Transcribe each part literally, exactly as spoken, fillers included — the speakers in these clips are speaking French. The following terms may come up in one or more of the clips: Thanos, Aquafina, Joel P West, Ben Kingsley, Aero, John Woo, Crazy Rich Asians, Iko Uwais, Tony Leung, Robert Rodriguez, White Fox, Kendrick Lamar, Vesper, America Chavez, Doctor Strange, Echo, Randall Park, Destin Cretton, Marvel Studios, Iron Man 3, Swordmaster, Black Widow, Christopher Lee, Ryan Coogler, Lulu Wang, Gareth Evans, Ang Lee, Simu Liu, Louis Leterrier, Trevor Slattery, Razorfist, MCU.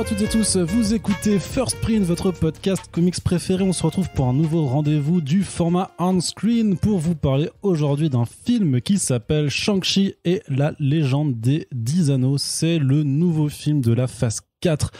Bonjour à toutes et tous, vous écoutez First Print, votre podcast comics préféré. On se retrouve pour un nouveau rendez-vous du format on-screen pour vous parler aujourd'hui d'un film qui s'appelle Shang-Chi et la légende des dix anneaux. C'est le nouveau film de la phase quatre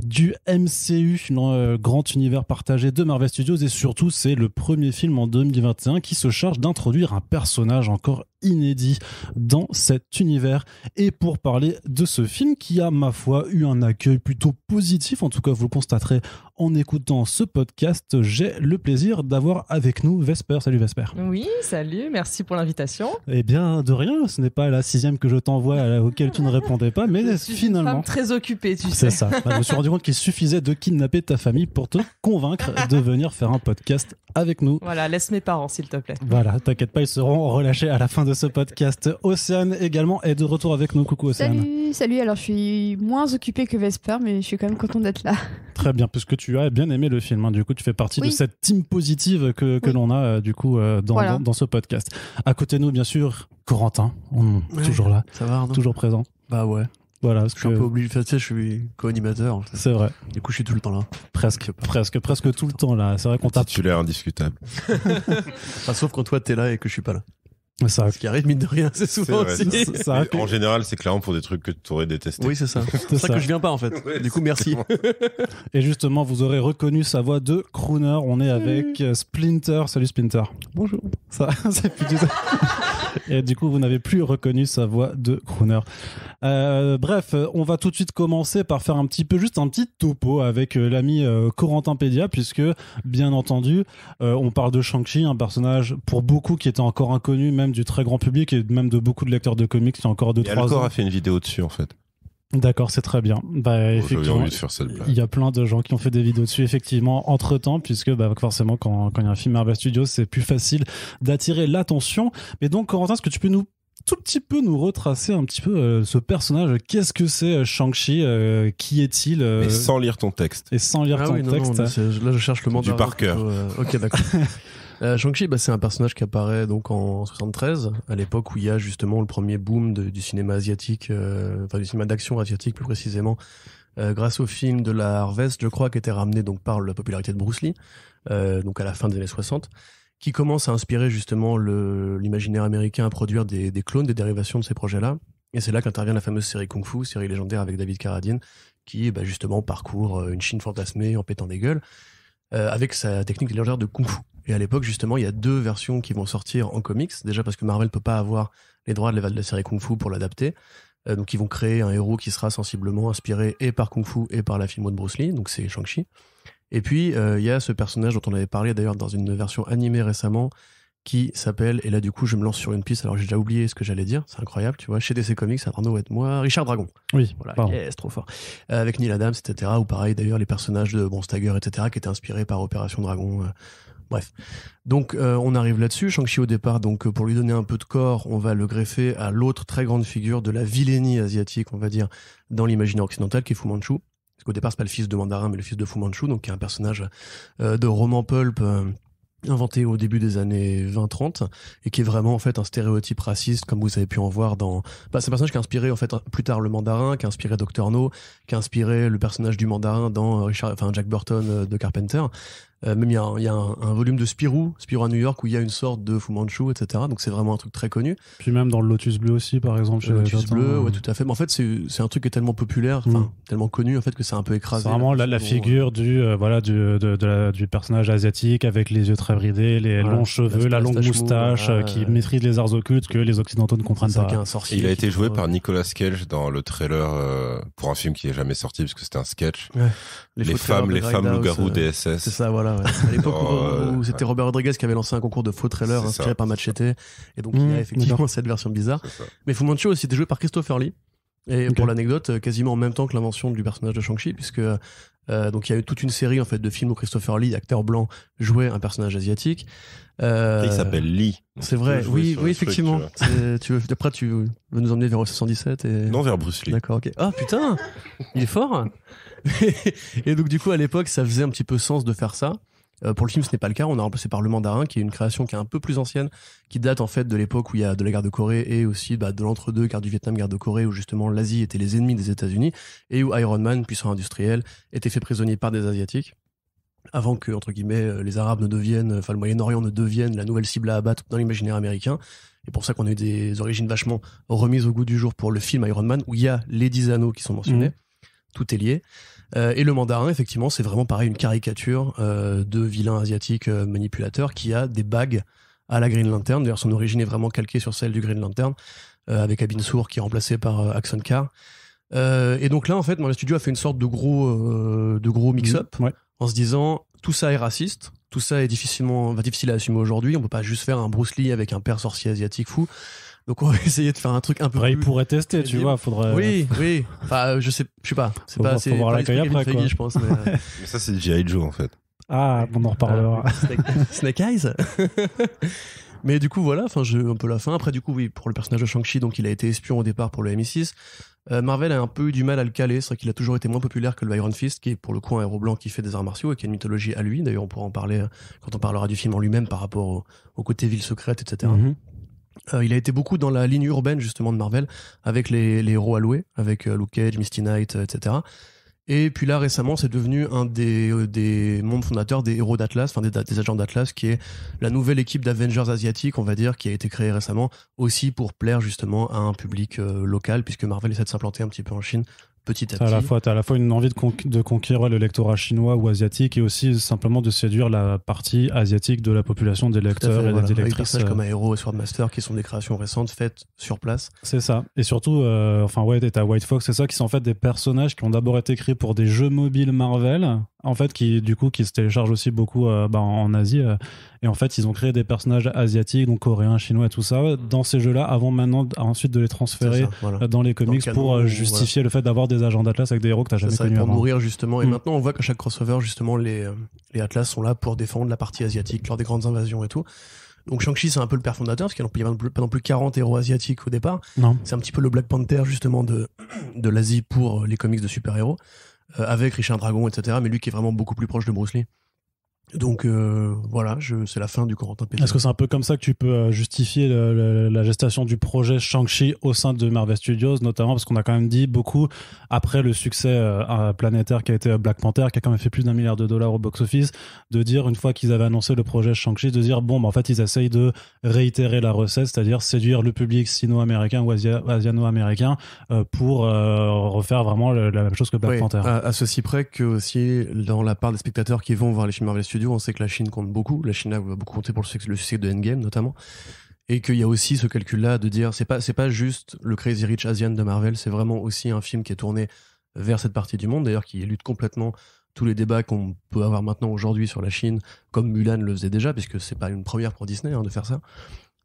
du M C U, un grand univers partagé de Marvel Studios, et surtout c'est le premier film en deux mille vingt et un qui se charge d'introduire un personnage encore inédit dans cet univers. Et pour parler de ce film qui a, ma foi, eu un accueil plutôt positif, en tout cas vous le constaterez en écoutant ce podcast, j'ai le plaisir d'avoir avec nous Vesper. Salut Vesper. Oui, salut, merci pour l'invitation. Eh bien, de rien, ce n'est pas la sixième que je t'envoie à laquelle tu ne répondais pas, mais je suis finalement... une femme très occupée, tu sais. C'est ça, je me suis rendu compte qu'il suffisait de kidnapper ta famille pour te convaincre de venir faire un podcast avec nous. Voilà, laisse mes parents s'il te plaît. Voilà, t'inquiète pas, ils seront relâchés à la fin de ce podcast. Océane également est de retour avec nous. Coucou Océane. Salut, salut. Alors je suis moins occupée que Vesper, mais je suis quand même contente d'être là. Très bien, puisque tu as bien aimé le film, hein. Du coup tu fais partie oui. de cette team positive que, que oui. l'on a euh, du coup euh, dans, voilà. dans, dans ce podcast. À côté de nous bien sûr, Corentin, on, ouais, toujours là, ça va, toujours présent. Bah ouais. Voilà, parce je suis que... un peu obligé, tu sais, je suis co-animateur. En fait. C'est vrai. Du coup, je suis tout le temps là. Presque, presque, presque tout le temps là. C'est vrai qu'on t'a... titulaire indiscutable. Enfin, sauf quand toi, t'es là et que je suis pas là. Ça... ce qui arrive mine de rien c'est souvent c'est vrai, aussi ça, ça, ça... en général c'est clairement pour des trucs que tu aurais détesté. Oui, c'est ça, c'est ça, ça que je viens pas en fait, ouais, du coup merci. Et justement vous aurez reconnu sa voix de crooner, on est avec mmh. Splinter. Salut Splinter. Bonjour. Ça, c'est plus du tout... Et du coup vous n'avez plus reconnu sa voix de crooner. Euh, bref, on va tout de suite commencer par faire un petit peu, juste un petit topo avec l'ami euh, Corentin Pédia, puisque bien entendu euh, on parle de Shang-Chi, un personnage pour beaucoup qui était encore inconnu même du très grand public et même de beaucoup de lecteurs de comics il y a encore deux trois ans. Alcor a fait une vidéo dessus en fait. D'accord, c'est très bien. Bah, effectivement, il y a plein de gens qui ont fait des vidéos dessus, effectivement, entre temps, puisque bah, forcément, quand, quand il y a un film Marvel Studios, c'est plus facile d'attirer l'attention. Mais donc, Corentin, est-ce que tu peux nous tout petit peu nous retracer un petit peu euh, ce personnage? Qu'est-ce que c'est euh, Shang-Chi? euh, Qui est-il? euh... Et sans lire ton texte. Et sans lire ah ton oui, non, texte. Non, là, je cherche le mandarin. Du par cœur. Euh, ok, d'accord. Euh, Shang-Chi, bah, c'est un personnage qui apparaît donc en soixante-treize, à l'époque où il y a justement le premier boom de, du cinéma asiatique, euh, enfin du cinéma d'action asiatique plus précisément, euh, grâce au film de la Harvest, je crois, qui était ramené donc par la popularité de Bruce Lee, euh, donc à la fin des années soixante, qui commence à inspirer justement le, l'imaginaire américain à produire des, des clones, des dérivations de ces projets-là. Et c'est là qu'intervient la fameuse série Kung Fu, série légendaire avec David Carradine, qui bah, justement parcourt une Chine fantasmée en pétant des gueules, euh, avec sa technique légendaire de Kung Fu. Et à l'époque, justement, il y a deux versions qui vont sortir en comics. Déjà parce que Marvel ne peut pas avoir les droits de la, de la série Kung Fu pour l'adapter. Euh, donc, ils vont créer un héros qui sera sensiblement inspiré et par Kung Fu et par la filmo de Bruce Lee. Donc, c'est Shang-Chi. Et puis, euh, il y a ce personnage dont on avait parlé d'ailleurs dans une version animée récemment qui s'appelle... Et là, du coup, je me lance sur une piste. Alors, j'ai déjà oublié ce que j'allais dire. C'est incroyable, tu vois. Chez D C Comics, ça va nous être moi. Richard Dragon. Oui, voilà, pardon. Yes, trop fort. Euh, avec Neil Adams, et cetera. Ou pareil, d'ailleurs, les personnages de Bronze Tiger, et cetera qui étaient inspirés par Opération Dragon... Euh, Bref, donc euh, on arrive là-dessus. Shang-Chi au départ, donc euh, pour lui donner un peu de corps, on va le greffer à l'autre très grande figure de la vilainie asiatique, on va dire, dans l'imaginaire occidental, qui est Fu Manchu. Parce qu'au départ, c'est pas le fils de Mandarin, mais le fils de Fu Manchu, donc qui est un personnage euh, de roman pulp euh, inventé au début des années vingt trente, et qui est vraiment en fait un stéréotype raciste, comme vous avez pu en voir dans... Bah, c'est un personnage qui a inspiré en fait plus tard le Mandarin, qui a inspiré Docteur No, qui a inspiré le personnage du Mandarin dans Richard... enfin, Jack Burton euh, de Carpenter. Euh, même il y a, un, y a un, un volume de Spirou, Spirou à New York, où il y a une sorte de Fu Manchu, et cetera. Donc c'est vraiment un truc très connu. Puis même dans Le Lotus bleu aussi, par exemple. Chez le Lotus bleu, ouais, tout à fait. Mais en fait, c'est, c'est un truc qui est tellement populaire, enfin mm. tellement connu, en fait, que c'est un peu écrasé. C'est vraiment là, la, la figure du, euh, voilà, du, de, de, de la, du personnage asiatique avec les yeux très bridés, les voilà, longs cheveux, la, la longue moustache, voilà, qui euh... maîtrise les arts occultes que les Occidentaux ne comprennent pas. Et il a été joué par Nicolas Cage dans le trailer euh, pour un film qui n'est jamais sorti, parce que c'était un sketch. Ouais. Les, les femmes, les femmes loup-garou D S S. C'est ça, voilà. Voilà, ouais. À l'époque oh, où, où c'était Robert Rodriguez qui avait lancé un concours de faux trailers inspiré ça, par Machete, et donc mmh, il y a effectivement cette version bizarre. Mais Fu Manchu aussi était joué par Christopher Lee, et okay. pour l'anecdote, quasiment en même temps que l'invention du personnage de Shang-Chi, puisque euh, donc il y a eu toute une série en fait de films où Christopher Lee, acteur blanc, jouait un personnage asiatique. Euh, il s'appelle Lee. C'est vrai, oui, oui effectivement. Truc, tu tu veux, après, tu veux nous emmener vers soixante-dix-sept et... Non, vers Bruce Lee. D'accord, ok. Ah putain, il est fort. Et donc du coup à l'époque ça faisait un petit peu sens de faire ça, Euh, pour le film, ce n'est pas le cas. On a remplacé par Le Mandarin, qui est une création qui est un peu plus ancienne, qui date en fait de l'époque où il y a de la guerre de Corée et aussi bah, de l'entre-deux, guerre du Vietnam, guerre de Corée, où justement l'Asie était les ennemis des États-Unis et où Iron Man, puissant industriel, était fait prisonnier par des Asiatiques. Avant que, entre guillemets, les Arabes ne deviennent, enfin le Moyen-Orient ne devienne la nouvelle cible à abattre dans l'imaginaire américain. Et pour ça qu'on a eu des origines vachement remises au goût du jour pour le film Iron Man, où il y a les dix anneaux qui sont mentionnés. Mmh. Tout est lié. Euh, et le mandarin, effectivement, c'est vraiment pareil, une caricature euh, de vilain asiatique euh, manipulateur qui a des bagues à la Green Lantern. D'ailleurs, son origine est vraiment calquée sur celle du Green Lantern, euh, avec Abin Sur qui est remplacé par euh, Axon Carr. Euh, et donc là, en fait, Marvel Studios a fait une sorte de gros, euh, de gros mix-up. Mmh, ouais. En se disant, tout ça est raciste, tout ça est difficilement, enfin, difficile à assumer aujourd'hui, on peut pas juste faire un Bruce Lee avec un père sorcier asiatique fou, donc on va essayer de faire un truc un peu ouais, plus... Il pourrait tester, tu vois, faudrait... Oui, oui, enfin, je sais, je sais pas, c'est faut pas... Voir, c'est faut voir l'accueil après, Feige, quoi. Je pense, mais... mais ça, c'est G I. Joe, en fait. Ah, on en reparlera. Euh, Snake, Snake Eyes. Mais du coup, voilà, enfin, j'ai un peu la fin. Après, du coup, oui, pour le personnage de Shang-Chi, donc il a été espion au départ pour le M I six. Euh, Marvel a un peu eu du mal à le caler. C'est vrai qu'il a toujours été moins populaire que le Iron Fist, qui est pour le coup un héros blanc qui fait des arts martiaux et qui a une mythologie à lui. D'ailleurs, on pourra en parler quand on parlera du film en lui-même par rapport au, au côté ville secrète, et cetera. Mm-hmm. Euh, il a été beaucoup dans la ligne urbaine, justement, de Marvel, avec les, les héros alloués, avec euh, Luke Cage, Misty Knight, et cetera. Et puis là, récemment, c'est devenu un des, euh, des membres fondateurs des héros d'Atlas, enfin des, des agents d'Atlas, qui est la nouvelle équipe d'Avengers asiatique, on va dire, qui a été créée récemment, aussi pour plaire justement à un public euh, local, puisque Marvel essaie de s'implanter un petit peu en Chine, petit à petit. À la fois, t'as à la fois une envie de, con- de conquérir ouais, le lectorat chinois ou asiatique, et aussi simplement de séduire la partie asiatique de la population des lecteurs fait, et voilà, des lectrices. Avec des personnages comme Aero et Swordmaster, qui sont des créations récentes faites sur place. C'est ça. Et surtout, euh, enfin, ouais, t'as White Fox, c'est ça, qui sont en fait des personnages qui ont d'abord été créés pour des jeux mobiles Marvel, en fait, qui du coup qui se téléchargent aussi beaucoup euh, bah, en Asie. Euh, et en fait, ils ont créé des personnages asiatiques, donc coréens, chinois et tout ça, dans ces jeux-là, avant maintenant, ensuite de les transférer ça, voilà. dans les comics dans le pour euh, justifier ouais. le fait d'avoir des agents d'Atlas avec des héros que t'as jamais connus avant. Pour nourrir justement. Et mmh. maintenant, on voit qu'à chaque crossover, justement, les, les Atlas sont là pour défendre la partie asiatique lors des grandes invasions et tout. Donc Shang-Chi, c'est un peu le père fondateur, parce qu'il n'y a pas non plus quarante héros asiatiques au départ. Non. C'est un petit peu le Black Panther, justement, de, de l'Asie pour les comics de super-héros, euh, avec Richard Dragon, et cetera. Mais lui qui est vraiment beaucoup plus proche de Bruce Lee. Donc euh, voilà, je, c'est la fin du Corentin Pétain. Est-ce que c'est un peu comme ça que tu peux justifier le, le, la gestation du projet Shang-Chi au sein de Marvel Studios, notamment parce qu'on a quand même dit beaucoup, après le succès euh, planétaire qui a été Black Panther, qui a quand même fait plus d'un milliard de dollars au box-office, de dire, une fois qu'ils avaient annoncé le projet Shang-Chi, de dire, bon, bah, en fait, ils essayent de réitérer la recette, c'est-à-dire séduire le public sino-américain ou asia- asiano-américain euh, pour euh, refaire vraiment le, la même chose que Black oui, Panther. À, à ceci près que aussi, dans la part des spectateurs qui vont voir les films Marvel Studios, on sait que la Chine compte beaucoup, la Chine va beaucoup compter pour le succès de Endgame notamment, et qu'il y a aussi ce calcul-là de dire c'est pas, c'est pas juste le Crazy Rich Asian de Marvel, c'est vraiment aussi un film qui est tourné vers cette partie du monde, d'ailleurs qui élude complètement tous les débats qu'on peut avoir maintenant aujourd'hui sur la Chine, comme Mulan le faisait déjà, puisque c'est pas une première pour Disney hein, de faire ça.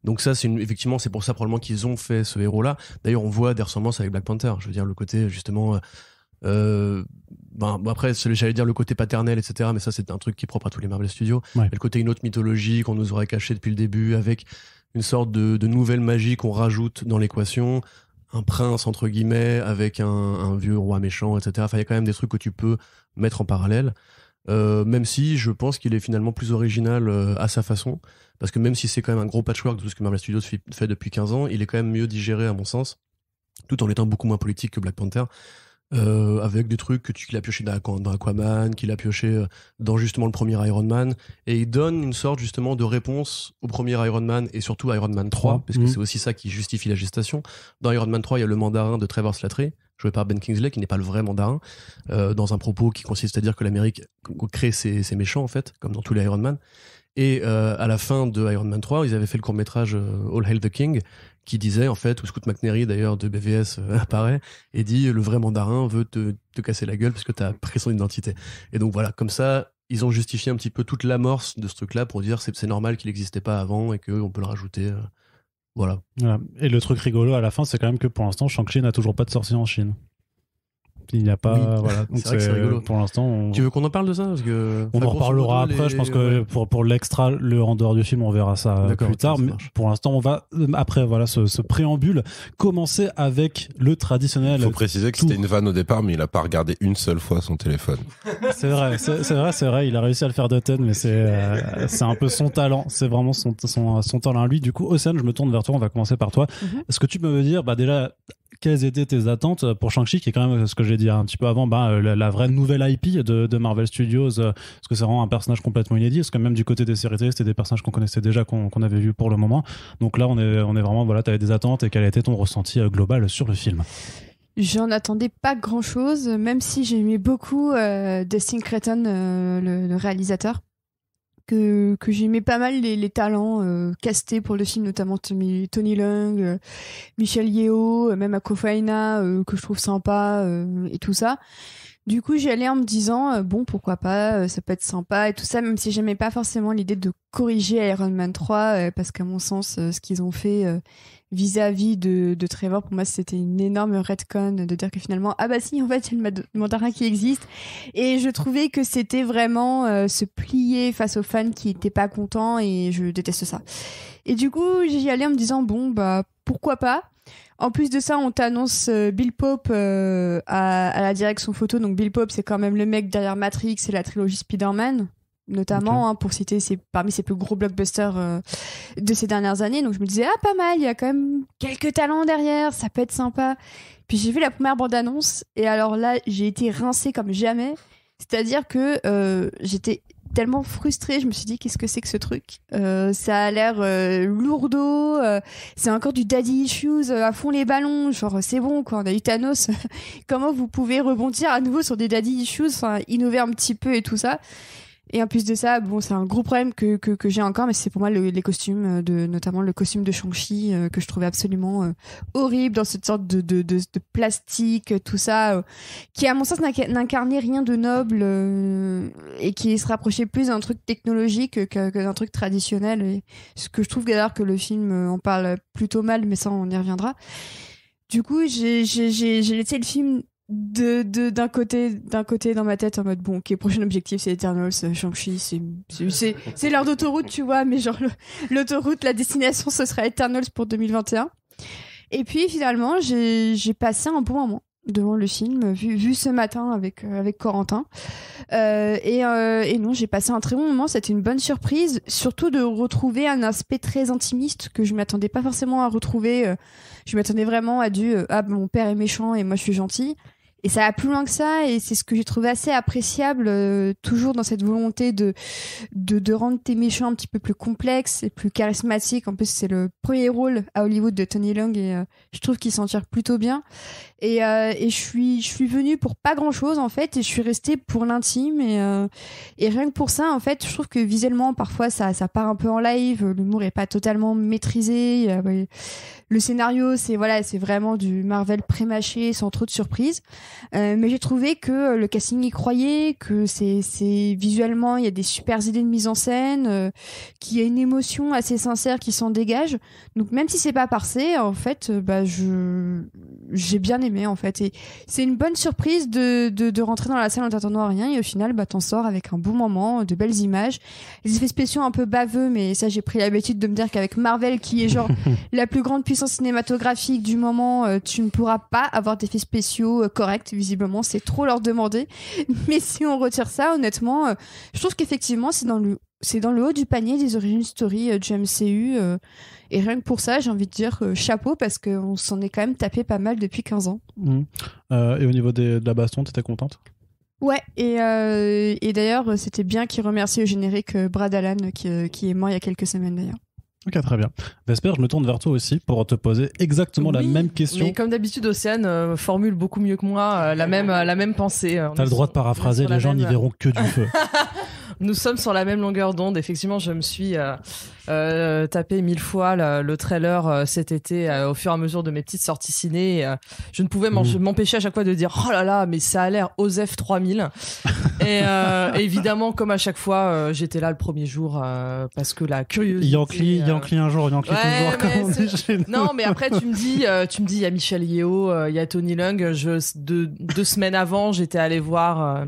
Donc ça, c'est une, effectivement, c'est pour ça probablement qu'ils ont fait ce héros-là. D'ailleurs, on voit des ressemblances avec Black Panther, je veux dire le côté justement... Euh, ben, ben après j'allais dire le côté paternel etc, mais ça c'est un truc qui est propre à tous les Marvel Studios ouais. Le côté une autre mythologie qu'on nous aurait caché depuis le début, avec une sorte de, de nouvelle magie qu'on rajoute dans l'équation, un prince entre guillemets avec un, un vieux roi méchant etc, enfin il y a quand même des trucs que tu peux mettre en parallèle euh, même si je pense qu'il est finalement plus original euh, à sa façon, parce que même si c'est quand même un gros patchwork de tout ce que Marvel Studios fait depuis quinze ans, il est quand même mieux digéré à mon sens, tout en étant beaucoup moins politique que Black Panther. Euh, avec des trucs que tu, qu'il a pioché dans, dans Aquaman, qu'il a pioché dans justement le premier Iron Man, et il donne une sorte justement de réponse au premier Iron Man et surtout Iron Man trois, parce que mmh. c'est aussi ça qui justifie la gestation. Dans Iron Man trois, il y a le mandarin de Trevor Slattery, joué par Ben Kingsley, qui n'est pas le vrai mandarin, euh, dans un propos qui consiste à dire que l'Amérique crée ses, ses méchants en fait, comme dans tous les Iron Man. Et euh, à la fin de Iron Man trois, ils avaient fait le court-métrage euh, All Hail the King, qui disait en fait, où Scoot McNairy d'ailleurs de B V S euh, apparaît et dit le vrai mandarin veut te, te casser la gueule parce que t'as pris son identité. Et donc voilà, comme ça, ils ont justifié un petit peu toute l'amorce de ce truc-là pour dire c'est, c'est normal qu'il n'existait pas avant et qu'on peut le rajouter... Euh, voilà. voilà. Et le truc rigolo à la fin, c'est quand même que pour l'instant, Shang-Chi n'a toujours pas de sorcier en Chine. Il n'y a pas. Oui. Voilà. Donc c'est vrai c'est, que c'est rigolo. Pour l'instant. On... Tu veux qu'on en parle de ça parce que... On enfin, en reparlera après. Les... Je pense que ouais. pour, pour l'extra, le en dehors du film, on verra ça D'accord, plus tard. Ça, ça mais pour l'instant, on va, après voilà, ce, ce préambule, commencer avec le traditionnel. Il faut préciser que tout. C'était une vanne au départ, mais il n'a pas regardé une seule fois son téléphone. C'est vrai, c'est, c'est vrai, c'est vrai. Il a réussi à le faire d'Oten, mais c'est, euh, c'est un peu son talent. C'est vraiment son, son, son talent à lui. Du coup, Océane, je me tourne vers toi. On va commencer par toi. Mm-hmm. Est-ce que tu peux me dire, bah, déjà, quelles étaient tes attentes pour Shang-Chi, qui est quand même ce que j'ai dit un petit peu avant, bah, la, la vraie nouvelle I P de, de Marvel Studios, euh, parce que c'est vraiment un personnage complètement inédit, parce que même du côté des séries télé, c'était des personnages qu'on connaissait déjà, qu'on, qu'on avait vu pour le moment. Donc là, on est, on est vraiment, voilà, t'avais des attentes, et quel a été ton ressenti euh, global sur le film? J'en attendais pas grand-chose, même si j'aimais beaucoup euh, Destin Cretton, euh, le, le réalisateur, que, que j'aimais pas mal les, les talents euh, castés pour le film, notamment Tony, Tony Leung, euh, Michelle Yeoh, même Aquafina, euh, que je trouve sympa euh, et tout ça. Du coup, j'y allais en me disant, euh, bon, pourquoi pas, euh, ça peut être sympa et tout ça, même si j'aimais pas forcément l'idée de corriger Iron Man trois, euh, parce qu'à mon sens, euh, ce qu'ils ont fait euh, vis-à-vis de, de Trevor, pour moi, c'était une énorme retcon de dire que finalement, ah bah si, en fait, il y a le mandarin qui existe. Et je trouvais que c'était vraiment euh, se plier face aux fans qui n'étaient pas contents, et je déteste ça. Et du coup, j'y allais en me disant, bon, bah, pourquoi pas. En plus de ça, on t'annonce Bill Pope euh, à, à la direction photo. Donc Bill Pope, c'est quand même le mec derrière Matrix et la trilogie Spider-Man, notamment, okay. hein, pour citer ses, parmi ses plus gros blockbusters euh, de ces dernières années. Donc je me disais, ah pas mal, il y a quand même quelques talents derrière, ça peut être sympa. Puis j'ai vu la première bande-annonce, et alors là, j'ai été rincée comme jamais. C'est-à-dire que euh, j'étais... tellement frustrée, je me suis dit qu'est-ce que c'est que ce truc, euh, ça a l'air euh, lourdeau, euh, c'est encore du daddy issues euh, à fond les ballons, genre c'est bon quoi, on a eu Thanos. Comment vous pouvez rebondir à nouveau sur des daddy issues, enfin innover un petit peu et tout ça. Et en plus de ça, bon, c'est un gros problème que que, que j'ai encore, mais c'est pour moi le, les costumes, de notamment le costume de Shang-Chi euh, que je trouvais absolument euh, horrible, dans cette sorte de de de, de plastique, tout ça, euh, qui à mon sens n'incarnait rien de noble euh, et qui se rapprochait plus d'un truc technologique que, que d'un truc traditionnel. Et ce que je trouve d'ailleurs que le film euh, en parle plutôt mal, mais ça on y reviendra. Du coup, j'ai j'ai j'ai, j'ai laissé le film. De, de, d'un côté, d'un côté dans ma tête en mode bon ok, prochain objectif c'est Eternals, Shang-Chi, c'est, c'est, c'est, c'est l'heure d'autoroute tu vois, mais genre le, l'autoroute, la destination ce sera Eternals pour deux mille vingt et un. Et puis finalement j'ai, j'ai passé un bon moment devant le film, vu, vu ce matin avec, avec Corentin, euh, et, euh, et non, j'ai passé un très bon moment, c'était une bonne surprise, surtout de retrouver un aspect très intimiste que je ne m'attendais pas forcément à retrouver. Je m'attendais vraiment à du ah mon père est méchant et moi je suis gentil. Et ça va plus loin que ça, et c'est ce que j'ai trouvé assez appréciable, euh, toujours dans cette volonté de, de, de rendre tes méchants un petit peu plus complexes et plus charismatiques. En plus, c'est le premier rôle à Hollywood de Tony Leung, et euh, je trouve qu'il s'en tire plutôt bien. Et, euh, et je suis, je suis venue pour pas grand-chose, en fait, et je suis restée pour l'intime. Et, euh, et rien que pour ça, en fait, je trouve que visuellement, parfois, ça, ça part un peu en live, l'humour est pas totalement maîtrisé. Euh, ouais. Le scénario, c'est, voilà, c'est vraiment du Marvel pré-mâché, sans trop de surprises. Euh, mais j'ai trouvé que le casting y croyait, que c'est, c'est visuellement il y a des super idées de mise en scène, euh, qu'il y a une émotion assez sincère qui s'en dégage. Donc même si c'est pas parsé, en fait, euh, bah je j'ai bien aimé en fait. Et c'est une bonne surprise de de, de rentrer dans la salle en t'attendant à rien, et au final bah t'en sors avec un bon moment, de belles images, les effets spéciaux un peu baveux, mais ça j'ai pris l'habitude de me dire qu'avec Marvel qui est genre la plus grande puissance cinématographique du moment, euh, tu ne pourras pas avoir d'effets spéciaux euh, corrects. Visiblement c'est trop leur demander, mais si on retire ça, honnêtement euh, je trouve qu'effectivement c'est dans le c'est dans le haut du panier des origin story euh, du M C U, euh, et rien que pour ça j'ai envie de dire euh, chapeau, parce qu'on s'en est quand même tapé pas mal depuis quinze ans. Mmh. euh, et au niveau des, de la baston, t'étais contente? Ouais, et, euh, et d'ailleurs c'était bien qu'ils remercient au générique euh, Brad Allen qui, euh, qui est mort il y a quelques semaines d'ailleurs. Ok, très bien. Vesper, je me tourne vers toi aussi pour te poser exactement oui, la même question. Mais comme d'habitude, Océane euh, formule beaucoup mieux que moi euh, la, même, euh, la même pensée. Euh, T'as le droit sur, de paraphraser, les gens même... n'y verront que du feu. Nous sommes sur la même longueur d'onde. Effectivement, je me suis euh, euh, tapé mille fois le, le trailer euh, cet été euh, au fur et à mesure de mes petites sorties ciné. Euh, je ne pouvais m'en, mmh. m'empêcher à chaque fois de dire « Oh là là, mais ça a l'air O S E F trois mille ». Et euh, évidemment, comme à chaque fois, euh, j'étais là le premier jour euh, parce que la curiosité. Yankee, euh... Yankee un jour, Yankee ouais, toujours. Non, mais après tu me dis, euh, tu me dis, il y a Michelle Yeoh, euh, il y a Tony Leung. Je de, deux semaines avant, j'étais allée voir euh,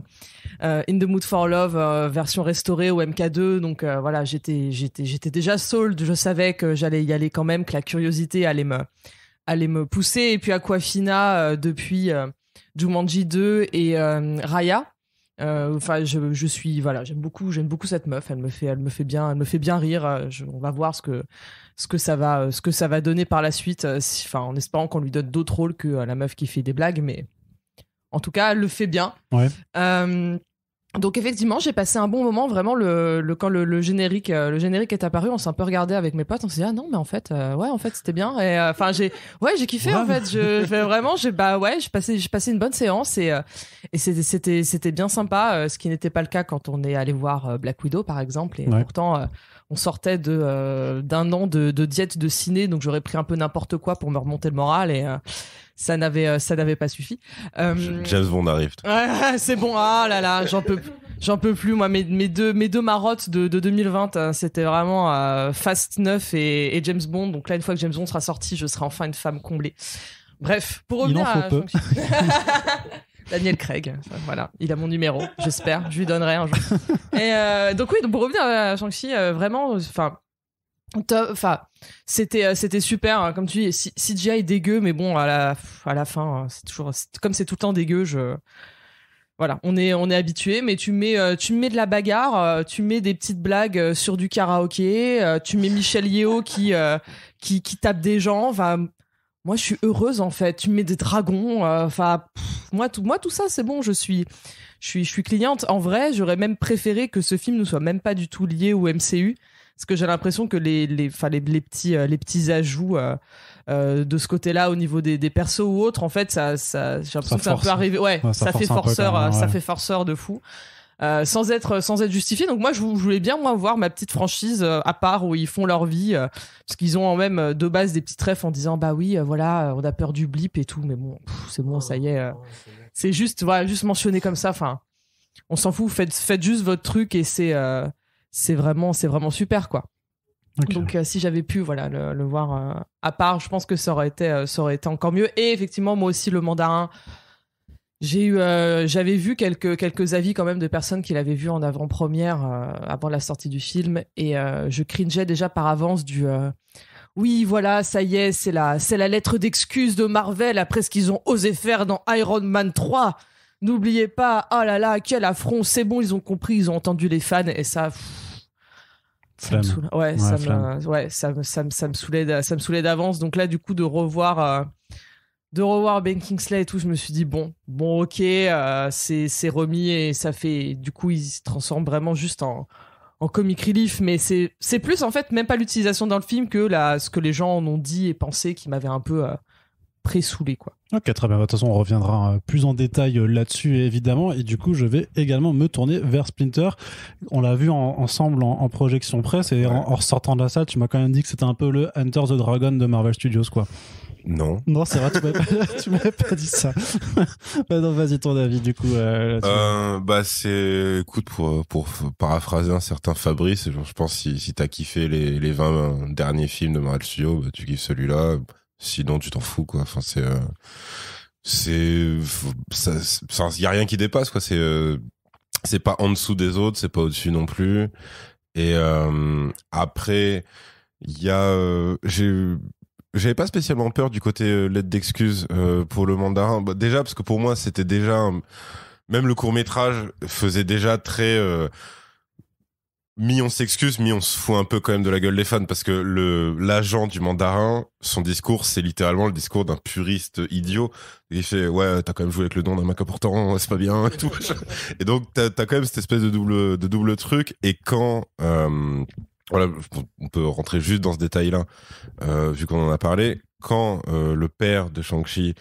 euh, In the Mood for Love euh, version restaurée au M K deux. Donc euh, voilà, j'étais, j'étais, j'étais déjà sold. Je savais que j'allais y aller quand même, que la curiosité allait me, allait me pousser. Et puis Aquafina euh, depuis euh, Jumanji deux et euh, Raya. Enfin, euh, je, je suis voilà, j'aime beaucoup, j'aime beaucoup cette meuf. Elle me fait, elle me fait bien, elle me fait bien rire. Je, on va voir ce que, ce que ça va, ce que ça va donner par la suite. Enfin, en espérant qu'on lui donne d'autres rôles que la meuf qui fait des blagues, mais en tout cas, elle le fait bien. Ouais. Euh, donc effectivement, j'ai passé un bon moment. Vraiment, le, le quand le, le générique, le générique est apparu, on s'est un peu regardé avec mes potes. On s'est dit ah non, mais en fait, euh, ouais, en fait, c'était bien. Enfin, euh, j'ai, ouais, j'ai kiffé wow. en fait. Je, je vraiment, j'ai bah ouais, j'ai passé, j'ai passé une bonne séance et euh, et c'était, c'était, c'était bien sympa. Euh, ce qui n'était pas le cas quand on est allé voir euh, Black Widow par exemple. Et ouais. pourtant, euh, on sortait de euh, d'un an de, de diète de ciné, donc j'aurais pris un peu n'importe quoi pour me remonter le moral et. Euh, Ça n'avait, ça n'avait pas suffi. Euh... James Bond arrive. Ouais, c'est bon. Ah là là, j'en peux, j'en peux plus. Moi, mes, mes deux, mes deux marottes de, de deux mille vingt, c'était vraiment euh, Fast neuf et, et James Bond. Donc là, une fois que James Bond sera sorti, je serai enfin une femme comblée. Bref, pour revenir à Daniel Craig, voilà, il a mon numéro. J'espère, je lui donnerai un jour. Et euh, donc oui, donc pour revenir à Shang-Chi, euh, vraiment, enfin. Enfin, c'était c'était super hein, comme tu dis. C G I est dégueu, mais bon à la à la fin, c'est toujours c'est, comme c'est tout le temps dégueu. Je voilà, on est on est habitué, mais tu mets tu mets de la bagarre, tu mets des petites blagues sur du karaoké, tu mets Michelle Yeoh qui qui qui tape des gens. Enfin, moi je suis heureuse en fait. Tu mets des dragons. Enfin, pff, moi tout moi tout ça c'est bon. Je suis je suis je suis cliente. En vrai, j'aurais même préféré que ce film ne soit même pas du tout lié au M C U. Parce que j'ai l'impression que les, les, les, les, petits, les petits ajouts euh, euh, de ce côté-là, au niveau des, des persos ou autres, en fait, ça, ça, j'ai l'impression ça que ça peut arriver. Ouais, ouais ça, ça, fait forceur, peu, même, ouais. ça fait forceur de fou. Euh, sans, être, sans être justifié. Donc, moi, je, je voulais bien, moi, voir ma petite franchise euh, à part où ils font leur vie. Euh, parce qu'ils ont en même euh, de base des petits refs en disant bah oui, euh, voilà, on a peur du blip et tout. Mais bon, pff, c'est bon, ça y est. Euh, c'est juste, voilà, juste mentionné comme ça. Enfin, on s'en fout. Faites, faites juste votre truc et c'est. Euh, c'est vraiment c'est vraiment super quoi. Okay. Donc euh, si j'avais pu voilà le, le voir euh, à part, je pense que ça aurait été euh, ça aurait été encore mieux. Et effectivement moi aussi le mandarin, j'ai eu euh, j'avais vu quelques quelques avis quand même de personnes qui l'avaient vu en avant-première euh, avant la sortie du film et euh, je cringeais déjà par avance du euh, oui voilà ça y est c'est la c'est la lettre d'excuse de Marvel après ce qu'ils ont osé faire dans Iron Man trois. N'oubliez pas, oh là là, quel affront, c'est bon, ils ont compris, ils ont entendu les fans et ça. Ça me saoulait. Ouais, ouais, ça me, ouais, ça me, ça me, ça me saoulait, ça me saoulait d'avance. Donc là, du coup, de revoir, euh, de revoir Ben Kingsley et tout, je me suis dit bon, bon, ok, euh, c'est, c'est remis et ça fait. Du coup, il se transforme vraiment juste en, en comic relief, mais c'est, c'est plus en fait même pas l'utilisation dans le film que la, ce que les gens en ont dit et pensé qui m'avait un peu. Euh, pré-soulé quoi. Ok, très bien. De toute façon, on reviendra plus en détail là-dessus évidemment. Et du coup, je vais également me tourner vers Splinter. On l'a vu en, ensemble en, en projection presse et ouais. en, en ressortant de la salle, tu m'as quand même dit que c'était un peu le Enter the Dragon de Marvel Studios quoi. Non. Non, c'est vrai, tu m'avais pas, tu m'avais pas dit ça. Bah non, vas-y, ton avis, du coup. Euh, euh, bah, c'est, écoute, pour, pour paraphraser un certain Fabrice, je pense si, si t'as kiffé les, les vingt derniers films de Marvel Studios, bah, tu kiffes celui-là. Sinon, tu t'en fous, quoi. Enfin, c'est, euh, c'est, ça, ça, y a rien qui dépasse, quoi. C'est, euh, c'est pas en dessous des autres, c'est pas au-dessus non plus. Et euh, après, il y a, euh, j'ai, j'avais pas spécialement peur du côté euh, lettre d'excuse euh, pour le mandarin. Bah, déjà, parce que pour moi, c'était déjà, un... même le court-métrage faisait déjà très. Euh, Mi on s'excuse, mi on se fout un peu quand même de la gueule des fans parce que le l'agent du mandarin, son discours, c'est littéralement le discours d'un puriste idiot. Il fait ouais, t'as quand même joué avec le nom d'un mec important, c'est pas bien et tout. Et donc t'as t'as quand même cette espèce de double de double truc. Et quand euh, voilà, on peut rentrer juste dans ce détail-là euh, vu qu'on en a parlé. Quand euh, le père de Shang-Chi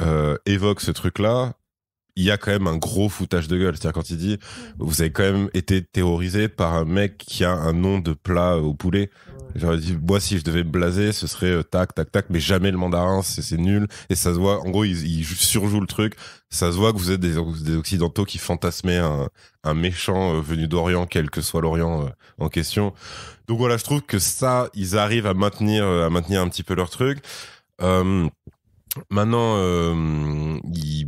euh, évoque ce truc-là. il y a quand même un gros foutage de gueule. C'est-à-dire quand il dit, vous avez quand même été terrorisé par un mec qui a un nom de plat au poulet. J'aurais dit, moi, si je devais me blaser, ce serait euh, tac, tac, tac, mais jamais le mandarin, c'est nul. Et ça se voit, en gros, ils il surjouent le truc. Ça se voit que vous êtes des, des Occidentaux qui fantasmaient un, un méchant euh, venu d'Orient, quel que soit l'Orient euh, en question. Donc voilà, je trouve que ça, ils arrivent à maintenir, euh, à maintenir un petit peu leur truc. Euh, maintenant, euh, ils...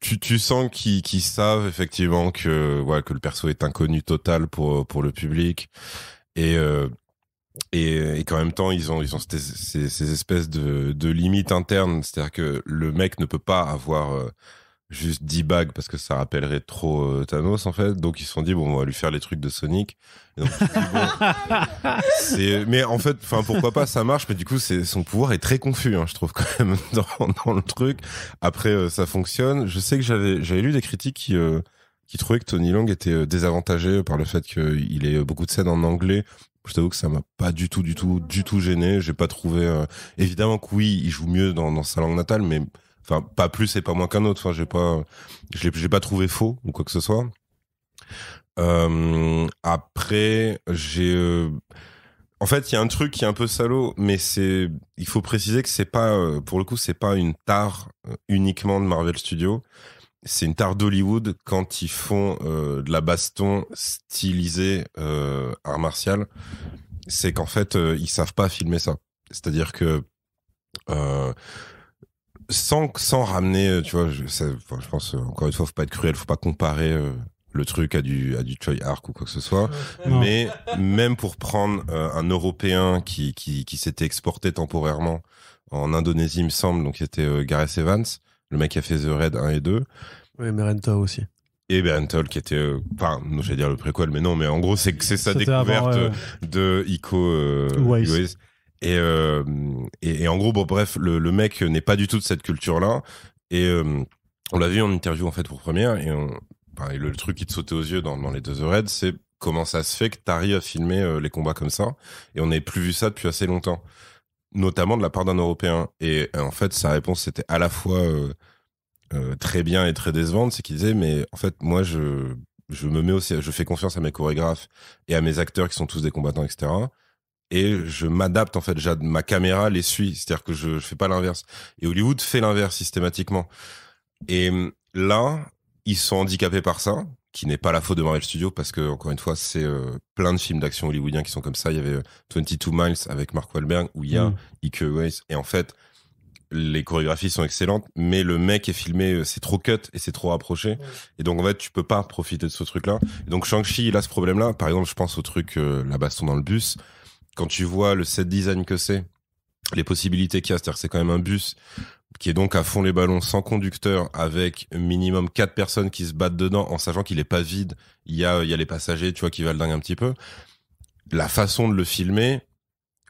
Tu, tu sens qu'ils qu'ils savent effectivement que, ouais, que le perso est inconnu total pour, pour le public. Et, euh, et, et qu'en même temps, ils ont, ils ont ces, ces, ces espèces de, de limites internes. C'est-à-dire que le mec ne peut pas avoir euh, juste dix bagues parce que ça rappellerait trop euh, Thanos, en fait. Donc, ils se sont dit, bon, on va lui faire les trucs de Sonic. Et donc, dis, bon, mais en fait, pourquoi pas, ça marche. Mais du coup, son pouvoir est très confus, hein, je trouve, quand même, dans, dans le truc. Après, euh, ça fonctionne. Je sais que j'avais, j'avais lu des critiques qui... Euh, qui trouvait que Tony Leung était désavantagé par le fait qu'il ait beaucoup de scènes en anglais. Je t'avoue que ça m'a pas du tout, du tout, du tout gêné. J'ai pas trouvé... Euh... Évidemment que oui, il joue mieux dans, dans sa langue natale, mais enfin, pas plus et pas moins qu'un autre. Enfin, j'ai pas, je l'ai, j'ai pas trouvé faux ou quoi que ce soit. Euh, après, j'ai... Euh... En fait, il y a un truc qui est un peu salaud, mais c'est... Il faut préciser que c'est pas... Pour le coup, c'est pas une tare uniquement de Marvel Studios. C'est une tare d'Hollywood quand ils font euh, de la baston stylisée euh, art martial. C'est qu'en fait, euh, ils savent pas filmer ça. C'est-à-dire que euh, sans, sans ramener, tu vois, je, ça, enfin, je pense, encore une fois, faut pas être cruel, faut pas comparer euh, le truc à du, à du Choi Arc ou quoi que ce soit. Non. Mais même pour prendre euh, un Européen qui, qui, qui s'était exporté temporairement en Indonésie, il me semble, donc c'était euh, Gareth Evans, le mec qui a fait The Raid un et deux. Oui, mais Rental aussi. Et Rental qui était... Euh, enfin, je vais dire le préquel, mais non, mais en gros, c'est que c'est sa découverte avant, euh... de Ico euh, Weiss. Weiss. Et, euh, et, et en gros, bon, bref, le, le mec n'est pas du tout de cette culture-là. Et euh, on l'a vu en interview, en fait, pour première. Et, on, ben, et le, le truc qui te sautait aux yeux dans, dans les deux The Raid, c'est comment ça se fait que t'arrives à filmer euh, les combats comme ça. Et on n'avait plus vu ça depuis assez longtemps, notamment de la part d'un Européen. Et en fait, sa réponse, c'était à la fois euh, euh, très bien et très décevante, c'est qu'il disait, mais en fait, moi, je, je me mets aussi, je fais confiance à mes chorégraphes et à mes acteurs qui sont tous des combattants, et cetera. Et je m'adapte, en fait, ma caméra les suit, c'est-à-dire que je, je fais pas l'inverse. Et Hollywood fait l'inverse systématiquement. Et là, ils sont handicapés par ça, qui n'est pas la faute de Marvel Studios, parce que, encore une fois, c'est euh, plein de films d'action hollywoodiens qui sont comme ça. Il y avait euh, vingt-deux Miles avec Mark Wahlberg, où il y a mm. Ike Weiss. Et en fait, les chorégraphies sont excellentes, mais le mec est filmé, c'est trop cut et c'est trop rapproché. Mm. Et donc, en fait, tu peux pas profiter de ce truc-là. Et donc, Shang-Chi, il a ce problème-là. Par exemple, je pense au truc, euh, la baston dans le bus. Quand tu vois le set design que c'est, les possibilités qu'il y a, c'est-à-dire que c'est quand même un bus qui est donc à fond les ballons, sans conducteur, avec minimum quatre personnes qui se battent dedans, en sachant qu'il est pas vide, il y a, il y a les passagers, tu vois, qui valent dingue un petit peu. La façon de le filmer,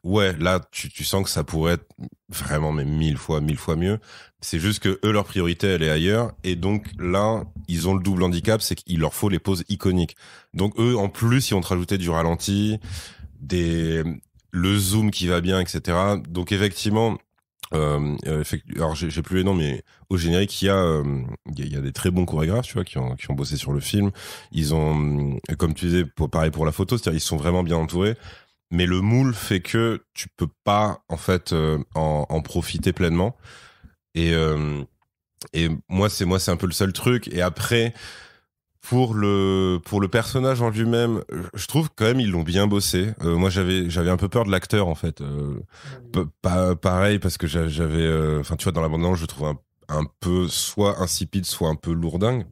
ouais, là, tu, tu sens que ça pourrait être vraiment, mais mille fois, mille fois mieux. C'est juste que eux, leur priorité, elle est ailleurs. Et donc, là, ils ont le double handicap, c'est qu'il leur faut les poses iconiques. Donc, eux, en plus, ils ont rajouté du ralenti, des, le zoom qui va bien, et cetera. Donc, effectivement, Euh, alors j'ai, j'ai plus les noms, mais au générique il y a euh, il y a des très bons chorégraphes, tu vois, qui ont qui ont bossé sur le film. Ils ont, comme tu disais, pour, pareil pour la photo, c'est-à-dire ils sont vraiment bien entourés, mais le moule fait que tu peux pas en fait euh, en, en profiter pleinement. Et euh, et moi c'est moi c'est un peu le seul truc. Et après, pour le pour le personnage en lui-même, je trouve quand même ils l'ont bien bossé. Euh, moi j'avais j'avais un peu peur de l'acteur, en fait. Euh, pa- pareil parce que j'avais enfin euh, tu vois, dans la bande-annonce, je le trouve un, un peu soit insipide, soit un peu lourdingue.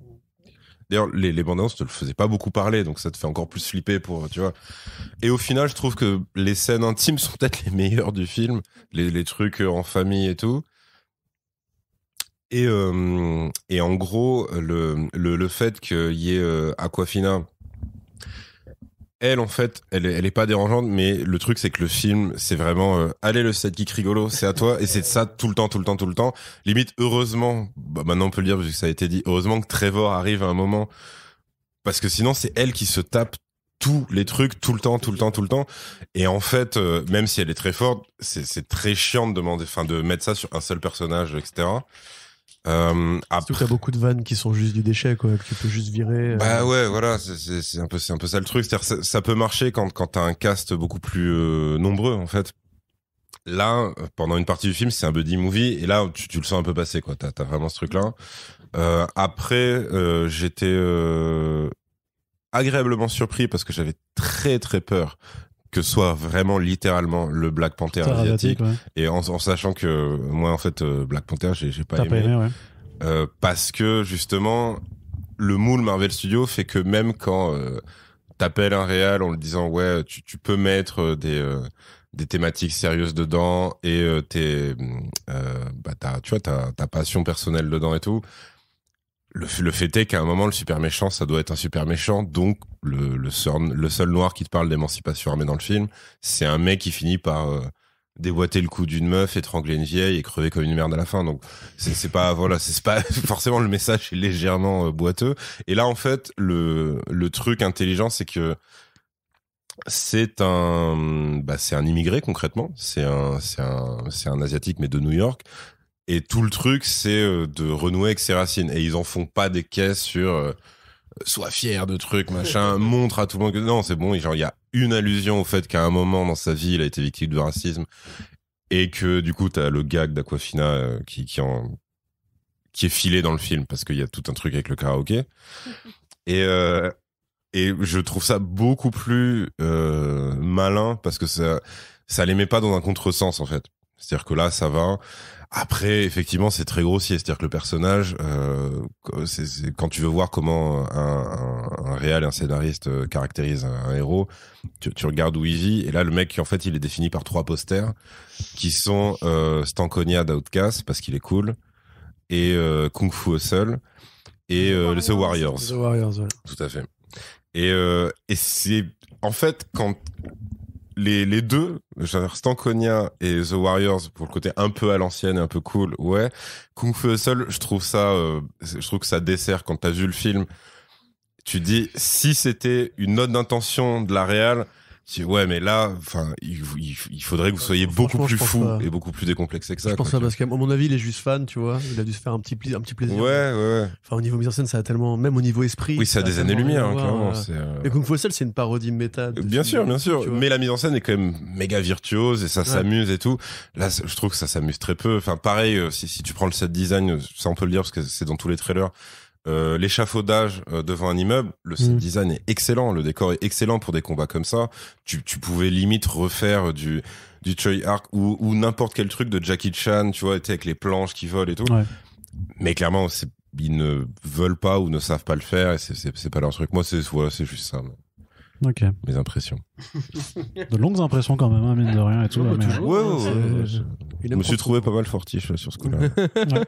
D'ailleurs, les les bandes-annonces te le faisaient pas beaucoup parler, donc ça te fait encore plus flipper, pour tu vois. Et au final, je trouve que les scènes intimes sont peut-être les meilleures du film, les les trucs en famille et tout. Et, euh, et en gros, le, le, le fait qu'il y ait euh, Aquafina, elle, en fait, elle, elle est pas dérangeante, mais le truc, c'est que le film, c'est vraiment euh, « Allez, le sidekick rigolo, c'est à toi », et c'est ça tout le temps, tout le temps, tout le temps. Limite, heureusement, bah maintenant on peut le dire, vu que ça a été dit, heureusement que Trevor arrive à un moment, parce que sinon, c'est elle qui se tape tous les trucs, tout le temps, tout le temps, tout le temps. Et en fait, euh, même si elle est très forte, c'est, c'est très chiant de demander, enfin, de mettre ça sur un seul personnage, et cetera Euh, après... Surtout que t'as beaucoup de vannes qui sont juste du déchet, quoi, que tu peux juste virer. Euh... Bah ouais, voilà, c'est, c'est, c'est, un peu, c'est un peu ça le truc. C'est-à-dire, ça, ça peut marcher quand, quand t'as un cast beaucoup plus euh, nombreux, en fait. Là, pendant une partie du film, c'est un buddy movie, et là, tu, tu le sens un peu passer, quoi. T'as, t'as vraiment ce truc-là. Euh, après, euh, j'étais euh, agréablement surpris parce que j'avais très très peur que soit vraiment littéralement le Black Panther asiatique, ouais. Et en, en sachant que moi en fait euh, Black Panther j'ai, j'ai pas T'as aimé, pas aimé ouais. euh, parce que justement le moule Marvel Studios fait que même quand euh, t'appelles un réal en lui disant ouais tu, tu peux mettre des euh, des thématiques sérieuses dedans et euh, t'es euh, bah t'as, tu vois t'as ta passion personnelle dedans et tout. Le, le fait est qu'à un moment, le super méchant, ça doit être un super méchant. Donc, le, le, seul, le seul noir qui te parle d'émancipation armée dans le film, c'est un mec qui finit par euh, déboîter le cou d'une meuf, étrangler une vieille et crever comme une merde à la fin. Donc, c'est, c'est pas, voilà, c'est, c'est pas forcément le message est légèrement euh, boiteux. Et là, en fait, le, le truc intelligent, c'est que c'est un, bah, c'est un immigré concrètement. C'est un, c'est un, c'est un asiatique, mais de New York. Et tout le truc, c'est de renouer avec ses racines. Et ils en font pas des caisses sur euh, sois fier de trucs, machin, montre à tout le monde que non, c'est bon. Genre, il y a une allusion au fait qu'à un moment dans sa vie, il a été victime de racisme. Et que du coup, t'as le gag d'Aquafina euh, qui, qui, en... qui est filé dans le film parce qu'il y a tout un truc avec le karaoké. Et, euh, et je trouve ça beaucoup plus euh, malin parce que ça, ça les met pas dans un contresens en fait. C'est-à-dire que là, ça va. Après, effectivement, c'est très grossier. C'est-à-dire que le personnage, euh, c'est, c'est, quand tu veux voir comment un, un, un réal et un scénariste caractérisent un, un héros, tu, tu regardes où il vit. Et là, le mec, en fait, il est défini par trois posters qui sont euh, Stankonia d'Outcast, parce qu'il est cool, et euh, Kung Fu Hustle, et euh, The Warriors. The Warriors, ouais. Tout à fait. Et, euh, et c'est... En fait, quand... Les, les deux, Stankonia et The Warriors, pour le côté un peu à l'ancienne et un peu cool, ouais. Kung Fu Hustle, je trouve ça, euh, je trouve que ça dessert. Quand t'as vu le film, tu dis, si c'était une note d'intention de la réal, tu dis, ouais, mais là, enfin, il, il, il faudrait que vous soyez beaucoup plus fou pas... et beaucoup plus décomplexé que ça. Je pense quoi, pas, parce qu'à mon avis, il est juste fan, tu vois. Il a dû se faire un petit, pli- un petit plaisir. Ouais, ouais, ouais. Enfin, au niveau mise en scène, ça a tellement, même au niveau esprit. Oui, ça a des années-lumière, hein, clairement. C'est, euh... Et Kung Fu Hustle, c'est une parodie méta. Bien films, sûr, bien sûr. Mais la mise en scène est quand même méga virtuose et ça ouais. s'amuse et tout. Là, je trouve que ça s'amuse très peu. Enfin, pareil, si, si tu prends le set design, ça on peut le dire parce que c'est dans tous les trailers. Euh, l'échafaudage euh, devant un immeuble, le set mmh. design est excellent, le décor est excellent pour des combats comme ça. Tu, tu pouvais limite refaire du, du Choi Arc ou, ou n'importe quel truc de Jackie Chan, tu vois, avec les planches qui volent et tout. Ouais. Mais clairement, c'est, ils ne veulent pas ou ne savent pas le faire et c'est, c'est, c'est pas leur truc. Moi, c'est, voilà, c'est juste ça. Okay. Mes impressions. De longues impressions quand même, hein, mine de rien et tout. Ouais, là, mais... ouais, ouais, ouais. Je... je me suis trouvé pas mal fortiche sur ce coup-là. Ouais.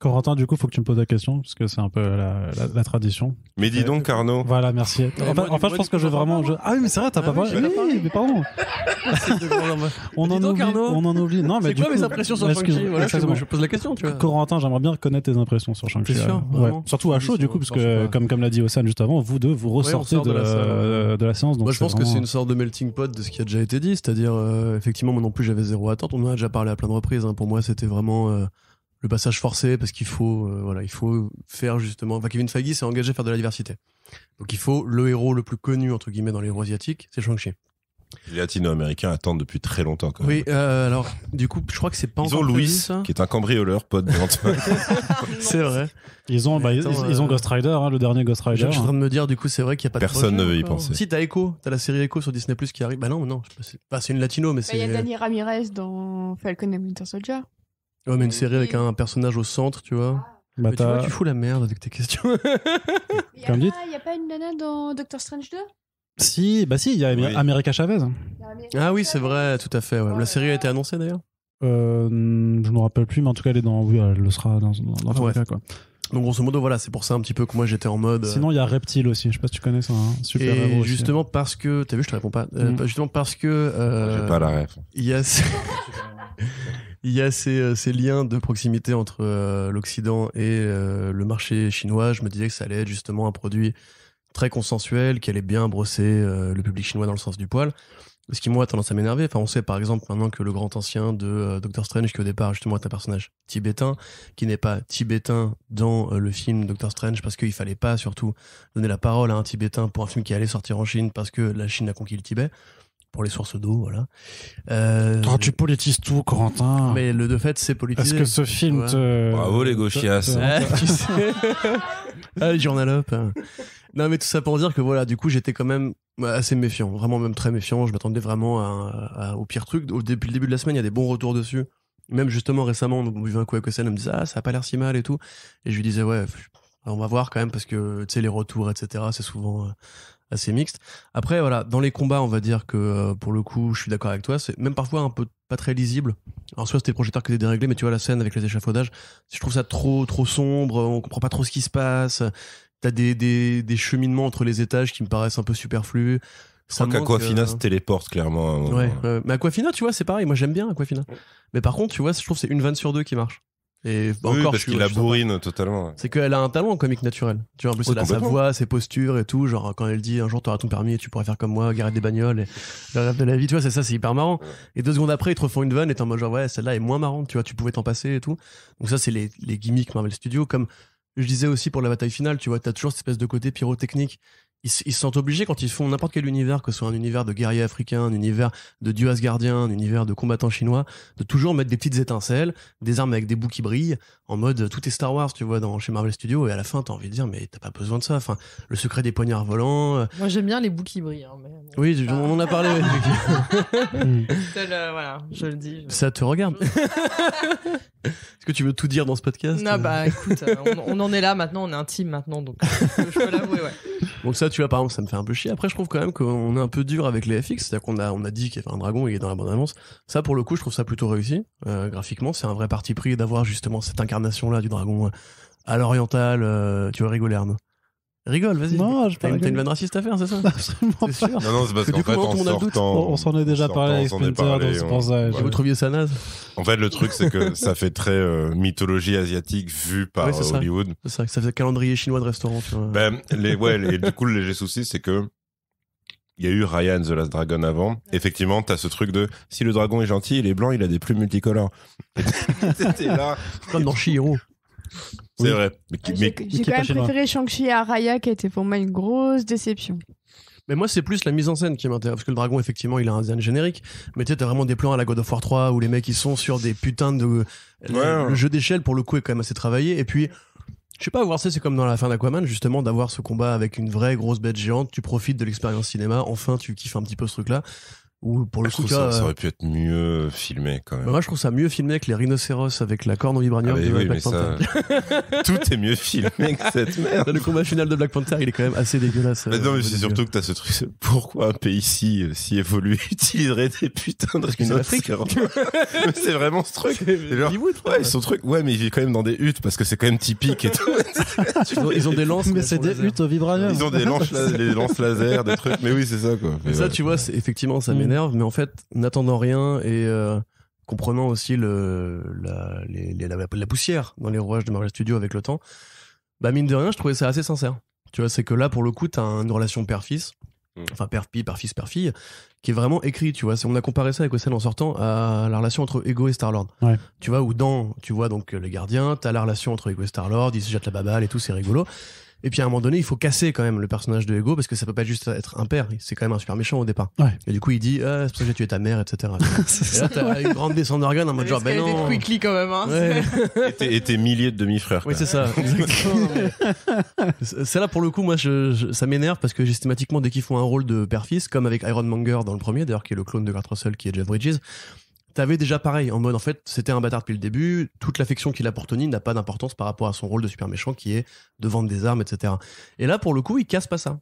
Corentin, du coup, faut que tu me poses la question parce que c'est un peu la, la, la tradition. Mais dis donc, Arnaud. Voilà, merci. En fait, en fait je pense que je veux vraiment. Je... Ah oui, mais c'est vrai, t'as ah pas parlé. Oui, oui, mais pardon. on, en donc, oublie, on en oublie. Non, mais c'est quoi coup, mes impressions sur Shang-Chi voilà, je pose la question, tu vois. Corentin, j'aimerais bien connaître tes impressions sur Shang-Chi. C'est sûr, ouais. Surtout à chaud, du coup, parce que comme comme l'a dit Ossan juste avant, vous deux, vous ressortez de la de la séance. Moi, je pense que c'est une sorte de melting pot de ce qui a déjà été dit, c'est-à-dire effectivement, moi non plus, j'avais zéro attente. On en a déjà parlé à plein de reprises. Pour moi, c'était vraiment. Le passage forcé, parce qu'il faut, euh, voilà, il faut faire justement... Enfin, Kevin Feige s'est engagé à faire de la diversité. Donc il faut le héros le plus connu, entre guillemets, dans les héros asiatiques, c'est Shang-Chi. Les latino-américains attendent depuis très longtemps, quand même. Oui, euh, alors, du coup, je crois que c'est pas ils encore... Ils ont Louis, prévu, ça. Qui est un cambrioleur, pote. C'est vrai. Ils ont, bah, attends, ils, euh... ils ont Ghost Rider, hein, le dernier Ghost Rider. Je, je suis en train de me dire, du coup, c'est vrai qu'il n'y a pas personne de... Personne ne veut y penser. Ou... Si, t'as Echo, t'as la série Echo sur Disney+, qui arrive. Bah non, non, c'est, bah, c'est une latino, mais bah, c'est... Il y a Dani Ramirez dans Falcon and Winter Soldier. Ouais, mais une série avec un personnage au centre, tu vois. Bah mais tu vois, tu fous la merde avec tes questions. Il n'y a, a pas une nana dans Doctor Strange deux ? Si, bah si, il y a oui. America Chavez. Ah oui, c'est vrai, tout à fait. Ouais. La série a été annoncée d'ailleurs. Euh, je ne me rappelle plus, mais en tout cas, elle est dans. Oui, elle le sera dans dans ouais. cas, quoi. Donc grosso modo, voilà, c'est pour ça un petit peu que moi j'étais en mode. Sinon, il y a Reptile aussi. Je sais pas si tu connais ça. Hein. Super héros. Et justement aussi. Parce que, t'as vu, je te réponds pas. Euh, mmh. Justement parce que. Euh, J'ai pas la ref. Il y a. Il y a ces, ces liens de proximité entre euh, l'Occident et euh, le marché chinois. Je me disais que ça allait être justement un produit très consensuel, qui allait bien brosser euh, le public chinois dans le sens du poil. Ce qui, moi, a tendance à m'énerver. Enfin, on sait, par exemple, maintenant que le grand ancien de euh, Doctor Strange, qui au départ, justement, est un personnage tibétain, qui n'est pas tibétain dans euh, le film Doctor Strange, parce qu'il fallait pas, surtout, donner la parole à un tibétain pour un film qui allait sortir en Chine, parce que la Chine a conquis le Tibet, pour les sources d'eau, voilà. Euh, oh, tu politises tout, Corentin. Mais le de fait, c'est politisé. Est-ce que ce film ouais. te... Bravo, les gauchias. Tu sais. Ah, les journalopes. Non, mais tout ça pour dire que voilà, du coup, j'étais quand même assez méfiant, vraiment même très méfiant. Je m'attendais vraiment à, à, au pire truc. Au, depuis le début de la semaine, il y a des bons retours dessus. Même justement récemment, on buvait un coup avec Océane, elle me disait « Ah, ça a pas l'air si mal et tout ». Et je lui disais « Ouais, on va voir quand même parce que, tu sais, les retours, et cetera, c'est souvent assez mixte ». Après, voilà, dans les combats, on va dire que pour le coup, je suis d'accord avec toi. C'est même parfois un peu pas très lisible. En soit, c'était le projecteur qui était déréglé, mais tu vois, la scène avec les échafaudages, je trouve ça trop, trop sombre, on comprend pas trop ce qui se passe. T'as des, des, des cheminements entre les étages qui me paraissent un peu superflus. Je crois qu'Aquafina euh... se téléporte clairement. Ouais, ouais. Euh, mais Aquafina, tu vois, c'est pareil. Moi, j'aime bien Aquafina. Mais par contre, tu vois, je trouve que c'est une vanne sur deux qui marche. Et oui, encore, parce qu'il la bourrine totalement. C'est qu'elle a un talent en comique naturel. Tu vois, en plus, elle a sa voix, ses postures et tout. Genre, quand elle dit un jour, t'auras ton permis et tu pourras faire comme moi, garer des bagnoles et le rêve de la vie, tu vois, c'est ça, c'est hyper marrant. Et deux secondes après, ils te refont une vanne et t'es en mode genre, ouais, celle-là est moins marrante, tu vois, tu pouvais t'en passer et tout. Donc, ça, c'est les, les gimmicks Marvel Studios. Comme je disais aussi pour la bataille finale, tu vois, t'as toujours cette espèce de côté pyrotechnique. Ils, ils se sentent obligés quand ils font n'importe quel univers, que ce soit un univers de guerriers africains, un univers de dieux asgardiens, un univers de combattants chinois, de toujours mettre des petites étincelles, des armes avec des bouts qui brillent, en mode tout est Star Wars, tu vois, dans, chez Marvel Studios, et à la fin, t'as envie de dire, mais t'as pas besoin de ça. Enfin, le secret des poignards volants. Euh... Moi, j'aime bien les bouts qui brillent. Hein, mais... Oui, ah. on en a parlé. Mais... Seul, euh, voilà, je le dis. Je... Ça te regarde. Est-ce que tu veux tout dire dans ce podcast? Non, bah écoute, on, on en est là maintenant, on est intime maintenant, donc je, je peux l'avouer, ouais. Donc ça, tu vois, par exemple, ça me fait un peu chier. Après, je trouve quand même qu'on est un peu dur avec les F X, c'est-à-dire qu'on a, on a dit qu'il y avait un dragon, il est dans la bande-annonce. Ça, pour le coup, je trouve ça plutôt réussi, euh, graphiquement. C'est un vrai parti pris d'avoir justement cette incarnation-là du dragon à l'oriental. Euh, tu vas rigoler, Arnaud. Rigole, vas-y. Non, je t'as, t'as une vanne raciste à faire, c'est ça? Absolument pas. Sûr. Non, non, c'est parce qu'en fait, on s'en On s'en est déjà parlé avec Splinter, on pense à... Vous trouviez ça naze? En fait, le truc, c'est que ça fait très euh, mythologie asiatique vue par ouais, c'est Hollywood. Ça. C'est vrai que ça fait calendrier chinois de restaurant, tu vois. Ben, les, ouais, les, du coup, le léger souci, c'est que il y a eu Raya and the Last Dragon avant. Effectivement, t'as ce truc de si le dragon est gentil, il est blanc, il a des plumes multicolores. C'était là. Comme dans Chihiro. C'est oui. vrai. Mais, j'ai mais, j'ai quand même préféré Shang-Chi à Raya, qui était pour moi une grosse déception. Mais moi, c'est plus la mise en scène qui m'intéresse. Parce que le dragon, effectivement, il a un design générique. Mais tu sais, t'as vraiment des plans à la God of War trois où les mecs, ils sont sur des putains de. Ouais. Le, le jeu d'échelle, pour le coup, est quand même assez travaillé. Et puis. Je sais pas, voir ça, c'est comme dans la fin d'Aquaman, justement, d'avoir ce combat avec une vraie grosse bête géante. Tu profites de l'expérience cinéma. Enfin, tu kiffes un petit peu ce truc-là. Ou pour le je coup, ça, euh... ça aurait pu être mieux filmé quand même. Moi, je trouve ça mieux filmé que les rhinocéros avec la corne en vibranium. Ah bah, de oui, Black Panther. Ça... Tout est mieux filmé que cette merde. Le combat final de Black Panther, il est quand même assez dégueulasse. Mais non, mais euh, c'est surtout que t'as ce truc. Pourquoi un pays si, si évolué utiliserait des putains de rhinocéros? C'est vraiment ce truc. C'est genre, Hollywood, ouais, ouais. Son truc. Ouais, mais ils vivent quand même dans des huttes parce que c'est quand même typique et tout. ils, ont, ils ont des lances, mais c'est des laser. Huttes au vibranium. Ils ont des lances, les lances laser, des trucs. Mais oui, c'est ça quoi. Mais ça, tu vois, effectivement, ça m'énerve. Mais en fait, n'attendant rien et euh, comprenant aussi le, la, les, les, la, la poussière dans les rouages de Marvel Studios avec le temps, bah mine de rien, je trouvais ça assez sincère. Tu vois, c'est que là, pour le coup, t'as une relation père-fils, enfin père-fille, père-fils, père-fille, qui est vraiment écrite. Tu vois, c'est, on a comparé ça avec Océane en sortant à la relation entre Ego et Star-Lord. Ouais. Tu vois, où dans, tu vois, donc les gardiens, t'as la relation entre Ego et Star-Lord, ils se jettent la baballe et tout, c'est rigolo. Et puis à un moment donné, il faut casser quand même le personnage de Ego parce que ça peut pas juste être un père. C'est quand même un super méchant au départ. Ouais. Et du coup, il dit ah, c'est pour ça que j'ai tué ta mère, et cetera. Et là, t'as une grande descente d'organes en mode genre ben non. Quickly quand même. Hein, ouais. et, et tes milliers de demi-frères. Oui, c'est ça. C'est là pour le coup, moi, je, je, ça m'énerve parce que systématiquement, dès qu'ils font un rôle de père-fils, comme avec Iron Monger dans le premier, d'ailleurs qui est le clone de Kurt Russell, qui est Jeff Bridges. T'avais déjà pareil, en mode en fait, c'était un bâtard depuis le début, toute l'affection qu'il a pour Tony n'a pas d'importance par rapport à son rôle de super méchant qui est de vendre des armes, et cetera. Et là, pour le coup, il casse pas ça.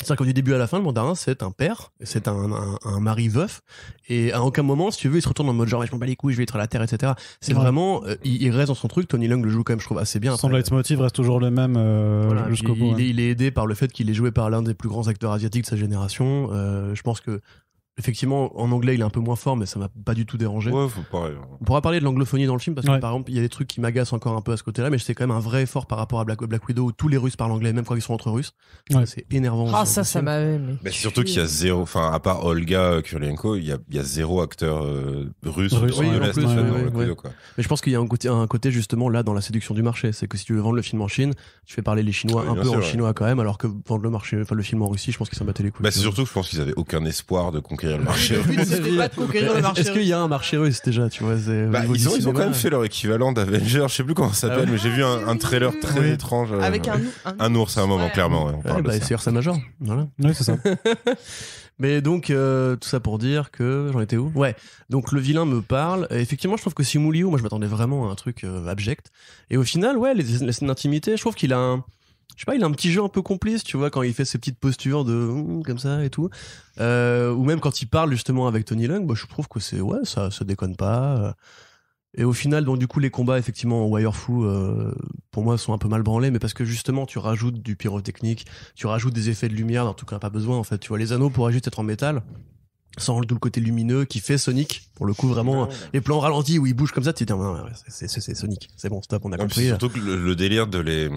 C'est-à-dire que du début à la fin, le mandarin, c'est un père, c'est un, un, un mari veuf, et à aucun moment, si tu veux, il se retourne en mode genre, je m'en bats les couilles, je vais être à la terre, et cetera. C'est ouais. vraiment, euh, il, il reste dans son truc, Tony Leung le joue quand même, je trouve, assez bien. Son leitmotiv reste toujours le même euh, voilà, jusqu'au il, bout. Il, ouais. il est aidé par le fait qu'il est joué par l'un des plus grands acteurs asiatiques de sa génération. Euh, je pense que Effectivement, en anglais, il est un peu moins fort, mais ça m'a pas du tout dérangé. Ouais, faut pareil. On pourra parler de l'anglophonie dans le film, parce que ouais. par exemple, il y a des trucs qui m'agacent encore un peu à ce côté-là, mais c'est quand même un vrai effort par rapport à Black, Black Widow, où tous les Russes parlent anglais, même quand ils sont entre Russes. Ouais. C'est énervant. Ah, oh, ça, ça m'avait. Mais surtout qu'il y a zéro, enfin, à part Olga Kurylenko, il y a, il y a zéro acteur euh, russe, russe oui, de l'Est dans Black Widow, quoi. Mais je pense qu'il y a un côté, un côté, justement, là, dans la séduction du marché. C'est que si tu veux vendre le film en Chine, tu fais parler les Chinois ouais, un peu en chinois quand même, alors que vendre le marché, enfin, le film en Russie, je pense qu'ils s'en battaient les couilles. C'est surtout, je pense qu'ils avaient aucun espoir de conquérir le marché russe. Est-ce qu'il y a un marché russe déjà, tu vois, bah, ils, ont, ils ont quand même fait leur équivalent d'Avengers, je sais plus comment ça s'appelle, ah ouais. mais j'ai vu un, un trailer très oui. étrange. Avec euh, un, un... un ours à un moment, ouais. clairement. Ouais, on parle ouais, bah, de ça. C'est Ursa Major. Voilà. Oui, c'est ça. Mais donc, euh, tout ça pour dire que... J'en étais où ? Ouais. Donc, le vilain me parle. Et effectivement, je trouve que Simu Liu, moi, je m'attendais vraiment à un truc euh, abject. Et au final, ouais, les, les scènes d'intimité, je trouve qu'il a un... Je sais pas, il a un petit jeu un peu complice, tu vois, quand il fait ses petites postures de comme ça et tout, euh, ou même quand il parle justement avec Tony Leung, bah, je trouve que c'est ouais, ça, ça déconne pas. Et au final, donc du coup, les combats effectivement en Wirefoo, euh, pour moi, sont un peu mal branlés, mais parce que justement, tu rajoutes du pyrotechnique, tu rajoutes des effets de lumière, en tout cas, pas besoin en fait. Tu vois, les anneaux pourraient juste être en métal. Sans tout le côté lumineux qui fait Sonic, pour le coup vraiment, ouais, ouais. les plans ralentis où il bouge comme ça, tu te dis, non, c'est, c'est, c'est Sonic, c'est bon, stop, on a non, compris. Surtout que le, le délire de les...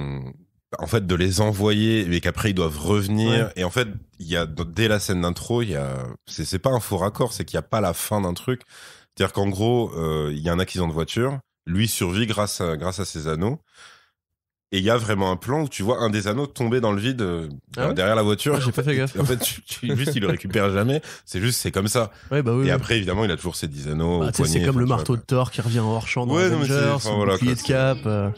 en fait de les envoyer mais qu'après ils doivent revenir ouais. et en fait il y a dès la scène d'intro il y a c'est, c'est pas un faux raccord, c'est qu'il n'y a pas la fin d'un truc, c'est-à-dire qu'en gros il euh, y a un accident de voiture, lui survit grâce à, grâce à ses anneaux. Et il y a vraiment un plan où tu vois un des anneaux tomber dans le vide euh, ah ouais derrière la voiture. Ouais, j'ai pas fait gaffe. En fait, tu, tu, juste, il le récupère jamais. C'est juste, c'est comme ça. Ouais, bah oui, et oui. après, évidemment, il a toujours ses dix anneaux. Bah, poignet, c'est comme le marteau de Thor qui revient en hors champ dans ouais, Avengers, son voilà, bouclier de cap. Euh,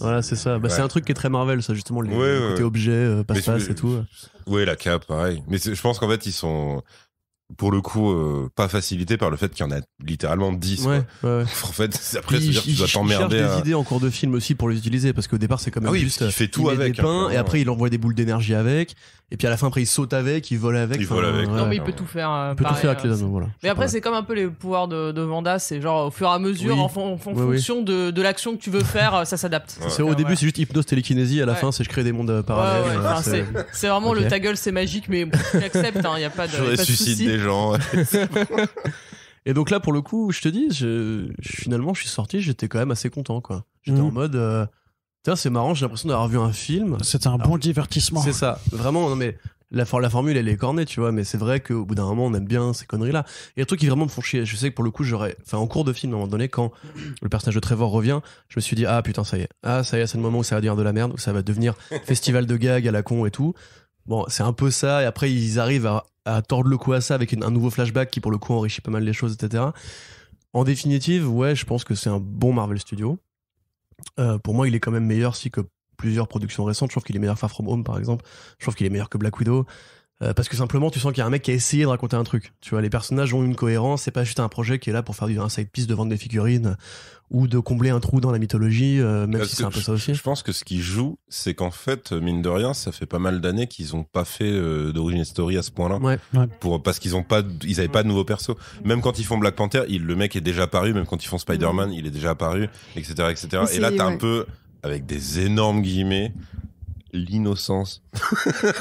voilà, c'est ça. Bah, ouais. C'est un truc qui est très Marvel, ça, justement, les, ouais, les côtés ouais. objets, euh, passe-passe et tout. Ouais, la cape, pareil. Mais je pense qu'en fait, ils sont... pour le coup euh, pas facilité par le fait qu'il y en a littéralement dix ouais, ouais. en fait après c'est-à-dire que tu dois t'emmerder à... des idées en cours de film aussi pour les utiliser parce qu'au départ c'est quand même ah oui, juste il fait tout il avec des pains, hein, et après il envoie des boules d'énergie avec et puis à la fin après il saute avec il vole avec il vole avec ouais, non mais il peut tout faire euh, il peut pareil, tout faire avec euh, les anneaux voilà. mais après c'est comme un peu les pouvoirs de, de Vanda, c'est genre au fur et à mesure oui. en, en, en oui, fonction oui. de, de l'action que tu veux faire ça s'adapte ouais. c'est au début ouais. c'est juste hypnose télékinésie à la ouais. fin c'est je crée des mondes parallèles c'est vraiment le ta gueule c'est magique mais j'accepte il y a pas de gens. Et donc là pour le coup je te dis je, je, finalement je suis sorti, j'étais quand même assez content quoi. J'étais mmh. en mode euh, c'est marrant, j'ai l'impression d'avoir vu un film, c'est un alors, bon divertissement, c'est ça vraiment. Non mais la, for- la formule elle est cornée tu vois, mais c'est vrai qu'au bout d'un moment on aime bien ces conneries là et les trucs qui vraiment me font chier. Je sais que pour le coup j'aurais enfin en cours de film à un moment donné quand le personnage de Trevor revient je me suis dit ah putain ça y est, ah ça y est c'est le moment où ça va devenir de la merde, où ça va devenir festival de gags à la con et tout. Bon, c'est un peu ça, et après ils arrivent à, à tordre le cou à ça avec une, un nouveau flashback qui pour le coup enrichit pas mal les choses, et cetera. En définitive, ouais, je pense que c'est un bon Marvel Studio. Euh, pour moi, il est quand même meilleur si que plusieurs productions récentes. Je trouve qu'il est meilleur que Far From Home, par exemple. Je trouve qu'il est meilleur que Black Widow. Euh, parce que simplement, tu sens qu'il y a un mec qui a essayé de raconter un truc. Tu vois, les personnages ont une cohérence, c'est pas juste un projet qui est là pour faire un side piece de vendre des figurines ou de combler un trou dans la mythologie, euh, même parce si c'est un peu ça aussi. Je pense que ce qui joue, c'est qu'en fait, mine de rien, ça fait pas mal d'années qu'ils ont pas fait euh, d'origin story à ce point-là, ouais. pour parce qu'ils ont pas, ils avaient pas de nouveaux persos. Même quand ils font Black Panther, il, le mec est déjà apparu. Même quand ils font Spider-Man, il est déjà apparu, et cetera, et cetera. Et, et là, t'as ouais. un peu avec des énormes guillemets. L'innocence.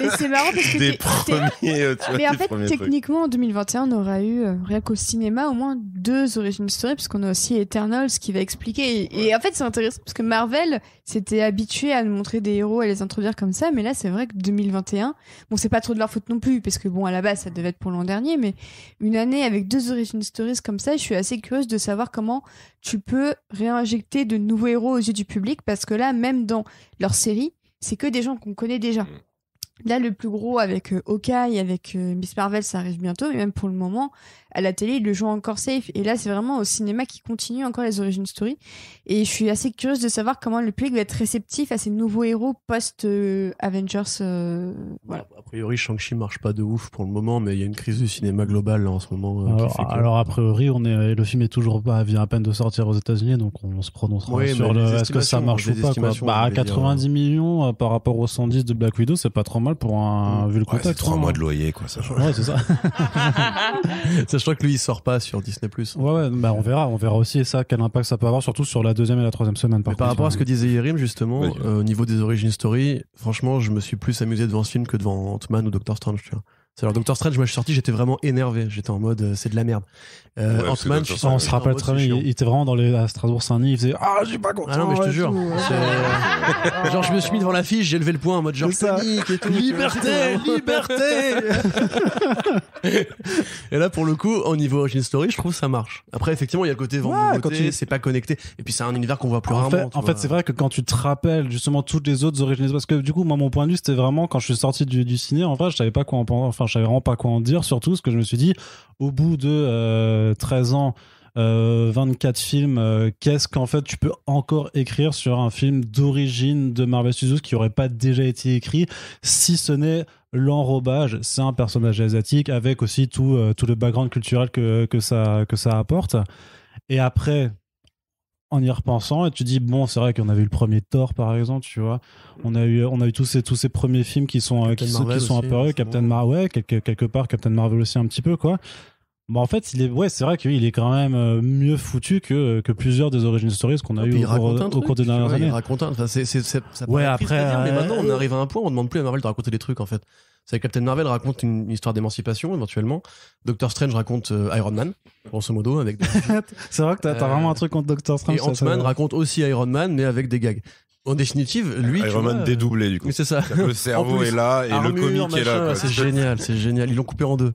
Mais c'est marrant parce que des t'es, premiers. T'es... Tu vois, mais en fait, techniquement, en deux mille vingt et un, on aura eu euh, rien qu'au cinéma au moins deux origin story, parce qu'on a aussi Eternals qui va expliquer. Et, ouais. et en fait, c'est intéressant parce que Marvel s'était habitué à nous montrer des héros, à les introduire comme ça, mais là, c'est vrai que deux mille vingt et un, bon, c'est pas trop de leur faute non plus, parce que bon, à la base, ça devait être pour l'an dernier, mais une année avec deux origin stories comme ça, je suis assez curieuse de savoir comment tu peux réinjecter de nouveaux héros aux yeux du public, parce que là, même dans leur série, c'est que des gens qu'on connaît déjà. Là, le plus gros avec euh, Hawkeye, avec euh, Miss Marvel, ça arrive bientôt, mais même pour le moment, à la télé, ils le jouent encore safe. Et là, c'est vraiment au cinéma qu'ils continuent encore les origin story. Et je suis assez curieuse de savoir comment le public va être réceptif à ces nouveaux héros post-Avengers. Euh, euh, voilà. A priori, Shang-Chi marche pas de ouf pour le moment, mais il y a une crise du cinéma global là, en ce moment. Euh, alors, qui fait que... alors, a priori, on est... le film est toujours pas, vient à peine de sortir aux États-Unis, donc on se prononcera oui, sur le... est-ce que ça marche ou pas. Quoi. Bah, quatre-vingt-dix dire... millions euh, par rapport aux cent dix de Black Widow, c'est pas trop mal. Pour un, vu le contexte, ouais, c'est trois mois de loyer, quoi. Ça, ouais, c'est ça. Sachant que lui, il sort pas sur Disney+. Ouais, ouais, bah on verra, on verra aussi ça, quel impact ça peut avoir, surtout sur la deuxième et la troisième semaine. Par, par rapport à ce que disait Yerim, justement, oui. euh, au niveau des origin story, franchement, je me suis plus amusé devant ce film que devant Ant-Man ou Doctor Strange. Tu vois. Alors Doctor Strange, moi je suis sorti, j'étais vraiment énervé, j'étais en mode euh, c'est de la merde. Euh, ouais, Ant-Man, je on se rappelle très bien, il était vraiment dans les à Strasbourg-Saint-Denis, il faisait ah j'ai pas content. Ah non mais je te jure, c'est... genre je me suis mis devant l'affiche, j'ai levé le poing en mode genre panique et tout. Liberté, liberté. Et là pour le coup, au niveau origin story, je trouve ça marche. Après effectivement il y a le côté ouais, quand tu... c'est pas connecté, et puis c'est un univers qu'on voit plus en rarement. Fait, en vois. fait c'est vrai que quand tu te rappelles justement toutes les autres origines, parce que du coup moi mon point de vue c'était vraiment quand je suis sorti du, du ciné, en vrai je savais pas quoi en penser. Enfin, je savais vraiment pas quoi en dire, surtout parce que je me suis dit, au bout de euh, treize ans, euh, vingt-quatre films, euh, qu'est-ce qu'en fait tu peux encore écrire sur un film d'origine de Marvel Studios qui n'aurait pas déjà été écrit, si ce n'est l'enrobage. C'est un personnage asiatique avec aussi tout, euh, tout le background culturel que, que, ça, que ça apporte. Et après... en y repensant, et tu dis bon, c'est vrai qu'on avait eu le premier Thor par exemple, tu vois, on a eu on a eu tous ces tous ces premiers films qui sont qui, qui sont apparus, Captain Marvel, ouais, quelque quelque part Captain Marvel aussi un petit peu quoi. Bah en fait, il est ouais, c'est vrai qu'il est quand même mieux foutu que que plusieurs des origin stories qu'on a eu au, au, truc, au cours des dernières ouais, années. Il raconte un, enfin c'est c'est ça, ça ouais, après euh... dire, mais maintenant on arrive à un point on demande plus à Marvel de raconter des trucs en fait. C'est Captain Marvel raconte une histoire d'émancipation éventuellement. Doctor Strange raconte euh, Iron Man, grosso modo. Avec. Des... c'est vrai que t'as, euh... t'as vraiment un truc contre Doctor Strange. Et Ant-Man raconte aussi Iron Man, mais avec des gags. En définitive, lui... Iron Man vois, dédoublé, du coup. Mais c'est ça. Le cerveau plus, est là et armure, le comique machin, est là. Quoi. C'est génial, c'est génial. Ils l'ont coupé en deux.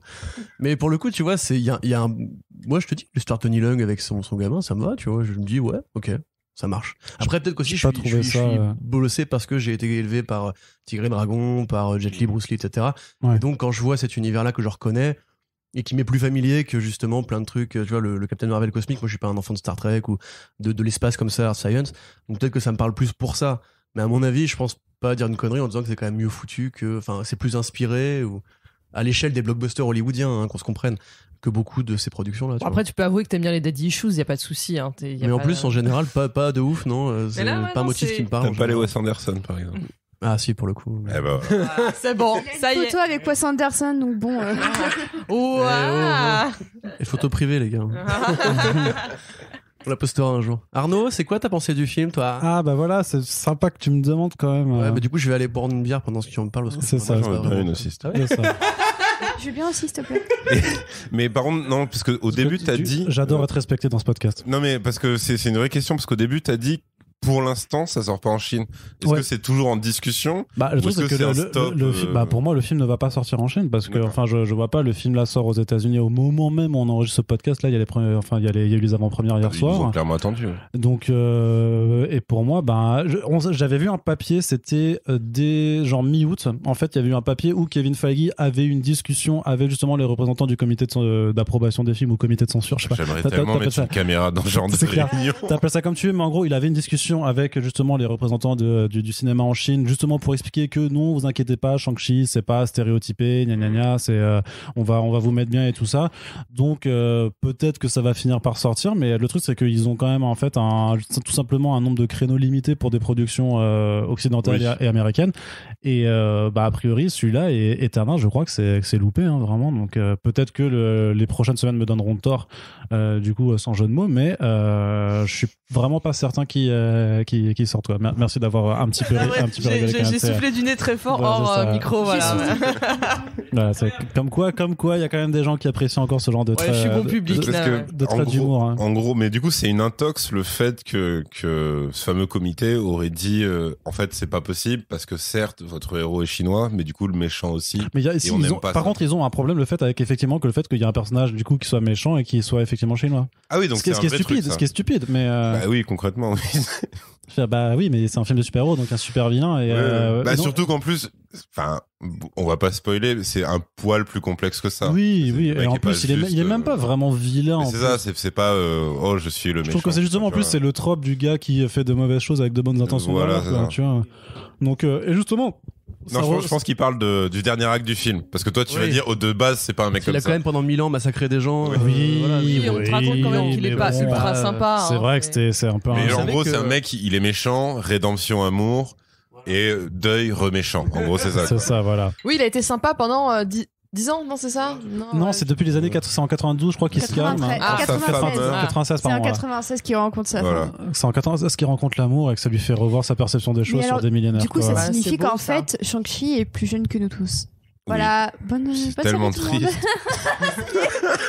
Mais pour le coup, tu vois, il y a, y a un... Moi, je te dis, l'histoire Tony Leung avec son, son gamin, ça me va, tu vois. Je me dis, ouais, ok. Ça marche. Après, peut-être qu'aussi, je, je, je, je, je suis bolossé parce que j'ai été élevé par Tigre et Dragon, par Jet Li, Bruce Lee, et cetera. Ouais. Et donc, quand je vois cet univers-là que je reconnais et qui m'est plus familier que justement plein de trucs, tu vois, le, le Captain Marvel cosmique, moi, je suis pas un enfant de Star Trek ou de, de l'espace comme ça, Earth Science. Donc, peut-être que ça me parle plus pour ça. Mais à mon avis, je pense pas dire une connerie en disant que c'est quand même mieux foutu, que, enfin, c'est plus inspiré ou à l'échelle des blockbusters hollywoodiens, hein, qu'on se comprenne. Que beaucoup de ces productions-là. Tu Après, vois. Tu peux avouer que t'aimes bien les daddy issues, il n'y a pas de souci. Hein, mais en plus, de... en général, pas, pas de ouf, non. C'est là, ouais, pas un motif c'est... qui me parle. T'aimes pas les Wes Anderson, par exemple. Ah si, pour le coup. Eh ben, ouais. ah, c'est bon, ça y est. Il y a une photo avec Wes Anderson, donc bon... Euh... Ouah ah. Et, oh, et photo privée, les gars. On la postera un jour. Arnaud, c'est quoi ta pensée du film, toi? Ah bah voilà, c'est sympa que tu me demandes quand même. Ouais, euh... bah du coup, je vais aller boire une bière pendant ce qu'on me parle. Parce que c'est ça. J'en ai bien une aussi, c'est ça. Je veux bien aussi, s'il te plaît. Mais par contre, non, parce qu'au début, que tu as dit... J'adore être respecté dans ce podcast. Non, mais parce que c'est, c'est une vraie question, parce qu'au début, tu as dit, pour l'instant, ça sort pas en Chine. Est-ce ouais. que c'est toujours en discussion? Bah, le truc, c'est que, que le, stop, le, le, euh... bah, pour moi, le film ne va pas sortir en Chine, parce que D'accord. enfin, je, je vois pas, le film là sort aux États-Unis au moment même où on enregistre ce podcast. Là, il y a les premiers, enfin, il y a les, il y a eu les avant-premières hier ah, soir. Ils ont clairement attendu. Donc, euh, et pour moi, ben, bah, j'avais vu un papier, c'était dès genre mi-août. En fait, il y avait eu un papier où Kevin Feige avait eu une discussion avec justement les représentants du comité de, d'approbation des films ou comité de censure. Je sais pas. J'aimerais t'as, tellement t'as, mettre ça... une caméra dans ce genre c'est de clair. Réunion. T'appelles ça comme tu veux, mais en gros, il avait une discussion avec justement les représentants de, du, du cinéma en Chine, justement pour expliquer que non, vous inquiétez pas, Shang-Chi, c'est pas stéréotypé, gna gna gna, c'est euh, on va on va vous mettre bien et tout ça. Donc euh, peut-être que ça va finir par sortir, mais le truc c'est qu'ils ont quand même en fait un, tout simplement un nombre de créneaux limité pour des productions euh, occidentales oui. et, et américaines. Et euh, bah a priori celui-là est éternel, je crois que c'est que c'est loupé hein, vraiment. Donc euh, peut-être que le, les prochaines semaines me donneront tort, euh, du coup sans jeu de mots, mais euh, je suis vraiment pas certain qu'il euh, Qui, qui sort toi. Merci d'avoir un petit peu, ah ouais, un petit peu j'ai, rigolé. J'ai, j'ai soufflé du nez très fort ouais, hors euh, micro. Voilà. voilà c'est, comme quoi, comme quoi, il y a quand même des gens qui apprécient encore ce genre de traits ouais, bon public, de, là, de, de en gros, d'humour. Hein. En gros, mais du coup, c'est une intox le fait que, que ce fameux comité aurait dit euh, en fait, c'est pas possible parce que certes, votre héros est chinois, mais du coup, le méchant aussi. Mais y a, si, et on ils ont, pas par ça. Contre, ils ont un problème le fait avec effectivement que le fait qu'il y a un personnage du coup qui soit méchant et qui soit effectivement chinois. Ah oui, donc c'est, c'est un ce, un vrai stupide, truc, ça. Ce qui est stupide. Mais euh... bah oui, concrètement. Oui. Bah oui, mais c'est un film de super-héros, donc un super vilain. Et ouais, euh, bah et donc... surtout qu'en plus, enfin, on va pas spoiler, c'est un poil plus complexe que ça. Oui, c'est oui, et en plus, il est, il est même pas vraiment vilain. C'est plus. Ça, c'est, c'est pas euh, oh, je suis le méchant. Je trouve que c'est justement en plus, vois. C'est le trope du gars qui fait de mauvaises choses avec de bonnes intentions. Voilà, là, quoi, tu vois. Donc, euh, et justement. Non, re... je pense qu'il parle de, du dernier acte du film. Parce que toi, tu oui. vas dire, oh, de base, c'est pas un mec il comme ça. Il a quand même pendant mille ans massacré des gens. Oui, euh, voilà, oui, oui, on te raconte quand même qu'il est pas bon, ultra sympa. C'est hein, vrai mais... que c'était, c'est un peu un. Mais en gros, que... c'est un mec, il est méchant, rédemption, amour, et deuil, reméchant. En gros, c'est ça. C'est ça, voilà. Oui, il a été sympa pendant. Euh, dix... dix ans, non, c'est ça? Non, non euh, c'est depuis les années quatre-vingt-douze, je crois, qu'il se calme. Ah, c'est en quatre-vingt-seize, c'est en quatre-vingt-seize qu'il rencontre sa femme. C'est en quatre-vingt-seize qu'il rencontre l'amour et que ça lui fait revoir sa perception des choses alors, sur des millénaires. Du coup, quoi. Ça signifie ouais, beau, qu'en ça. Fait, Shang-Chi est plus jeune que nous tous. Voilà, oui. bonne C'est bonne tellement triste.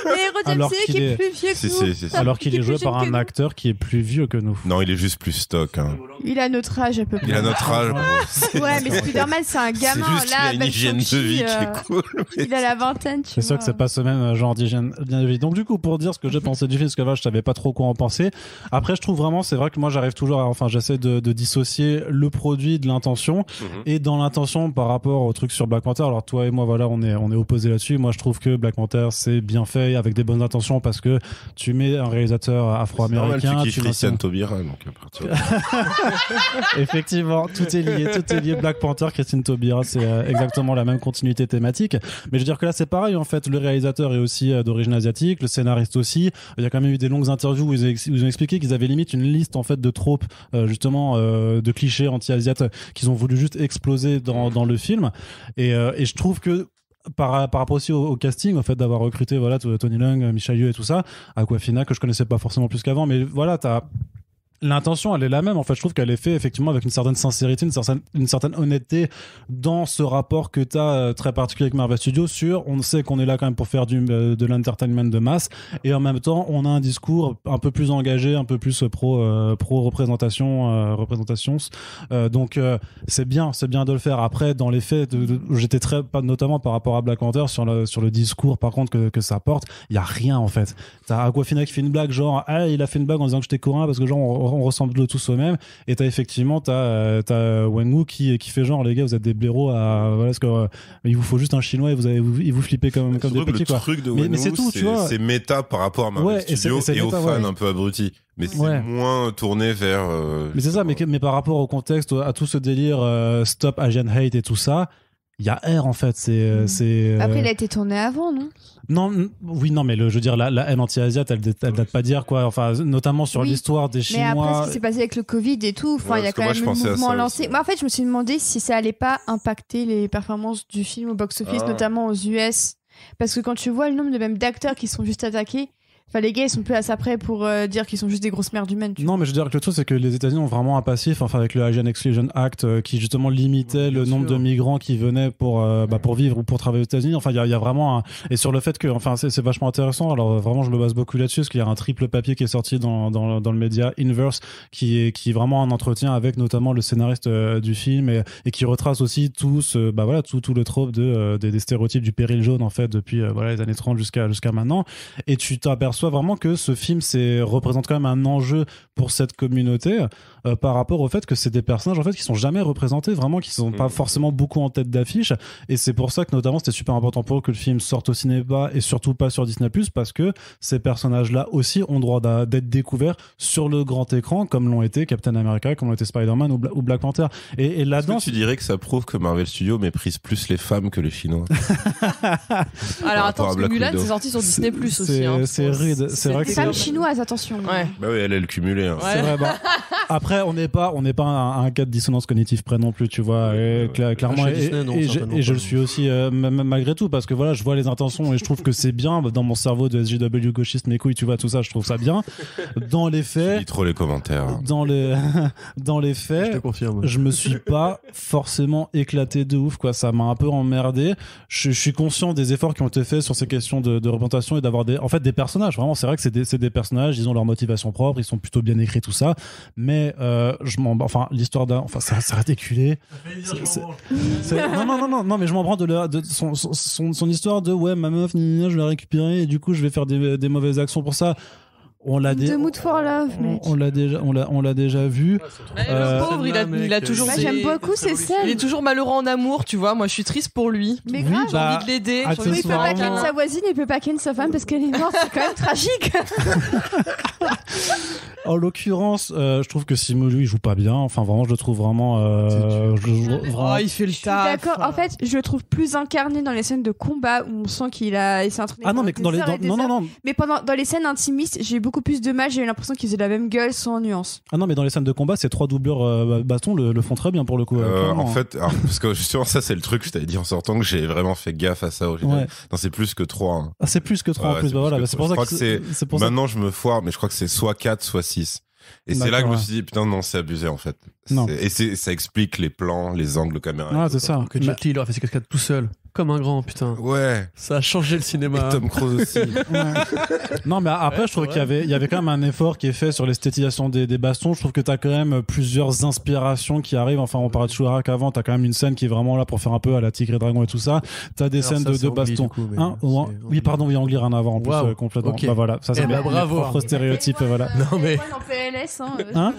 Le héros de M C U qui est plus vieux que si, nous. Si, si, si. Alors qu'il est joué par un acteur qui est plus vieux que nous. Non, il est juste plus stock. Hein. Il a notre âge à peu près. Il a notre âge. Bon, ouais, mais Spider-Man, c'est un gamin. C'est juste là, il a une hygiène de vie euh... qui est cool. Mais... il a la vingtaine, tu vois. C'est sûr que c'est pas ce même genre d'hygiène de vie. Donc, du coup, pour dire ce que j'ai pensé du film, parce que là, je savais pas trop quoi en penser. Après, je trouve vraiment, c'est vrai que moi, j'arrive toujours à, enfin, j'essaie de, de dissocier le produit de l'intention. Mm-hmm. Et dans l'intention par rapport au truc sur Black Panther, alors toi et moi, voilà, on est, on est opposés là-dessus. Moi, je trouve que Black Panther, c'est bien fait avec des bonnes intentions parce que tu mets un réalisateur afro-américain. C'est tu Christian Taubira, donc à partir de... Effectivement, tout est lié, tout est lié. Black Panther, Christine Taubira, c'est exactement la même continuité thématique. Mais je veux dire que là, c'est pareil, en fait. Le réalisateur est aussi d'origine asiatique, le scénariste aussi. Il y a quand même eu des longues interviews où ils ont expliqué qu'ils avaient limite une liste, en fait, de tropes, justement, de clichés anti-asiates qu'ils ont voulu juste exploser dans, dans le film. Et, euh, et je trouve que par, par rapport aussi au, au casting, en fait, d'avoir recruté, voilà, Tony Leung, Michelle Yeoh et tout ça, Aquafina, que je connaissais pas forcément plus qu'avant, mais voilà, t'as... l'intention, elle est la même. En fait, je trouve qu'elle est faite effectivement avec une certaine sincérité, une certaine, une certaine honnêteté dans ce rapport que tu as euh, très particulier avec Marvel Studios sur on sait qu'on est là quand même pour faire du, euh, de l'entertainment de masse et en même temps, on a un discours un peu plus engagé, un peu plus pro, euh, pro représentation, euh, représentations. Euh, donc, euh, c'est bien, c'est bien de le faire. Après, dans les faits, de, de, j'étais très, notamment par rapport à Black Panther sur le, sur le discours, par contre, que, que ça porte, il n'y a rien en fait. T'as Aquafina qui fait une blague, genre, ah, il a fait une blague en disant que j'étais courant parce que genre, on, on on ressemble tous au même et t'as effectivement t'as, euh, t'as Wenwu qui, qui fait genre les gars vous êtes des blaireaux à, voilà, parce que, euh, il vous faut juste un chinois et vous, avez, vous, vous flippez comme, comme des petits quoi. Truc de Wenwu, mais, mais c'est tout c'est, tu vois c'est méta par rapport à Marvel ouais, Studios et, c'est, et, c'est et méta, aux fans ouais. un peu abrutis mais c'est ouais. moins tourné vers euh, mais c'est ça mais, mais par rapport au contexte à tout ce délire euh, stop Asian hate et tout ça il y a R en fait c'est, mmh. c'est, après euh... il a été tourné avant non non n- oui non mais le, je veux dire la, la haine anti-asiate elle, elle date pas d'hier quoi enfin notamment sur oui. l'histoire des Chinois mais après ce qui s'est passé avec le Covid et tout enfin il ouais, y a quand même le mouvement lancé moi en fait je me suis demandé si ça allait pas impacter les performances du film au box-office ah. notamment aux U S parce que quand tu vois le nombre de même d'acteurs qui sont juste attaqués enfin, les gars, ils sont plus assez prêts pour euh, dire qu'ils sont juste des grosses merdes humaines. Tu non, vois. Mais je veux dire que le truc, c'est que les États-Unis ont vraiment un passif, enfin, avec le Asian Exclusion Act, euh, qui justement limitait oui, le nombre sûr. de migrants qui venaient pour, euh, bah, pour vivre ou pour travailler aux États-Unis. Enfin, il y, y a vraiment un... Et sur le fait que, enfin, c'est, c'est vachement intéressant. Alors, vraiment, je me base beaucoup là-dessus, parce qu'il y a un triple papier qui est sorti dans, dans, dans le média Inverse, qui est, qui est vraiment un entretien avec notamment le scénariste euh, du film et, et qui retrace aussi tout, ce, bah, voilà, tout, tout le trope de, euh, des, des stéréotypes du péril jaune, en fait, depuis euh, voilà, les années trente jusqu'à, jusqu'à maintenant. Et tu t'aperçois soit vraiment que ce film c'est, représente quand même un enjeu pour cette communauté euh, par rapport au fait que c'est des personnages en fait, qui sont jamais représentés, vraiment qui sont pas forcément beaucoup en tête d'affiche et c'est pour ça que notamment c'était super important pour eux que le film sorte au cinéma et surtout pas sur Disney plus parce que ces personnages-là aussi ont droit d'être découverts sur le grand écran comme l'ont été Captain America, comme l'ont été Spider-Man ou, Bla- ou Black Panther et, et là-dedans... Est-ce que tu dirais que ça prouve que Marvel Studios méprise plus les femmes que les Chinois? Alors attends, parce que Mulan c'est sorti sur Disney plus aussi hein. C'est C'est, c'est vrai que c'est... femmes chinoises, attention. Ouais. Bah oui, elle est le cumulé. Hein. Ouais. C'est vrai, bah. Après, on n'est pas, on n'est pas un, un cas de dissonance cognitive près non plus, tu vois. Ouais, et, ouais. Clairement, et, Disney, non, et, je, et je le suis aussi euh, m- malgré tout, parce que voilà, je vois les intentions et je trouve que c'est bien dans mon cerveau de S J W gauchiste, mes couilles, tu vois, tout ça, je trouve ça bien. Dans les faits, je lis trop les commentaires. Dans les, dans les faits, je te confirme. Je me suis pas forcément éclaté de ouf, quoi. Ça m'a un peu emmerdé. Je, je suis conscient des efforts qui ont été faits sur ces questions de, de représentation et d'avoir des, en fait, des personnes. Vraiment, c'est vrai que c'est des, c'est des personnages, ils ont leur motivation propre, ils sont plutôt bien écrits, tout ça. Mais euh, je m'en, enfin, l'histoire d'un, enfin, ça, ça a déculé. C'est, c'est, c'est, non, non, non, non, non, mais je m'en prends de, la, de son, son, son, son histoire de ouais, ma meuf, je l'ai récupérée et du coup, je vais faire des, des mauvaises actions pour ça. On l'a, dé- for love, on, on l'a déjà, on l'a, on l'a déjà vu. Ouais, euh, le pauvre, il a, il a toujours. Moi, j'aime beaucoup ces scènes. Il est toujours malheureux en amour, tu vois. Moi, je suis triste pour lui. Mais oui, grave, j'ai bah, envie de l'aider. Il peut pas ken sa voisine, il peut pas ken sa femme parce qu'elle est morte. C'est quand même tragique. En l'occurrence, euh, je trouve que Simu lui il joue pas bien. Enfin, vraiment, je le trouve vraiment. Euh, je joue, vraiment... Oh, il fait le taf. D'accord. En fait, je le trouve plus incarné dans les scènes de combat où on sent qu'il a, il s'est entraîné. Ah non, mais dans les, dans, non, non, non. Mais pendant dans les scènes intimistes, j'ai beaucoup plus de mal, j'ai eu l'impression qu'ils faisaient la même gueule sans nuance. Ah non, mais dans les scènes de combat, ces trois doubleurs euh, bâtons le, le font très bien pour le coup. Euh, en fait, alors, parce que justement, ça c'est le truc, je t'avais dit en sortant que j'ai vraiment fait gaffe à ça. Ouais. Non, c'est plus que trois. Hein. Ah, c'est plus que trois ouais, en plus, bah voilà, bah, c'est pour ça que c'est. c'est pour Maintenant, ça que... je me foire, mais je crois que c'est soit quatre, soit six. Et D'accord, c'est là que je me suis dit, putain, non, c'est abusé en fait. C'est... Et c'est... ça explique les plans, les angles, caméra. Ah, c'est ça. Que Jet Li, il aurait fait ses cascades tout seul. comme un grand, putain. Ouais. Ça a changé le cinéma. Et Tom Cruise aussi. Ouais. Non, mais après, ouais, je trouve qu'il y avait, il y avait quand même un effort qui est fait sur l'esthétisation des, des bastons. Je trouve que t'as quand même plusieurs inspirations qui arrivent. Enfin, on parlait de Chouarak avant. T'as quand même une scène qui est vraiment là pour faire un peu à la Tigre et Dragon et tout ça. T'as des Alors scènes ça, de, de bastons. Hein, ou, oui, pardon, oui, Angli, rien à voir en plus, wow. euh, complètement. Okay. Bah voilà, ça c'est bah, bravo. Propre stéréotype, voilà. Non, mais. Taïwan en P L S, hein. Hein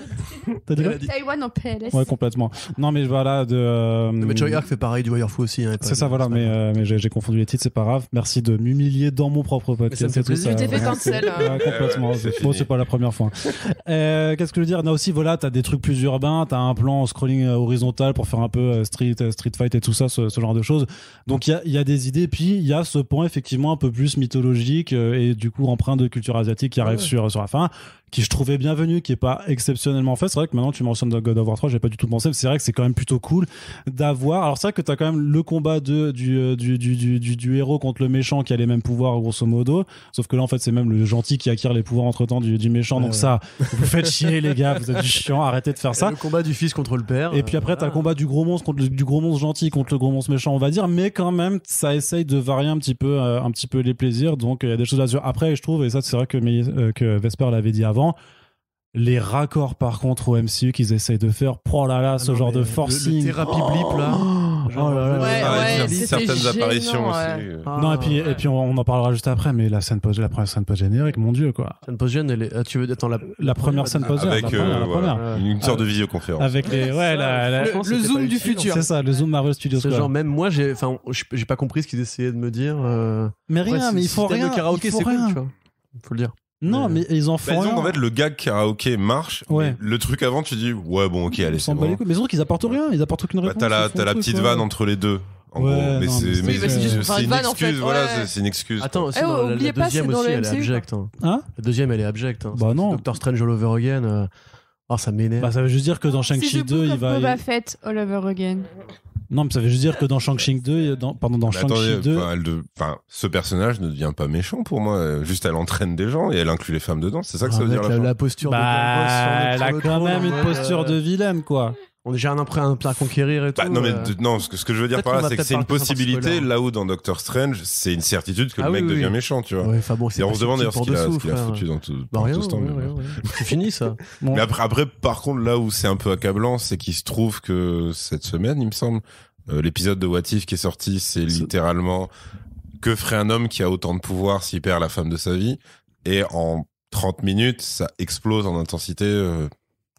T'as dit quoi Taïwan en P L S. Ouais, complètement. Non, mais voilà, de. Euh... Non, mais Chouarak fait pareil du Wirefoo aussi. Hein, c'est ça, voilà, mais, euh, mais j'ai, j'ai confondu les titres, c'est pas grave. Merci de m'humilier dans mon propre podcast. C'est tout ça. Je t'ai fait cancel. Complètement. Bon, c'est pas la première fois. Qu'est-ce que je veux dire? Là aussi, voilà, t'as des trucs plus urbains, t'as un plan en scrolling horizontal pour faire un peu street, street fight et tout ça, ce, ce genre de choses. Donc, il y a, y a des idées, puis il y a ce point effectivement un peu plus mythologique et du coup empreint de culture asiatique qui arrive ouais. sur, sur la fin, qui je trouvais bienvenu, qui est pas exceptionnellement fait. C'est vrai que maintenant tu mentionnes God of War trois, j'ai pas du tout pensé, mais c'est vrai que c'est quand même plutôt cool d'avoir. Alors c'est vrai que t'as quand même le combat de, du, du, du, du, du, du héros contre le méchant qui a les mêmes pouvoirs grosso modo, sauf que là en fait c'est même le gentil qui acquiert les pouvoirs entre temps du, du méchant, ouais, donc ouais. ça, vous faites chier les gars, vous êtes du chiant, arrêtez de faire ça. Le combat du fils contre le père. Et puis après euh, t'as le combat du gros monstre contre le, du gros monstre gentil contre le gros monstre méchant, on va dire, mais quand même ça essaye de varier un petit peu, euh, un petit peu les plaisirs, donc il euh, y a des choses à dire. Après je trouve, et ça c'est vrai que, euh, que Vesper l'avait dit avant, les raccords par contre au M C U qu'ils essayent de faire, oh là là, ce ah genre de forcing, le, le thérapie oh blip là, genre, oh là, là, ouais, là. Ouais, ouais, certaines gênant, apparitions ouais. aussi. Ah, non et puis ouais. et puis on, on en parlera juste après, mais la scène post, la première scène post générique, mon dieu quoi. Scène post générique, elle est, tu veux attends la, la première scène post générique avec euh, voilà, euh, une sorte de visioconférence avec les ouais la, la, le, la, le zoom du futur. C'est ça, le zoom Marvel Studios. C'est genre même moi j'ai enfin j'ai pas compris ce qu'ils essayaient de me dire. Mais rien, mais ils font rien. Le karaoké c'est cool, tu vois. Faut le dire. Non, mais ils en font. Bah, disons, en fait, le gag karaoké marche. Ouais. Le truc avant, tu dis, ouais, bon, ok, allez, c'est bon. Mais disons qu'ils apportent rien, ils apportent aucune réponse. Bah, t'as la, t'as la petite vanne entre les deux. En ouais, gros, mais non, c'est, mais c'est, c'est, c'est, c'est une excuse, en fait, voilà, ouais. c'est, c'est une excuse. Attends, eh, dans, la, la pas, deuxième aussi, elle est abjecte. Hein. Hein la deuxième, elle est abjecte. Hein. Bah non. Doctor Strange all over again. Euh... Oh, ça m'énerve. Bah, ça veut juste dire que dans Shang-Chi deux, il va. Boba Fett all over again. Non, mais ça veut juste dire que dans Shang-Chi deux, dans, pardon, dans Shang-Chi deux, enfin, de, enfin, ce personnage ne devient pas méchant pour moi. Juste, elle entraîne des gens et elle inclut les femmes dedans. C'est ça que ah, ça veut dire la, la, la posture. Bah, de elle a quand même une posture euh... de vilaine, quoi. On a déjà un emprunt à conquérir et bah, tout. Non, mais euh... non, ce que, ce que je veux dire par là, c'est que c'est une possibilité. Là où dans Doctor Strange, c'est une certitude que ah, le mec oui, oui. devient méchant, tu vois. Ouais, bon, et on se demande d'ailleurs ce qu'il a, dessous, ce qu'il a foutu dans tout, bah, dans rien, tout ce temps. Ouais, ouais, ouais. C'est fini ça. Bon. Mais après, après, par contre, là où c'est un peu accablant, c'est qu'il se trouve que cette semaine, il me semble, euh, l'épisode de What If qui est sorti, c'est littéralement que ferait un homme qui a autant de pouvoir s'il perd la femme de sa vie. Et en trente minutes, ça explose en intensité. Euh,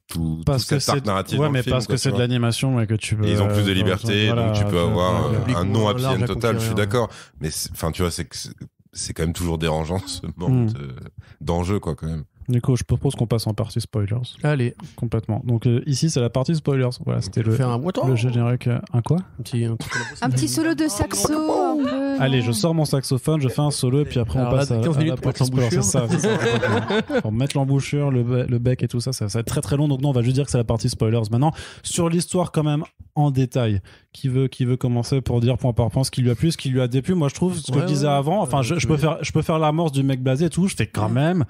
Tout, parce tout que c'est narratif ouais mais film, parce quoi, que c'est de l'animation et que tu peux et ils ont plus de liberté voilà, donc tu peux avoir un non happy end total, je suis d'accord, mais enfin tu vois c'est que c'est, c'est quand même toujours dérangeant ce manque mm. d'enjeu quoi quand même. Du coup, je propose qu'on passe en partie spoilers. Allez, complètement. Donc euh, ici, c'est la partie spoilers. Voilà, c'était le, un... le générique. Un quoi un petit, un, un petit solo de saxo. Un peu... Allez, je sors mon saxophone, je fais un solo et puis après alors on passe là, à, à la partie spoilers. C'est ça. C'est ça. Pour mettre l'embouchure, le, be- le bec et tout ça, ça, ça va être très très long. Donc non, on va juste dire que c'est la partie spoilers. Maintenant, sur l'histoire quand même en détail. Qui veut, qui veut commencer pour dire point par point ce qui lui a plu, ce qui lui a déplu. Moi, je trouve ce que ouais, je disais ouais, avant. Enfin, euh, je, je peux faire, je peux faire l'amorce du mec blasé et tout. Je fais quand même.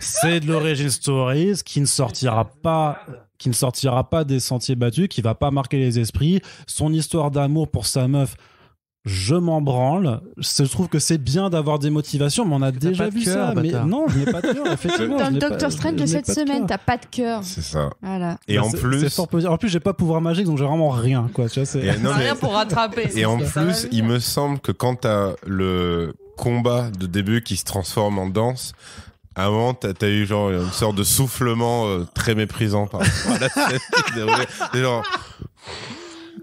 C'est de l'origin stories qui ne sortira pas, qui ne sortira pas des sentiers battus, qui va pas marquer les esprits. Son histoire d'amour pour sa meuf, je m'en branle. Je trouve que c'est bien d'avoir des motivations, mais on a déjà vu ça. Mais non, je n'ai pas de cœur. Effectivement, dans le Doctor Strange de cette semaine, t'as pas de cœur. C'est ça. Voilà. Et en plus, en plus, j'ai pas pouvoir magique, donc j'ai vraiment rien, quoi. Tu vois, c'est rien pour rattraper. Et en plus, il me semble que quand t'as le combat de début qui se transforme en danse. À un moment, t'as, t'as eu genre une sorte de soufflement euh, très méprisant par rapport à la scène qui déroulait. C'est genre...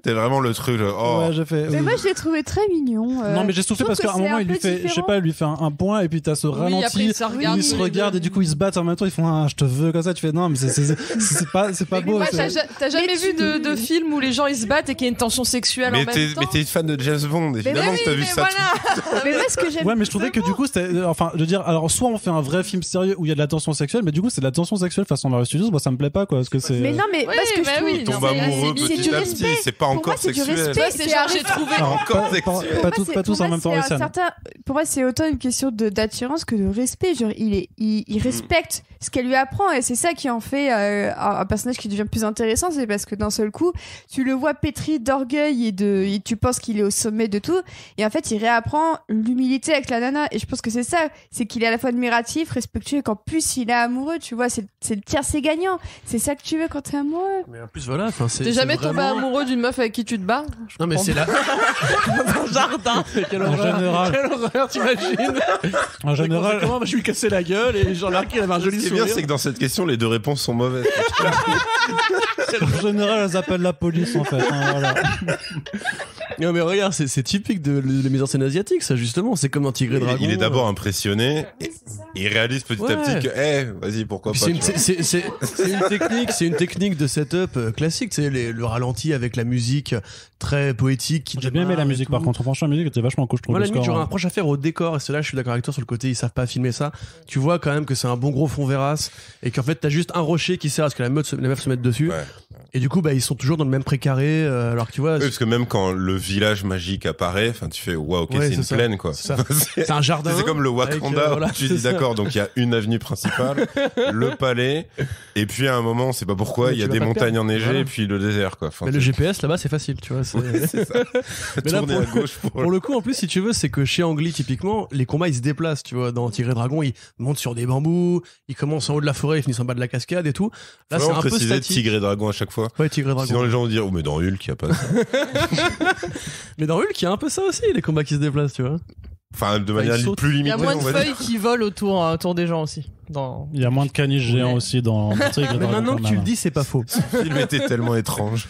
T'es vraiment le truc. Genre, oh. Ouais, j'ai fait. Mais oui. Moi, je l'ai trouvé très mignon. Euh, non, mais j'ai soufflé parce qu'à un moment, un il lui fait, différent. je sais pas, il lui fait un, un point et puis t'as ce oui, ralenti. Après, il se regarde, ils se regardent et du coup, ils se battent en même temps. Ils font, ah, je te veux comme ça. Tu fais, non, mais c'est, c'est, c'est, c'est pas, c'est pas mais beau. Moi, c'est... T'as, t'as jamais mais vu tu... de, de film où les gens ils se battent et qu'il y a une tension sexuelle mais en t'es, même temps. Mais t'es fan de James Bond, évidemment mais que t'as mais vu mais ça. Voilà. Mais moi, ce que j'aime. Ouais, mais je trouvais que du coup, c'était, enfin, je veux dire, alors, soit on fait un vrai film sérieux où il y a de la tension sexuelle, mais du coup, c'est de la tension sexuelle façon Marvel Studios. Moi, ça me plaît pas, quoi. Parce que c'est. Mais non, mais parce que je tombe amoureux petit à petit. C'est pas encore sexuel. C'est genre j'ai trouvé encore sexuel. Pas tous, pas tous en même temps. Pour moi, c'est autant une question d'attirance que de respect. Genre, il est, il, il respecte ce qu'elle lui apprend et c'est ça qui en fait euh, un personnage qui devient plus intéressant. C'est parce que d'un seul coup, tu le vois pétri d'orgueil et de, et tu penses qu'il est au sommet de tout et en fait, il réapprend l'humilité avec la nana. Et je pense que c'est ça, c'est qu'il est à la fois admiratif, respectueux et qu'en plus, il est amoureux. Tu vois, c'est, c'est le tiers, c'est gagnant. C'est ça que tu veux quand t'es amoureux. Mais en plus, voilà. T'es jamais tombé vraiment... amoureux d'une meuf avec qui tu te bats? Non mais c'est là. Dans un jardin. Quelle horreur. Général... Quelle horreur, t'imagines? En général. Moi, je lui cassais la gueule et genre là, il avait un joli sourire. Ce qui est bien, c'est que dans cette question, les deux réponses sont mauvaises. En général, elles appellent la police en fait. Hein, voilà. Non mais regarde, c'est, c'est typique de la mise en scène asiatique, ça justement. C'est comme dans Tigre et Dragon. Il est d'abord impressionné. Et il réalise petit ouais. à petit que, eh, hey, vas-y, pourquoi puis pas. C'est une, c'est, c'est, c'est, c'est une technique, c'est une technique de setup classique. C'est les, le ralenti avec la musique très poétique. Qui J'ai bien aimé la musique par contre. Franchement, la musique était vachement cool, je trouve. Moi, la musique, j'aurais un reproche à faire au décor. Et c'est là, je suis d'accord avec toi sur le côté, ils savent pas filmer ça. Tu vois quand même que c'est un bon gros fond verrasse et qu'en fait, t'as juste un rocher qui sert à ce que la meuf se, la meuf se mette dessus. Ouais. Et du coup, bah, ils sont toujours dans le même précaré. Euh, alors que tu vois. Oui, parce que même quand le village magique apparaît, enfin, tu fais waouh, ok, ouais, c'est une ça. plaine, quoi. C'est, c'est un jardin. C'est comme le Wakanda. Euh, voilà, tu dis ça. D'accord, donc il y a une avenue principale, le palais, et puis à un moment, on sait pas pourquoi, il y a des montagnes enneigées, voilà. Et puis le désert, quoi. Enfin, mais le G P S là-bas, c'est facile, tu vois. C'est, ouais, c'est ça. Tourner là, pour, à gauche. Pour... pour le coup, en plus, si tu veux, c'est que chez Ang Lee, typiquement, les combats ils se déplacent, tu vois. Dans Tigre et Dragon, ils montent sur des bambous, ils commencent en haut de la forêt, ils finissent en bas de la cascade et tout. Là, c'est un peu statique. Tigre et Dragon à chaque fois. Ouais, Tigre et Dragon. Sinon, les gens vont dire, oh, mais dans Hulk, il y a pas ça. Mais dans Hulk, il y a un peu ça aussi, les combats qui se déplacent, tu vois. Enfin, de manière enfin, plus limitée. Il y a moins de feuilles qui volent autour, hein, autour des gens aussi. Dans... Il y a moins de caniches géants ouais. aussi dans. dans Tigre et Dragon. Maintenant que tu le dis, c'est pas faux. Ce film était tellement étrange.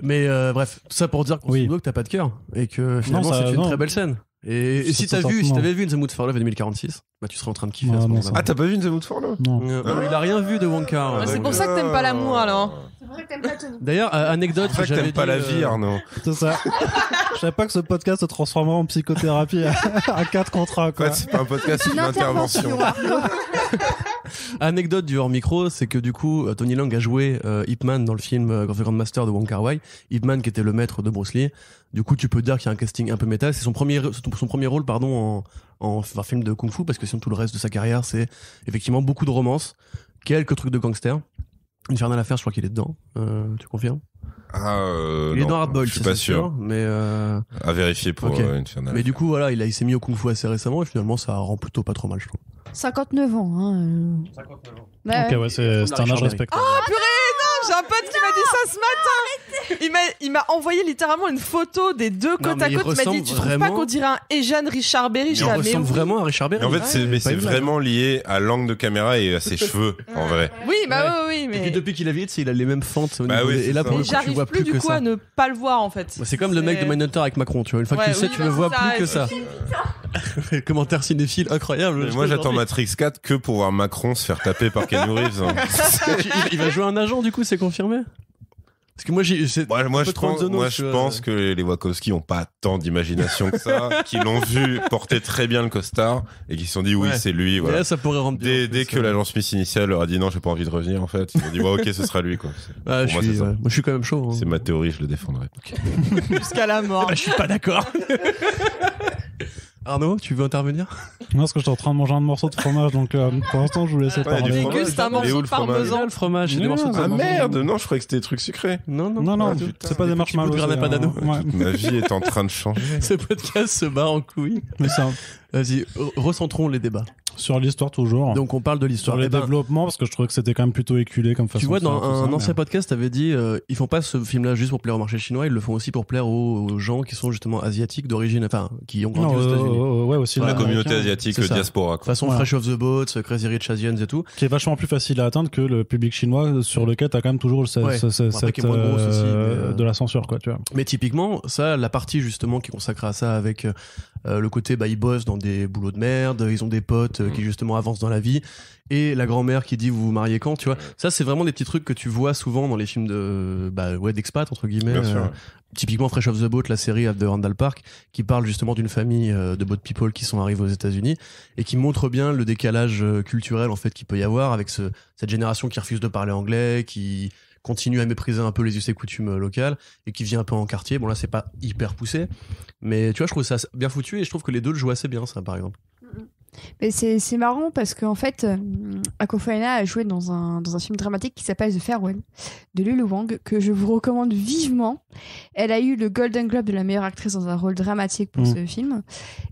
Mais euh, bref, tout ça pour dire qu'on oui. se doit que t'as pas de cœur et que finalement non, ça, c'est une non. très belle scène. Et, et si t'as vu, si t'avais vu une The Mood for Love en deux mille quarante-six, bah tu serais en train de kiffer. Ah, à ce non, ah t'as pas vu une The Mood for Love? Non. Euh, ah. Il a rien vu de Wong Kar. Ah, c'est pour ça que t'aimes pas l'amour alors. C'est pour ça que t'aimes pas Tony. D'ailleurs, euh, anecdote. C'est pour ça que t'aimes dit, pas la vie, Arnaud. C'est ça. Je savais pas que ce podcast se transformera en psychothérapie à quatre contre un. Quoi. Ouais, c'est pas un podcast, c'est une intervention. Anecdote du hors micro, c'est que du coup, Tony Leung a joué euh, Ip Man dans le film euh, The Grandmaster de Wong Kar-wai. Ip Man qui était le maître de Bruce Lee. Du coup, tu peux dire qu'il y a un casting un peu métal. C'est son premier, son premier rôle, pardon, en, en enfin, film de kung-fu, parce que sinon tout le reste de sa carrière, c'est effectivement beaucoup de romances, quelques trucs de gangsters. Infernal Affair, je crois qu'il est dedans. Euh, tu confirmes? Ah, euh, il est non, dans Hardball, je suis pas sûr, mais euh... à vérifier pour okay. euh, Infernal. Mais du coup, voilà, il, a, il s'est mis au kung-fu assez récemment et finalement, ça rend plutôt pas trop mal, je trouve. cinquante-neuf ans, hein. cinquante-neuf ans. Bah, ok, ouais, c'est, c'est un âge respectable. Oh, purée, non, j'ai un pote non, qui m'a dit ça ce matin. Il m'a, il m'a envoyé littéralement une photo des deux côte non, à côte. Il m'a dit, tu trouves pas qu'on dirait un Ejan Richard Berry? Il ressemble vraiment à Richard Berry. En fait, c'est, mais c'est vraiment lié à l'angle de caméra et à ses cheveux, en vrai. Oui, bah oui, oui, mais. Et puis depuis qu'il a vieilli, il a les mêmes fentes. Et là, pour le coup, tu vois plus que ça. J'arrive plus du coup à ne pas le voir, en fait. C'est comme le mec de Mindhunter avec Macron, tu vois. Une fois que tu le sais, tu le vois plus que ça. Commentaire cinéphile incroyable. Moi, j'attends Matrix quatre que pour voir Macron se faire taper par Keanu Reeves. Hein. Il va jouer un agent, du coup, c'est confirmé? Parce que moi, j'ai, c'est moi, moi je, pense, zonos, moi, je euh... pense que les Wachowski n'ont pas tant d'imagination que ça, qu'ils l'ont vu porter très bien le costard et qu'ils se sont dit oui, ouais. c'est lui. Voilà. Là, ça pourrait rendre dès, dès que l'agent Smith initial leur a dit non, j'ai pas envie de revenir, en fait, ils ont dit ouais, ok, ce sera lui. Quoi. Ah, je moi, suis, c'est ouais. moi, je suis quand même chaud. Hein. C'est ma théorie, je le défendrai. Okay. Jusqu'à la mort. Bah, je suis pas d'accord. Arnaud, tu veux intervenir? Non, parce que j'étais en train de manger un morceau de fromage, donc euh, pour l'instant, je vous laisse parler. Déguste un morceau de parmesan, le fromage, c'est des morceaux de parmesan. Ah merde, non, je croyais que c'était des trucs sucrés. Non, non, non, non, c'est pas des marshmallows. Ma vie est en train de changer. Ce podcast se bat en couilles. Mais ça. Vas-y, recentrons les débats. Sur l'histoire toujours. Donc on parle de l'histoire. Sur les ben, développements, parce que je trouvais que c'était quand même plutôt éculé comme façon. Tu vois, dans un, un ancien mais... podcast, t'avais dit euh, ils font pas ce film-là juste pour plaire au marché chinois, ils le font aussi pour plaire aux, aux gens qui sont justement asiatiques d'origine, enfin qui ont grandi non, aux euh, États-Unis. Euh, ouais, aussi voilà, la communauté asiatique, le diaspora. De toute façon, ouais. Fresh Off the Boat, Crazy Rich Asians et tout. Qui est vachement plus facile à atteindre que le public chinois sur lequel t'as quand même toujours cette, ouais. cette, cette euh, aussi, mais, euh... de la censure, quoi. Tu vois. Mais typiquement, ça, la partie justement qui est consacrée à ça, avec euh, le côté bah ils bossent dans des boulots de merde, ils ont des potes. Qui justement avance dans la vie et la grand-mère qui dit vous vous mariez quand, tu vois, ça c'est vraiment des petits trucs que tu vois souvent dans les films de bah ouais d'expat entre guillemets. Bien sûr, ouais. Typiquement Fresh Off the Boat, la série de Randall Park qui parle justement d'une famille de boat people qui sont arrivés aux États-Unis et qui montre bien le décalage culturel en fait qu'il peut y avoir avec ce, cette génération qui refuse de parler anglais, qui continue à mépriser un peu les us et coutumes locales et qui vient un peu en quartier. Bon, là, c'est pas hyper poussé, mais tu vois, je trouve ça bien foutu et je trouve que les deux le jouent assez bien, ça, par exemple. Mais c'est, c'est marrant parce qu'en fait, Aquafina a joué dans un, dans un film dramatique qui s'appelle The Farewell de Lulu Wang, que je vous recommande vivement. Elle a eu le Golden Globe de la meilleure actrice dans un rôle dramatique pour mmh. ce film.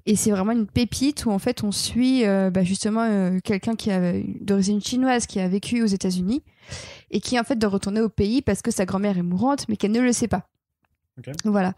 Et c'est vraiment une pépite où en fait on suit euh, bah justement euh, quelqu'un qui a, d'origine chinoise qui a vécu aux États-Unis et qui en fait doit retourner au pays parce que sa grand-mère est mourante mais qu'elle ne le sait pas. Okay. Voilà.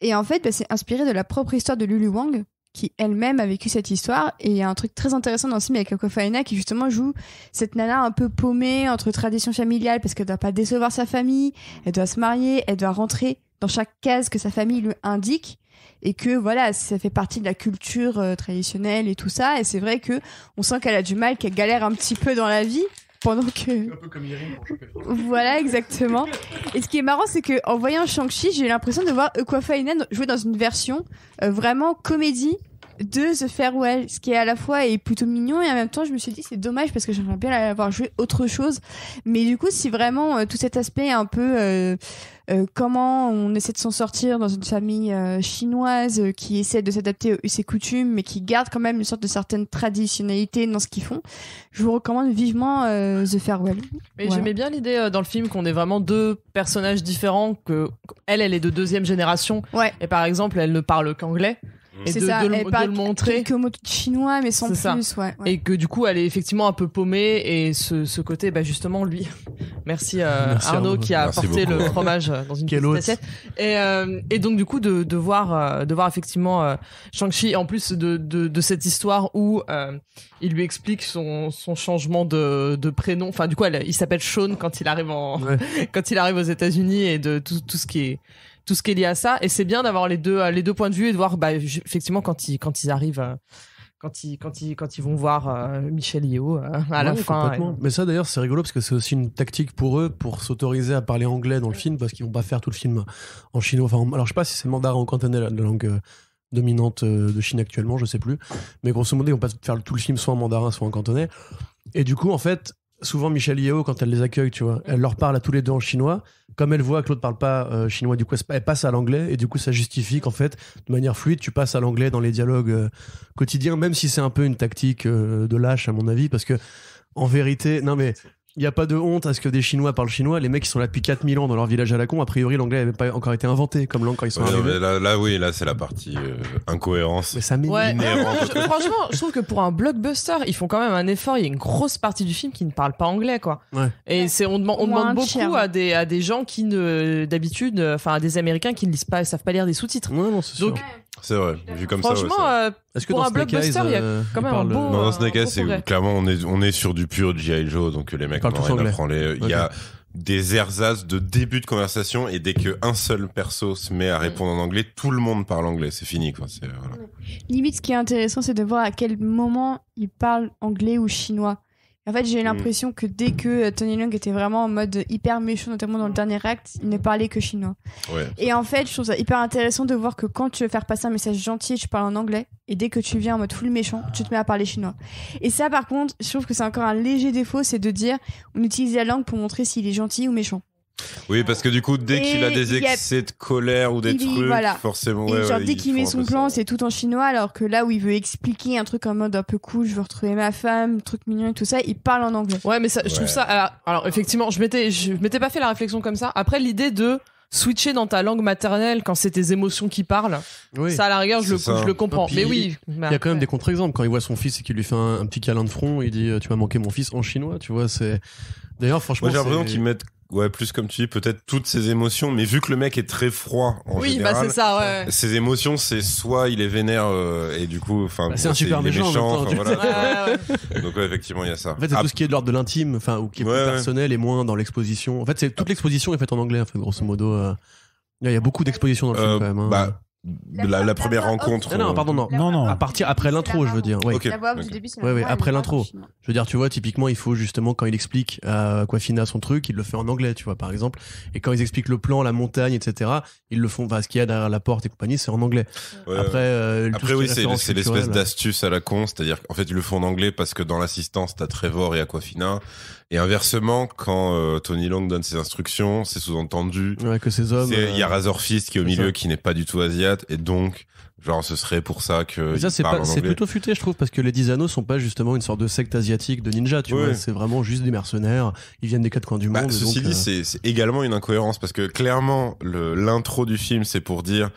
Et en fait, bah, c'est inspiré de la propre histoire de Lulu Wang, qui elle-même a vécu cette histoire. Et il y a un truc très intéressant dans ce film avec Aquafina qui justement joue cette nana un peu paumée entre tradition familiale, parce qu'elle doit pas décevoir sa famille, elle doit se marier, elle doit rentrer dans chaque case que sa famille lui indique, et que voilà, ça fait partie de la culture euh, traditionnelle et tout ça. Et c'est vrai que on sent qu'elle a du mal, qu'elle galère un petit peu dans la vie. Pendant que... Un peu comme Irine. Voilà, exactement. Et ce qui est marrant, c'est qu'en voyant Shang-Chi, j'ai l'impression de voir Aquafina jouer dans une version euh, vraiment comédie de The Farewell, ce qui est à la fois est plutôt mignon, et en même temps, je me suis dit c'est dommage parce que j'aimerais bien l'avoir joué autre chose. Mais du coup, si vraiment euh, tout cet aspect un peu... Euh, Euh, comment on essaie de s'en sortir dans une famille euh, chinoise euh, qui essaie de s'adapter aux us et coutumes mais qui garde quand même une sorte de certaine traditionnalité dans ce qu'ils font. Je vous recommande vivement euh, The Farewell. Mais voilà. J'aimais bien l'idée euh, dans le film qu'on ait vraiment deux personnages différents, que elle, elle est de deuxième génération, ouais. Et par exemple elle ne parle qu'anglais. Et c'est de, ça, de, de, elle parle de le montrer quelques mots chinois mais sans c'est plus ouais, ouais. Et que du coup elle est effectivement un peu paumée, et ce, ce côté bah justement lui merci, euh, merci Arnaud, Arnaud qui a merci apporté beaucoup. Le fromage dans une petite assiette et, euh, et donc du coup de, de, voir, de voir effectivement euh, Shang-Chi en plus de, de, de cette histoire où euh, il lui explique son, son changement de, de prénom, enfin du coup elle, il s'appelle Sean quand il arrive, en, ouais. quand il arrive aux États-Unis, et de tout, tout ce qui est tout ce qui est lié à ça. Et c'est bien d'avoir les deux les deux points de vue et de voir bah effectivement quand ils quand ils arrivent quand ils quand ils quand ils vont voir euh, Michelle Yeoh euh, à ouais, la fin. Et... Mais ça d'ailleurs c'est rigolo parce que c'est aussi une tactique pour eux pour s'autoriser à parler anglais dans le film, parce qu'ils vont pas faire tout le film en chinois. Enfin alors je sais pas si c'est mandarin ou cantonais la langue euh, dominante de Chine actuellement, je sais plus. Mais grosso modo ils vont pas faire tout le film soit en mandarin soit en cantonais. Et du coup en fait souvent Michelle Yeoh quand elle les accueille, tu vois, elle leur parle à tous les deux en chinois. Comme elle voit que l'autre parle pas euh, chinois, du coup elle passe à l'anglais, et du coup ça justifie qu'en fait de manière fluide tu passes à l'anglais dans les dialogues euh, quotidiens, même si c'est un peu une tactique euh, de lâche à mon avis, parce que en vérité non mais il n'y a pas de honte à ce que des Chinois parlent chinois. Les mecs qui sont là depuis quatre mille ans dans leur village à la con, a priori l'anglais n'avait pas encore été inventé comme langue quand ils sont ouais, arrivés. Là, là oui, là c'est la partie euh, incohérence. Mais ça m'énerve. Ouais. Franchement, je trouve que pour un blockbuster, ils font quand même un effort. Il y a une grosse partie du film qui ne parle pas anglais, quoi. Ouais. Et c'est on demande, on demande beaucoup à des à des gens qui ne d'habitude, enfin à des Américains qui ne lisent pas, savent pas lire des sous-titres. Ouais, non, c'est sûr. Donc, c'est vrai, vu comme franchement, ça. Franchement, ouais, euh, est-ce que pour dans un blockbuster, il euh, y a quand même un beau. Non, dans Snake Eyes, c'est clairement on est on est sur du pur G I Joe, donc les mecs n'ont rien à prendre. Il y a des ersatz de début de conversation, et dès que un seul perso se met à répondre en anglais, tout le monde parle anglais. C'est fini, quoi. C'est, voilà. Limite, ce qui est intéressant, c'est de voir à quel moment ils parlent anglais ou chinois. En fait, j'ai l'impression que dès que Tony Leung était vraiment en mode hyper méchant, notamment dans le dernier acte, il ne parlait que chinois. Ouais. Et en fait, je trouve ça hyper intéressant de voir que quand tu veux faire passer un message gentil, tu parles en anglais. Et dès que tu viens en mode full méchant, tu te mets à parler chinois. Et ça, par contre, je trouve que c'est encore un léger défaut, c'est de dire on utilise la langue pour montrer s'il est gentil ou méchant. Oui, parce que du coup, dès et qu'il a des excès a... de colère ou des il, trucs, voilà. forcément... Ouais, et genre, ouais, dès qu'il met son plan, ça. C'est tout en chinois, alors que là où il veut expliquer un truc en mode un peu cool, je veux retrouver ma femme, truc mignon et tout ça, il parle en anglais. Ouais, mais ça, ouais. je trouve ça... Alors, alors effectivement, je m'étais, je m'étais pas fait la réflexion comme ça. Après, l'idée de switcher dans ta langue maternelle quand c'est tes émotions qui parlent, oui. ça, à la rigueur, je, le, je le comprends. Puis, mais oui. Il y a quand même des contre-exemples. Quand il voit son fils et qu'il lui fait un, un petit câlin de front, il dit « Tu m'as manqué mon fils » en chinois, tu vois, c'est... D'ailleurs, franchement... Moi, j'ai l'impression qu'ils mettent... Ouais, plus comme tu dis, peut-être toutes ses émotions, mais vu que le mec est très froid en oui, général. Oui, bah c'est ça, ouais. Ses émotions, c'est soit il est vénère euh, et du coup, enfin, bah c'est bon, un super c'est, méchant. méchant temps, voilà. Donc ouais, effectivement, il y a ça. En fait, c'est ah, tout ce qui est de l'ordre de l'intime, enfin, ou qui est ouais, plus personnel et moins dans l'exposition. En fait, c'est toute l'exposition est faite en anglais, en fait, grosso modo. Euh... Il y a beaucoup d'expositions dans le euh, film quand même. Hein. Bah, La, la, la première rencontre. Non, non, pardon, non. non, non. À partir après l'intro, je veux dire. Ouais. Okay. La voix off okay. du début, c'est la ouais, ouais, après l'intro. Je veux dire, tu vois, typiquement, il faut justement, quand il explique à Aquafina son truc, il le fait en anglais, tu vois, par exemple. Et quand ils expliquent le plan, la montagne, et cetera, ils le font, bah, ce qu'il y a derrière la porte et compagnie, c'est en anglais. Ouais. Après, euh, après oui, c'est, c'est l'espèce d'astuce à la con, c'est-à-dire qu'en fait, ils le font en anglais parce que dans l'assistance, t'as Trevor et Aquafina. Et inversement, quand euh, Tony Leung donne ses instructions, c'est sous-entendu ouais, que ces hommes. Il y a Razorfist qui est au milieu, ça. Qui n'est pas du tout asiate, et donc, genre, ce serait pour ça que. Mais ça, c'est, pas, c'est plutôt futé, je trouve, parce que les dix anneaux sont pas justement une sorte de secte asiatique de ninja, tu ouais. vois. C'est vraiment juste des mercenaires. Ils viennent des quatre coins du bah, monde. Ceci donc, dit, euh... c'est, c'est également une incohérence, parce que clairement, le, l'intro du film, c'est pour dire.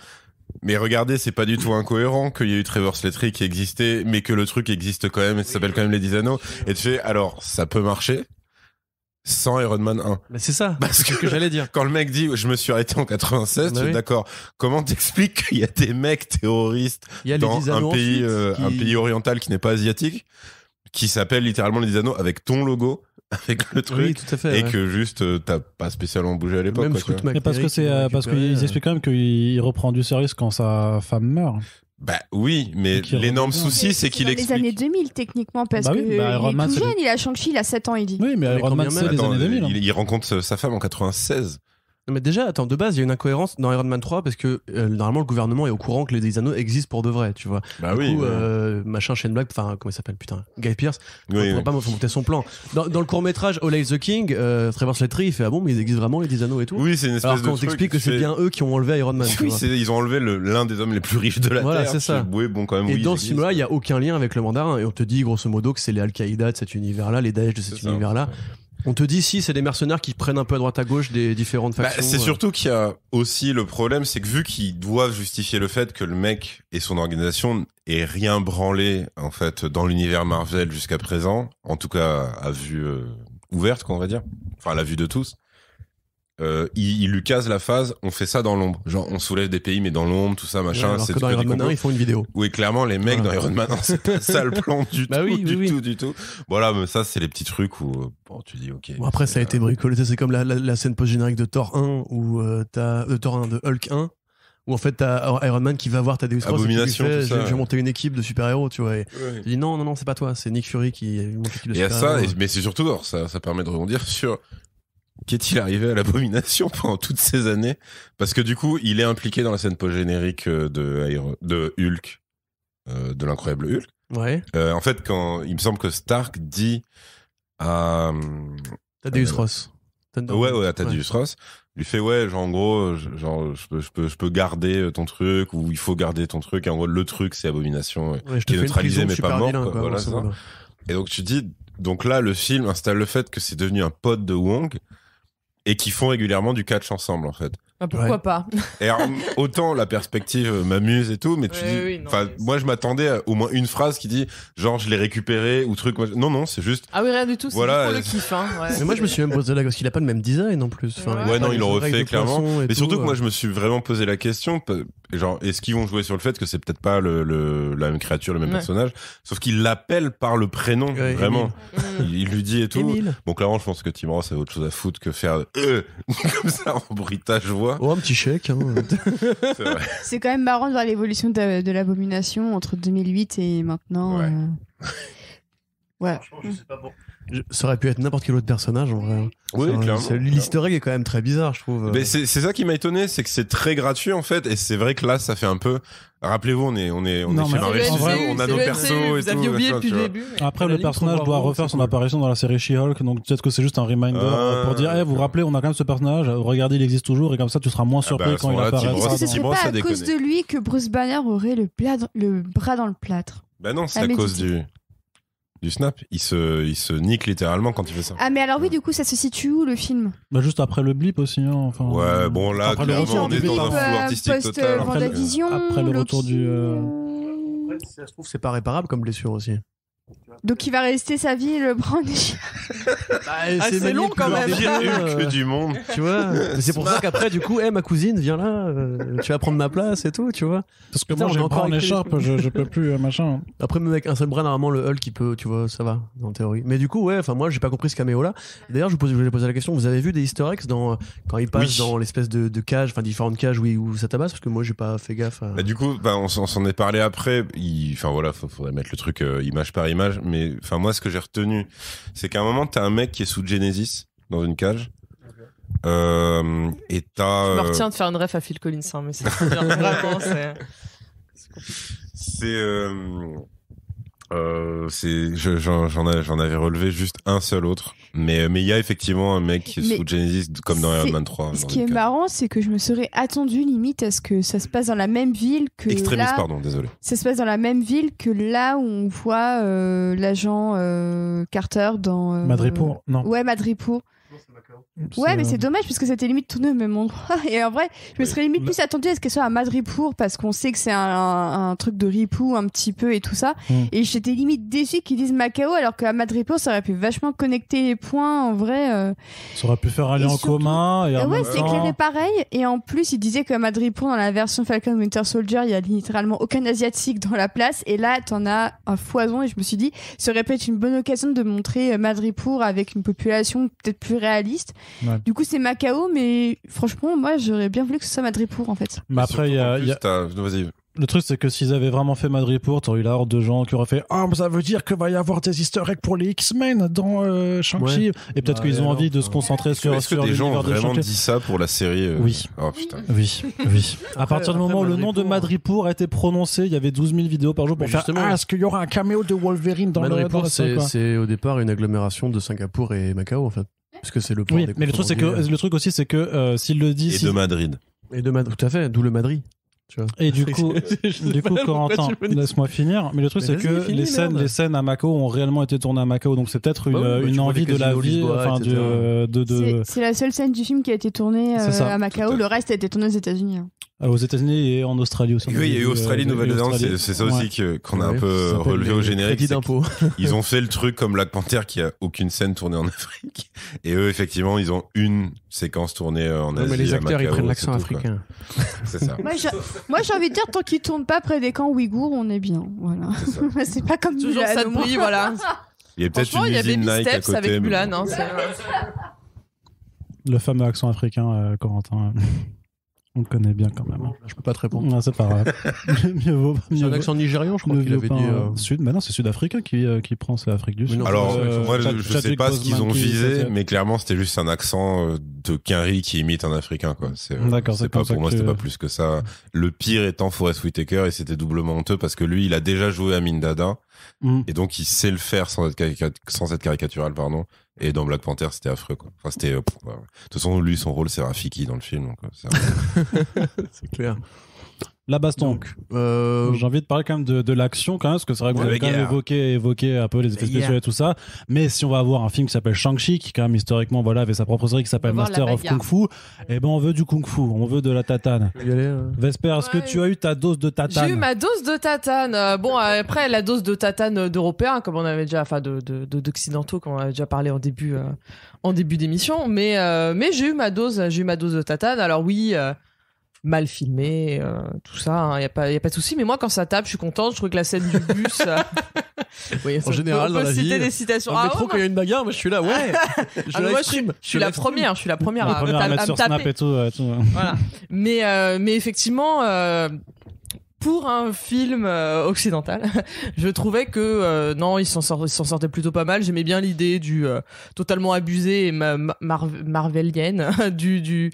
Mais regardez, c'est pas du tout incohérent qu'il y ait eu Trevor Slattery qui existait, mais que le truc existe quand même et ça s'appelle quand même les dix anneaux. Et tu fais, alors, ça peut marcher. Sans Iron Man un. Bah c'est ça. Parce que, que j'allais dire. Quand le mec dit, je me suis arrêté en quatre-vingt-seize, bah tu oui. es d'accord. Comment t'expliques qu'il y a des mecs terroristes dans un pays, euh, qui... un pays oriental qui n'est pas asiatique, qui s'appelle littéralement les dix anneaux avec ton logo, avec le truc. Oui, tout à fait. Et ouais. que juste, euh, t'as pas spécialement bougé à l'époque. Même quoi, truc mais parce que c'est, euh, parce qu'ils expliquent quand même qu'il reprend du service quand sa femme meurt. Bah oui, mais l'énorme souci, c'est qu'il explique. Dans les années deux mille, techniquement, parce bah oui, que bah, il Iron est Man, tout jeune, il a Shang-Chi, il a sept ans, il dit. Oui, mais Iron Man, c'est les années deux mille. Hein. Il, il rencontre sa femme en quatre-vingt-seize. Non mais déjà, attends, de base, il y a une incohérence dans Iron Man trois parce que euh, normalement le gouvernement est au courant que les dix anneaux existent pour de vrai, tu vois. Bah du oui. Coup, ouais. euh, machin, Shane Black, enfin comment il s'appelle, putain, Guy Pearce, oui, on ne pourra pas monter son plan. Dans, dans le court métrage All Hail the King, euh, Trevor Slattery, il fait ah bon mais ils existent vraiment les dix anneaux et tout. Oui, c'est une espèce alors, de. Alors qu'on t'explique que c'est fait... bien eux qui ont enlevé Iron Man. Oui, c'est, ils ont enlevé le, l'un des hommes les plus riches de la voilà, Terre. Voilà, c'est ça. Boué, bon, quand même, et oui, dans ce film-là, il y a aucun lien avec le Mandarin et on te dit grosso modo que c'est les Al-Qaïda de cet univers-là, les Daesh de cet c'est univers-là. Ça. On te dit si c'est des mercenaires qui prennent un peu à droite à gauche des différentes factions. Bah, c'est surtout qu'il y a aussi le problème, c'est que vu qu'ils doivent justifier le fait que le mec et son organisation aient rien branlé en fait dans l'univers Marvel jusqu'à présent, en tout cas à vue euh, ouverte, qu'on va dire, enfin à la vue de tous, euh, il, il lui casse la phase. On fait ça dans l'ombre, genre on soulève des pays mais dans l'ombre, tout ça machin. Ouais, alors c'est que dans Iron Man un, ils font une vidéo. Oui, clairement les mecs ah, dans Iron Man un, c'est pas ça le plan du bah tout, oui, du oui, tout, oui. du tout. Voilà, mais ça c'est les petits trucs où. Bon, tu dis ok. Bon, après, ça a été bricolé. C'est comme la, la, la scène post-générique de Thor un, où euh, t'as euh, Thor un de Hulk un, où en fait t'as Iron Man qui va voir ta Deus Ex Machina. J'ai monté une équipe de super-héros, tu vois. Et ouais. Tu dis non, non, non, c'est pas toi, c'est Nick Fury qui monte l'équipe de super-héros. Et super-héros. À ça, mais c'est surtout, alors, ça, ça permet de rebondir sur qu'est-il arrivé à l'Abomination pendant toutes ces années. Parce que du coup, il est impliqué dans la scène post-générique de, de Hulk, euh, de l'Incroyable Hulk. Ouais. Euh, en fait, quand il me semble que Stark dit. À... T'as Deus Ross. Ouais, ouais, t'as Deus Ross. Lui fait, ouais, genre, en gros, genre, je peux, je peux, je peux garder ton truc, ou il faut garder ton truc. Et en gros, le truc, c'est Abomination, ouais, qui est neutralisé, mais pas mort. Vilain, quoi, quoi, voilà, ça. Ça. Et donc, tu dis, donc là, le film installe le fait que c'est devenu un pote de Wong, et qu'ils font régulièrement du catch ensemble, en fait. Ah, pourquoi ouais. pas et alors, autant la perspective m'amuse et tout, mais tu ouais, dis. Oui, non, mais moi, je m'attendais à au moins une phrase qui dit genre je l'ai récupéré ou truc. Moi, non, non, c'est juste. Ah oui, rien du tout, c'est voilà, pour le kiff. Hein, ouais. Mais moi, je me suis même posé la question parce qu'il a pas le même design en plus. Enfin, ouais, ouais non, il le refait clairement. Mais tout, surtout que moi, je me suis vraiment posé la question genre est-ce qu'ils vont jouer sur le fait que c'est peut-être pas le, le, la même créature, le même ouais. personnage, sauf qu'il l'appelle par le prénom, ouais, vraiment. Il, il lui dit et tout. Émile. Bon, clairement, je pense que Tim Ross a autre chose à foutre que faire euh, comme ça en bruitage. Oh, un petit chèque. Hein. C'est vrai. C'est quand même marrant de voir l'évolution de, de l'Abomination entre deux mille huit et maintenant. Ouais. Euh... ouais. Franchement, je sais pas pour... je, ça aurait pu être n'importe quel autre personnage en vrai. Oui, ça, clairement. C'est, l'easter egg est quand même très bizarre, je trouve. Mais c'est, c'est ça qui m'a étonné, c'est que c'est très gratuit en fait. Et c'est vrai que là, ça fait un peu. Rappelez-vous, on est, on est, on non, est chez Marvel Studios, on a nos persos et tout. Machin, tu vois. Après, le personnage doit refaire son apparition dans la série She-Hulk, donc peut-être que c'est juste un reminder euh... pour dire, eh, vous vous rappelez, on a quand même ce personnage, regardez, il existe toujours, et comme ça, tu seras moins surpris ah bah, quand il apparaît. Est-ce que c'est pas à cause de lui que Bruce Banner aurait le, plâtre, le bras dans le plâtre? Bah non, c'est à cause du... du snap, il se, il se nique littéralement quand il fait ça. Ah mais alors oui, du coup ça se situe où le film? Bah juste après le blip aussi hein, enfin. Ouais bon là après clairement on est dans un flou artistique total. Après, après le retour du euh... ouais, ça se trouve c'est pas réparable comme blessure aussi. Donc il va rester sa vie et le prendre. Bah, c'est assez long quand même. Euh, que du monde. Tu vois. C'est pour ça qu'après du coup, hey, ma cousine, viens là, euh, tu vas prendre ma place et tout, tu vois. Parce que putain, moi j'ai encore en écharpe, je, je peux plus euh, machin. Après même avec un seul bras normalement le Hulk il peut, tu vois, ça va en théorie. Mais du coup ouais, enfin moi j'ai pas compris ce caméo là. D'ailleurs je vous posais poser la question, vous avez vu des Easter eggs dans quand il passe oui. dans l'espèce de, de cage, enfin différentes cages où, où ça tabasse parce que moi j'ai pas fait gaffe. À... Bah, du coup, bah, on s'en est parlé après. Enfin voilà, faut, faudrait mettre le truc euh, image par image. Mais enfin moi ce que j'ai retenu c'est qu'à un moment t'as un mec qui est sous Genesis dans une cage euh, et t'as je me retiens de faire une ref à Phil Collins hein, mais c'est vraiment c'est c'est, euh, euh, c'est je, j'en, j'en, a, j'en avais relevé juste un seul autre mais mais il y a effectivement un mec qui est mais sous Genesis comme dans Iron Man trois. Ce qui est cage. Marrant c'est que je me serais attendu limite à ce que ça se passe dans la même ville que Extremis, là, pardon, désolé. Ça se passe dans la même ville que là où on voit euh, l'agent euh, Carter dans euh, Madripoor non ouais Madripoor non, c'est Macao. Ouais c'est... mais c'est dommage parce que c'était limite tout neuf même endroit et en vrai je me serais limite plus attendu à ce qu'elle soit à Madripoor parce qu'on sait que c'est un, un, un truc de ripou un petit peu et tout ça mm. et j'étais limite déçue qu'ils disent Macao alors qu'à Madripoor ça aurait pu vachement connecter les points en vrai euh... ça aurait pu faire aller et en surtout... commun et en ouais c'est temps... éclairé pareil et en plus ils disaient qu'à Madripoor dans la version Falcon Winter Soldier il y a littéralement aucun asiatique dans la place et là t'en as un foison et je me suis dit ça aurait pu être une bonne occasion de montrer Madripoor avec une population peut-être plus réaliste. Ouais. Du coup, c'est Macao, mais franchement, moi, j'aurais bien voulu que ce soit Madripoor, en fait. Mais après, il y a... Plus, y a... T'as... Vas-y. Le truc, c'est que s'ils avaient vraiment fait Madripoor, t'aurais eu la horde de gens qui auraient fait « Ah, mais ça veut dire qu'il va y avoir des easter eggs pour les X-Men dans euh, Shang-Chi. Ouais. » Et peut-être ouais, qu'ils ont ouais, envie ouais. de se concentrer est-ce sur l'univers de Shang-Chi. Est-ce que des gens ont vraiment dit ça pour la série euh... Oui. Oh, putain. Oui, oui. Après, à partir du moment où le nom de Madripoor a été prononcé, il y avait douze mille vidéos par jour pour faire « Ah, est-ce qu'il y aura un caméo de Wolverine dans Madripoor, le... » Madripoor, c'est au départ une agglomération de Singapour et Macao, en fait. Parce que c'est le point oui, mais le truc, c'est que, le truc aussi, c'est que euh, s'il le dit... Et s'il... de Madrid. Et de Madrid, tout à fait, d'où le Madrid. Tu vois. Et du coup, du coup Corentin, laisse-moi finir. Mais le truc, mais c'est que fini, les, scènes, les scènes à Macao ont réellement été tournées à Macao, donc c'est peut-être une, bah oui, bah, une envie de la vie. Enfin, du, euh, de, de... C'est, c'est la seule scène du film qui a été tournée euh, à Macao, le reste a été tourné aux États-Unis. Hein. Aux États-Unis et en Australie aussi. Oui, il y a eu Australie, Nouvelle-Zélande, c'est, c'est ça aussi ouais. que, qu'on a ouais, un peu relevé au générique. Ils ont fait le truc comme Black Panther qui a aucune scène tournée en Afrique. Et eux, effectivement, ils ont une séquence tournée en Asie. Non, mais les acteurs, Macao, ils prennent l'accent africain. C'est ça. Moi, j'ai... Moi, j'ai envie de dire, tant qu'ils tournent pas près des camps ouïghours, on est bien. Voilà. C'est, c'est pas comme Mulan. Toujours ça de prix, voilà. Il y a peut-être une usine Nike à côté. Avec Mulan, hein, c'est... Le fameux accent africain, euh, Corentin. On le connaît bien quand même. Je peux pas te répondre. Non, c'est pas grave. mieux vaut, mieux c'est un accent nigérian, je crois qu'il avait dit. Euh... Sud. Mais non, c'est Sud-Africain qui, qui prend, c'est l'Afrique du Sud. Non, alors, euh, moi, Ch- je Ch- sais Ch- pas Ch- ce qu'ils ont visé, mais clairement, c'était juste un accent de Quinry qui imite un Africain, quoi. C'est, D'accord, c'est, c'est pas pour moi, que... c'était pas plus que ça. Le pire étant Forest Whitaker, et c'était doublement honteux parce que lui, il a déjà joué à Mindada, mm. et donc il sait le faire sans être, carica- sans être caricatural, pardon. Et dans Black Panther, c'était affreux, quoi. Enfin, c'était. Euh, pff, ouais. De toute façon, lui, son rôle, c'est Rafiki dans le film, donc. C'est, c'est clair. La baston. Donc, euh... j'ai envie de parler quand même de, de l'action, quand même, parce que c'est vrai que ouais, vous avez quand guerre. même évoqué, évoqué un peu les effets spéciaux et tout ça. Mais si on va avoir un film qui s'appelle Shang-Chi, qui quand même historiquement, voilà, avait sa propre série qui s'appelle Master of Kung Fu, et ben on veut du Kung Fu, on veut de la tatane. Aller, euh... Vesper, est-ce ouais. que tu as eu ta dose de tatane? J'ai eu ma dose de tatane. Bon, après la dose de tatane d'Européens, comme on avait déjà, enfin de, de, de d'occidentaux, comme on avait déjà parlé en début, euh, en début d'émission. Mais euh, mais j'ai eu ma dose, j'ai eu ma dose de tatane. Alors oui. Euh, mal filmé, euh, tout ça, il hein, n'y a, a pas de souci. Mais moi, quand ça tape, je suis contente. Je trouve que la scène du bus... Euh... Oui, en général, peut, dans la vie, des citations. Dans le métro, ah, ouais, quand il y a une bagarre, moi, je suis là, ouais. Je, ah, moi, je, suis, je, je suis la première, je suis la première, la première à, à, à, à mettre sur Snap et tout. Euh, tout hein. Voilà. Mais, euh, mais effectivement... Euh... Pour un film euh, occidental, je trouvais que euh, non, ils s'en, sort, ils s'en sortaient plutôt pas mal. J'aimais bien l'idée du euh, totalement abusé et ma- mar- marvelienne du, du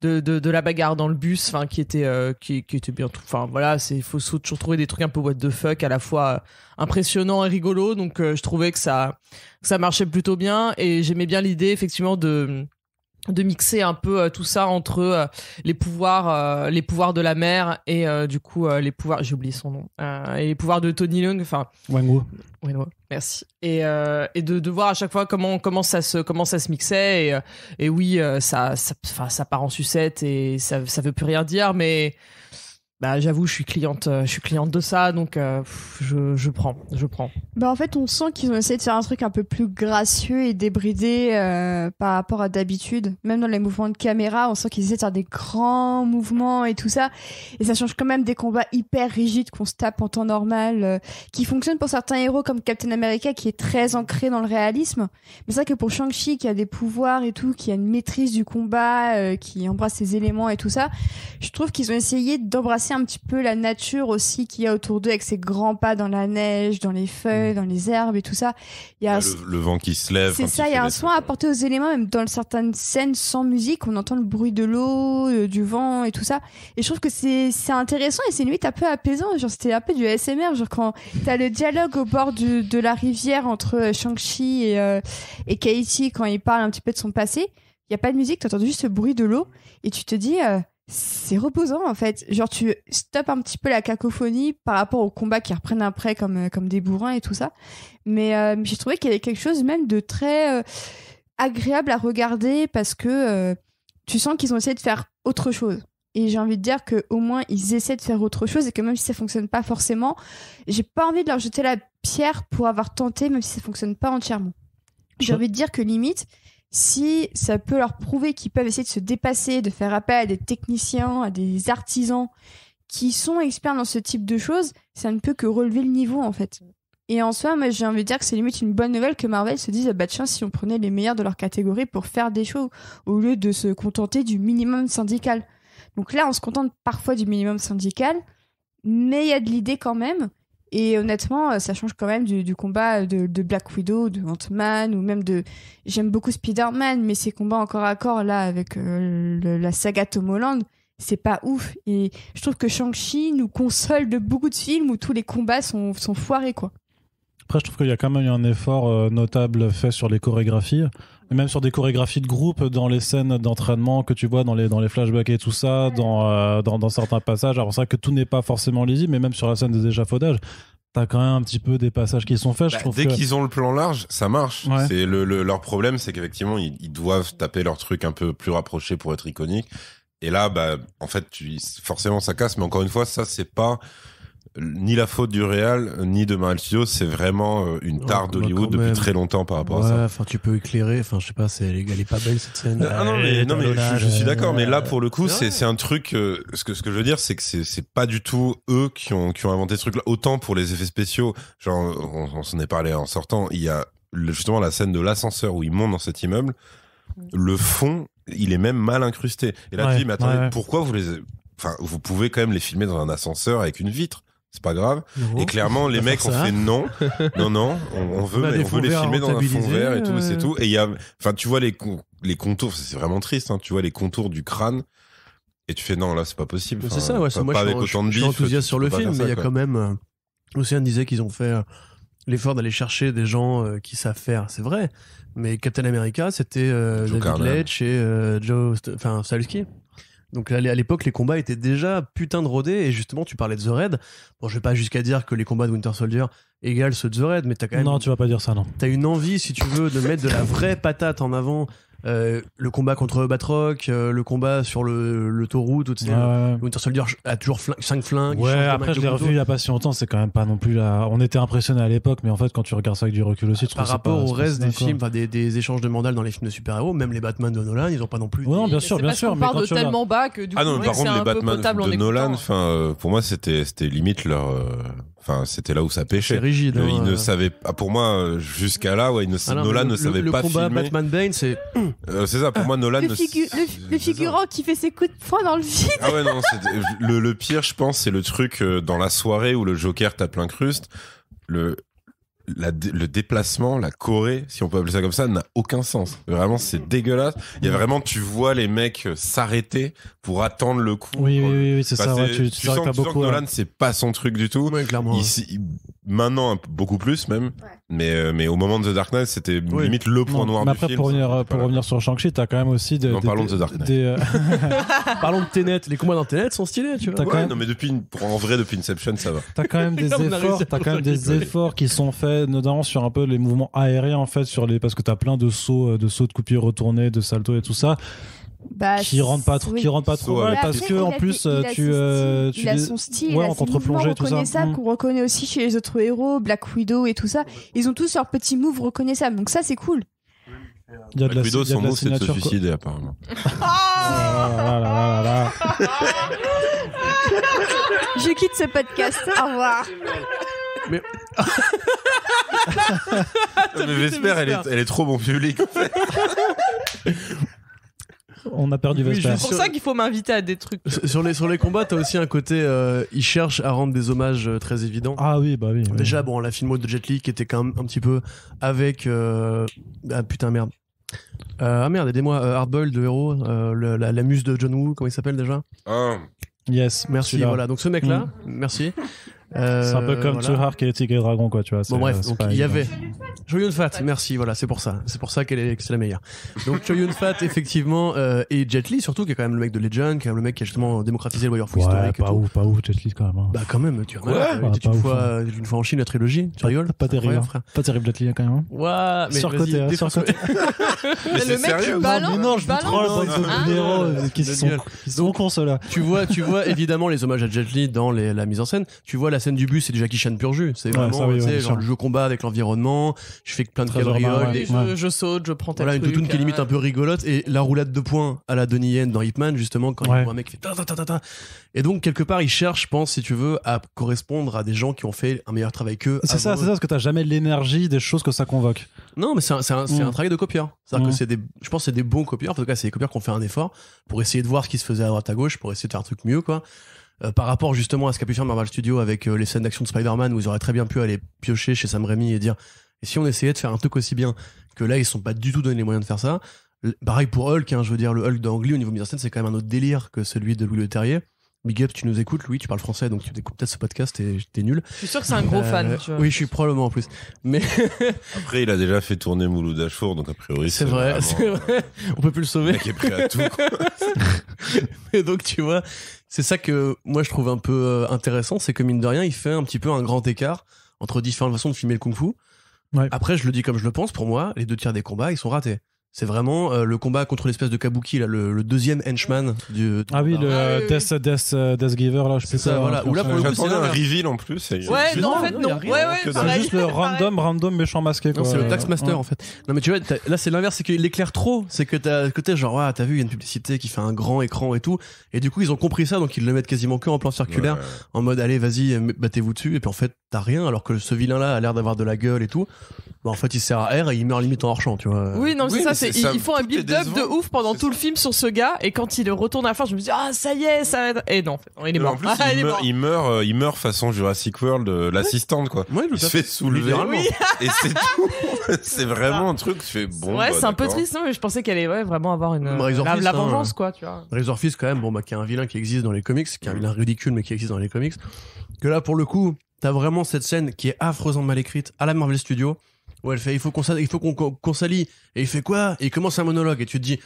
de, de, de la bagarre dans le bus, enfin qui était euh, qui, qui était bien tout. Enfin voilà, c'est il faut toujours trouver des trucs un peu what the fuck à la fois impressionnant et rigolo. Donc euh, je trouvais que ça que ça marchait plutôt bien et j'aimais bien l'idée effectivement de de mixer un peu euh, tout ça entre euh, les pouvoirs euh, les pouvoirs de la mère et euh, du coup euh, les pouvoirs j'ai oublié son nom euh, et les pouvoirs de Tony Leung enfin Wenwu Wenwu merci et euh, et de de voir à chaque fois comment comment ça se comment ça se mixait et et oui euh, ça ça enfin ça part en sucette et ça ça veut plus rien dire mais Bah, j'avoue, je suis cliente, je suis cliente de ça, donc euh, je, je prends, je prends. Bah, en fait, on sent qu'ils ont essayé de faire un truc un peu plus gracieux et débridé euh, par rapport à d'habitude. Même dans les mouvements de caméra, on sent qu'ils essaient de faire des grands mouvements et tout ça. Et ça change quand même des combats hyper rigides qu'on se tape en temps normal, euh, qui fonctionnent pour certains héros comme Captain America, qui est très ancré dans le réalisme. Mais c'est vrai que pour Shang-Chi, qui a des pouvoirs et tout, qui a une maîtrise du combat, euh, qui embrasse ses éléments et tout ça, je trouve qu'ils ont essayé d'embrasser un petit peu la nature aussi qu'il y a autour d'eux avec ses grands pas dans la neige, dans les feuilles, dans les herbes et tout ça. Il y a le, un... le vent qui se lève. C'est ça, il y a un soin apporté aux éléments, même dans certaines scènes sans musique, on entend le bruit de l'eau, euh, du vent et tout ça. Et je trouve que c'est, c'est intéressant et c'est limite un peu apaisant. Genre, c'était un peu du A S M R. Genre, quand t'as le dialogue au bord du, de la rivière entre Shang-Chi et, euh, et Katie, quand il parle un petit peu de son passé, il n'y a pas de musique, t'entends juste le bruit de l'eau et tu te dis... Euh, c'est reposant en fait, genre tu stoppes un petit peu la cacophonie par rapport aux combats qui reprennent après comme, comme des bourrins et tout ça, mais euh, j'ai trouvé qu'il y avait quelque chose même de très euh, agréable à regarder parce que euh, tu sens qu'ils ont essayé de faire autre chose et j'ai envie de dire qu'au moins ils essaient de faire autre chose et que même si ça fonctionne pas forcément, j'ai pas envie de leur jeter la pierre pour avoir tenté même si ça fonctionne pas entièrement. J'ai envie de dire que limite si ça peut leur prouver qu'ils peuvent essayer de se dépasser, de faire appel à des techniciens, à des artisans qui sont experts dans ce type de choses, ça ne peut que relever le niveau en fait. Et en soi, moi j'ai envie de dire que c'est limite une bonne nouvelle que Marvel se dise ah bah tiens, si on prenait les meilleurs de leur catégorie pour faire des shows au lieu de se contenter du minimum syndical. Donc là, on se contente parfois du minimum syndical, mais il y a de l'idée quand même. Et honnêtement, ça change quand même du, du combat de, de Black Widow, de Ant-Man, ou même de... J'aime beaucoup Spider-Man, mais ces combats encore à corps, là, avec euh, le, la saga Tom Holland, c'est pas ouf. Et je trouve que Shang-Chi nous console de beaucoup de films où tous les combats sont, sont foirés, quoi. Après, je trouve qu'il y a quand même eu un effort euh, notable fait sur les chorégraphies, et même sur des chorégraphies de groupe dans les scènes d'entraînement que tu vois dans les, dans les flashbacks et tout ça, dans, euh, dans, dans certains passages. Alors c'est vrai que tout n'est pas forcément lisible, mais même sur la scène des échafaudages, t'as quand même un petit peu des passages qui sont faits. Bah, je trouve dès que... qu'ils ont le plan large, ça marche. Ouais. C'est le, le, leur problème, c'est qu'effectivement, ils, ils doivent taper leur truc un peu plus rapproché pour être iconique. Et là, bah, en fait, tu, forcément, ça casse. Mais encore une fois, ça, c'est pas... ni la faute du réal ni de Marvel Studios, c'est vraiment une tare d'Hollywood depuis très longtemps par rapport ouais, à ça. Enfin, tu peux éclairer. Enfin, je sais pas, c'est elle est pas belle cette scène. Non, non mais, non, mais je, je suis d'accord. Mais là, pour le coup, c'est, c'est un truc. Euh, ce que ce que je veux dire, c'est que c'est, c'est pas du tout eux qui ont qui ont inventé ce truc-là. Autant pour les effets spéciaux, genre on, on s'en est parlé en sortant. Il y a justement la scène de l'ascenseur où ils montent dans cet immeuble. Le fond, il est même mal incrusté. Et là, ouais, tu dis, mais attendez, ouais, ouais. pourquoi vous les, enfin, vous pouvez quand même les filmer dans un ascenseur avec une vitre. C'est pas grave. Non, et clairement, les mecs ont fait non, non, non, on, on veut, bah, on veut les filmer dans un fond vert et tout, euh... c'est tout. Et il y a, enfin, tu vois les, les contours, c'est vraiment triste, hein, tu vois les contours du crâne. Et tu fais non, là, c'est pas possible. C'est ça, ouais, pas, moi, pas je, avec je, autant de bif, je suis enthousiaste sur le film, mais il y a quand même, euh, Océane disait qu'ils ont fait euh, l'effort d'aller chercher des gens euh, qui savent faire, c'est vrai. Mais Captain America, c'était euh, David Leitch et euh, Joe, enfin, Stahelski. Donc à l'époque, les combats étaient déjà putain de rodés. Et justement, tu parlais de The Raid. Bon, je vais pas jusqu'à dire que les combats de Winter Soldier égalent ceux de The Raid, mais t'as quand même... Non, tu vas pas dire ça, non. T'as une envie, si tu veux, de mettre de la vraie patate en avant. Euh, le combat contre Batroc, euh, le combat sur le, le taureau, tout ça. Ouais. Winter Soldier a toujours flingue, cinq flingues. Ouais, après, je l'ai revu il y a pas si longtemps. C'est quand même pas non plus là. On était impressionnés à l'époque, mais en fait, quand tu regardes ça avec du recul aussi, tu trouves ça. Par rapport au reste des films, enfin, des, des échanges de mandales dans les films de super-héros, même les Batman de Nolan, ils ont pas non plus. Ouais, non, bien sûr, bien sûr. Mais on part de tellement bas que du coup, c'est un peu potable en écoutant. Ah non, par contre, les Batman de Nolan, enfin, pour moi, c'était, c'était limite leur. Enfin, c'était là où ça pêchait. C'est rigide. Le, hein, il euh... ne savait pas, pour moi, jusqu'à là, ouais, il ne, ah non, Nolan le, ne savait le, pas filmer. Le combat Batman-Bane, c'est... Euh, c'est ça, pour moi, Nolan... Le, figu... ne... le, le figurant qui fait ses coups de poing dans le vide. Ah ouais, non, le, le pire, je pense, c'est le truc euh, dans la soirée où le Joker tape l'incruste. Le... La, le déplacement, la Corée, si on peut appeler ça comme ça, n'a aucun sens. Vraiment, c'est dégueulasse. Il y a vraiment, tu vois les mecs s'arrêter pour attendre le coup. Oui, oui, oui, oui, c'est enfin, ça. C'est, ouais, tu tu, tu sens, tu beaucoup, sens que Nolan, ouais. c'est pas son truc du tout. Ouais, clairement. Il, il, maintenant, beaucoup plus même. Ouais. Mais, mais au moment de The Dark Knight, c'était oui. limite le point non, noir mais du après, film. Après, pour, pour revenir sur Shang-Chi, t'as quand même aussi des... Non, des, parlons des, de The Dark Knight. Des, euh... parlons de Tenet. Les combats dans Tenet sont stylés, tu vois. Ouais, même... non, mais depuis une... en vrai, depuis Inception, ça va. T'as quand même des efforts, t'as quand même des efforts qui sont faits notamment sur un peu les mouvements aériens en fait sur les parce que t'as plein de sauts de sauts de coupures retournées de saltos et tout ça Bah, qui rentre pas trop, oui. qui rentre pas trop mal, ouais, parce après, que en plus fait, il tu, euh, tu il a son style, ouais, il a en contre-plongée, tout ça. ça mmh. Qu'on reconnaît aussi chez les autres héros, Black Widow et tout ça. Ils ont tous leurs petits moves reconnaissables, donc ça c'est cool. Il y a de la Widow, son mot c'est de se suicider apparemment. Je quitte ce podcast. Au revoir. Mais... non, mais Vesper, elle est, elle est trop bon public. On a perdu Vesper. Oui, c'est pour ça qu'il faut m'inviter à des trucs. Sur les, sur les combats, t'as aussi un côté. Euh, ils cherchent à rendre des hommages très évidents. Ah oui, bah oui. Déjà, oui. bon, la filmo de Jet Li qui était quand même un petit peu avec. Euh... Ah putain, merde. Euh, ah merde, aidez-moi. Euh, Hardball de héros. Euh, la, la, la muse de John Woo, comment il s'appelle déjà ah. Yes. Merci, celui-là. Voilà. Donc ce mec-là, mmh. merci. Euh, c'est un peu comme voilà. Tsuhar qui est Tigre et Dragon, quoi, tu vois. Bon, bref, donc il y avait. Chow Yun-Fat, merci, voilà, c'est pour ça. C'est pour ça qu'elle est, que c'est la meilleure. Donc Chow Yun-Fat, effectivement, euh, et Jet Li, surtout, qui est quand même le mec de Legend, qui est quand même le mec qui a justement démocratisé le Warrior Foot ouais, historique. Pas ouf, pas ouf, Jet Li, quand même. Hein. Bah, quand même, tu vois. Ouais, une fois, euh, une fois en Chine, la trilogie, tu rigoles. Pas terrible, pas terrible, Jet Li, quand même. Ouah, mais. Surcoté, surcoté. Le mec, tu balances. Non, je me troll dans les héros, qui sont cons, ceux-là. Tu vois, tu vois, évidemment, les hommages à Jet Li dans la mise en scène. Tu vois, la scène du bus, c'est du Jackie Chan pur jus. C'est vraiment, ouais, ça, oui, ouais, genre le jeu combat avec l'environnement. Je fais plein de cabrioles. Ouais. Je, je saute, je prends tel voilà, truc. Voilà, une toutoune qui est limite un peu rigolote. Et la roulade de poing à la Donnie Yen dans Hitman, justement, quand ouais. il voit un mec qui fait ta ta ta ta ta. Et donc, quelque part, ils cherchent, je pense, si tu veux, à correspondre à des gens qui ont fait un meilleur travail qu'eux. C'est ça, c'est ça, parce que t'as jamais l'énergie des choses que ça convoque. Non, mais c'est un, c'est un, mmh. c'est un travail de copieur. C'est-à-dire mmh. que c'est des, je pense que c'est des bons copieurs. En tout cas, c'est des copieurs qui ont fait un effort pour essayer de voir ce qui se faisait à droite à gauche, pour essayer de faire un truc mieux, quoi. Euh, par rapport justement à ce qu'a pu faire Marvel Studios avec euh, les scènes d'action de Spider-Man où ils auraient très bien pu aller piocher chez Sam Raimi et dire et si on essayait de faire un truc aussi bien que là ils se sont pas du tout donné les moyens de faire ça. L- pareil pour Hulk, hein, je veux dire le Hulk d'Ang Lee au niveau mise en scène c'est quand même un autre délire que celui de Louis Leterrier. Big up, tu nous écoutes, Louis, tu parles français donc tu écoutes peut-être ce podcast et t'es nul. Je suis sûr que c'est un gros euh, fan. Tu vois. Oui, je suis probablement en plus. Mais après, il a déjà fait tourner Mouloud Achour donc a priori c'est, c'est vrai, vraiment... c'est vrai. On peut plus le sauver. Le mec est prêt à tout. Et donc tu vois. C'est ça que moi je trouve un peu intéressant, c'est que mine de rien, il fait un petit peu un grand écart entre différentes façons de filmer le kung-fu. Ouais. Après, je le dis comme je le pense, pour moi, les deux tiers des combats, ils sont ratés. C'est vraiment euh, le combat contre l'espèce de Kabuki, là, le, le deuxième henchman du. Ah oui, le ah, oui, oui. Death, Death, Death Giver, là, je sais pas. Ça, voilà. Ou là, pour le coup, c'est un reveal en plus. Et... Ouais, non, non, en fait, non. non. Ouais, ouais, c'est pareil. Juste le random, random méchant masqué, quoi. Non, c'est le Taxmaster, ouais. en fait. Non, mais tu vois, là, c'est l'inverse, c'est qu'il l'éclaire trop. C'est que t'as, que t'es genre, ouais, t'as vu, il y a une publicité qui fait un grand écran et tout. Et du coup, ils ont compris ça, donc ils le mettent quasiment que en plan circulaire, ouais. en mode, allez, vas-y, battez-vous dessus. Et puis, en fait, t'as rien, alors que ce vilain-là a l'air d'avoir de la gueule et tout. Bah, en fait, il sert à air et il meurt limite en hors-champ, tu vois. Oui, non, c'est ça. C'est, ça, ils font un build-up de ouf pendant c'est tout ça. Le film sur ce gars et quand il retourne à la fin je me dis ah ça y est ça et non il est mort. En plus, ah, il, il, meurt, il meurt il meurt façon Jurassic World euh, l'assistante quoi ouais, il se fait soulever oui. et c'est tout c'est vraiment un truc fait bon ouais bah, c'est un peu triste non mais je pensais qu'elle allait ouais, vraiment avoir une euh, la, la vengeance hein, quoi tu vois Razorfist quand même bon bah qui est un vilain qui existe dans les comics qui est un vilain ridicule mais qui existe dans les comics que là pour le coup t'as vraiment cette scène qui est affreusement mal écrite à la Marvel Studios. Ouais, elle fait, il faut qu'on, il faut qu'on, qu'on s'allie. Et il fait quoi ? Et il commence un monologue. Et tu te dis,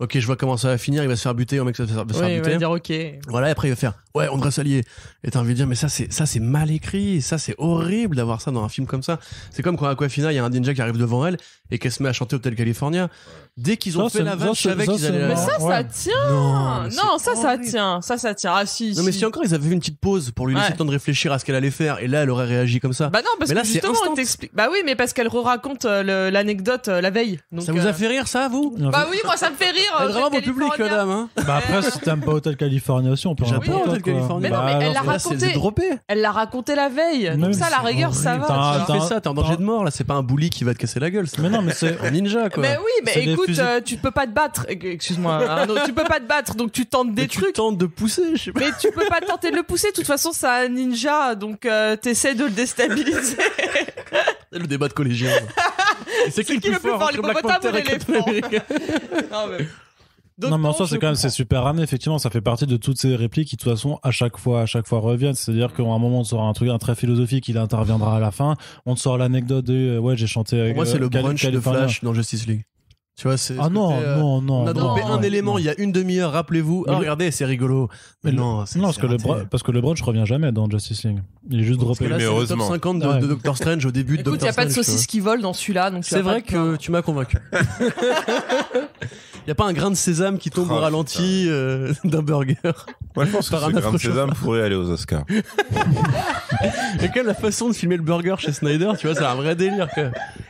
ok, je vois comment ça va finir. Il va se faire buter. Un mec va se faire, va oui, se faire buter. Il va dire ok. Voilà. Et après, il va faire, ouais, on devrait s'allier. Et t'as envie de dire, mais ça, c'est, ça, c'est mal écrit. Ça, c'est horrible d'avoir ça dans un film comme ça. C'est comme quand à Aquafina, il y a un ninja qui arrive devant elle et qu'elle se met à chanter Hotel California. Dès qu'ils ont ça, fait la vache, je savais qu'ils allaient. Mais ça, ouais. ça tient. Non, non ça, ça tient. Ça, ça tient. Ah si. Non, si. Mais si encore ils avaient fait une petite pause pour lui laisser ouais. le temps de réfléchir à ce qu'elle allait faire, et là, elle aurait réagi comme ça. Bah non, parce mais que là, justement, on t'explique. Bah oui, mais parce qu'elle raconte euh, l'anecdote euh, la veille. Donc, ça euh... vous a fait rire, ça, vous ? Bah oui, moi, ça me fait rire. Elle est vraiment beau public, madame. Hein. Bah après, si t'aimes pas Hotel California aussi, on peut en parler. Mais non, mais elle l'a raconté. Elle l'a raconté la veille. Donc ça, la rigueur, ça va. Tu fais ça, t'es en danger de mort. Là, c'est pas un bully qui va te casser la gueule. Mais non, mais c'est un ninja, quoi. Mais oui, mais écoute. Euh, tu peux pas te battre, excuse-moi, hein, non, tu peux pas te battre, donc tu tentes des mais trucs. Tu tentes de pousser, je sais pas. Mais tu peux pas tenter de le pousser, de toute façon, c'est un ninja, donc euh, t'essaies de le déstabiliser. C'est le débat de collégiens. C'est, c'est qui le plus, le plus fort, fort les popotames ou l'éléphant. Non, mais... Donc, non mais en soi c'est quand même c'est super ramené effectivement ça fait partie de toutes ces répliques qui de toute façon à chaque fois à chaque fois reviennent c'est-à-dire qu'à un moment on te sort un truc un trait philosophique il interviendra à la fin on te sort l'anecdote de ouais j'ai chanté avec moi c'est euh, le brunch California. De Flash dans Justice League. Tu vois, c'est. Ah non, côté, euh, non, non. On a droppé un ouais, élément, il y a une demi-heure, rappelez-vous. Ah, regardez, c'est rigolo. Mais le, non, c'est, non c'est parce, que le, parce que le brunch revient jamais dans Justice League. Il est juste parce droppé. Là, mais c'est heureusement. Le top cinquante de, ouais. de Doctor Strange au début de Doctor Strange. Écoute, il n'y a pas de saucisses qui volent dans celui-là. Donc c'est vrai que euh, tu m'as convaincu. Il n'y a pas un grain de sésame qui tombe oh, au ralenti euh, d'un burger. Moi, je pense que ce grain de sésame pourrait aller aux Oscars. Et quand la façon de filmer le burger chez Snyder, tu vois, c'est un vrai délire.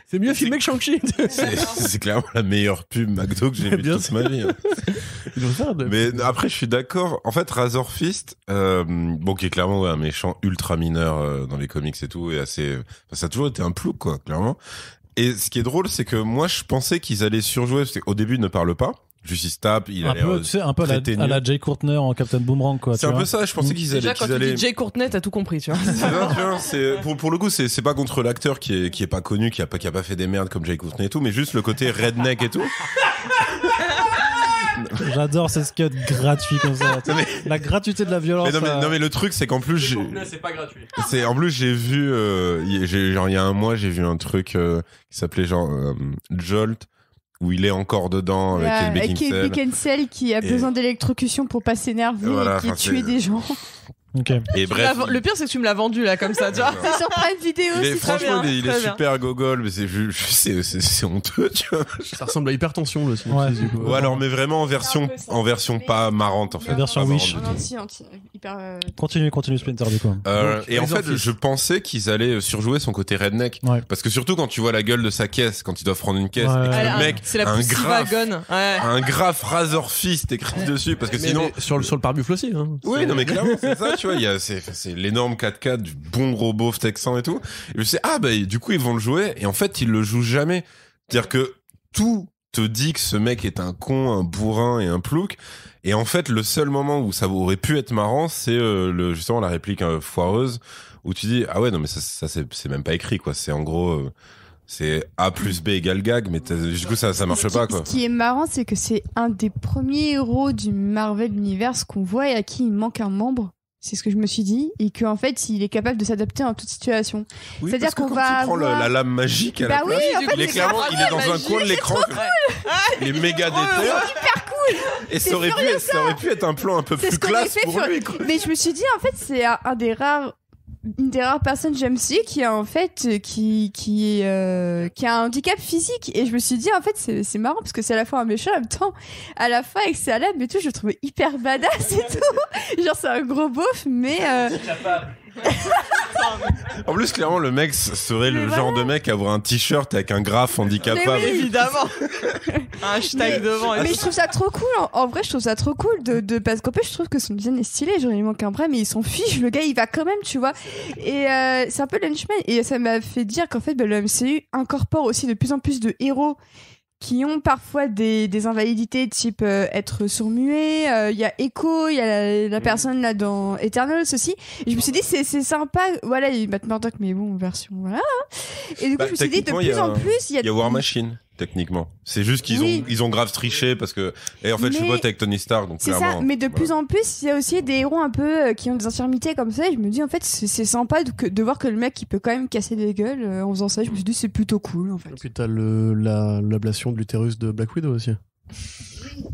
C'est mieux filmé que Shang-Chi. C'est clairement la meilleure pub McDo que j'ai vue toute ma vie. Mais après, je suis d'accord. En fait, Razorfist, euh, bon, qui est clairement ouais, un méchant ultra mineur euh, dans les comics et tout, et assez. Euh, ça a toujours été un plouc, quoi, clairement. Et ce qui est drôle, c'est que moi, je pensais qu'ils allaient surjouer. Parce qu'au début, ils ne parlent pas. Juste il se tape, il a l'air très ténu. C'est un peu à la, à la Jay Courtney en Captain Boomerang, quoi. C'est un peu ça, je pensais qu'ils allaient... Déjà, quand tu dis Jay Courtney, t'as tout compris, tu vois. C'est vrai, tu vois, c'est, pour, pour le coup, c'est, c'est pas contre l'acteur qui est, qui est pas connu, qui a pas, qui a pas fait des merdes comme Jay Courtney et tout, mais juste le côté redneck et tout. J'adore ces scuds gratuits comme ça. Non, mais... La gratuité de la violence. Mais non, mais, euh... non mais le truc c'est qu'en plus, j'ai... c'est pas gratuit. C'est en plus j'ai vu, euh, j'ai, genre il y a un mois j'ai vu un truc euh, qui s'appelait genre euh, Jolt. Où il est encore dedans yeah, avec Kate Beckinsale. Kate Beckinsale qui a et... besoin d'électrocution pour pas s'énerver voilà, et qui tuait des gens. Okay. Et bref, le pire c'est que tu me l'as vendu là comme ça, tu vois. C'est sur Prime Vidéo. Mais c'est franchement, bien, il, il est bien. Super gogol, mais c'est, je, je, c'est, c'est, c'est honteux, tu vois. Ça ressemble à Hypertension, le synopsis. Ouais. Ou ouais, alors, mais vraiment en version, en version pas marrante en fait. Version Wish. Anti, anti, hyper. Euh... Continue, continue Splinter du coup. Euh, Donc, et en fait, fiches. Je pensais qu'ils allaient surjouer son côté redneck, ouais. Parce que surtout quand tu vois la gueule de sa caisse, quand ils doivent prendre une caisse, ouais, et que ouais, le mec, c'est la un graphe, un graphe Razorfist écrit dessus, parce que sinon sur le sur le pare-buffle aussi. Oui, non mais clairement c'est ça. Tu vois, il y a c'est, c'est l'énorme quatre-quatre du bon gros beauf texan et tout. Et je sais, ah bah du coup ils vont le jouer et en fait ils le jouent jamais. C'est-à-dire que tout te dit que ce mec est un con, un bourrin et un plouc. Et en fait le seul moment où ça aurait pu être marrant, c'est euh, le justement la réplique euh, foireuse où tu dis ah ouais non mais ça, ça c'est, c'est même pas écrit quoi. C'est en gros euh, c'est A plus B égale gag, mais du coup ça ça marche pas quoi. Ce qui est marrant c'est que c'est un des premiers héros du Marvel Universe qu'on voit et à qui il manque un membre. C'est ce que je me suis dit, et qu'en fait, il est capable de s'adapter en toute situation. Oui, c'est-à-dire qu'on va. Il prend avoir... la, la lame magique à bah la place. Oui, en fait, il est clairement, il est dans magie, un coin de l'écran. Cool. Il est méga déter. C'est hyper cool. Et ça aurait, pu être, ça. ça aurait pu être un plan un peu c'est plus classe pour sur... lui. Quoi. Mais je me suis dit, en fait, c'est un des rares. Une des rares personnes que j'aime si qui a en fait qui qui euh, qui a un handicap physique et je me suis dit en fait c'est c'est marrant parce que c'est à la fois un méchant en même temps à la fin avec ses lame et tout je le trouvais hyper badass et tout genre c'est un gros beauf mais euh... En plus clairement le mec serait mais le voilà. genre de mec à avoir un t-shirt avec un graphe handicapable oui, évidemment un hashtag mais, devant mais je trouve ça trop cool en, en vrai je trouve ça trop cool de, de parce qu'en fait je trouve que son design est stylé genre il manque un bras mais il s'en fiche le gars il va quand même tu vois et euh, c'est un peu Lunchman et ça m'a fait dire qu'en fait bah, le M C U incorpore aussi de plus en plus de héros qui ont parfois des, des invalidités type euh, être sourd-muet, il euh, y a Echo, il y a la, la personne là dans Eternals aussi. Et je me suis dit c'est, c'est sympa, voilà, il y a Matt Murdock mais bon version voilà. Et du coup bah, je me suis dit de plus en plus il y a, y a War Machine. Techniquement, c'est juste qu'ils oui. ont ils ont grave triché parce que et en fait mais je suis pote avec Tony Stark donc c'est clairement, ça mais de voilà. plus en plus il y a aussi des héros un peu euh, qui ont des infirmités comme ça et je me dis en fait c'est, c'est sympa de, que, de voir que le mec il peut quand même casser des gueules euh, en faisant ça je me suis dit c'est plutôt cool en fait. Et puis t'as le, la, l'ablation de l'utérus de Black Widow aussi.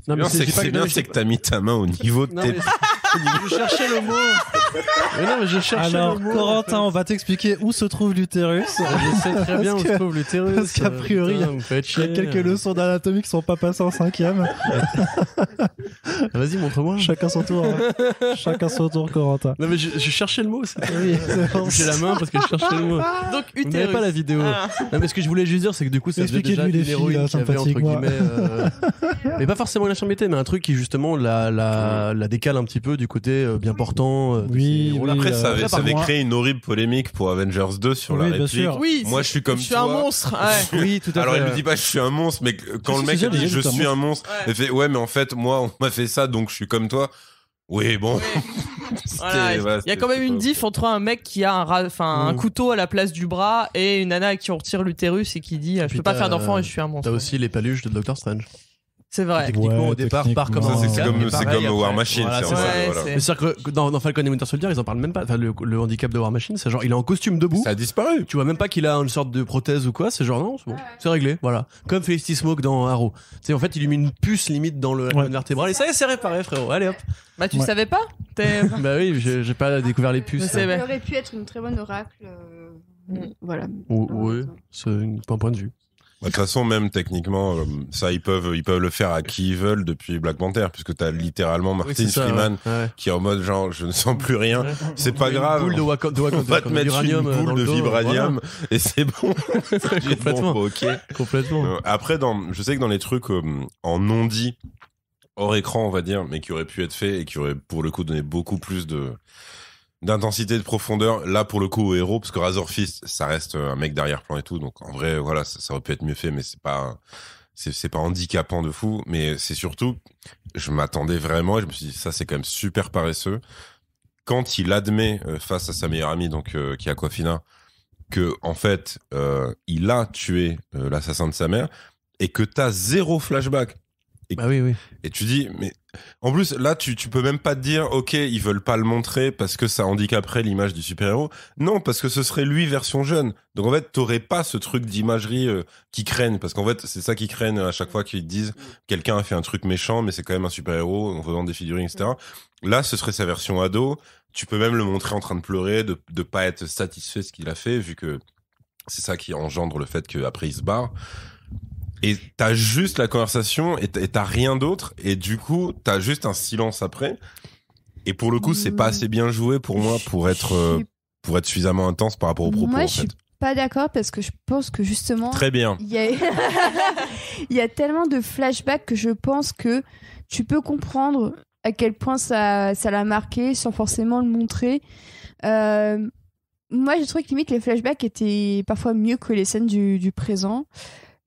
Non, mais c'est, c'est, c'est, c'est bien, c'est que t'as mis ta main au niveau de non, tes. Je cherchais le mot. Mais non, mais je cherchais Alors, le mot. Alors, Corentin, on va t'expliquer où se trouve l'utérus. Je sais très bien où se trouve l'utérus. Parce qu'a priori, putain, vous faites chier. Il y a quelques leçons d'anatomie qui sont pas passées en cinquième. Vas-y, montre-moi. Chacun son tour. Hein. Chacun son tour, Corentin. Non, mais je, je cherchais le mot. C'est... Oui, c'est j'ai la main parce que je cherchais le mot. Donc, utérus. Vous n'avez pas la vidéo. Ah. Non, mais ce que je voulais juste dire, c'est que du coup, ça faisait déjà une héroïne qui avait, entre guillemets. Euh... Mais pas forcément l'infirmité, mais un truc qui justement la, la, la décale un petit peu du côté euh, bien portant. Euh, oui, oui, après, euh, ça avait, ça avait créé une horrible polémique pour Avengers deux sur oui, la réplique. Oui, moi, je suis comme toi. Je suis un monstre. Ouais. Oui, tout à fait. Alors, il ne dit pas je suis un monstre, mais quand c'est le mec dit je, je suis un monstre, ouais. il fait ouais, mais en fait, moi, on m'a fait ça, donc je suis comme toi. Oui, bon. Oui. Voilà, ouais, il y a quand même une diff entre un mec qui a un, ra- mm. un couteau à la place du bras et une nana à qui on retire l'utérus et qui dit je peux pas faire d'enfant et je suis un monstre. T'as aussi les paluches de Doctor Strange. C'est vrai. Techniquement, ouais, au départ, part comme un. C'est comme, c'est comme War Machine. Voilà, c'est vrai, voilà. C'est sûr que dans, dans Falcon et Winter Soldier, ils en parlent même pas. Enfin, le, le handicap de War Machine, c'est genre, il est en costume debout. Ça a disparu. Tu vois même pas qu'il a une sorte de prothèse ou quoi. C'est genre, non, c'est bon, c'est réglé. Voilà. Comme Felicity Smoke dans Arrow. Tu sais, en fait, il lui met une puce limite dans le colonne vertébrale. Et ça y est, c'est réparé, frérot. Allez hop. Bah, tu ouais. savais pas t'es... Bah oui, j'ai, j'ai pas découvert les puces. Ça aurait pu être une très bonne oracle. Voilà. Oui, c'est un point de vue. De toute façon, même techniquement, ça ils peuvent, ils peuvent le faire à qui ils veulent depuis Black Panther, puisque t'as littéralement Martin oui, ça, Freeman ouais. Ouais. qui est en mode genre je ne sens plus rien, c'est pas grave, de Waka, de Waka, on va te mettre une boule de vibranium voilà. et c'est bon. Complètement. Bon, okay. Complètement. Après, dans, je sais que dans les trucs euh, en non dit hors écran, on va dire, mais qui auraient pu être faits et qui auraient pour le coup donné beaucoup plus de d'intensité, de profondeur, là pour le coup au héros, parce que Razorfist ça reste un mec d'arrière-plan et tout, donc en vrai voilà ça, ça aurait pu être mieux fait, mais c'est pas c'est, c'est pas handicapant de fou, mais c'est surtout je m'attendais vraiment et je me suis dit ça c'est quand même super paresseux quand il admet euh, face à sa meilleure amie donc euh, qui est Aquafina que en fait euh, il a tué euh, l'assassin de sa mère et que t'as zéro flashback. Et, bah oui, oui. et tu dis, mais en plus, là, tu, tu peux même pas te dire, ok, ils veulent pas le montrer parce que ça handicaperait l'image du super-héros. Non, parce que ce serait lui version jeune. Donc en fait, t'aurais pas ce truc d'imagerie euh, qui craignent. Parce qu'en fait, c'est ça qui craignent à chaque fois qu'ils disent, quelqu'un a fait un truc méchant, mais c'est quand même un super-héros, on veut vendre des figurines, et cetera. Là, ce serait sa version ado. Tu peux même le montrer en train de pleurer, de, de pas être satisfait de ce qu'il a fait, vu que c'est ça qui engendre le fait qu'après il se barre. Et t'as juste la conversation et t'as rien d'autre. Et du coup, t'as juste un silence après. Et pour le coup, c'est pas assez bien joué pour moi pour être, pour être suffisamment intense par rapport aux propos. Moi, en je fait. suis pas d'accord parce que je pense que justement... Très bien. Il y a... il y a tellement de flashbacks que je pense que tu peux comprendre à quel point ça, ça l'a marqué sans forcément le montrer. Euh, moi, j'ai trouvé que limite, les flashbacks étaient parfois mieux que les scènes du, du présent.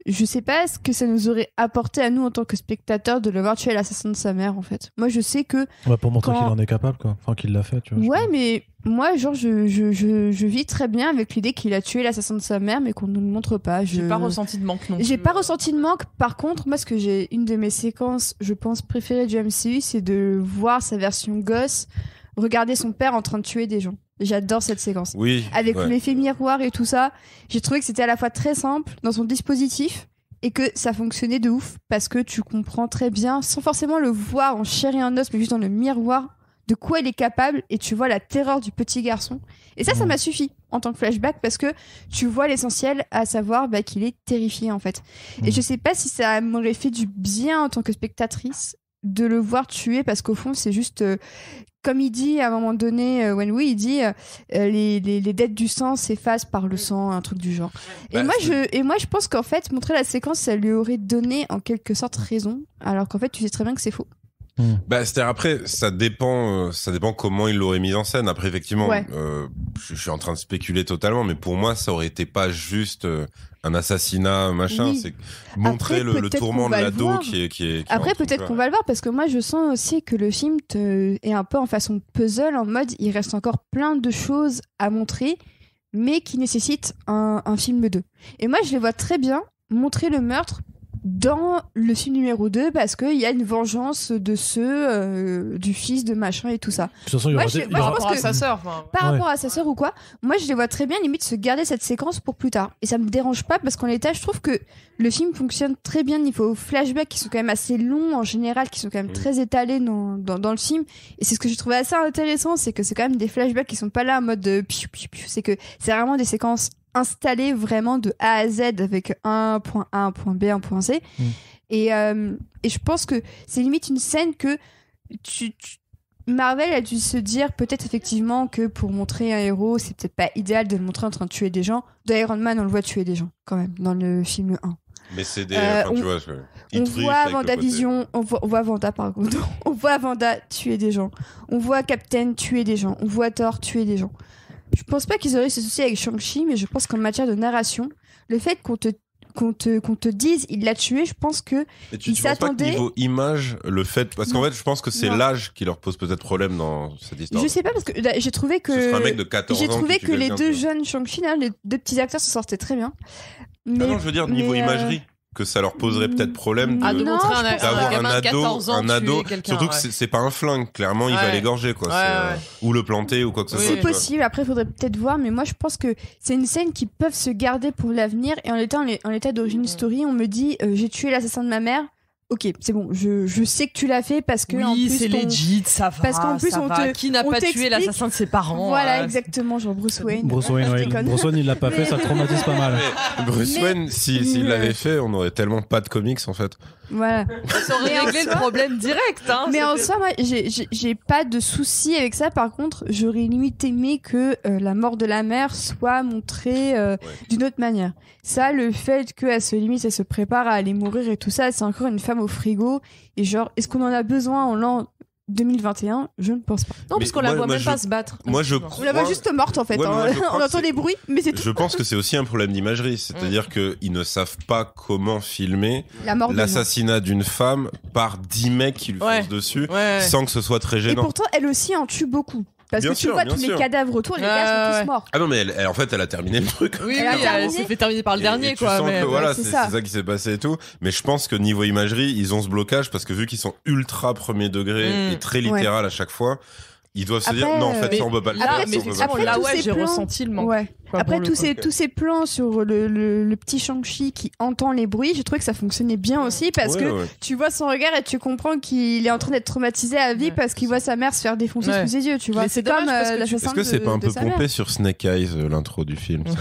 Je sais pas ce que ça nous aurait apporté à nous en tant que spectateurs de le voir tuer l'assassin de sa mère en fait. Moi je sais que ouais, pour montrer quand... qu'il en est capable quoi, enfin qu'il l'a fait tu vois. Ouais mais moi genre je je je je vis très bien avec l'idée qu'il a tué l'assassin de sa mère mais qu'on nous le montre pas. Je... J'ai pas ressenti de manque non plus. J'ai pas ressenti de manque. Par contre moi ce que j'ai une de mes séquences je pense préférées du M C U c'est de voir sa version gosse regarder son père en train de tuer des gens. J'adore cette séquence. Oui, avec ouais. l'effet miroir et tout ça. J'ai trouvé que c'était à la fois très simple dans son dispositif et que ça fonctionnait de ouf parce que tu comprends très bien, sans forcément le voir en chair et en os, mais juste dans le miroir, de quoi il est capable et tu vois la terreur du petit garçon. Et ça, mmh. ça m'a suffi en tant que flashback parce que tu vois l'essentiel, à savoir bah, qu'il est terrifié en fait. Mmh. Et je sais pas si ça m'aurait fait du bien en tant que spectatrice de le voir tuer parce qu'au fond, c'est juste... Euh, Comme il dit à un moment donné, euh, Wenwu, il dit euh, les, les, les dettes du sang s'effacent par le sang, un truc du genre. Et, bah, moi, je, et moi, je pense qu'en fait, montrer la séquence, ça lui aurait donné en quelque sorte raison, alors qu'en fait, tu sais très bien que c'est faux. Mmh. Bah, c'est-à-dire après, ça dépend, euh, ça dépend comment il l'aurait mise en scène. Après, effectivement, ouais. euh, je, je suis en train de spéculer totalement, mais pour moi, ça aurait été pas juste euh, un assassinat, machin. Oui. C'est montrer après, le, le tourment de l'ado qui est, qui est. Qui après, peut-être qu'on va le voir parce que moi, je sens aussi que le film te... est un peu en façon puzzle, en mode, il reste encore plein de choses à montrer, mais qui nécessitent un, un film deux. Et moi, je les vois très bien montrer le meurtre. Dans le film numéro deux, parce qu'il y a une vengeance de ceux, euh, du fils de machin et tout ça. De toute façon, il y aura des... Par rapport à sa sœur. Par rapport à sa sœur ou quoi, moi je les vois très bien limite se garder cette séquence pour plus tard. Et ça me dérange pas parce qu'en l'état, je trouve que le film fonctionne très bien. Il faut flashbacks qui sont quand même assez longs en général, qui sont quand même mmh. très étalés dans, dans, dans le film. Et c'est ce que j'ai trouvé assez intéressant, c'est que c'est quand même des flashbacks qui sont pas là en mode de piou, piou, piou. C'est que c'est vraiment des séquences installé vraiment de A à Z avec un point A, un point B, un point C. Mmh. Et, euh, et je pense que c'est limite une scène que tu, tu... Marvel a dû se dire peut-être effectivement que pour montrer un héros, c'est peut-être pas idéal de le montrer en train de tuer des gens. De Iron Man, on le voit tuer des gens quand même dans le film un. Mais c'est des... Euh, enfin, on, tu vois, on voit WandaVision, on voit, on voit Wanda par contre, on voit Wanda tuer des gens, on voit Captain tuer des gens, on voit Thor tuer des gens. Je pense pas qu'ils auraient ce souci avec Shang-Chi, mais je pense qu'en matière de narration, le fait qu'on te, qu'on te, qu'on te dise il l'a tué, je pense que et tu, ils tu s'attendaient. Niveau image, le fait parce qu'en non. fait, je pense que c'est non. l'âge qui leur pose peut-être problème dans cette histoire. Je sais pas parce que là, j'ai trouvé que ce sera un mec de quatorze j'ai trouvé ans que, que les deux jeunes Shang-Chi, là, les deux petits acteurs se sortaient très bien. Mais, ah non, je veux dire niveau mais, imagerie. que ça leur poserait peut-être problème de, ah, de montrer un, d'avoir un, un, un ado, un ado surtout que ouais. c'est, c'est pas un flingue, clairement il ouais. va l'égorger quoi, ouais, c'est, euh, ouais. ou le planter ou quoi que ce oui. soit. C'est possible, après il faudrait peut-être voir, mais moi je pense que c'est une scène qui peuvent se garder pour l'avenir, et en l'état, en l'état d'origine mmh. story, on me dit euh, j'ai tué l'assassin de ma mère. Ok, c'est bon, je, je sais que tu l'as fait parce que. Oui, en plus, c'est ton... legit, ça va. Parce qu'en plus, on te. Qui n'a pas tué l'assassin de ses parents? Voilà, euh... exactement, genre Bruce Wayne. Bruce Wayne, ouais, Bruce Wayne, il l'a pas fait, ça traumatise pas mal. Bruce mais... Wayne, s'il si, si mais... l'avait fait, on aurait tellement pas de comics en fait. Voilà. Ça aurait réglé le problème direct, hein. Mais c'était... en soi, moi, j'ai, j'ai, j'ai pas de souci avec ça. Par contre, j'aurais limite aimé que euh, la mort de la mère soit montrée euh, ouais. d'une autre manière. Ça, le fait qu'elle se limite, elle se prépare à aller mourir et tout ça, c'est encore une femme au frigo, et genre est-ce qu'on en a besoin en l'an deux mille vingt et un? Je ne pense pas. Non, mais parce qu'on moi, la voit même je... pas se battre. Moi je crois... On la voit juste morte en fait, ouais, hein. On entend des bruits, mais c'est tout. Je pense que c'est aussi un problème d'imagerie, c'est-à-dire que ils ne savent pas comment filmer la mort l'assassinat d'une femme par dix mecs qui lui ouais. foncent dessus ouais. sans que ce soit très gênant. Et pourtant elle aussi en tue beaucoup. Parce bien que tu sûr, vois tous sûr. Les cadavres autour, les euh, gars sont tous morts. Ah non, mais elle, elle, en fait, elle a terminé le truc. Oui, elle, elle, elle s'est fait terminer par le et, dernier, et tu quoi. Sens mais que, voilà, c'est, c'est, ça. c'est ça qui s'est passé et tout. Mais je pense que niveau imagerie, ils ont ce blocage parce que vu qu'ils sont ultra premier degré mmh. et très littéral ouais. à chaque fois, ils doivent après, se dire non, en fait, mais, ça on peut pas le faire. Après, après, après là, ouais, j'ai plans, ressenti le manque. Ouais. Après tous ces, tous ces plans sur le, le, le petit Shang-Chi qui entend les bruits, j'ai trouvé que ça fonctionnait bien aussi parce ouais, que ouais. tu vois son regard et tu comprends qu'il est en train d'être traumatisé à vie ouais. parce qu'il voit sa mère se faire défoncer ouais. sous ses yeux, tu vois. Mais c'est, c'est comme euh, la façon de. Est-ce que c'est pas un peu pompé sur Snake Eyes, l'intro du film ça?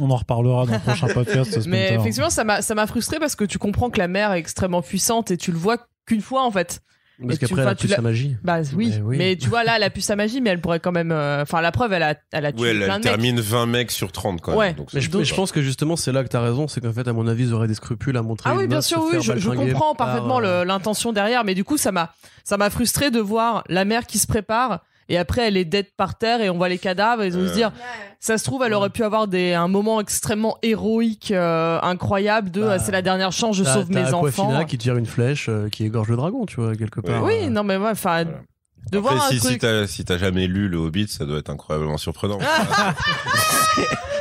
On en reparlera dans le prochain podcast. Mais effectivement, ça m'a, ça m'a frustré parce que tu comprends que la mère est extrêmement puissante et tu le vois qu'une fois en fait. Parce et qu'après elle a pu sa magie. Bah oui. Mais, oui, mais tu vois là elle a pu sa magie, mais elle pourrait quand même. Enfin euh, la preuve elle a, elle a tué. Oui, elle, plein elle de termine mecs. vingt mecs sur trente quand même. Ouais. Donc, mais je, je pense que justement c'est là que t'as raison, c'est qu'en fait à mon avis ils auraient des scrupules à montrer. Ah oui bien sûr oui, je, je comprends par, parfaitement euh... le, l'intention derrière, mais du coup ça m'a ça m'a frustré de voir la mère qui se prépare. Et après, elle est dead par terre et on voit les cadavres et ils vont euh... se dire, ça se trouve, elle aurait pu avoir des, un moment extrêmement héroïque, euh, incroyable de, bah, c'est la dernière chance, je sauve mes Aquafina enfants. Aquafina qui tire une flèche, euh, qui égorge le dragon, tu vois, quelque part. Oui, euh... non, mais ouais, enfin. Voilà. De après, voir si, un truc... si, t'as, si t'as jamais lu Le Hobbit, ça doit être incroyablement surprenant.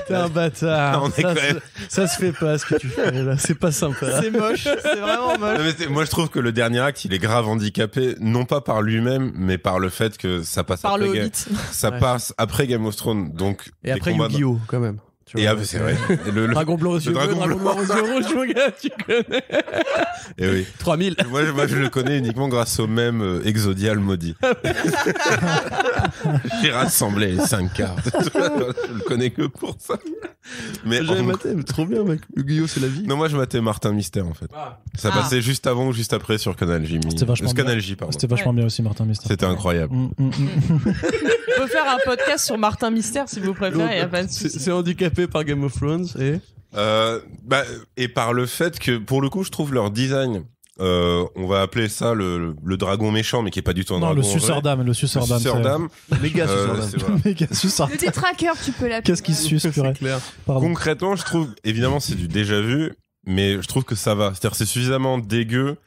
T'es un bâtard. Non, ça, même... ça se fait pas ce que tu fais là, c'est pas sympa. C'est moche, c'est vraiment moche. Non, mais c'est... Moi je trouve que le dernier acte il est grave handicapé, non pas par lui-même, mais par le fait que ça passe, par après, le Ga... ça ouais. passe après Game of Thrones. Donc, et après Yu-Gi-Oh quand même. Et ah, c'est vrai. Le, le dragon blanc aux yeux bleus, dragon blanc aux yeux rouges, mon gars, tu connais. Et oui. trois mille. Moi, moi, je le connais uniquement grâce au mème euh, exodial maudit. J'ai rassemblé les cinq cartes. Je le connais que pour ça. Mais j'avais en... maté, mais trop bien, mec. Guillaume, c'est la vie. Non, moi, je matais Martin Mystère, en fait. Ah. Ça passait ah. juste avant ou juste après sur Canal J. C'était vachement Canal J, pardon. C'était vachement bien aussi, Martin Mystère. C'était incroyable. Mm, mm, mm. On peut faire un podcast sur Martin Mystère, si vous préférez. Y a pas de souci. C'est, c'est handicapé par Game of Thrones et euh, bah, et par le fait que pour le coup je trouve leur design euh, on va appeler ça le, le, le dragon méchant mais qui est pas du tout un non, dragon le Susardam le Susardam méga Susardam le Tétraqueur tu peux l'appeler qu'est-ce qui suce concrètement je trouve évidemment c'est du déjà vu mais je trouve que ça va c'est-à-dire c'est suffisamment dégueu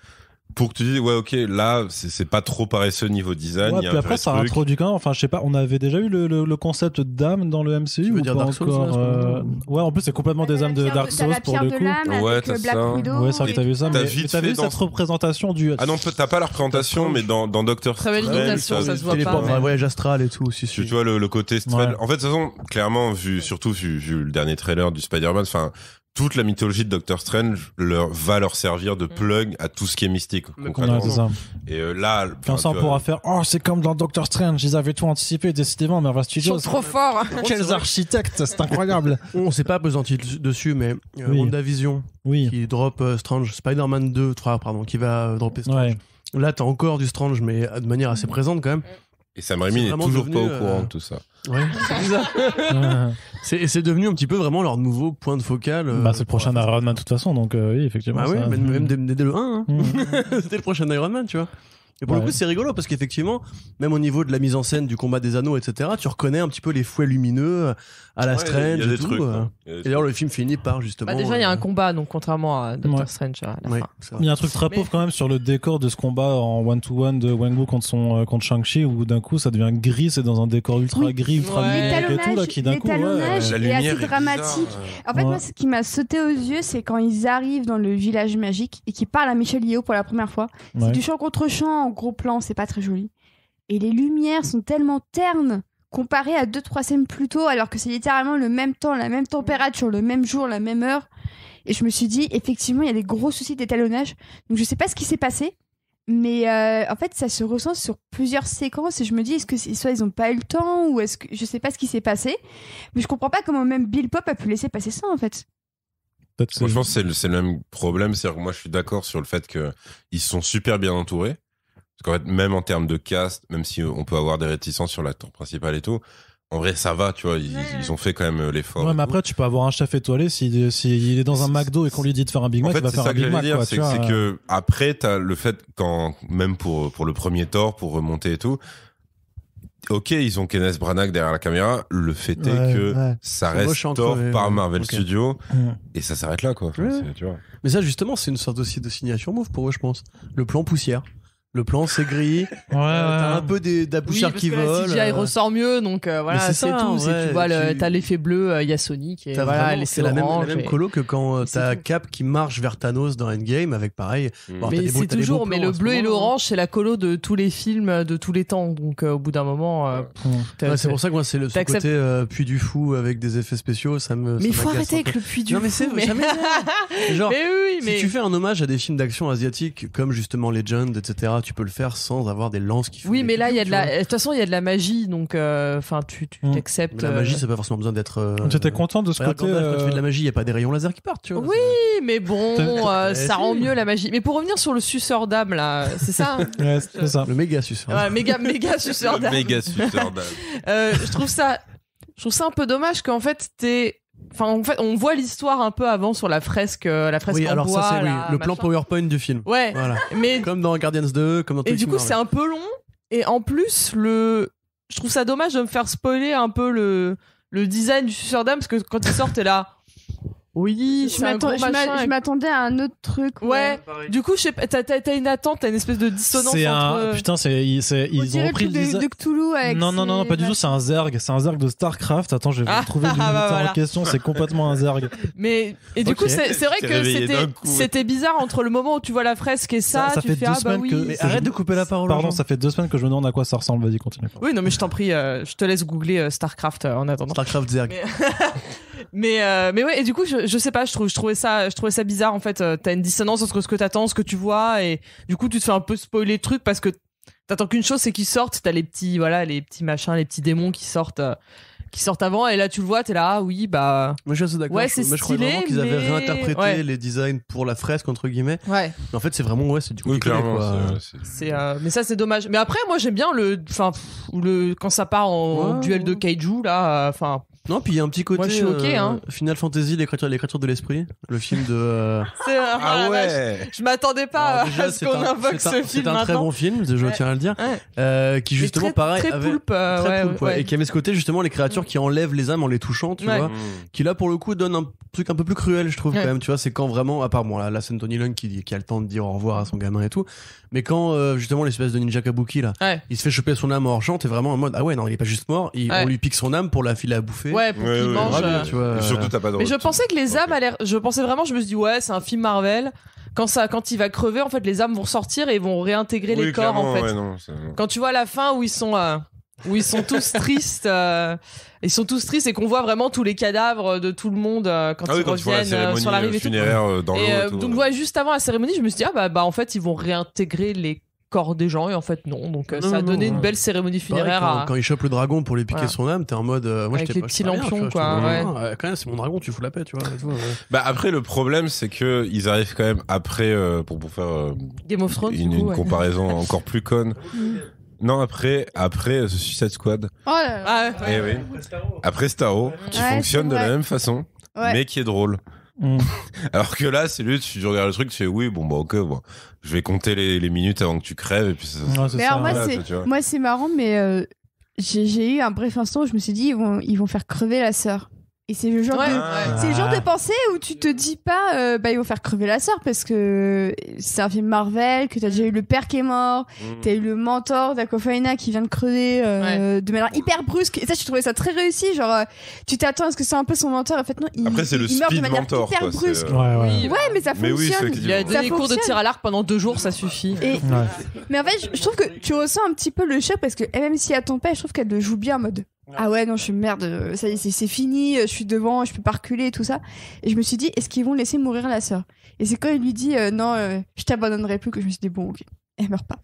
pour que tu dises ouais ok là c'est, c'est pas trop paresseux niveau design ouais, y a puis un après ça truc. Introduit quand même enfin je sais pas on avait déjà eu le, le, le concept d'âme dans le M C U tu veux dire Dark Souls encore, euh... ouais en plus c'est complètement t'as des âmes de Dark Souls pour le coup ouais t'as ça ouais c'est vrai que t'as vu ça t'as mais vite t'as vu dans... cette représentation du ah non t'as pas la représentation mais dans, dans Doctor Strange ça se voit pas voyage astral et tout aussi tu vois le côté en fait de toute façon clairement vu surtout vu le dernier trailer du Spider-Man enfin toute la mythologie de Doctor Strange leur, va leur servir de plug à tout ce qui est mystique. Concrètement. Ouais, c'est ça. Et euh, là, comme ça, on pourra faire. Oh, c'est comme dans Doctor Strange, ils avaient tout anticipé, décidément, Marvel Studios. Ils sont trop forts. Hein. Quels architectes, c'est incroyable. On s'est pas pesanti dessus, mais euh, oui. WandaVision, oui. qui drop euh, Strange, Spider-Man deux, trois, pardon, qui va euh, dropper Strange. Ouais. Là, t'as encore du Strange, mais de manière assez présente quand même. Et Sam Raimi n'est toujours devenu, pas au courant euh... de tout ça. Ouais, c'est bizarre. c'est, c'est devenu un petit peu vraiment leur nouveau point de focal. Euh, bah, c'est le prochain Iron Man de toute façon, donc euh, oui, effectivement. Ah oui, même, même dès, dès le un, hein. Mmh. C'était le prochain Iron Man, tu vois. Et pour ouais. le coup, c'est rigolo parce qu'effectivement, même au niveau de la mise en scène, du combat des anneaux, et cetera, tu reconnais un petit peu les fouets lumineux à la ouais, Strange et tout. Trucs, hein. Et d'ailleurs, le film finit par justement. Bah déjà, il y a un combat, donc contrairement à Doctor ouais. Strange à la ouais, fin. Il y a un truc très pauvre quand même sur le décor de ce combat en one-to-one de Wenwu contre son euh, contre Shang-Chi, où d'un coup, ça devient gris, c'est dans un décor ultra oui. gris, ultra ouais. et tout là, qui d'un coup, ouais, la lumière est assez dramatique. Bizarre. En fait, ouais. moi, ce qui m'a sauté aux yeux, c'est quand ils arrivent dans le village magique et qu'ils parlent à Michelle Yeoh pour la première fois. Ouais. C'est du chant contre chant. En gros plan, c'est pas très joli. Et les lumières sont tellement ternes comparées à deux trois semaines plus tôt, alors que c'est littéralement le même temps, la même température, le même jour, la même heure. Et je me suis dit, effectivement, il y a des gros soucis d'étalonnage. Donc je sais pas ce qui s'est passé, mais euh, en fait, ça se ressent sur plusieurs séquences. Et je me dis, est-ce que soit ils ont pas eu le temps, ou est-ce que je sais pas ce qui s'est passé. Mais je comprends pas comment même Bill Pope a pu laisser passer ça, en fait. Moi, je pense que c'est le, c'est le même problème. C'est-à-dire que moi, je suis d'accord sur le fait qu'ils sont super bien entourés. Parce qu'en fait, même en termes de cast, même si on peut avoir des réticences sur l'acteur principal et tout, en vrai, ça va, tu vois, ils, ils ont fait quand même l'effort. Ouais, mais après, tu peux avoir un chef étoilé s'il si, si est dans un McDo et qu'on lui dit de faire un Big Mac, en fait, il va faire un Big Mac. Dire, quoi, c'est, tu vois, c'est que après, t'as le fait, quand, même pour, pour le premier Thor, pour remonter et tout, ok, ils ont Kenneth Branagh derrière la caméra. Le fait est ouais, que ouais. ça reste mochant, tort ouais, par Marvel okay. Studios mmh. et ça s'arrête là, quoi. Ouais. C'est, tu vois. Mais ça, justement, c'est une sorte aussi de signature move pour eux, je pense. Le plan poussière. Le plan, c'est gris. Ouais, euh, t'as un peu des, de la poussière oui, qui vole. La C G I euh... ressort mieux, donc euh, voilà, c'est, c'est ça, tout. Ouais, c'est, tu vois, tu... Le, t'as l'effet bleu, il euh, y a Sonic. Et, voilà, vraiment, c'est la même, la même et... colo que quand euh, t'as Cap qui marche vers Thanos dans Endgame, avec pareil. Mmh. Bon, mais t'as c'est beaux, toujours, mais le bleu et l'orange, c'est la colo de tous les films de tous les temps. Donc euh, au bout d'un moment. Euh, pff, ouais, c'est pour ça que moi, c'est le ce côté euh, Puy du Fou avec des effets spéciaux. Ça me. Mais il faut arrêter avec le Puy du Fou. Non, mais c'est jamais. Genre, si tu fais un hommage à des films d'action asiatiques comme justement Legend, et cetera, tu peux le faire sans avoir des lances qui font oui mais là il y a de la de toute façon il y a de la magie donc enfin euh, tu, tu mmh. t'acceptes mais la magie euh... c'est pas forcément besoin d'être euh... j'étais content de ce ouais, côté euh... quand tu fais de la magie il y a pas des rayons laser qui partent tu vois oui là, mais bon euh, ça rend mieux la magie mais pour revenir sur le suceur d'âme là c'est ça hein ouais, c'est ça le méga suceur ouais, méga méga suceur d'âme méga suceur d'âme euh, je trouve ça je trouve ça un peu dommage qu'en fait t'es Enfin, en fait, on voit l'histoire un peu avant sur la fresque, la fresque oui, en alors bois, ça, c'est là, oui, le plan PowerPoint du film. Ouais. Voilà. Mais comme dans Guardians deux, comme dans. Et du coup, Marvel. C'est un peu long. Et en plus, le, je trouve ça dommage de me faire spoiler un peu le le design du suceur d'âme parce que quand il sort, t'es là. Oui, je, m'attend, je, m'a, je m'attendais à un autre truc. Ouais. ouais du coup, je sais pas, t'as, t'as une attente, t'as une espèce de dissonance c'est entre. Un... Putain, c'est, c'est ils ont repris le design de Cthulhu avec. Non, non, non, non, pas du tout. C'est un zerg, c'est un zerg de Starcraft. Attends, je vais ah, vous trouver ah, le moniteur bah, voilà. en question. C'est complètement un zerg. Mais et okay. du coup, c'est, c'est vrai que c'était, coup, ouais. c'était bizarre entre le moment où tu vois la fresque et ça. Ça, ça tu fait fais, deux ah, semaines bah, oui. que. Mais arrête de couper la parole. Pardon, ça fait deux semaines que je me demande à quoi ça ressemble. Vas-y, continue. Oui, non, mais je t'en prie, je te laisse googler Starcraft en attendant. Starcraft zerg. Mais euh, mais ouais et du coup je je sais pas je trouve je trouvais ça je trouvais ça bizarre en fait euh, t'as une dissonance entre ce que t'attends ce que tu vois et du coup tu te fais un peu spoiler le truc parce que t'attends qu'une chose c'est qu'ils sortent t'as les petits voilà les petits machins les petits démons qui sortent euh, qui sortent avant et là tu le vois t'es là ah oui bah moi je suis d'accord ouais, je, c'est moi, je stylé, crois vraiment qu'ils avaient mais... réinterprété ouais. les designs pour la fresque entre guillemets ouais mais en fait c'est vraiment ouais c'est du coup oui, clairement quoi. c'est, c'est... c'est euh, mais ça c'est dommage mais après moi j'aime bien le enfin le quand ça part en ouais, duel ouais. de kaiju là enfin euh, non, puis il y a un petit côté. Moi, je suis okay, hein. euh, Final Fantasy, les créatures, les créatures de l'esprit, le film de. Euh... C'est un, ah ouais. Je, je m'attendais pas déjà, à ce qu'on un, invoque ce un, film. C'est un maintenant. Très bon film, je ouais. tiens à le dire, ouais. euh, qui justement, très, pareil, très avait, poulpe, euh, très ouais, poulpe, ouais. Ouais. et qui avait ce côté justement les créatures qui enlèvent les âmes en les touchant, tu ouais. vois, mmh. qui là pour le coup donne un truc un peu plus cruel, je trouve ouais. quand même. Tu vois, c'est quand vraiment, à part bon là, là c'est Tony Leung qui, qui a le temps de dire au revoir à son gamin et tout, mais quand euh, justement l'espèce de ninja kabuki là, ouais. il se fait choper son âme en hors-champ, t'es vraiment en mode ah ouais non il est pas juste mort, on lui pique son âme pour la filer à bouffer. Ouais, pour ouais, qu'il ouais, mange. Ouais, tu vois, surtout, t'as pas de mais je pensais que les âmes okay. allaient. Je pensais vraiment, je me suis dit, ouais, c'est un film Marvel. Quand, ça, quand il va crever, en fait, les âmes vont sortir et vont réintégrer oui, les corps, en fait. Ouais, non, c'est... Quand tu vois la fin où ils sont, euh, où ils sont tous tristes, euh, ils sont tous tristes et qu'on voit vraiment tous les cadavres de tout le monde euh, quand ah ils oui, quand reviennent tu vois la sur la rive et tout. Euh, dans et, euh, et tout, donc, ouais, juste avant la cérémonie, je me suis dit, ah bah, bah en fait, ils vont réintégrer les corps des gens et en fait non donc non, ça a donné non, non. une belle cérémonie funéraire pareil, quand, à... quand il chope le dragon pour lui piquer voilà. son âme t'es en mode euh, moi avec les pas, petits lampions quoi ouais. Ouais, quand même c'est mon dragon tu fous la paix tu vois tout, ouais. Bah après le problème c'est que ils arrivent quand même après euh, pour, pour faire euh, Game of Thrones une, coup, une ouais. comparaison encore plus conne non après après euh, Suicide Squad oh là là. Ah, ouais. Ouais. Et oui. Après Starro qui ouais, fonctionne de la même façon ouais. mais qui est drôle. Mm. Alors que là, c'est lui, tu regardes le truc, tu fais oui, bon, bah, ok, bon, je vais compter les, les minutes avant que tu crèves. Et puis ça, ça, ouais, c'est mais ça, alors, moi, c'est, toi, moi, c'est marrant, mais euh, j'ai, j'ai eu un bref instant où je me suis dit, ils vont, ils vont faire crever la sœur. Et c'est le genre, ouais, de, ouais. c'est le genre de pensée où tu te dis pas, euh, bah, ils vont faire crever la sœur parce que c'est un film Marvel, que t'as déjà eu le père qui est mort, mm. t'as eu le mentor d'Aquafina qui vient de crever euh, ouais. de manière hyper brusque. Et ça, je trouvais ça très réussi. Genre, euh, tu t'attends à ce que c'est un peu son mentor. En fait, non, il, Après, c'est le il meurt de manière mentor, hyper quoi, brusque. Ouais, ouais. Oui, ouais, mais ça fonctionne. Oui, il y a des cours de tir à l'arc pendant deux jours, ça suffit. Et, ouais. Mais en fait, je trouve que tu ressens un petit peu le choc parce que même si elle tombe pas, je trouve qu'elle le joue bien en mode. Ah ouais, non, je suis merde, ça y est, c'est, c'est fini, je suis devant, je peux pas reculer et tout ça. Et je me suis dit, est-ce qu'ils vont laisser mourir la sœur ? Et c'est quand il lui dit, euh, non, euh, je t'abandonnerai plus, que je me suis dit, bon, ok, elle meurt pas.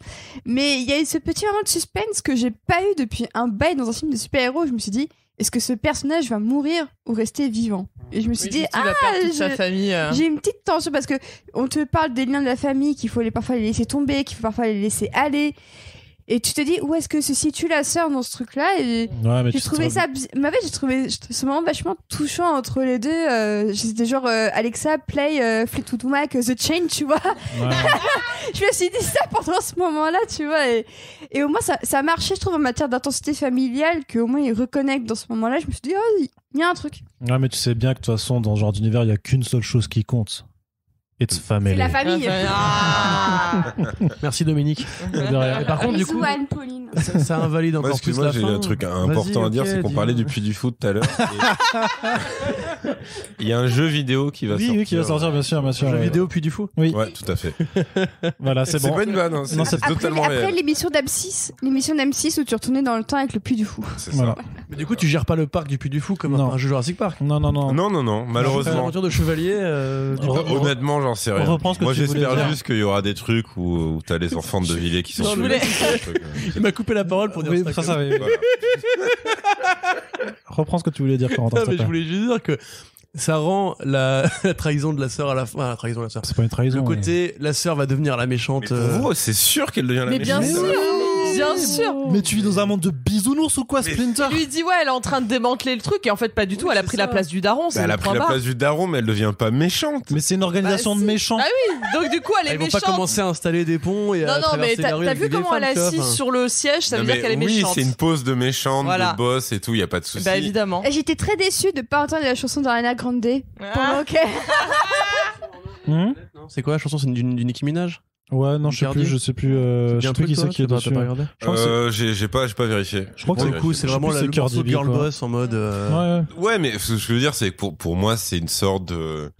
Mais il y a eu ce petit moment de suspense que j'ai pas eu depuis un bail dans un film de super-héros. Je me suis dit, est-ce que ce personnage va mourir ou rester vivant ? Et je me suis oui, dit, ah, je, sa famille, euh... j'ai une petite tension parce que on te parle des liens de la famille, qu'il faut les, parfois les laisser tomber, qu'il faut parfois les laisser aller. Et tu te dis, où est-ce que se situe la sœur dans ce truc-là ? Et ouais, j'ai trouvé ça... Mais en fait, j'ai trouvé ce moment vachement touchant entre les deux. Euh, c'était genre, euh, Alexa, play euh, Fleetwood Mac, The Chain, tu vois. Ouais. Je me suis dit ça pendant ce moment-là, tu vois. Et, et au moins, ça, ça marchait, je trouve, en matière d'intensité familiale, qu'au moins, ils reconnectent dans ce moment-là. Je me suis dit, oh, il y a un truc. Ouais, mais tu sais bien que, de toute façon, dans ce genre d'univers, il n'y a qu'une seule chose qui compte. It's family. C'est la famille. Ah Merci Dominique. Et par contre, du coup, ça, ça invalide encore plus la fin. Excuse-moi, j'ai un truc important Vas-y, à dire, okay, c'est qu'on parlait du Puy du Fou tout à l'heure. Et... Il y a un jeu vidéo qui va oui, sortir. Oui, qui va sortir, bien sûr, bien sûr. Un jeu ouais. vidéo Puy du Fou. Oui, ouais, tout à fait. Voilà, c'est, c'est bon. C'est pas une vanne. Hein, c'est, non, c'est après, totalement après réel. L'émission d'M six, l'émission d'M six où tu retournais dans le temps avec le Puy du Fou. C'est voilà. ça. Mais du coup, tu gères pas le parc du Puy du Fou comme non. un jeu Jurassic Park. Non, non, non. Non, non, non. Malheureusement. L'aventure de chevalier. Honnêtement, j'en sais rien. Moi, j'espère juste qu'il y aura des trucs où t'as les enfants de Villiers qui sont. Il m'a coupé la parole pour dire oui, ça. ça oui. Voilà. Reprends ce que tu voulais dire, Corentin. Non, mais je voulais juste dire que ça rend la, la trahison de la sœur à la fin. Ah, la trahison de la sœur. C'est pas une trahison. Le côté, mais... la sœur va devenir la méchante. Mais pour vous, c'est sûr qu'elle devient mais la méchante. Mais bien sûr. Mais bien sûr. Mais tu vis dans un monde de bisounours ou quoi, mais Splinter ? Il lui dit ouais, elle est en train de démanteler le truc et en fait pas du tout. Oui, elle a pris ça. la place du daron. Bah, elle a pris la place du daron, mais elle devient pas méchante. Mais c'est une organisation bah, de méchants. Ah oui. Donc du coup, elle est Ils méchante. Ils vont pas commencer à installer des ponts et non, à non, traverser mais la rue. T'as vu comment elle est assise sur le siège ? Ça veut dire qu'elle est méchante. Oui, c'est une pose de méchante, de boss et tout. Y a pas de souci. Bah évidemment. J'étais très déçue de pas entendre la chanson d'Ariana Grande pendant que. Mmh. C'est quoi la chanson ? C'est d'une d'une Nicki Minaj ? Ouais, non, je sais plus, je sais plus, euh, je sais plus qui c'est qui est dessus. Euh, j'ai, j'ai pas, j'ai pas vérifié. Je crois que du coup, c'est vraiment la morceau girl boss en mode, euh... ouais, ouais. ouais, mais ce que je veux dire, c'est que pour, pour moi, c'est une sorte de,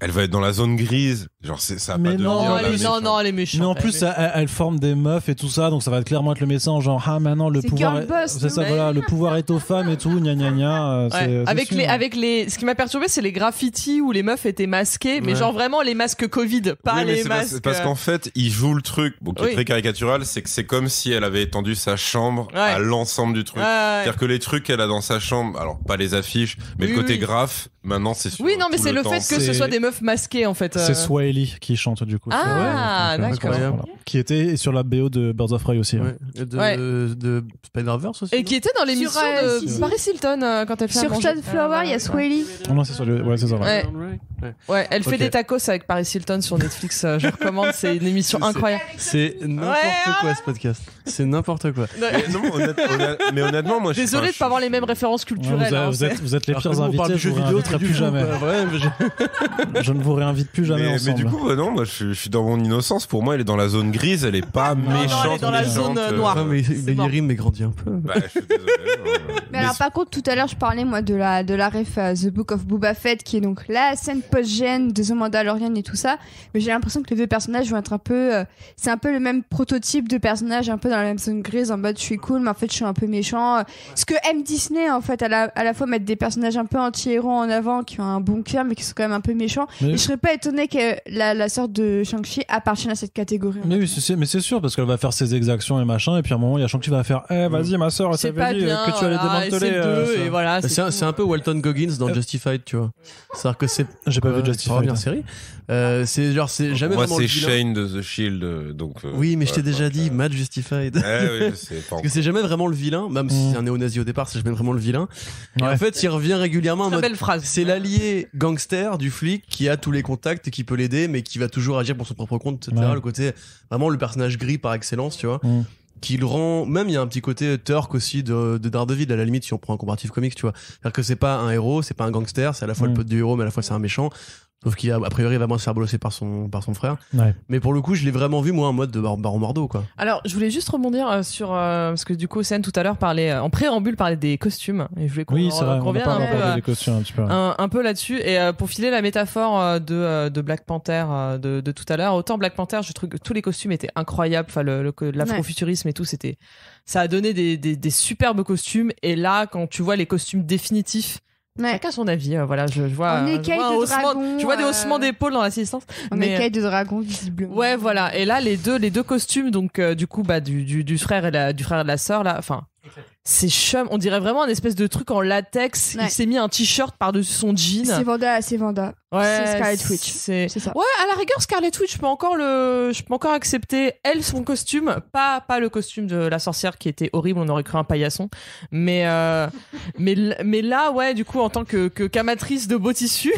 elle va être dans la zone grise. Genre, c'est, ça a mais pas non, de non, elle est, non, non, elle est méchante. Mais en plus, elle, elle, elle forme des meufs et tout ça, donc ça va clairement être le message, genre, ah, maintenant, le c'est pouvoir, est, boss, c'est ça, voilà, le pouvoir est aux femmes et tout, gna gna gna. Ouais. C'est, avec c'est les, sûr. avec les, ce qui m'a perturbé, c'est les graffitis où les meufs étaient masquées, mais ouais. genre vraiment les masques Covid, pas oui, les masques. Parce, parce qu'en fait, ils jouent le truc, bon, qui est oui. très caricatural, c'est que c'est comme si elle avait étendu sa chambre ouais. à l'ensemble du truc. Ouais, ouais. C'est-à-dire que les trucs qu'elle a dans sa chambre, alors pas les affiches, mais oui, le côté oui. graphe, maintenant c'est sûr. Oui, non, mais c'est le fait que ce soit des meufs masquées, en fait. C'est sway. Ellie qui chante du coup ah ouais, d'accord voilà. qui était sur la B O de Birds of Prey aussi ouais. et de, ouais. de, de Spider-Verse aussi et qui était dans l'émission sur, euh, de si, Paris si. Hilton euh, quand elle fait sur Sunflower il y a Swelly oh non c'est sur le... ouais c'est ça ouais. Ouais. ouais elle fait okay. des tacos avec Paris Hilton sur Netflix euh, je recommande c'est une émission c'est, incroyable c'est n'importe ouais, quoi ce podcast c'est n'importe quoi mais, non, honnête, honnête, mais honnêtement moi désolé je... de pas avoir les mêmes références culturelles ouais, vous, a, hein, vous, êtes, vous êtes les pires invités je vous réinviterai plus jamais je ne vous réinvite plus jamais ensemble. Du coup, non, moi, je, je suis dans mon innocence. Pour moi, elle est dans la zone grise. Elle est pas non, méchante. Non, elle est dans la zone euh... noire. Non, mais Yérim m'égrandit un peu. Bah, je suis désolé. euh... Mais alors, par contre, tout à l'heure, je parlais moi de la de la ref à The Book of Boba Fett, qui est donc la scène post-gène de The Mandalorian et tout ça. Mais j'ai l'impression que les deux personnages vont être un peu. Euh, c'est un peu le même prototype de personnage, un peu dans la même zone grise, en mode je suis cool, mais en fait je suis un peu méchant. Ce que aime Disney, en fait, à la à la fois mettre des personnages un peu anti-héros en avant, qui ont un bon cœur, mais qui sont quand même un peu méchants. Mais... Et je serais pas étonné que La, la sœur de Shang-Chi appartient à cette catégorie. Mais oui, c'est, mais c'est sûr, parce qu'elle va faire ses exactions et machin, et puis à un moment, il y a Shang-Chi qui va faire eh, vas-y, ma sœur, elle savait dit bien, que tu allais voilà, démanteler. C'est, euh, deux, et voilà, c'est, c'est, un, cool. c'est un peu Walton Goggins dans euh, Justified, tu vois. C'est-à-dire que c'est. j'ai pas ouais, vu Justifier la série. Euh, c'est genre c'est jamais moi c'est Shane de The Shield donc. Euh, oui mais ouais, je t'ai déjà ouais, dit euh... Mad Justified. Eh, oui, c'est parce que c'est jamais vraiment le vilain, même mm. si c'est un néo-nazi au départ, c'est jamais vraiment le vilain. Et ouais. En fait il revient régulièrement. En mode, belle phrase. C'est l'allié gangster du flic qui a tous les contacts et qui peut l'aider mais qui va toujours agir pour son propre compte, et cetera. Ouais. Le côté vraiment le personnage gris par excellence, tu vois. Mm. Qui le rend, même il y a un petit côté Turk aussi de, de Daredevil, à la limite si on prend un comparatif comics, tu vois. C'est-à-dire que c'est pas un héros, c'est pas un gangster, c'est à la fois mmh. le pote du héros, mais à la fois c'est un méchant. Sauf qu'il a, a priori, il va moins se faire bolosser par son, par son frère. Ouais. Mais pour le coup, je l'ai vraiment vu, moi, en mode de Baron Mordo, quoi. Alors, je voulais juste rebondir euh, sur, euh, parce que du coup, Sen tout à l'heure parlait, euh, en préambule, parlait des costumes. Et je voulais qu'on, oui, c'est vrai, qu'on revienne on va parler un, peu, des costumes, un, petit peu. Un, un peu là-dessus. Et euh, pour filer la métaphore euh, de, euh, de Black Panther euh, de, de tout à l'heure, autant Black Panther, je trouve que tous les costumes étaient incroyables. Enfin, le, le, l'afrofuturisme ouais. et tout, c'était, ça a donné des, des, des superbes costumes. Et là, quand tu vois les costumes définitifs, ouais. Chacun son avis, euh, voilà, je, je vois, je vois, un de haussement, dragon, je vois des haussements euh... d'épaule dans l'assistance. On est écaille de dragon, visiblement. Ouais, voilà. Et là, les deux, les deux costumes, donc, euh, du coup, bah, du, du, du frère et la, du frère et de la sœur, là, enfin. C'est chum, on dirait vraiment un espèce de truc en latex. Ouais. Il s'est mis un t-shirt par-dessus son jean. C'est Vanda, c'est Vanda. Ouais, c'est Scarlet Witch. C'est... c'est ça. Ouais, à la rigueur, Scarlet Witch, je peux encore le, je peux encore accepter. Elle, son costume, pas, pas le costume de la sorcière qui était horrible. On aurait cru un paillasson. Mais, euh... mais, mais là, ouais, du coup, en tant que, que qu'amatrice de beaux tissus,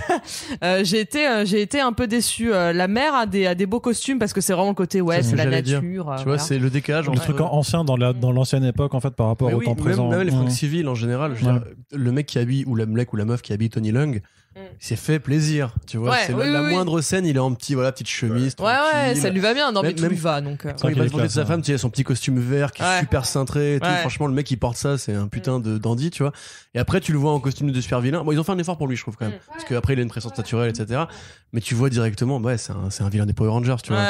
euh, j'ai été, euh, j'ai été un peu déçue. Euh, la mère a des, a des beaux costumes parce que c'est vraiment le côté, ouais, c'est, c'est la nature. Euh, tu voilà. vois, c'est le décalage. Le truc ancien dans la, dans l'ancienne époque, en fait, par rapport mais au oui, temps présent. Même, même les fringues mmh. civiles en général, je veux ouais. dire, le mec qui habille, ou la mec ou la meuf qui habille Tony Leung, mmh. s'est fait plaisir, tu vois. Ouais, c'est oui, la, oui, la moindre oui. scène, il est en petit, voilà, petite chemise. Ouais, ouais, ça lui va bien, non, même, mais tout même, lui va. Donc, euh... quand il va demander de sa femme, il a son petit costume vert qui ouais. est super cintré. Et tout. Ouais. Franchement, le mec qui porte ça, c'est un putain de dandy, tu vois. Et après, tu le vois en costume de super vilain. Bon, ils ont fait un effort pour lui, je trouve, quand même. Mmh. Parce qu'après, il a une présence naturelle, et cetera. Mais tu vois directement, ouais, c'est un, c'est un vilain des Power Rangers, tu vois.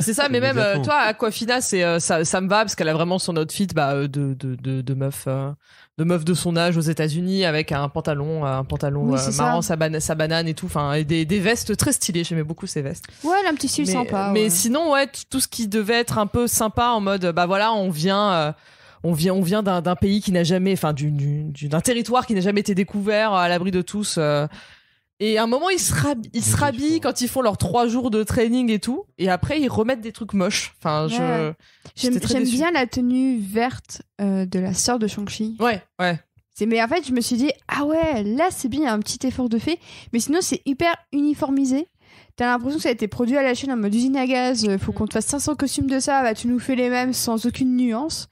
C'est ça, mais même euh, toi, Aquafina, c'est euh, ça, ça me va parce qu'elle a vraiment son outfit bah, de, de, de, de meuf, euh, de meuf de son âge aux États-Unis avec un pantalon, un pantalon oui, euh, marrant, sa, bana- sa banane et tout, enfin, et des, des vestes très stylées. J'aimais beaucoup ces vestes. Ouais, elle a un petit style mais, sympa. Mais ouais. sinon, ouais, tout ce qui devait être un peu sympa en mode, bah voilà, on vient. Euh, On vient, on vient d'un, d'un pays qui n'a jamais, enfin, du, du, d'un territoire qui n'a jamais été découvert, à l'abri de tous. Euh, et à un moment, ils se, rab- ils se rhabillent quand ils font leurs trois jours de training et tout. Et après, ils remettent des trucs moches. Enfin, ouais. je. J'aime, j'aime bien la tenue verte euh, de la sœur de Shang-Chi. Ouais, ouais. C'est, mais en fait, je me suis dit, ah ouais, là, c'est bien, il y a un petit effort de fait. Mais sinon, c'est hyper uniformisé. T'as l'impression que ça a été produit à la chaîne en mode usine à gaz. Faut qu'on te fasse cinq cents costumes de ça. Bah, tu nous fais les mêmes sans aucune nuance.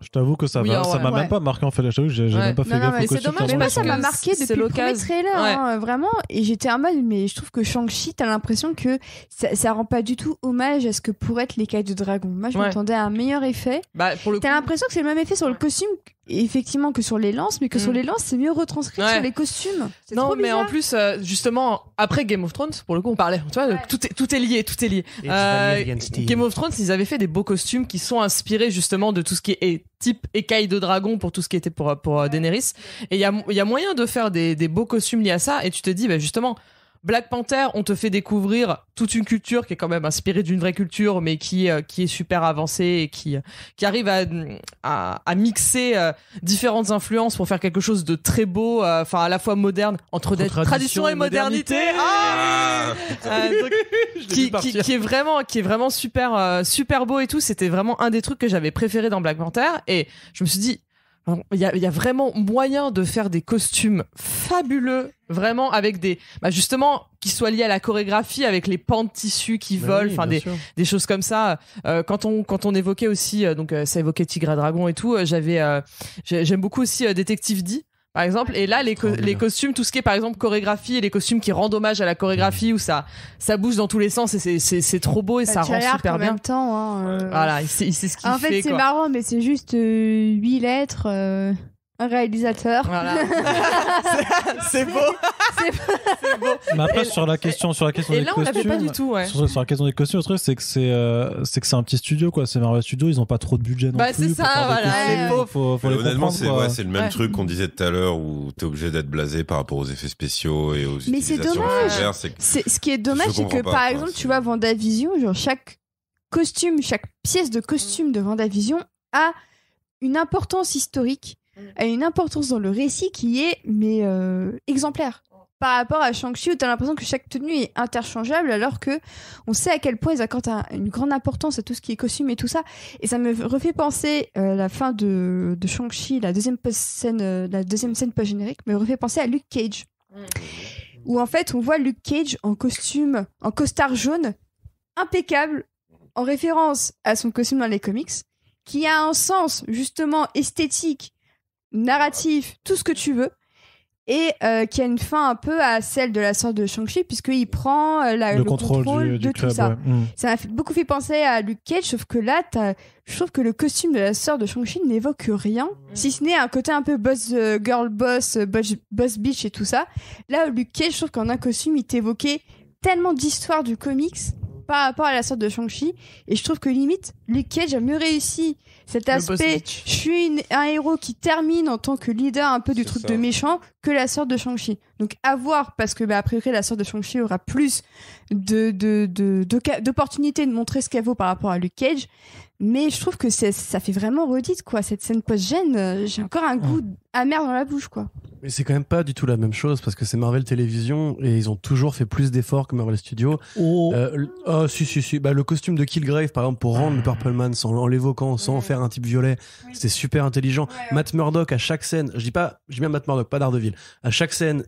Je t'avoue que ça, oui, va, ouais. ça m'a ouais. même pas marqué en fait. Je t'avoue que j'ai, j'ai ouais. même pas fait non, gaffe. Non, mais c'est dommage, mais moi ça m'a marqué depuis le premier trailer, ouais. hein, vraiment. Et j'étais en mode, mais je trouve que Shang-Chi, t'as l'impression que ça, ça rend pas du tout hommage à ce que pourrait être les Écailles de Dragon. Moi, je ouais. m'attendais à un meilleur effet. Bah, pour le t'as coup... l'impression que c'est le même effet sur le costume. Effectivement que sur les lances, mais que mmh. sur les lances c'est mieux retranscrit ouais. sur les costumes. C'est non, trop mais en plus euh, justement après Game of Thrones, pour le coup on parlait, tu vois, ouais. tout est tout est lié, tout est lié. Euh, Game of Thrones, ils avaient fait des beaux costumes qui sont inspirés justement de tout ce qui est type écaille de dragon pour tout ce qui était pour pour ouais. Daenerys. Et il y a il y a moyen de faire des des beaux costumes liés à ça. Et tu te dis, bah justement. Black Panther, on te fait découvrir toute une culture qui est quand même inspirée d'une vraie culture, mais qui euh, qui est super avancée et qui qui arrive à à, à mixer euh, différentes influences pour faire quelque chose de très beau, enfin euh, à la fois moderne entre, entre des, tradition, tradition et modernité, modernité. Ah euh, donc, qui, qui qui est vraiment qui est vraiment super euh, super beau et tout. C'était vraiment un des trucs que j'avais préféré dans Black Panther et je me suis dit. Il y a, il y a vraiment moyen de faire des costumes fabuleux, vraiment avec des, bah justement, qui soient liés à la chorégraphie, avec les pans de tissu qui ben volent, enfin oui, des, des choses comme ça. Euh, quand on quand on évoquait aussi, euh, donc euh, ça évoquait Tigre et Dragon et tout. Euh, j'avais, euh, j'ai, j'aime beaucoup aussi euh, Détective D. Par exemple, et là les, co- les costumes, tout ce qui est par exemple chorégraphie et les costumes qui rendent hommage à la chorégraphie où ça ça bouge dans tous les sens et c'est c'est, c'est trop beau et bah, ça rend super en bien. En même temps, hein, euh... voilà, il sait, il sait ce qu'il en fait. En fait, c'est quoi. Marrant, mais c'est juste euh, huit lettres, euh, un réalisateur. Voilà. c'est, c'est beau. C'est, c'est beau. Mais après et sur la question, sur la question et des là, costumes, on l'avait pas du tout, ouais. sur, sur la question des costumes, le truc c'est que c'est euh, c'est que c'est un petit studio quoi, c'est Marvel Studios, ils ont pas trop de budget non bah, plus. Bah c'est ça, voilà. Costumes, faut, faut, faut honnêtement, c'est ouais, c'est le même ouais. truc qu'on disait tout à l'heure où t'es obligé d'être blasé par rapport aux effets spéciaux et aux mais utilisations. Mais c'est dommage. C'est, c'est ce qui est dommage, c'est que pas, par exemple, c'est... tu vois WandaVision, genre chaque costume, chaque pièce de costume de WandaVision a une importance historique, a une importance dans le récit qui est mais euh, exemplaire. par rapport à Shang-Chi, où t'as l'impression que chaque tenue est interchangeable, alors que on sait à quel point ils accordent un, une grande importance à tout ce qui est costume et tout ça. Et ça me refait penser euh, la fin de, de Shang-Chi, la deuxième scène, euh, la deuxième scène post générique, me refait penser à Luke Cage, mmh. où en fait on voit Luke Cage en costume, en costard jaune, impeccable, en référence à son costume dans les comics, qui a un sens justement esthétique, narratif, tout ce que tu veux. Et euh, qui a une fin un peu à celle de la sorte de Shang-Chi, puisqu'il prend euh, la, le, le contrôle, contrôle du, de du tout club, ça. Ouais. Mmh. Ça m'a fait beaucoup fait penser à Luke Cage, sauf que là, t'as... je trouve que le costume de la sœur de Shang-Chi n'évoque rien, si ce n'est un côté un peu boss euh, girl boss, euh, boss, boss bitch et tout ça. Là, Luke Cage, je trouve qu'en un costume, il t'évoquait tellement d'histoires du comics par rapport à la sœur de Shang-Chi, et je trouve que limite, Luke Cage a mieux réussi cet aspect, je suis une, un héros qui termine en tant que leader un peu du c'est truc ça. de méchant, que la sœur de Shang-Chi. Donc à voir, parce que bah, a priori la sœur de Shang-Chi aura plus de, de, de, de, d'opportunités de montrer ce qu'elle vaut par rapport à Luke Cage, mais je trouve que c'est, ça fait vraiment redite, quoi. Cette scène post-gène, j'ai encore un goût ouais. amer dans la bouche, quoi. Mais c'est quand même pas du tout la même chose, parce que c'est Marvel Télévision et ils ont toujours fait plus d'efforts que Marvel Studios. Oh, euh, oh si, si, si. Bah, le costume de Killgrave, par exemple, pour rendre le Purple Man sans, en l'évoquant, sans ouais. en faire un type violet, oui. c'était super intelligent. Ouais, ouais. Matt Murdock, à chaque scène, je dis pas, je dis bien Matt Murdock, pas Daredevil, à chaque scène,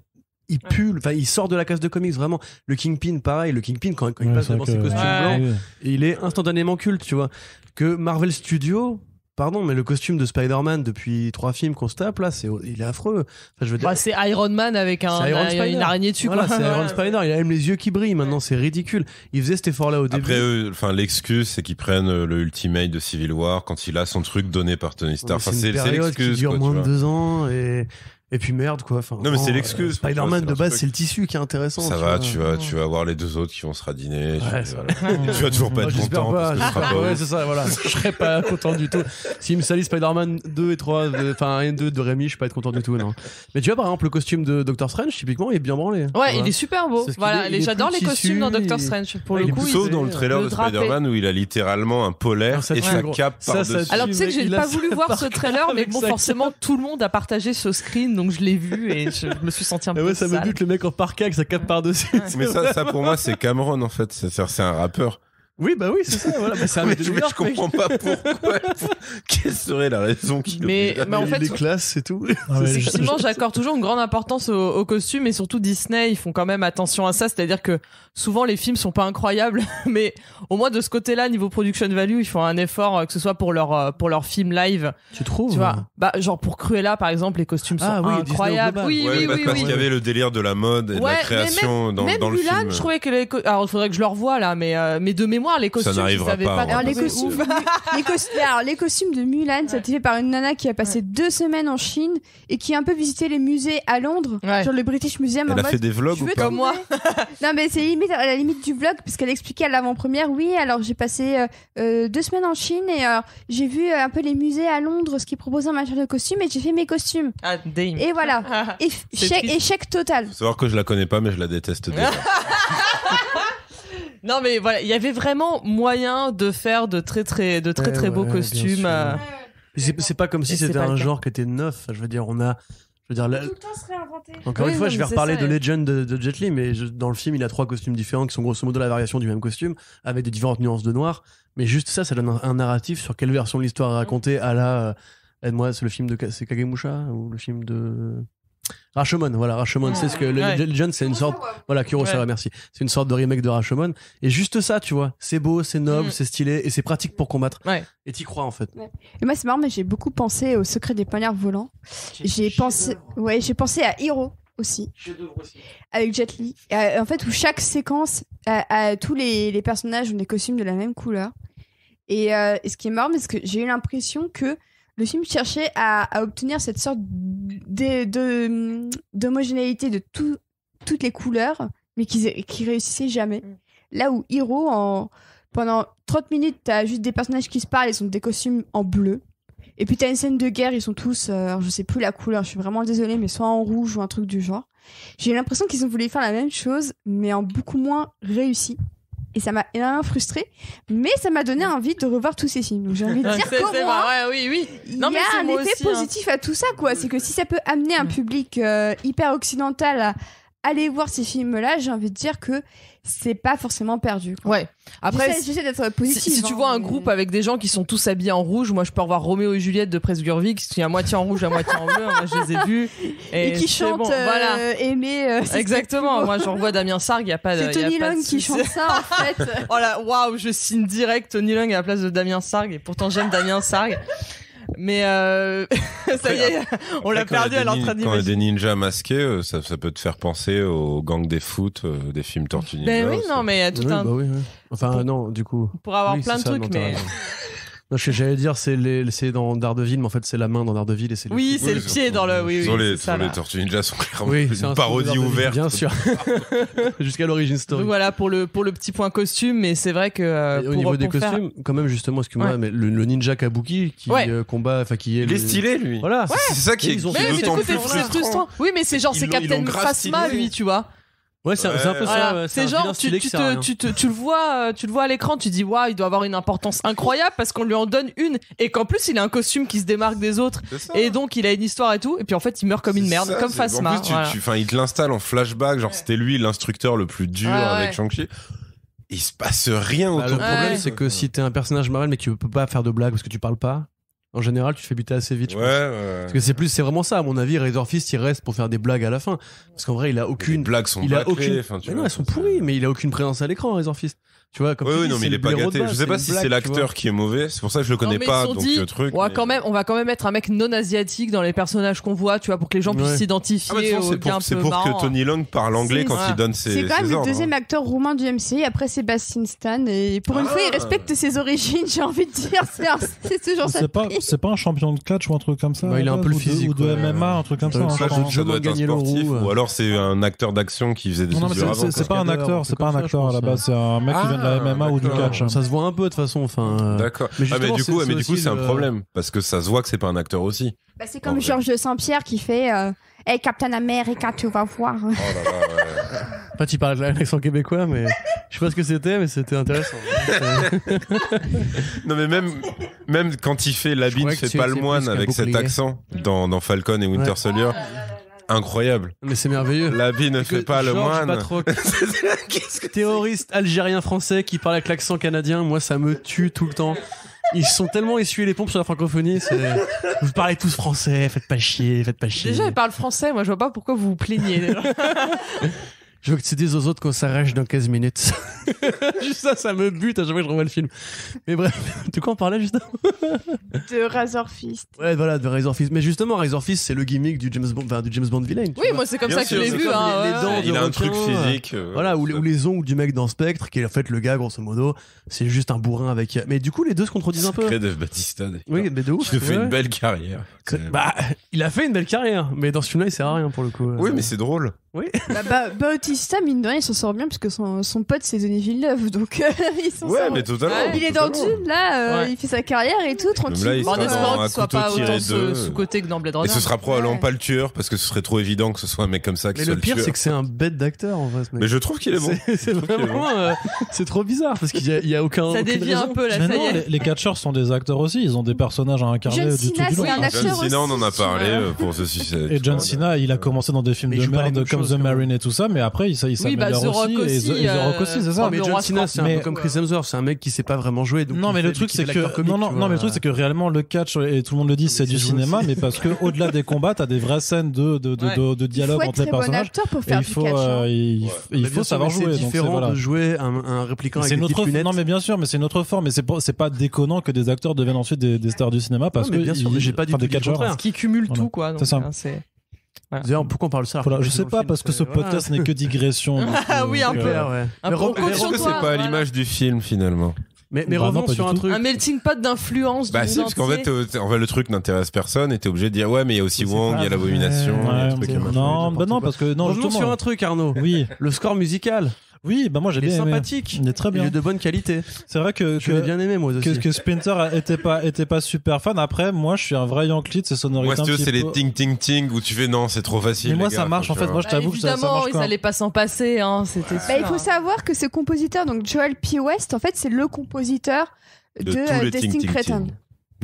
il pue, enfin, il sort de la case de comics, vraiment. Le Kingpin, pareil, le Kingpin, quand, quand ouais, il passe devant que... ses costumes ouais. blancs, ouais. il est instantanément culte, tu vois. Que Marvel Studios, pardon, mais le costume de Spider-Man depuis trois films qu'on se tape, là, c'est, il est affreux. Enfin, je veux dire... bah, c'est Iron Man avec un, euh, une araignée dessus. Voilà, quoi. C'est Iron Spider. Il a même les yeux qui brillent. Maintenant, c'est ridicule. Il faisait cet effort-là au début. Après, eux, enfin, l'excuse, c'est qu'ils prennent le Ultimate de Civil War quand il a son truc donné par Tony Stark. Enfin, c'est, c'est, c'est l'excuse. Qui dure quoi, moins de deux ans et... et puis merde quoi. Enfin, non mais c'est l'excuse. Euh, Spider-Man vois, c'est de base, truc. C'est le tissu qui est intéressant. Ça va, vois. tu vas, tu vas avoir les deux autres qui vont se radiner. Ouais, tu, voilà. tu vas toujours pas être content. Pas, parce que pas ouais, c'est ça. Voilà, je serais pas content du tout. S'ils me salissent Spider-Man deux et trois, enfin un et deux de Rémi, je suis pas être content du tout, non. Mais tu vois par exemple le costume de Doctor Strange, typiquement, il est bien branlé. Ouais, voilà. Il est super beau. Voilà, est, j'adore les tissu, costumes dans Doctor Strange. Pour le coup, sauf dans le trailer de Spider-Man où il a littéralement un polaire et sa cape par dessus. Alors tu sais que j'ai pas voulu voir ce trailer, mais bon, forcément, tout le monde a partagé ce screen. Donc je l'ai vu et je me suis senti un peu ouais, ça sale. Me bute le mec en parka avec sa cape par-dessus. Mais ça, ça pour moi c'est Cameron en fait, c'est, c'est un rappeur. Oui bah oui c'est ça voilà. Mais, c'est un mais, mais je comprends pas pourquoi. Quelle serait la raison qui mais, mais en fait les classes et tout. Ah ouais, effectivement j'accorde toujours une grande importance aux, aux costumes et surtout Disney ils font quand même attention à ça, c'est-à-dire que souvent les films sont pas incroyables mais au moins de ce côté-là niveau production value ils font un effort que ce soit pour leur pour leur film live. Tu trouves tu vois bah genre pour Cruella par exemple les costumes sont ah, oui, incroyables. Oui ouais, oui bah, oui parce oui. qu'il y avait le délire de la mode et ouais, de la création même, dans même dans le Mulan, film. Je trouvais que les co- alors il faudrait que je le revoie là mais euh, mais de mémoire. Moi, les costumes, ça n'arrivera pas. pas alors, les, costumes, les, costumes, alors, les costumes de Mulan, ouais. ça a été fait par une nana qui a passé ouais. deux semaines en Chine et qui a un peu visité les musées à Londres, ouais. genre le British Museum. Elle a mode, fait des vlogs ou pas comme moi. Non, mais c'est limite, à la limite du vlog, parce qu'elle expliquait à l'avant-première oui, alors j'ai passé euh, euh, deux semaines en Chine et alors, j'ai vu euh, un peu les musées à Londres, ce qu'ils proposaient en matière de costumes et j'ai fait mes costumes. Ah, dame. Et voilà. Et f- échec, échec total. Faut savoir que je la connais pas, mais je la déteste déjà. Non mais voilà, il y avait vraiment moyen de faire de très très de très ouais, très ouais, beaux costumes. Euh... C'est, c'est pas comme si et c'était un genre qui était neuf. Je veux dire, on a, je veux dire, là... tout le temps se réinventer. Encore oui, une fois, non, je vais reparler ça, de Legend de, de Jet Li, mais je, dans le film, il a trois costumes différents qui sont grosso modo la variation du même costume avec des différentes nuances de noir. Mais juste ça, ça donne un, un narratif sur quelle version de l'histoire à raconter. À la, euh, aide-moi, c'est le film de c'est Kagemusha ou le film de Rashomon, voilà, Rashomon, ouais, c'est ce que ouais. le Legend, c'est une sorte, voilà, Kurosawa, ouais. merci, c'est une sorte de remake de Rashomon, et juste ça, tu vois, c'est beau, c'est noble, mm. c'est stylé, et c'est pratique pour combattre, ouais. et t'y crois en fait. Ouais. Et moi c'est marrant, mais j'ai beaucoup pensé au Secret des poignards volants, j'ai, j'ai pensé, ouais, j'ai pensé à Hiro aussi, aussi, avec Jet Li, euh, en fait où chaque séquence a, a tous les, les personnages ont des costumes de la même couleur, et, euh, et ce qui est marrant, c'est que j'ai eu l'impression que le film cherchait à, à obtenir cette sorte de, de, d'homogénéité de tout, toutes les couleurs, mais qui, qui réussissait jamais. Là où Hiro, en, pendant trente minutes, t'as juste des personnages qui se parlent, ils ont des costumes en bleu. Et puis t'as une scène de guerre, ils sont tous, euh, je sais plus la couleur, je suis vraiment désolée, mais soit en rouge ou un truc du genre. J'ai l'impression qu'ils ont voulu faire la même chose, mais en beaucoup moins réussi. Et ça m'a énormément frustrée, mais ça m'a donné envie de revoir tous ces films. Donc j'ai envie de dire c'est, qu'au c'est moins, vrai, ouais, oui, oui. Non, il y a un effet aussi, positif hein. à tout ça, quoi. C'est que si ça peut amener un public euh, hyper occidental à, allez voir ces films-là, j'ai envie de dire que c'est pas forcément perdu, quoi. Ouais. Après, j'essaie, j'essaie d'être positive. Si, si tu vois hein, un mais... groupe avec des gens qui sont tous habillés en rouge, moi je peux revoir Roméo et Juliette de Presburvik, qui est à moitié en rouge, à moitié en bleu, moi je les ai vus. Et, et qui chantent bon, euh, voilà. Aimer. Euh, Exactement. Moi j'en vois Damien Sargue, il n'y a pas de. C'est Tony Leung qui chante ça en fait. Oh là, waouh, je signe direct Tony Leung à la place de Damien Sargue, et pourtant j'aime Damien Sargue. Mais euh... ça y est, on l'a perdu à l'entraînement. Quand il y a des ninjas masqués, ça, ça peut te faire penser aux gangs des foot, euh, des films Tortues Ninja. Ben oui, ça. Non, mais il y a tout oui, un. Bah oui, oui. Enfin, pour... non, du coup. Pour avoir oui, plein de ça, trucs, mais. Non, je sais, j'allais dire, c'est, les, c'est dans Daredevil, mais en fait, c'est la main dans Daredevil et c'est. Le oui, coup. C'est oui, le pied dans le. Oui, oui. Sur les, sur les Tortues Ninja sont clairement oui, une un parodie ouverte. Bien sûr. Jusqu'à l'origine story. Donc voilà pour le pour le petit point costume, mais c'est vrai que euh, pour, au niveau pour des faire... costumes, quand même justement, excuse-moi, ouais. mais le, le ninja Kabuki qui ouais. euh, combat, enfin qui est. Il est stylé lui. Voilà. Ouais. C'est, c'est ça qui est. Ils ont mais du coup, c'est frustrant. Oui, mais c'est genre c'est Captain Phasma lui, tu vois. Ouais, c'est, ouais. Un, c'est un peu voilà. ça. C'est, c'est genre tu, tu, te, tu, te, tu le vois, tu le vois à l'écran, tu dis waouh, il doit avoir une importance incroyable parce qu'on lui en donne une et qu'en plus il a un costume qui se démarque des autres et donc il a une histoire et tout et puis en fait il meurt comme c'est une merde, ça, comme Phasma. En plus, voilà. tu, tu, il te l'installe en flashback, genre ouais. c'était lui l'instructeur le plus dur ouais, avec ouais. Shang-Chi. Il se passe rien autour. Bah, le problème ouais. c'est que si t'es un personnage Marvel mais que tu peux pas faire de blagues parce que tu parles pas. En général, tu te fais buter assez vite. Ouais, ouais. Parce que c'est plus, c'est vraiment ça. À mon avis, Razorfist, il reste pour faire des blagues à la fin. Parce qu'en vrai, il a aucune. Les blagues sont il a aucune. Enfin, tu mais vois, non, elles sont pourries, mais il a aucune présence à l'écran, Razorfist. Tu vois, comme. Oui, oui, non, mais il est pas gâté. Base, je sais pas si blague, c'est l'acteur qui est mauvais. C'est pour ça que je le connais non, pas. Donc dit, le truc. On va mais... quand même, on va quand même mettre un mec non asiatique dans les personnages qu'on voit, tu vois, pour que les gens puissent ouais. s'identifier. Ah, mais au c'est pour, c'est pour que Tony Leung parle anglais quand il donne ses. C'est quand même le deuxiim acteur roumain du M C U après Sébastien Stan et pour une fois, il respecte ses origines. J'ai envie de dire, c'est ce genre de. C'est pas un champion de catch ou un truc comme ça bah, il a un peu le physique ou de, ou de M M A, un truc comme ça. Ça, ça, ça doit être un sportif ou alors c'est un acteur d'action qui faisait des non, non, mais c'est, avant, c'est, c'est pas un acteur, c'est pas un acteur à la base, c'est un mec ah, qui vient de la M M A d'accord. ou du catch. Ça se voit un peu de toute façon. Enfin. D'accord. Mais, ah, mais du coup, c'est, mais du coup, c'est un problème parce que ça se voit que c'est pas un acteur aussi. Bah, c'est comme Georges Saint-Pierre qui fait euh, hey Captain America, tu vas voir. Oh là là. Ouais. Enfin, tu parles de l'accent québécois, mais je sais pas ce que c'était, mais c'était intéressant. Non, mais même, même quand il fait l'habit, il fait pas le moine avec cet accent dans, dans Falcon et Winter ouais. Soldier. Incroyable. Mais c'est merveilleux. L'habit ne fait pas le moine. Terroriste algérien français qui parle avec l'accent canadien, moi ça me tue tout le temps. Ils sont tellement essuyés les pompes sur la francophonie. C'est... Vous parlez tous français, faites pas chier, faites pas chier. Déjà, ils parlent français, moi je vois pas pourquoi vous vous plaignez. Je veux que tu dises aux autres qu'on s'arrache dans quinze minutes. Juste ça, ça me bute à chaque fois que je revois le film. Mais bref, de quoi on parlait juste avant ? De Razorfist. Ouais, voilà, de Razorfist. Mais justement, Razorfist, c'est le gimmick du James Bond, enfin, du James Bond vilain. Oui, vois. Moi, c'est comme bien ça sûr, que je l'ai vu. Hein, les, ouais. les dents il de a requin, un truc physique. Euh, voilà, ou, ou les ongles du mec dans Spectre, qui est en fait le gars, grosso modo. C'est juste un bourrin avec. Mais du coup, les deux se contredisent un peu. Secret de Batista. Oui, mais de ouf. Il a fait une belle carrière. C'est... Bah, il a fait une belle carrière, mais dans ce film-là, il sert à rien pour le coup. Oui, mais c'est drôle. Oui. Bah, bah, Bautista, mine de rien, il s'en sort bien parce que son, son pote c'est Denis Villeneuve, donc euh, il s'en ouais, sort. Mais totalement, il est dans Dune, là, euh, ouais. il fait sa carrière et tout, tranquille. Là, il en espérant qu'il soit pas autant sous-côté que dans Blade Runner. Et ce sera probablement ouais. pas le tueur parce que ce serait trop évident que ce soit un mec comme ça qui mais soit le tueur. Le pire, c'est que c'est un bête d'acteur en fait. Mais je trouve qu'il est bon. C'est, c'est vraiment, euh, c'est trop bizarre parce qu'il y a, il y a aucun. Ça dévie un peu là. Mais ça non, y est. Les catcheurs sont des acteurs aussi, ils ont des personnages à incarner du tout du long. John Cena, on en a parlé pour ce sujet. Et John Cena, il a commencé dans des films de merde comme The Marine et tout ça, mais après il s'améliore oui, bah, aussi, aussi et The, euh... The Rock aussi, c'est ça. Oh, mais John Cena, c'est un mais... peu comme Chris Hemsworth, c'est un mec qui sait pas vraiment jouer. Donc non, mais le truc c'est que comique, non, non, non, mais le truc c'est que réellement le catch et tout le monde le dit, mais c'est, c'est du cinéma, aussi. Mais parce que au-delà des combats, t'as des vraies scènes de de de, ouais. de, de dialogue entre les personnages. Il faut il faut savoir jouer. C'est différent de jouer un répliquant avec des lunettes. Non, mais bien sûr, mais c'est notre forme, mais c'est c'est pas déconnant que des acteurs deviennent ensuite des stars du cinéma parce que bien sûr, j'ai pas du catcheurs qui cumulent tout quoi. C'est Voilà. D'ailleurs, pourquoi on parle de ça voilà, je sais pas, film, parce que ce podcast ouais. n'est que digression. Ah oui, un peu. Euh... Ouais. Un mais re- est-ce que c'est pas à l'image voilà. du film finalement Mais, mais bah revenons sur un truc. Un melting pot d'influence. Bah si, parce qu'en fait, en fait, le truc n'intéresse personne et t'es obligé de dire ouais, mais il y a aussi Wong, il y a l'abomination. Non, bah non, parce que non. Revenons sur un truc, Arnaud. Oui, le score musical. Oui, bah moi j'ai il bien aimé. Il est sympathique. Il est très bien. Il est de bonne qualité. C'est vrai que je que, l'ai bien aimé moi aussi. Que, que Splinter était pas était pas super fan. Après, moi je suis un vrai Yankee de ces sonorités. Moi c'est les ting ting ting où tu fais non c'est trop facile. Mais moi gars, ça marche en fait. Moi je t'avoue bah, que ça, ça marche. Évidemment, ils allaient pas s'en passer. Hein, c'était. Bah, il faut savoir que ce compositeur donc Joel P. West en fait c'est le compositeur de, de, de Destin Cretton.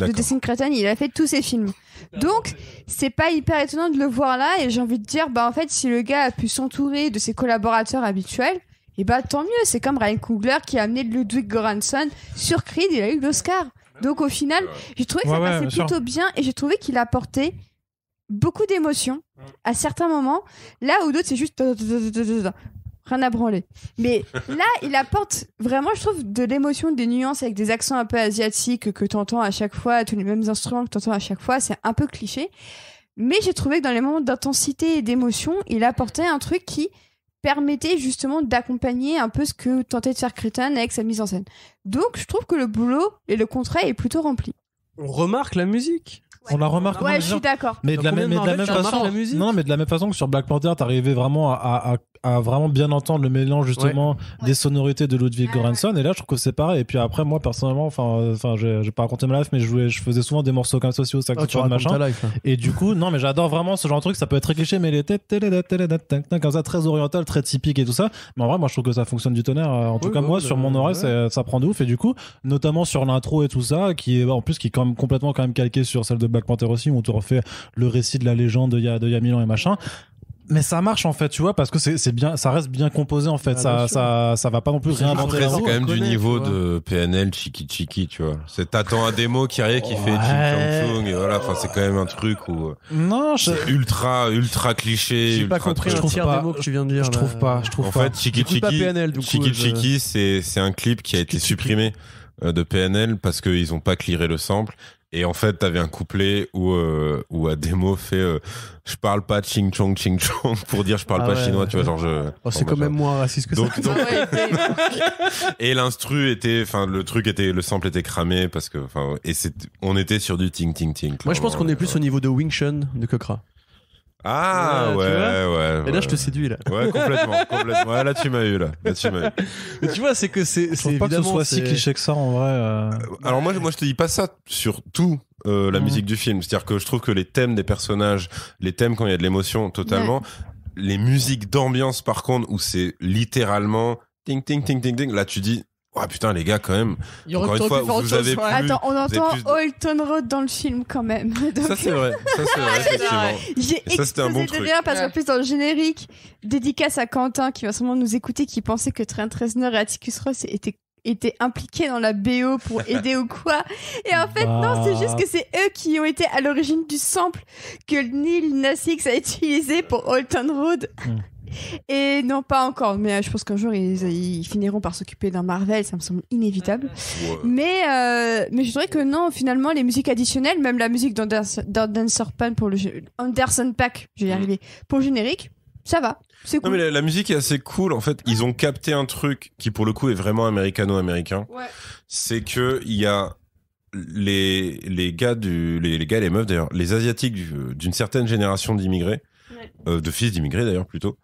de Destin Cretton, il a fait tous ses films. Donc, c'est pas hyper étonnant de le voir là, et j'ai envie de dire, bah en fait, si le gars a pu s'entourer de ses collaborateurs habituels, et bah tant mieux, c'est comme Ryan Coogler qui a amené Ludwig Göransson sur Creed, il a eu l'Oscar. Donc au final, j'ai trouvé que ouais, ça passait ouais, bien plutôt sûr. bien, et j'ai trouvé qu'il apportait beaucoup d'émotions à certains moments, là où d'autres c'est juste rien à branler. Mais là, il apporte vraiment, je trouve, de l'émotion, des nuances avec des accents un peu asiatiques que t'entends à chaque fois, tous les mêmes instruments que t'entends à chaque fois, c'est un peu cliché. Mais j'ai trouvé que dans les moments d'intensité et d'émotion, il apportait un truc qui permettait justement d'accompagner un peu ce que tentait de faire Cretton avec sa mise en scène. Donc, je trouve que le boulot et le contrat est plutôt rempli. On remarque la musique. On la remarque. Ouais, je suis d'accord. Mais de la même façon, non, mais de la même façon que sur Black Panther, t'arrivais vraiment à, à, à vraiment bien entendre le mélange justement ouais. des ouais. sonorités de Ludwig Göransson. Et là, je trouve que c'est pareil. Et puis après, moi personnellement, enfin, enfin, je vais pas raconter ma life, mais je, jouais, je faisais souvent des morceaux comme ça aussi au saxophone, machin. Life, hein. Et du coup, non, mais j'adore vraiment ce genre de truc. Ça peut être très cliché, mais les têtes comme ça, très oriental, très typique et tout ça. Mais en vrai, moi, je trouve que ça fonctionne du tonnerre. En tout cas, moi, sur mon oreille, ça prend de ouf. Et du coup, notamment sur l'intro et tout ça, qui est en plus qui est quand même complètement quand même calqué sur celle de Black Panther aussi, où on te refait le récit de la légende il y a, il y a mille ans et machin. Mais ça marche en fait, tu vois, parce que c'est, c'est bien, ça reste bien composé en fait. Ah, ça, ça, ça va pas non plus réinventer. C'est quand même du niveau de P N L Chiki Chiki, tu vois. C'est t'attends un démo qui arrive qui fait Ching et voilà. Enfin, c'est quand même un truc où non, je... c'est ultra ultra cliché. J'ai pas compris le tiers démo que tu viens de dire. Je trouve pas. Je trouve en pas. En fait, Chiki Chiki, Chiki, c'est c'est un clip qui a été supprimé de P N L parce qu'ils ont pas clearé le sample. Et en fait, t'avais un couplet où, euh, où Ademo fait euh, je parle pas ching chong ching chong pour dire je parle ah pas ouais. chinois, tu vois, genre je. Oh, c'est quand même moins raciste que donc, ça. Donc... et l'instru était, enfin, le truc était, le sample était cramé parce que, enfin, et c'est, on était sur du ting ting ting. Moi, je pense qu'on est plus au niveau de Wing Chun de Kokra. Ah ouais, ouais, ouais. Et là, ouais. je te séduis, là. Ouais, complètement, complètement. Ouais, là, tu m'as eu, là. Là, tu m'as eu. Mais tu vois, c'est que c'est. Je trouve pas que ce soit si cliché que ça, en vrai. Euh... Alors, moi, moi, je te dis pas ça sur tout. Euh, la mmh. musique du film. C'est-à-dire que je trouve que les thèmes des personnages, les thèmes quand il y a de l'émotion, totalement. Ouais. Les musiques d'ambiance, par contre, où c'est littéralement ting, ting, ting, ting, ting. Là, tu dis. Ah oh, putain les gars quand même. Il encore une fois vous avez plus, attends on entend plus... Old Town Road dans le film quand même. Donc... Ça c'est vrai. Ça c'est vrai effectivement. J'ai et explosé ça, un bon de truc. Rire parce qu'en ouais. plus dans le générique dédicace à Quentin qui va sûrement nous écouter qui pensait que Trent Reznor et Atticus Ross étaient étaient impliqués dans la B O pour aider ou quoi. Et en fait bah... non, c'est juste que c'est eux qui ont été à l'origine du sample que Neil Nas X a utilisé pour Old Town Road. Mm. Et non, pas encore, mais je pense qu'un jour ils, ils finiront par s'occuper d'un Marvel, ça me semble inévitable. Ouais. Mais, euh, mais je dirais que non, finalement, les musiques additionnelles, même la musique d'Anderson Paak pour le Anderson Paak, je vais y arriver, pour le générique, ça va. C'est cool. Non, mais la, la musique est assez cool. En fait, ils ont capté un truc qui, pour le coup, est vraiment américano-américain. Ouais. C'est que il y a les, les gars du, les, les gars, les meufs d'ailleurs, les asiatiques du, d'une certaine génération d'immigrés. Euh, de fils d'immigrés d'ailleurs plutôt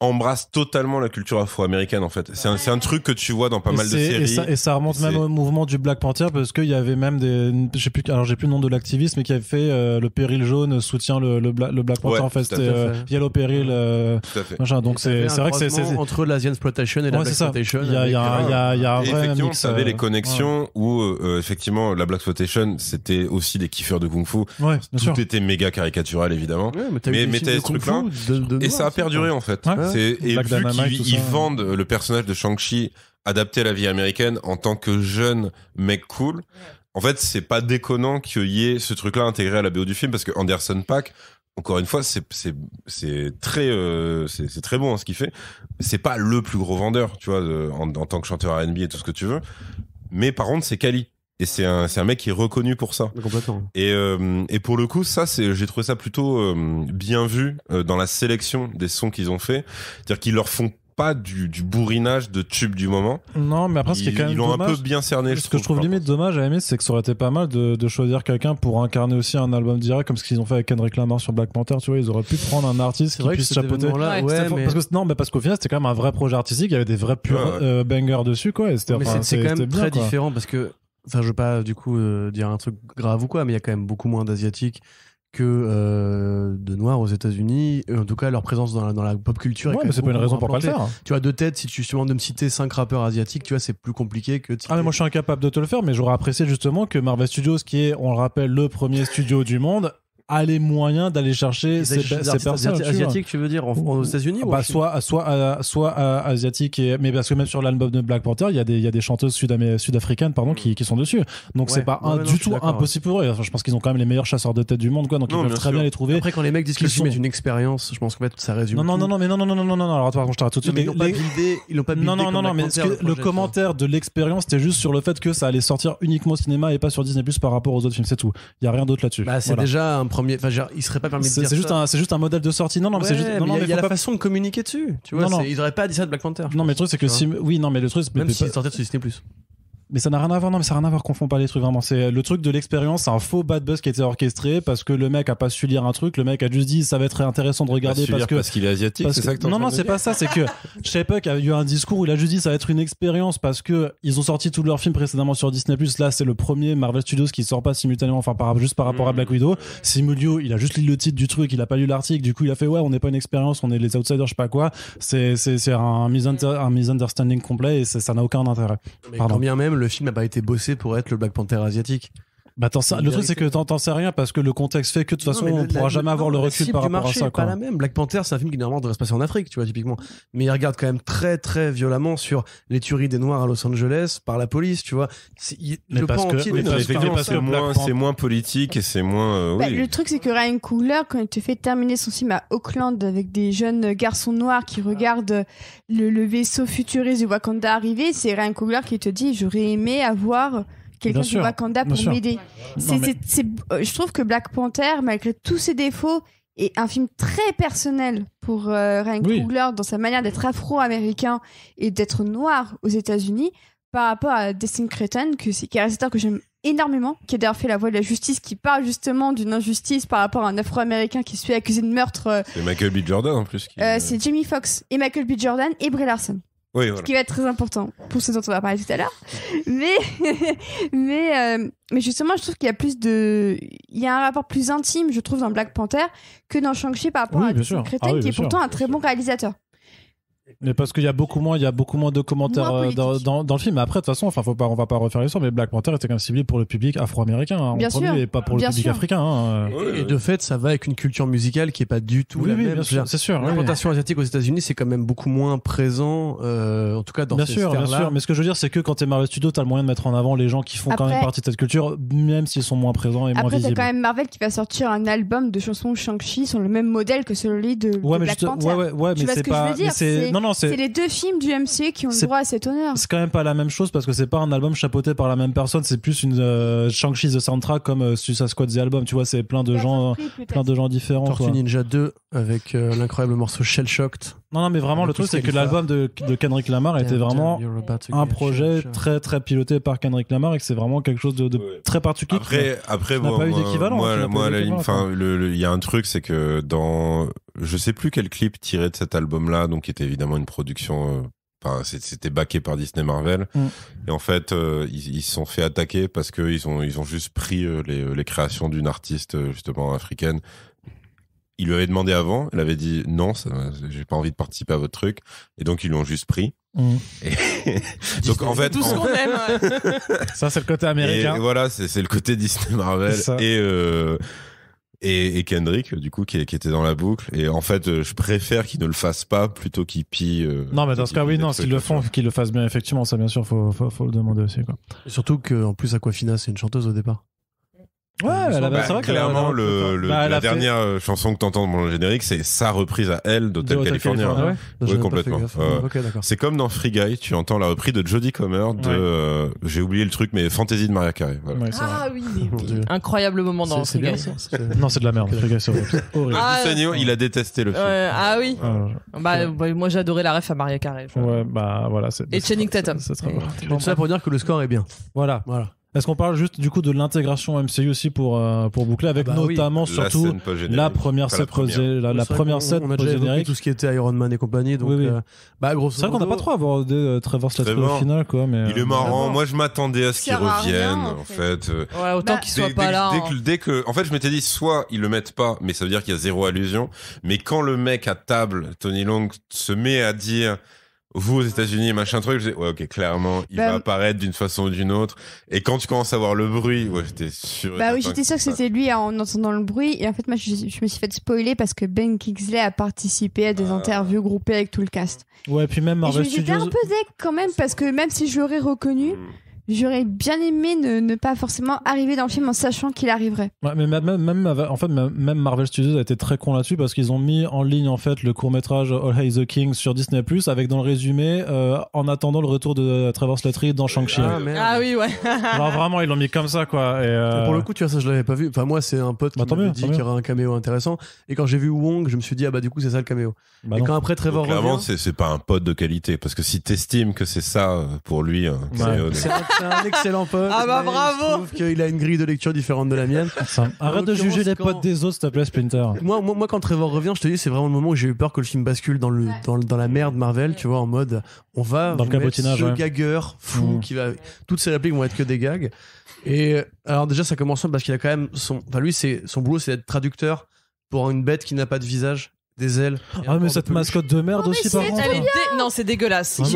embrasse totalement la culture afro-américaine en fait. C'est un, c'est un truc que tu vois dans pas et mal de séries. Et ça, et ça remonte c'est... même au mouvement du Black Panther parce qu'il y avait même des... J'ai plus, alors j'ai plus le nom de l'activiste mais qui avait fait euh, le Péril Jaune soutient le, le, Bla, le Black Panther ouais, en fait. Euh, Yellow Péril. Euh, machin. Donc c'est, c'est vrai que c'est, c'est... entre l'Asian Exploitation et ouais, la Black Exploitation. Il y a, y a, y a, y a un vrai effectivement, mix, ça avait euh... les connexions ouais. où euh, effectivement la Black Exploitation c'était aussi des kiffeurs de Kung Fu. Ouais, tout sûr. Était méga caricatural évidemment. Ouais, mais mettait ce truc là et ça a perduré en fait. C'est, et Black vu Dynamite, qu'ils ils vendent le personnage de Shang-Chi adapté à la vie américaine en tant que jeune mec cool, en fait c'est pas déconnant qu'il y ait ce truc là intégré à la B O du film parce que Anderson Paak encore une fois c'est, c'est, c'est très euh, c'est, c'est très bon hein, ce qu'il fait, c'est pas le plus gros vendeur tu vois de, en, en tant que chanteur R and B et tout ce que tu veux, mais par contre c'est quali et c'est un, c'est un mec qui est reconnu pour ça complètement. Et, euh, et pour le coup ça c'est, j'ai trouvé ça plutôt euh, bien vu euh, dans la sélection des sons qu'ils ont fait, c'est-à-dire qu'ils leur font pas du, du bourrinage de tube du moment. Non, mais après, ce qui est quand même. Ils l'ont dommage, un peu bien cerné, je trouve. Ce que je trouve limite dommage à aimer, c'est que ça aurait été pas mal de, de choisir quelqu'un pour incarner aussi un album direct, comme ce qu'ils ont fait avec Kendrick Lamar sur Black Panther, tu vois. Ils auraient pu prendre un artiste qui puisse chapeauter. Ouais, ouais, mais... parce que, non, mais parce qu'au final, c'était quand même un vrai projet artistique, il y avait des vrais purs, ouais, ouais. Euh, bangers dessus, quoi. Et c'était, mais enfin, c'est, c'est quand même très bien, différent parce que, enfin, je veux pas, du coup, euh, dire un truc grave ou quoi, mais il y a quand même beaucoup moins d'asiatiques que euh, de noirs aux États-Unis, en tout cas leur présence dans la, dans la pop culture. Ouais, mais c'est pas une raison pour pas le faire. Tu vois, de tête, si tu demandes de me citer cinq rappeurs asiatiques, tu vois, c'est plus compliqué que. Ah, mais moi je suis incapable de te le faire, mais j'aurais apprécié justement que Marvel Studios, qui est, on le rappelle, le premier studio du monde, a les moyens d'aller chercher ces, ces personnes asiatiques, tu veux dire, en, aux États-Unis, bah, soit soit euh, soit euh, asiatiques, et, mais parce que même sur l'album de Black Panther, il y a des il y a des chanteuses sud-africaines pardon mm. qui qui sont dessus, donc ouais. c'est pas ouais, un, non, du tout impossible ouais. pour eux. Enfin, je pense qu'ils ont quand même les meilleurs chasseurs de tête du monde, quoi, donc non, ils peuvent très sûr. bien les trouver. Après, quand les mecs disent que le film est une expérience, je pense qu'en fait ça résume. Non non non non mais non non non non non non alors attends, je t'arrête tout de suite. Ils l'ont pas buildé, ils l'ont pas buildé. Non non non non mais le commentaire de l'expérience, c'était juste sur le fait que ça allait sortir uniquement au cinéma et pas sur Disney Plus par rapport aux autres films, c'est tout. Il y a rien d'autre là-dessus. Bah c'est déjà premier, enfin, il serait pas permis de dire c'est juste ça. Un, c'est juste un modèle de sortie. Non, non, ouais, c'est juste. Non, mais il y a, y a la pas... façon de communiquer dessus. Tu vois, non, non. ils auraient pas dit ça de Black Panther. Non, mais le truc, c'est que si, oui, non, mais le truc, même si pas... sortait sur Disney Plus. Mais ça n'a rien à voir, non, mais ça n'a rien à voir, confond pas les trucs, vraiment. C'est le truc de l'expérience, c'est un faux bad buzz qui a été orchestré parce que le mec a pas su lire un truc, le mec a juste dit ça va être intéressant de regarder parce que. Parce qu'il est asiatique, parce que... c'est ça que t'en Non, non, c'est pas ça, c'est que Chapek a eu un discours où il a juste dit ça va être une expérience parce que ils ont sorti tous leurs films précédemment sur Disney+. Là, c'est le premier Marvel Studios qui sort pas simultanément, enfin, par, juste par rapport mmh. à Black Widow. Simulio, il a juste lu le titre du truc, il a pas lu l'article, du coup, il a fait ouais, on n'est pas une expérience, on est les outsiders, je sais pas quoi. C'est, c'est, c'est un, misunter, un misunderstanding complet et ça n'a aucun intérêt. Pardon. Le film n'a pas été bossé pour être le Black Panther asiatique. Bah t'en sais, le truc c'est que t'en, t'en sais rien parce que le contexte fait que de toute façon on pourra jamais avoir le recul par rapport à ça. Pas la même. Black Panther, c'est un film qui normalement devrait se passer en Afrique, tu vois, typiquement, mais il regarde quand même très très violemment sur les tueries des noirs à Los Angeles par la police, tu vois. C'est, il, mais le parce que, entier, mais mais parce parce que moins, c'est moins politique et c'est moins. Euh, bah, oui. Le truc c'est que Ryan Coogler, quand il te fait terminer son film à Auckland avec des jeunes garçons noirs qui ah. regardent le, le vaisseau futuriste du Wakanda arriver, c'est Ryan Coogler qui te dit j'aurais aimé avoir quelqu'un du Wakanda pour m'aider. C'est, mais... c'est, c'est, je trouve que Black Panther, malgré tous ses défauts, est un film très personnel pour euh, Ryan oui. Coogler dans sa manière d'être afro-américain et d'être noir aux États-Unis par rapport à Destin Cretton, que c'est, qui est un réalisateur que j'aime énormément, qui a d'ailleurs fait La Voix de la Justice, qui parle justement d'une injustice par rapport à un afro-américain qui se fait accuser de meurtre. Euh, c'est Michael B. Jordan en plus. Qui... Euh, c'est Jamie Foxx et Michael B. Jordan et Brie Larson. Oui, voilà. Ce qui va être très important pour ce dont on va parler tout à l'heure. Mais, mais, euh, mais justement, je trouve qu'il y a plus de. Il y a un rapport plus intime, je trouve, dans Black Panther que dans Shang-Chi par rapport oui, à Destin Cretton, ah, oui, qui est sûr. pourtant un très bon réalisateur. Mais parce qu'il y a beaucoup moins, il y a beaucoup moins de commentaires moins dans, dans, dans le film. Mais après, de toute façon, enfin, faut pas, on va pas refaire l'histoire. Mais Black Panther était quand même ciblé pour le public afro-américain, hein, bien sûr, et pas pour bien le public sûr. africain. Hein. Et, et de fait, ça va avec une culture musicale qui est pas du tout oui, la oui, même. Bien sûr, c'est sûr. L'implantation oui. asiatique aux États-Unis, c'est quand même beaucoup moins présent, euh, en tout cas dans bien ces sûr, bien sûr. Mais ce que je veux dire, c'est que quand t'es Marvel Studios, t'as le moyen de mettre en avant les gens qui font après, quand même partie de cette culture, même s'ils sont moins présents et après, moins visibles. Après, t'as quand même Marvel qui va sortir un album de chansons Shang-Chi sur le même modèle que celui de, ouais, de Black juste, Panther. Ouais, ouais, tu mais vois c'est ce que pas, je veux dire, c'est... Non, non, c'est... c'est les deux films du M C U qui ont le droit à cet honneur. C'est quand même pas la même chose parce que c'est pas un album chapeauté par la même personne, c'est plus une euh, Shang-Chi The Soundtrack comme euh, Suicide Squad The Album, tu vois, c'est plein de, gens, prix, plein de gens différents. Tortue Ninja deux avec euh, l'incroyable morceau Shell Shocked. Non, non, mais vraiment, le truc, c'est que l'album de, de Kendrick Lamar était vraiment un projet très, très piloté par Kendrick Lamar et que c'est vraiment quelque chose de, de ouais. très particulier. Après, après, bon, pas moi, eu d'équivalent, moi, moi, la ligne, enfin, il y a un truc, c'est que dans, je sais plus quel clip tiré de cet album-là, donc qui était évidemment une production, enfin, euh, c'était backé par Disney Marvel. Mm. Et en fait, euh, ils, ils se sont fait attaquer parce que ils ont, ils ont juste pris euh, les, les créations d'une artiste, justement, africaine. Il lui avait demandé avant, il avait dit non, ça, j'ai pas envie de participer à votre truc, et donc ils l'ont juste pris. Mmh. Et... donc en fait, tout ce en... qu'on aime. Ça c'est le côté américain. Et voilà, c'est, c'est le côté Disney Marvel et, euh, et et Kendrick du coup qui, qui était dans la boucle. Et en fait, je préfère qu'ils ne le fassent pas plutôt qu'ils pillent. Euh, non, mais dans ce cas, oui, non, s'ils le font, qu'ils le fassent bien effectivement, ça bien sûr, faut faut, faut le demander aussi quoi. Et surtout qu'en plus, Aquafina c'est une chanteuse au départ. Ouais, elle bah, c'est vrai clairement elle le, le, bah, la dernière fait... chanson que t'entends dans le générique, c'est sa reprise à elle d'Hotel California. California. Ah ouais oui, complètement. Euh, okay, c'est comme dans Free Guy, tu entends la reprise de Jodie Comer de, ouais. euh, j'ai oublié le truc, mais Fantasy de Mariah Carey. Voilà. Ouais, ah oui, incroyable moment dans Free Guy. Non, c'est de la merde. Free Guy, c'est horrible. Ah, il a détesté le film. Euh, ah oui. Ah, bah, bah, moi, j'adorais la ref à Mariah Carey. Ouais, bah voilà. Et Channing Tatum. C'est très bon. Tout ça pour dire que le score est bien. Voilà, voilà. Est-ce qu'on parle juste du coup de l'intégration M C U aussi pour euh, pour boucler avec bah notamment oui. surtout la, la première set la, la première set on, on a déjà évoqué tout ce qui était Iron Man et compagnie donc oui, oui. Euh, bah grosso modo c'est vrai qu'on n'a pas trop à voir de Trevor Slattery au final quoi mais il est marrant, moi je m'attendais à ce qu'il revienne en fait, ouais, autant qu'il soit pas là dès que en fait je m'étais dit soit ils le mettent pas mais ça veut dire qu'il y a zéro allusion, mais quand le mec à table Tony Leung se met à dire vous aux États-Unis machin truc, je dis ouais ok clairement il bah, va apparaître d'une façon ou d'une autre, et quand tu commences à voir le bruit ouais j'étais sûr bah oui j'étais sûr que c'était lui en entendant le bruit, et en fait moi je, je me suis fait spoiler parce que Ben Kingsley a participé à des ah. interviews groupées avec tout le cast, ouais puis même Marvel Studios, j'étais un peu deg quand même parce que même si je l'aurais reconnu hmm. j'aurais bien aimé ne, ne pas forcément arriver dans le film en sachant qu'il arriverait. Ouais, mais même, même, en fait, même Marvel Studios a été très con là-dessus parce qu'ils ont mis en ligne en fait, le court-métrage All Hail the King sur Disney plus, avec dans le résumé euh, en attendant le retour de Trevor Slattery dans Shang-Chi. Ah, ah oui, ouais. Genre vraiment, ils l'ont mis comme ça, quoi. Et euh... Pour le coup, tu vois, ça, je l'avais pas vu. Enfin, moi, c'est un pote qui bah, m'a dit qu'il y aurait un caméo intéressant. Et quand j'ai vu Wong, je me suis dit, ah bah du coup, c'est ça le caméo. Bah, et non. quand après Trevor Donc, clairement, revient... c'est pas un pote de qualité parce que si t'estimes que c'est ça pour lui, un caméo, ouais. C'est un excellent pote. Ah bah bravo. Je trouve qu'il a une grille de lecture différente de la mienne. Arrête de juger les potes des autres, s'il te plaît, Splinter. Moi, moi, moi, quand Trevor revient, je te dis, c'est vraiment le moment où j'ai eu peur que le film bascule dans le, dans, dans la merde Marvel, tu vois, en mode, on va dans le cabotinage, ce ouais. gagueur fou mmh. qui va, toutes ses répliques vont être que des gags. Et alors déjà, ça commence parce qu'il a quand même son, enfin lui, c'est son boulot, c'est d'être traducteur pour une bête qui n'a pas de visage. Des ailes. Ah, mais cette mascotte de merde aussi, par contre. Non, c'est dégueulasse. Il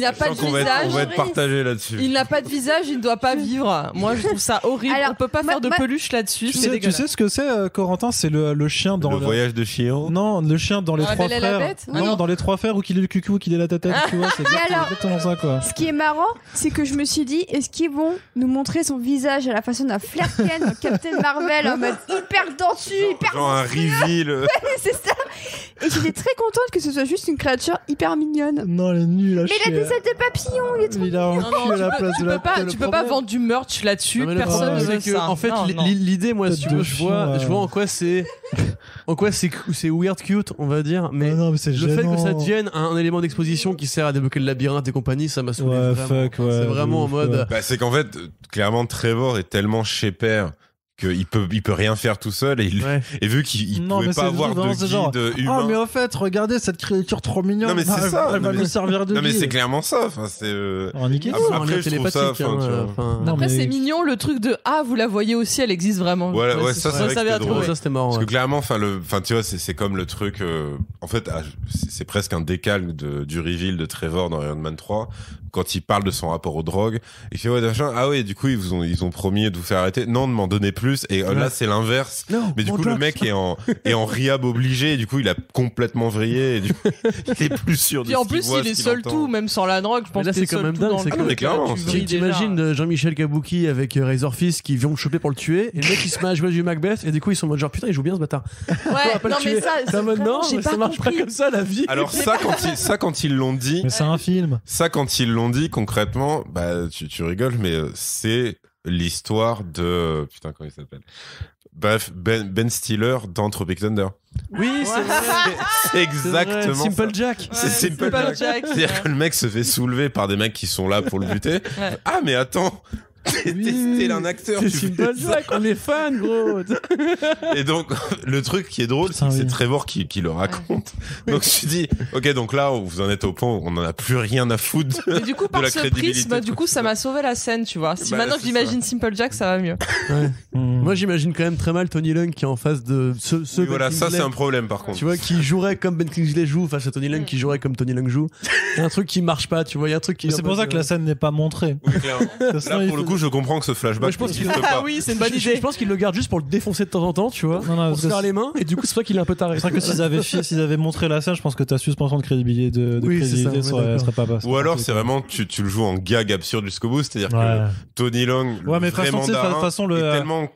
n'a pas de visage. On va être partagé là-dessus. Il n'a pas de visage, il ne doit pas vivre. Moi, je trouve ça horrible. On ne peut pas faire de peluche là-dessus. Tu sais ce que c'est, Corentin ? C'est le chien dans. Le voyage de Chihiro ? Non, le chien dans les trois frères. Non, dans les trois frères, ou qu'il ait le cucu, ou qu'il ait la tête. Tu vois, c'est exactement ça, quoi. Ce qui est marrant, c'est que je me suis dit, est-ce qu'ils vont nous montrer son visage à la façon d'un Flerken dans Captain Marvel, en mode hyper dentu, hyper. Genre un reveal. Ça. Et j'étais très contente que ce soit juste une créature hyper mignonne. Non, elle est nulle. Mais il a des ailes de papillon, il est trop. Il a un cul à la place de la tête. Tu peux pas vendre du merch là-dessus. Personne ne veut ça. En fait, l'idée, moi, si tu veux, je vois, je vois en quoi c'est, en quoi c'est, c'est weird cute, on va dire. Mais le fait que ça devienne un élément d'exposition qui sert à débloquer le labyrinthe et compagnie, ça m'a saoulé. Ouais, fuck, ouais. C'est vraiment en mode. Bah, c'est qu'en fait, clairement, Trevor est tellement chez père. Il peut, il peut rien faire tout seul et, il, ouais. et vu qu'il ne pouvait pas avoir de guide genre, humain. Oh mais au fait regardez cette créature trop mignonne. Non mais c'est ça. Elle va nous servir de guide. Non mais c'est clairement ça. Enfin c'est. Euh... Oh, nickel, après, après je trouve ça. Hein, enfin... non, après mais... c'est mignon le truc de ah vous la voyez aussi elle existe vraiment. Voilà ouais, ouais ça c'est ça, ça c'était marrant. Parce que ouais. clairement enfin le enfin tu vois c'est c'est comme le truc euh, en fait ah, c'est presque un décalque de du reveal de Trevor dans Iron Man trois quand il parle de son rapport aux drogues et fait ouais machin ah ouais du coup ils vous ont ils ont promis de vous faire arrêter non ne m'en donnez plus. Et là, c'est l'inverse. Mais du coup, le mec est en, est en rehab obligé. Et du coup, il a complètement vrillé. Et du coup, il est plus sûr de ce qu'il voit. Et en plus, il est seul tout, même sans la drogue. Je pense que c'est quand même dingue. T'imagines Jean-Michel Kabuki avec Razorfist qui vient le choper pour le tuer. Et le mec, il se met à jouer du Macbeth. Et du coup, ils sont en mode genre putain, il joue bien ce bâtard. Ouais, non, mais ça, non, ça marche pas comme ça la vie. Alors, ça, quand ils l'ont dit. Mais c'est un film. Ça, quand ils l'ont dit concrètement, bah, tu rigoles, mais c'est. L'histoire de putain comment il s'appelle Bref, ben, Ben Stiller dans Tropic Thunder. Oui, c'est ouais. exactement vrai. Simple ça. Jack. C'est ouais, Simple, Simple Jack. Jack. C'est-à-dire que le mec se fait soulever par des mecs qui sont là pour le buter. Ouais. Ah mais attends, t'es oui, un acteur. C'est Simple Jack, on est fan gros. Et donc le truc qui est drôle, c'est oui. Trevor qui, qui le raconte. Ouais. Donc je dis, ok donc là vous en êtes au point, on n'en a plus rien à foutre. Mais du coup par de la ce prisme, du coup ça m'a sauvé la scène tu vois. Si bah, maintenant que j'imagine Simple Jack, ça va mieux. Ouais. Mmh. Moi j'imagine quand même très mal Tony Leung qui est en face de ce. ce oui, voilà Kingsley, ça c'est un problème par contre. Tu vois qui jouerait comme Ben Kingsley joue face à Tony Leung qui jouerait comme Tony Leung joue. Il y a un truc qui marche pas tu vois, il y a un truc qui. C'est pour ça que la scène n'est pas montrée. Je comprends que ce flashback je pense qu'il ah oui, c'est une bonne idée. Je pense qu'il le garde juste pour le défoncer de temps en temps, tu vois. Non, non, pour se faire les mains et du coup c'est vrai qu'il est un peu taré. C'est vrai que s'ils avaient s'ils avaient montré la scène, je pense que ta suspension de crédibilité de, de oui, crédibilité ça, serait, serait pas passée. Ou alors c'est vraiment tu tu le joues en gag absurde jusqu'au bout, c'est-à-dire ouais. que Tony Leung ouais, mais le vrai mandarin, de toute façon le est tellement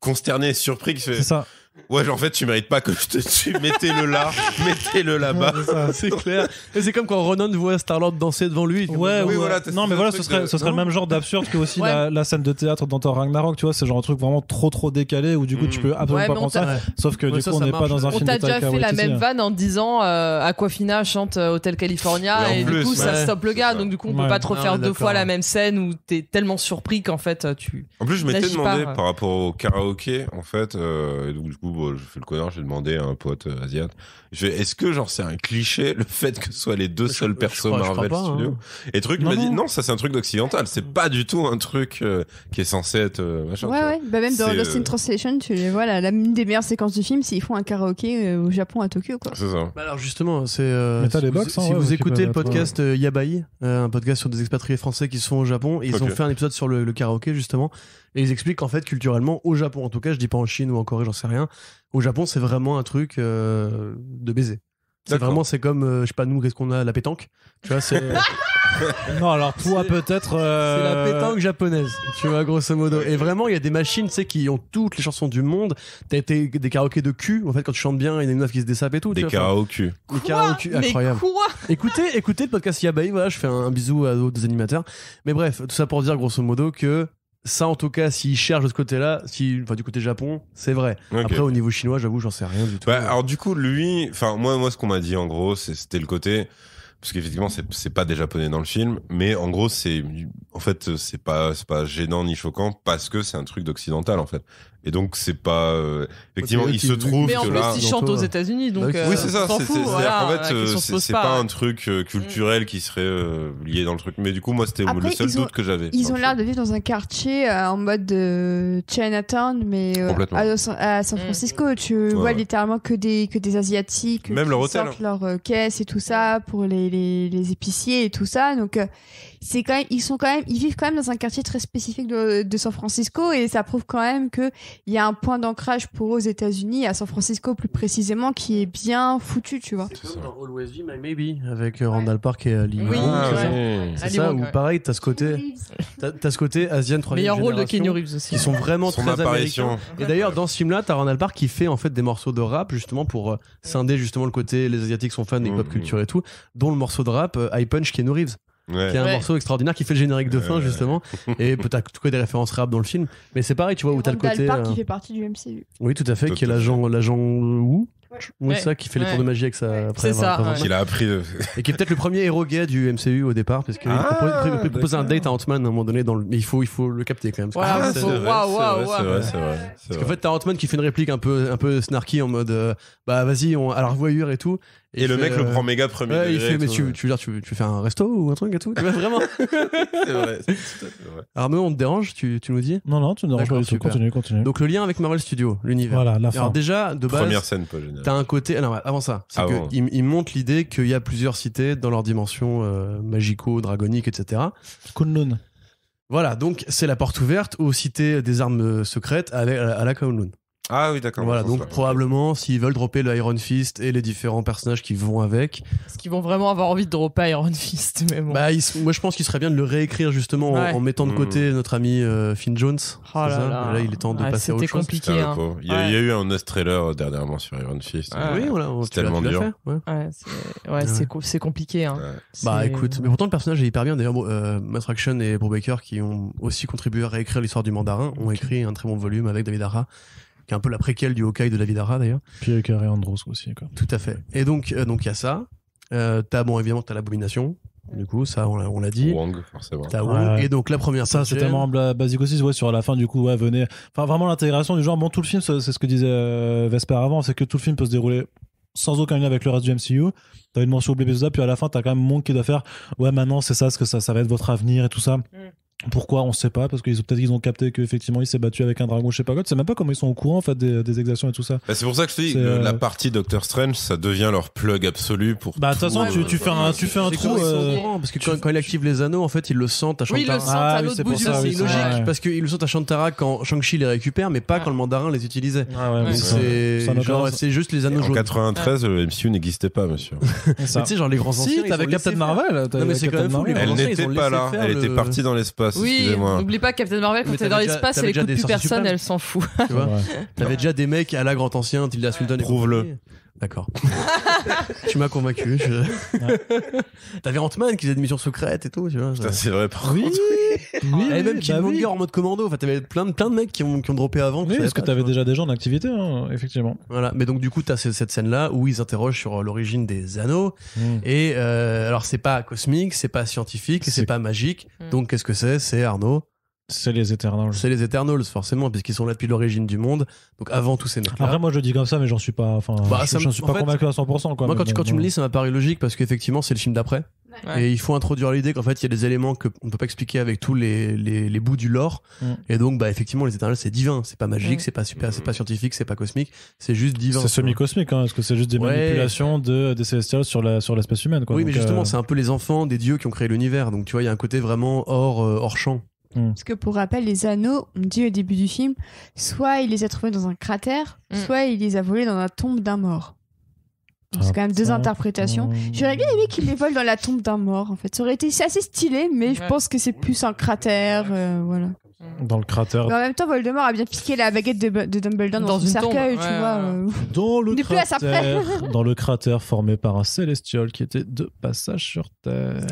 consterné et surpris que c'est ça. Ouais, genre, en fait, tu mérites pas que je te tue. Mettez-le là, mettez-le là-bas. Ouais, ça, c'est clair. Et c'est comme quand Ronan voit Star-Lord danser devant lui. Ouais, oui, voilà. Non, mais voilà, ce serait, de... ce serait le même genre d'absurde que aussi ouais. la, la scène de théâtre dans Thor Ragnarok. Tu vois, c'est genre un truc vraiment trop, trop décalé où du coup, mmh. tu peux absolument ouais, pas prendre ça. Ouais. Sauf que ouais, du ça, coup, on n'est pas dans un on film de Taika Waititi. On t'a déjà fait la même vanne en disant euh, Aquafina chante Hotel California et du coup, ça stoppe le gars. Donc, du coup, on peut pas trop faire deux fois la même scène où t'es tellement surpris qu'en fait, tu. En plus, je m'étais demandé par rapport au karaoké, en fait, et donc, du coup, je fais le connard, j'ai demandé à un pote euh, asiat, je fais, est-ce que genre c'est un cliché le fait que ce soit les deux je, seuls persos Marvel Studios hein. Et truc non, m'a dit non, ça c'est un truc d'occidental, c'est pas du tout un truc euh, qui est censé être euh, machin. Ouais ouais, bah même c'est, dans Lost in euh... Translation, tu les vois là, l'une des meilleures séquences du film, c'est ils font un karaoké euh, au Japon à Tokyo quoi. C'est ça. Bah alors justement, c'est euh, si, vous, box, hein, si ouais, vous écoutez le podcast euh, Yabai, euh, un podcast sur des expatriés français qui se font au Japon, et ils okay. ont fait un épisode sur le, le karaoké justement. Et ils expliquent qu'en fait, culturellement, au Japon, en tout cas, je dis pas en Chine ou en Corée, j'en sais rien. Au Japon, c'est vraiment un truc euh, de baiser. C'est D'accord. vraiment, c'est comme, euh, je sais pas, nous, qu'est-ce qu'on a, la pétanque. Tu vois, c'est. Non, alors toi, c'est... peut-être. Euh... C'est la pétanque japonaise, tu vois, grosso modo. Et vraiment, il y a des machines, tu sais, qui ont toutes les chansons du monde. T'as été des karaokés de cul. En fait, quand tu chantes bien, il y en a une meuf qui se dessape et tout. Des karaokés. Des karaokés, incroyable. Quoi écoutez, écoutez le podcast Yabai, voilà, je fais un, un bisou à d'autres animateurs. Mais bref, tout ça pour dire, grosso modo, que. Ça, en tout cas, s'ils cherchent de ce côté-là, si, enfin, du côté Japon, c'est vrai. Okay. Après, au niveau chinois, j'avoue, j'en sais rien du tout. Bah, alors, du coup, lui, enfin, moi, moi, ce qu'on m'a dit, en gros, c'est, c'était le côté, parce qu'effectivement, c'est, c'est pas des Japonais dans le film, mais en gros, c'est, en fait, c'est pas, c'est pas gênant ni choquant parce que c'est un truc d'occidental, en fait. Et donc, c'est pas, euh, effectivement, okay, il se trouve mais que là. Mais en plus, ils chantent aux États-Unis donc. Euh, oui, c'est ça, c'est, c'est, voilà, en fait, euh, c'est, c'est pas, pas un truc euh, culturel qui serait euh, lié dans le truc. Mais du coup, moi, c'était après, le seul ont, doute que j'avais. Ils ont l'air de vivre dans un quartier euh, en mode euh, Chinatown, mais euh, à, à San Francisco, tu ouais, vois ouais. littéralement que des, que des Asiatiques. Même leur hôtel. Hein. Leur euh, caisse et tout ça pour les, les, les épiciers et tout ça. Donc, euh, c'est quand même, ils sont quand même, ils vivent quand même dans un quartier très spécifique de, de San Francisco et ça prouve quand même que il y a un point d'ancrage pour eux aux États-Unis, à San Francisco plus précisément, qui est bien foutu, tu vois. C'est, c'est comme dans Always Be My Maybe avec ouais. Randall Park et Ali. Oui, ah, c'est, ouais. c'est Ali ça. Ou ouais. pareil, t'as ce côté, t'as, t'as ce côté asienne troisième génération. Meilleur rôle de Keanu Reeves aussi. Ils sont vraiment Son très américains. Et d'ailleurs, dans ce film-là, t'as Randall Park qui fait en fait des morceaux de rap justement pour scinder justement le côté les Asiatiques sont fans des pop culture et tout, dont le morceau de rap I Punch Keanu Reeves. Ouais. Qui a un ouais. morceau extraordinaire qui fait le générique de fin euh... justement et peut-être tout cas des références rap dans le film mais c'est pareil tu vois et où t'as le côté Randall Park euh... qui fait partie du M C U oui tout à fait tout qui tout est l'agent l'agent Wu ouais. oui ça qui fait ouais. les tours de magie avec sa ouais. après, c'est ça après, ouais. qu'il a appris de... et qui est peut-être le premier héros gay du M C U au départ parce qu'il ah, propose, propose un date à Ant-Man à un moment donné dans le... mais il faut il faut le capter quand même parce qu'en fait t'as Ant-Man qui fait une réplique un peu un peu snarky en mode bah vas-y on alors voyure et tout. Et, et le fait, mec euh... le prend méga premier. Ouais, il fait, mais tu, tu veux dire, tu, tu fais un resto ou un truc et tout? Tu vois, vraiment? C'est vrai, c'est vrai. Arnaud, on te dérange? Tu, tu nous dis? Non, non, tu ne déranges pas du tout. Continue, continue. Donc, le lien avec Marvel Studios, l'univers. Voilà, la fin. Alors, déjà, de base. Première scène, pas génial. T'as un côté, alors, avant ça, c'est ah que, bon. il, il montre l'idée qu'il y a plusieurs cités dans leur dimension, euh, magico, dragonique, et cetera. Kunlun. Voilà, donc, c'est la porte ouverte aux cités des armes secrètes à la, à la Kunlun. Ah oui, d'accord. Voilà, donc ça. Probablement, s'ils veulent dropper le Iron Fist et les différents personnages qui vont avec. Est-ce qu'ils vont vraiment avoir envie de dropper Iron Fist mais bon. Bah, ils, moi, je pense qu'il serait bien de le réécrire justement ouais. en, en mettant de côté mmh. notre ami euh, Finn Jones. Oh là, là. Là, là, il est temps de ah, passer à autre chose. C'était compliqué. Hein. Il, y a, ouais. il y a eu un trailer dernièrement sur Iron Fist. Ah, ouais. Oui, voilà. C'est tellement dur. Fait, ouais. Ouais, c'est, ouais, ouais. c'est, co- c'est compliqué. Hein. Ouais. C'est... Bah, écoute, mais pourtant le personnage est hyper bien. D'ailleurs, euh, Matt Fraction et Bob Baker, qui ont aussi contribué à réécrire l'histoire du Mandarin, ont écrit un très bon volume avec David Ara. Qui est un peu la préquelle du Hawkeye de David Ara d'ailleurs. Puis avec Harry Andros aussi. Quoi. Tout à fait. Et donc, euh, donc il y a ça. Euh, t'as, bon, évidemment, t'as l'abomination. Du coup, ça, on l'a, on l'a dit. Wong, forcément. T'as Wong. Ouais. Et donc, la première ça, c'est tellement basique aussi, ouais, sur la fin, du coup, ouais, venez. Enfin, vraiment l'intégration du genre. Bon, tout le film, c'est ce que disait euh, Vesper avant, c'est que tout le film peut se dérouler sans aucun lien avec le reste du M C U. T'as une mention oubliée, puis à la fin, t'as quand même Monk qui doit faire ouais, maintenant, c'est ça, ce que ça, ça va être votre avenir et tout ça. Mm. Pourquoi on sait pas parce qu'ils ont peut-être qu'ils ont capté qu'effectivement il s'est battu avec un dragon je sais pas quoi. Tu sais même pas comment ils sont au courant en fait des, des exactions et tout ça. Bah c'est pour ça que je te dis euh... la partie Doctor Strange ça devient leur plug absolu pour. Bah de toute façon tu, tu fais un tu fais un trou euh... parce que quand, quand il active les anneaux en fait il le sent à Shantara. Oui il le sent ah, à l'autre oui, bout du c'est logique ouais. parce qu'il le sent à Shantara quand Shang-Chi les récupère mais pas ah. quand le Mandarin les utilisait. Ah ouais, donc ouais. c'est ça, ça genre ça. C'est juste les anneaux jaunes. En quatre-vingt-treize le M C U n'existait pas monsieur. Tu sais genre les grands anciens. Si t'avais Captain Marvel. Non mais c'est quand même fou. Elle n'était pas là. Elle était partie dans l'espace. l'espace. Oui, n'oublie pas Captain Marvel, quand t'es dans l'espace, elle écoute plus personne, elle s'en fout. Tu vois, t'avais déjà des mecs à la Grand Ancien, Tilda Swinton. Prouve-le. D'accord. Tu m'as convaincu. Je... Ouais. T'avais Ant-Man qui faisait des missions secrètes et tout, tu vois. Putain, c'est vrai, par oui, contre. Oui, oui, et même Killmonger bah oui. en mode commando. Enfin, t'avais plein de, plein de mecs qui ont, qui ont droppé avant. Oui, parce que t'avais déjà des gens en activité, hein, effectivement. Voilà. Mais donc, du coup, t'as cette scène-là où ils interrogent sur l'origine des anneaux. Mm. Et euh, alors, c'est pas cosmique, c'est pas scientifique, c'est pas magique. Mm. Donc, qu'est-ce que c'est? C'est Arnaud. C'est les Eternals. C'est les Eternals, forcément, puisqu'ils sont là depuis l'origine du monde. Donc avant tous ces mecs. Après, moi, je le dis comme ça, mais j'en suis pas, enfin, bah, je, j'en suis pas fait, convaincu à cent pour cent. Quoi, moi, quand, bon, tu, quand ouais. tu me lis, ça m'a paru logique parce qu'effectivement, c'est le film d'après. Ouais. Et il faut introduire l'idée qu'en fait, il y a des éléments qu'on ne peut pas expliquer avec tous les, les, les bouts du lore. Mm. Et donc, bah, effectivement, les Eternals, c'est divin. C'est pas magique, mm. c'est pas super, c'est pas scientifique, c'est pas cosmique. C'est juste divin. C'est semi-cosmique, hein, parce que c'est juste des ouais. manipulations de, des Célestials sur la, sur l'espèce humaine, quoi. Oui, donc, mais justement, euh... c'est un peu les enfants des dieux qui ont créé l'univers. Donc, tu vois, il y a un côté vraiment hors, euh, hors champ. Parce que pour rappel, les anneaux, on dit au début du film, soit il les a trouvés dans un cratère, mm. soit il les a volés dans la tombe d'un mort. Donc, ah, c'est quand même deux interprétations. J'aurais bien aimé qu'ils les volent dans la tombe d'un mort, en fait. Ça aurait été assez stylé, mais je pense que c'est plus un cratère, euh, voilà. Dans le cratère. Mais en même temps, Voldemort a bien piqué la baguette de, de Dumbledore dans, dans son une cercueil, tombe. tu ouais, vois. Euh... Dans le cratère. Dans le cratère formé par un Célestial qui était de passage sur Terre.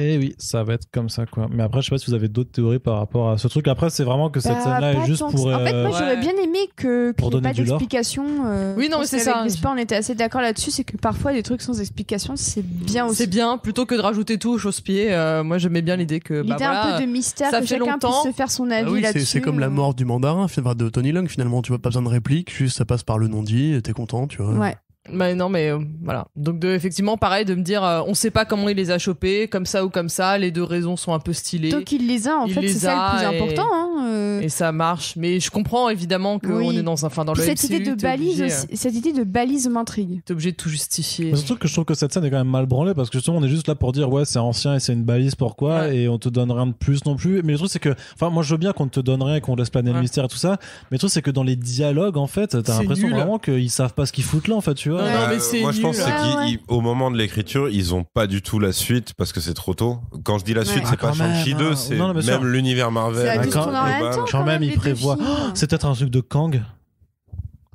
Et oui, ça va être comme ça, quoi. Mais après, je sais pas si vous avez d'autres théories par rapport à ce truc. Après, c'est vraiment que cette bah, scène-là est juste pour... Euh... En fait, moi, j'aurais bien aimé que, qu'il n'y ait pas d'explication. Euh, oui, non, mais c'est ça. Pas, on était assez d'accord là-dessus, c'est que parfois, les trucs sans explication, c'est bien aussi. C'est bien, plutôt que de rajouter tout au chausse-pied. Euh, moi, j'aimais bien l'idée que... L'idée bah, voilà, un peu de mystère, ça que fait chacun longtemps. puisse se faire son avis ah oui, là-dessus. C'est comme la mort du mandarin, de Tony Leung, finalement. Tu vois, pas besoin de réplique, juste ça passe par le non-dit, t'es content, tu vois. Ouais. Bah non mais euh, voilà, donc de, effectivement pareil de me dire euh, on sait pas comment il les a chopés comme ça ou comme ça, les deux raisons sont un peu stylées, donc il les a en il fait c'est ça le plus et, important hein, euh... et ça marche, mais je comprends évidemment qu'on oui. est dans, enfin, dans le cette, M C U, idée de balise, obligé, euh... cette idée de balise m'intrigue, t'es obligé de tout justifier, surtout que je trouve que cette scène est quand même mal branlée parce que justement on est juste là pour dire ouais c'est ancien et c'est une balise pourquoi ouais. et on te donne rien de plus non plus, mais le truc c'est que enfin moi je veux bien qu'on te donne rien et qu'on laisse planer ouais. le mystère et tout ça, mais le truc c'est que dans les dialogues en fait t'as l'impression vraiment qu'ils savent pas ce qu'ils foutent là en fait, tu vois. Ouais, euh, mais moi je pense c'est qu'au moment de l'écriture ils ont pas du tout la suite parce que c'est trop tôt. Quand je dis la suite ouais. c'est ah, pas Shang-Chi deux, c'est même l'univers Marvel quand, quand, même, temps, quand même ils prévoient oh, c'est peut-être un truc de Kang.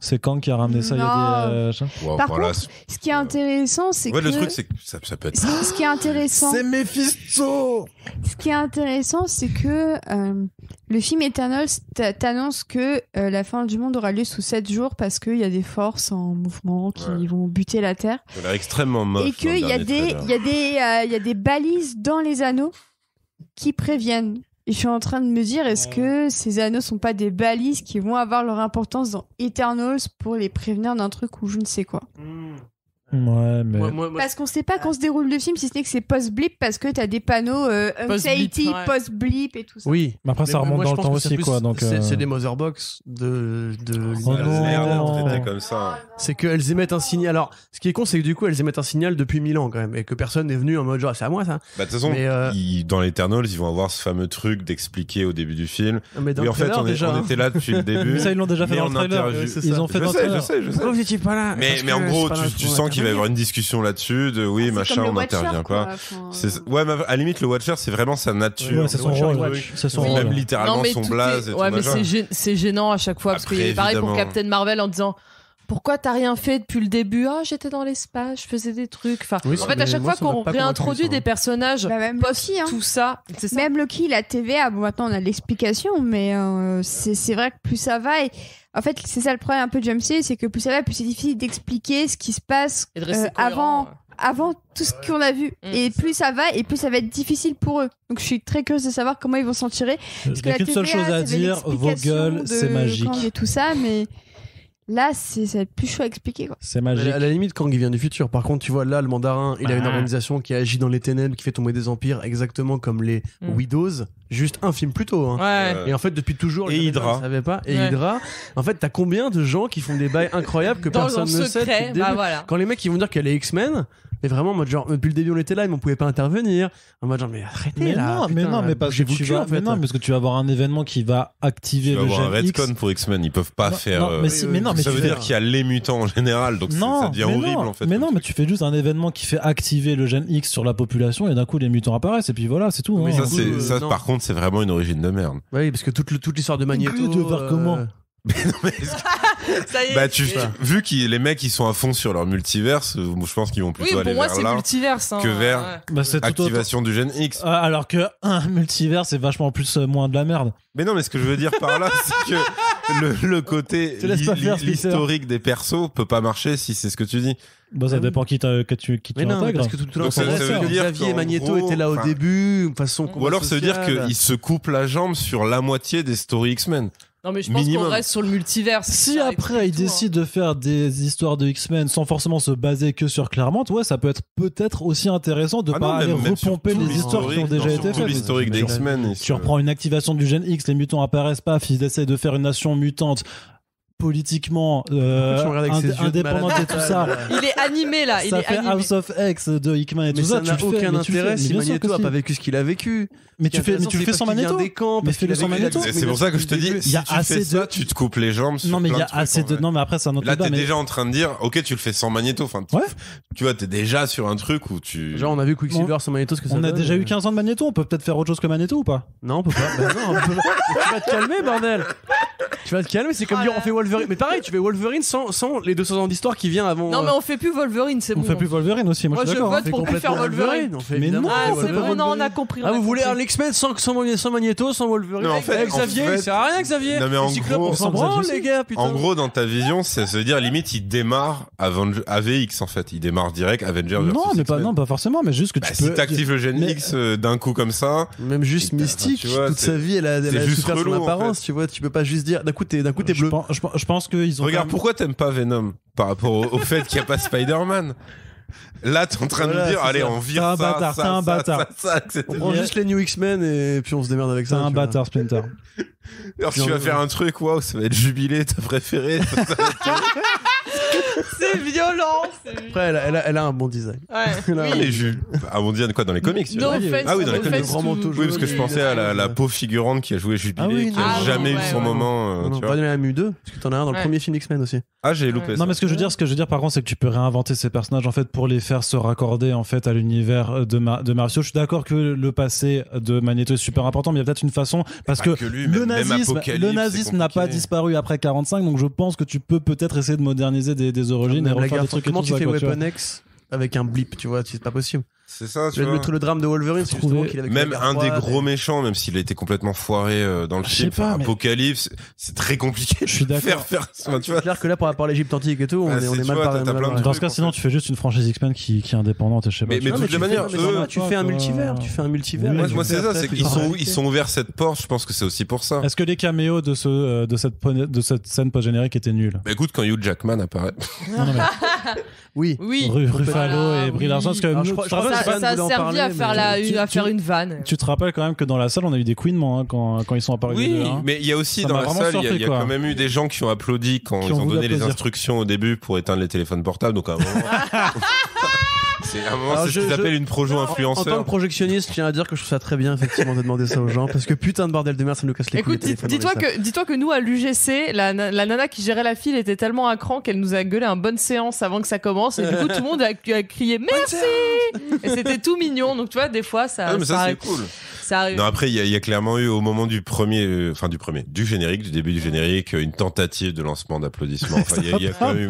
C'est Kang qui a ramené non. ça. Il y a des, euh, wow, par voilà, contre, ce qui est intéressant, c'est ouais, que... le truc, c'est que ça, ça peut être... Ce qui est intéressant... C'est Mephisto. Ce qui est intéressant, c'est que euh, le film Eternals t'annonce que euh, la fin du monde aura lieu sous sept jours parce qu'il y a des forces en mouvement qui ouais. vont buter la Terre. Elle est extrêmement moche. Et qu'il y, y, euh, y a des balises dans les anneaux qui préviennent. Et je suis en train de me dire, est-ce que ces anneaux sont pas des balises qui vont avoir leur importance dans Eternals pour les prévenir d'un truc ou je ne sais quoi? Ouais, mais... Moi, moi, moi... Parce qu'on sait pas quand se déroule le film, si ce n'est que c'est post-blip parce que t'as des panneaux euh, post-blip ouais. post-blip et tout ça. Oui, mais après ça mais remonte moi, dans le temps aussi, plus, quoi. C'est euh... des motherbox de... de... Oh non, non. Comme ça. C'est qu'elles émettent un signal. Alors, ce qui est con, c'est que du coup, elles émettent un signal depuis mille ans, quand même, et que personne n'est venu en mode genre, c'est à moi, ça. Bah, de toute façon, euh... ils, dans l'Eternals, ils vont avoir ce fameux truc d'expliquer au début du film. Mais dans oui, en fait, on, déjà, on hein. était là depuis le début. Mais ça, ils l'ont déjà fait dans le trailer. Ils ont fait dans le trailer. Je sais, je sais. Vous n'étiez pas là. Mais en gros, tu sens qu'il va y avoir une discussion là-dessus de oui ah, machin on n'intervient pas quoi, ouais mais à la limite le Watcher c'est vraiment sa nature ouais, c'est son rôle oui. même littéralement non, mais son blaze est... ouais mais c'est gênant à chaque fois. Après, parce que pareil pour Captain Marvel en disant pourquoi t'as rien fait depuis le début, ah oh, j'étais dans l'espace je faisais des trucs enfin oui, en fait à chaque moi, fois qu'on réintroduit des personnages bah, même post Loki, hein. tout ça, ça même Loki la T V A bon maintenant on a l'explication mais euh, c'est vrai que plus ça va et en fait c'est ça le problème un peu du M C U, c'est que plus ça va plus c'est difficile d'expliquer ce qui se passe euh, avant avant tout ce qu'on a vu mmh. et plus ça va et plus ça va être difficile pour eux, donc je suis très curieuse de savoir comment ils vont s'en tirer. Il y a qu'une seule chose à dire, vos gueules c'est magique et tout ça, mais là, c'est, ça va être plus chaud à expliquer. C'est magique. À la limite, Kang, il vient du futur. Par contre, tu vois, là, le mandarin, il ah. a une organisation qui agit dans les ténèbres, qui fait tomber des empires, exactement comme les mm. Widows, juste un film plus tôt. Hein. Ouais. Euh... Et en fait, depuis toujours, et Hydra. Savait pas. Et ouais. Hydra. En fait, t'as combien de gens qui font des bails incroyables que dans personne ne secret, sait bah voilà. Quand les mecs ils vont dire qu'il y a les X-Men, mais vraiment en mode genre depuis le début on était là, mais on pouvait pas intervenir, en mode genre mais arrêtez mais là, non, putain, mais non, mais parce que tu vas, en fait. mais non, parce que tu vas avoir un événement qui va activer le gène X. Tu vas avoir un retcon pour X-Men, ils peuvent pas non, faire. Non, euh, mais si, mais non, ça mais veut dire qu'il y a les mutants en général, donc non, ça devient horrible non, en fait. Mais non, truc. mais tu fais juste un événement qui fait activer le gène X sur la population et d'un coup les mutants apparaissent et puis voilà, c'est tout. Mais hein, ça, coup, euh, ça par contre, c'est vraiment une origine de merde. Oui, parce que toute toute l'histoire de Magneto. Tu veux voir comment? Mais non, mais... Ça y est, bah, tu, tu, vu que les mecs ils sont à fond sur leur multiverse, je pense qu'ils vont plutôt oui, aller moi, vers là hein, que vers ouais. bah, activation du gène X. Euh, alors que un multiverse c'est vachement plus euh, moins de la merde. Mais non, mais ce que je veux dire par là, c'est que le, le côté historique des persos peut pas marcher si c'est ce que tu dis. Bon, ça dépend qui t'intègre. Parce que tout, tout Donc, ça, ça veut dire Xavier et Magneto étaient là au début, façon. Ou alors ça veut dire qu'ils se coupent la jambe sur la moitié des stories X-Men. Non mais je pense qu'on reste sur le multivers. Si après ils décident de faire des histoires de X-Men sans forcément se baser que sur Claremont, ouais, ça peut être peut-être aussi intéressant de ah pas non, aller même repomper même les histoires qui ont déjà été faites. L'historique des X-Men. Tu reprends une activation du gène X, les mutants apparaissent pas, ils essayent de faire une nation mutante. Politiquement euh, indé- indépendant de, de tout ça. Il est animé là. Il ça est fait animé. House of X de Hickman et mais tout ça. Ça n'a aucun fais, intérêt si Magneto n'a pas vécu ce qu'il a vécu. Mais tu fais, mais tu le fais sans Magneto. Mais fais-le sans Magneto. C'est pour ça que je te dis, si tu fais ça, tu te coupes les jambes. Non mais il y a assez de. Non mais après c'est un autre débat. Là t'es déjà en train de dire, ok tu le fais sans Magneto. Enfin, tu vois t'es déjà sur un truc où tu. Genre on a vu Quicksilver sans Magneto ce que ça. On a déjà eu quinze ans de Magneto. On peut peut-être faire autre chose que Magneto ou pas? Non on peut pas. Tu vas te calmer bordel. Tu vas te calmer. C'est comme dire on fait Wolverine. Mais pareil, tu fais Wolverine sans, sans les deux cents ans d'histoire qui vient avant. Non, mais on fait plus Wolverine, c'est bon. On fait plus Wolverine aussi, moi, moi je suis d'accord. Moi je vote pour plus faire Wolverine. Wolverine. Mais non, ah, c'est bon, non, on a compris. Ah, vous compris. voulez un X-Men sans, sans, sans Magneto, sans Wolverine non, en fait, Xavier, en fait, il sert à rien, Xavier. Non, mais en Cyclope, gros, on s'en branle, les gars, putain. En gros, dans ta vision, ça veut dire limite, il démarre A V X en fait. Il démarre direct Avengers versus. Non, mais pas, non, pas forcément, mais juste que tu peux. Si t'actives le Gen X d'un coup comme ça. Même juste Mystique, toute sa vie, elle a super son apparence, tu vois. Tu peux pas juste dire d'un coup, t'es bleu. Je pense qu'ils ont. Regarde, même... pourquoi t'aimes pas Venom par rapport au, au fait qu'il n'y a pas Spider-Man? Là, t'es en train voilà, de me dire, allez, ça. on vire un ça, bâtard, ça, un ça, bâtard. ça, ça, ça, ça, ça. On prend juste les New X-Men et puis on se démerde avec ça. Un bâtard, Splinter. Alors, si tu vas faire un truc, waouh, ça va être Jubilé, ta préférée. C'est violent. Après, elle a, elle, a, elle a un bon design. Ouais. Là, oui. Les jus. Un bon design quoi dans les comics. No oui. Offense, ah oui, dans no les comics. Oui, parce que je pensais à la, la pauvre figurante qui a joué Jubilé, ah oui, qui a ah jamais non, eu ouais, son ouais. moment. On va donner la M U deux, parce que t'en as un dans ouais. le premier film X-Men aussi. Ah, j'ai loupé. Ouais. Ça. Non, mais ce que je veux dire, ce que je veux dire, par contre, c'est que tu peux réinventer ces personnages en fait pour les faire se raccorder en fait à l'univers de Ma- de Marcio. Je suis d'accord que le passé de Magneto est super important, mais il y a peut-être une façon parce que, que lui, le nazisme, le nazisme n'a pas disparu après quarante-cinq, donc je pense que tu peux peut-être essayer de moderniser des des origines et refaire des trucs. Comment tu fais Weapon X avec un blip, tu vois, c'est pas possible. C'est ça, tu vois. Mettre le drame de Wolverine, c'est justement qu'il avait même un des gros méchants, même s'il a été complètement foiré dans le film Apocalypse, c'est très compliqué. Je suis d'accord. C'est clair que là, par rapport à l'Égypte antique et tout, on est mal parlé. Dans ce cas, sinon, tu fais juste une franchise X-Men qui est indépendante, je sais pas. Mais de toute manière, tu fais un multivers, tu fais un multivers. Moi, c'est ça, c'est qu'ils sont ouverts cette porte. Je pense que c'est aussi pour ça. Est-ce que les caméos de ce de cette de cette scène post générique étaient nuls? Écoute, quand Hugh Jackman apparaît. Oui. Oui. Ruffalo et Brie Larson, parce que ça, ça a servi à faire, la, tu, une, à faire tu, une vanne. Tu te rappelles quand même que dans la salle on a eu des couinements hein, quand, quand ils sont apparus. Oui, hein. Mais il y a aussi ça dans la salle, il y a, y a quand même eu des gens qui ont applaudi quand qui ils ont, ont donné les instructions au début pour éteindre les téléphones portables. Donc à un moment, c'est, à un moment, c'est je, ce qu'ils appellent je... une projo influenceur. En, en tant que projectionniste, je tiens à dire que je trouve ça très bien effectivement de demander ça aux gens parce que putain de bordel de merde, ça nous casse les couilles. Écoute, dis-toi que, dis-toi que nous à l'U G C, la, la nana qui gérait la file était tellement à cran qu'elle nous a gueulé un bonne séance avant que ça commence et du coup tout le monde a, a crié merci. Et c'était tout mignon, donc tu vois, des fois ça. Ah, mais ça, ça c'est arrive. Cool. Ça arrive. Non, après, il y, y a clairement eu au moment du premier, enfin euh, du premier, du générique, du début du générique, une tentative de lancement d'applaudissements. Enfin, il y a, y a quand même.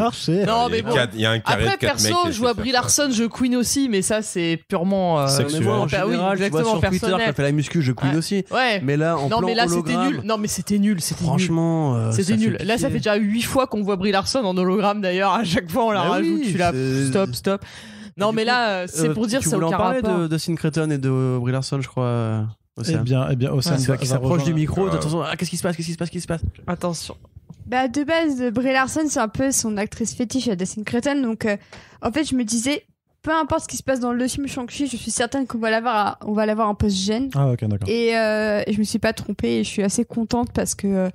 Non, mais bon. Il y a un carré après, de quatre perso, je vois Brie Larson, je queen aussi, mais ça, c'est purement. Euh, sexuel. En général, oui, exactement. Sur Twitter, quand elle fait la muscu, je queen ouais. aussi. Ouais. Mais là, en non, plan mais là, hologramme, c'était nul. Non, mais c'était nul. C'était franchement, euh, c'était nul. Là, ça fait déjà huit fois qu'on voit Brie Larson en hologramme. D'ailleurs, à chaque fois, on la rajoute. Tu la stop, stop. Non mais coup, là c'est euh, pour dire ça au caractère. Tu voulais en parler de Destin Cretton et de Brie Larson je crois. Océane. Eh bien eh bien Océane ouais, va, qui va s'approche rejoindre. Du micro. Euh... Attention ah, qu'est-ce qui se passe qu'est-ce qui se passe qu'est-ce qui se passe. Attention. Bah de base Brie Larson c'est un peu son actrice fétiche à Destin Cretton donc euh, en fait je me disais peu importe ce qui se passe dans le film Shang-Chi je suis certaine qu'on va l'avoir à, on va l'avoir en post-gène. Ah ok d'accord. Et euh, je me suis pas trompée et je suis assez contente parce que euh,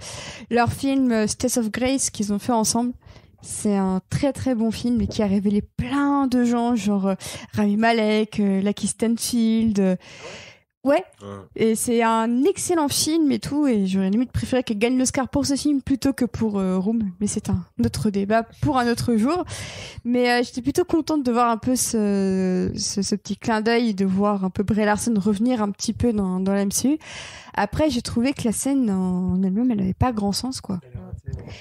leur film State of Grace qu'ils ont fait ensemble C'est un très très bon film qui a révélé plein de gens, genre Rami Malek, Lakeith Stanfield. Ouais. ouais. Et c'est un excellent film et tout. Et j'aurais limite préféré qu'elle gagne l'Oscar pour ce film plutôt que pour euh, Room. Mais c'est un autre débat pour un autre jour. Mais euh, j'étais plutôt contente de voir un peu ce, ce, ce petit clin d'œil, de voir un peu Brie Larson revenir un petit peu dans, dans la M C U. Après, j'ai trouvé que la scène en elle-même, elle n'avait pas grand sens, quoi.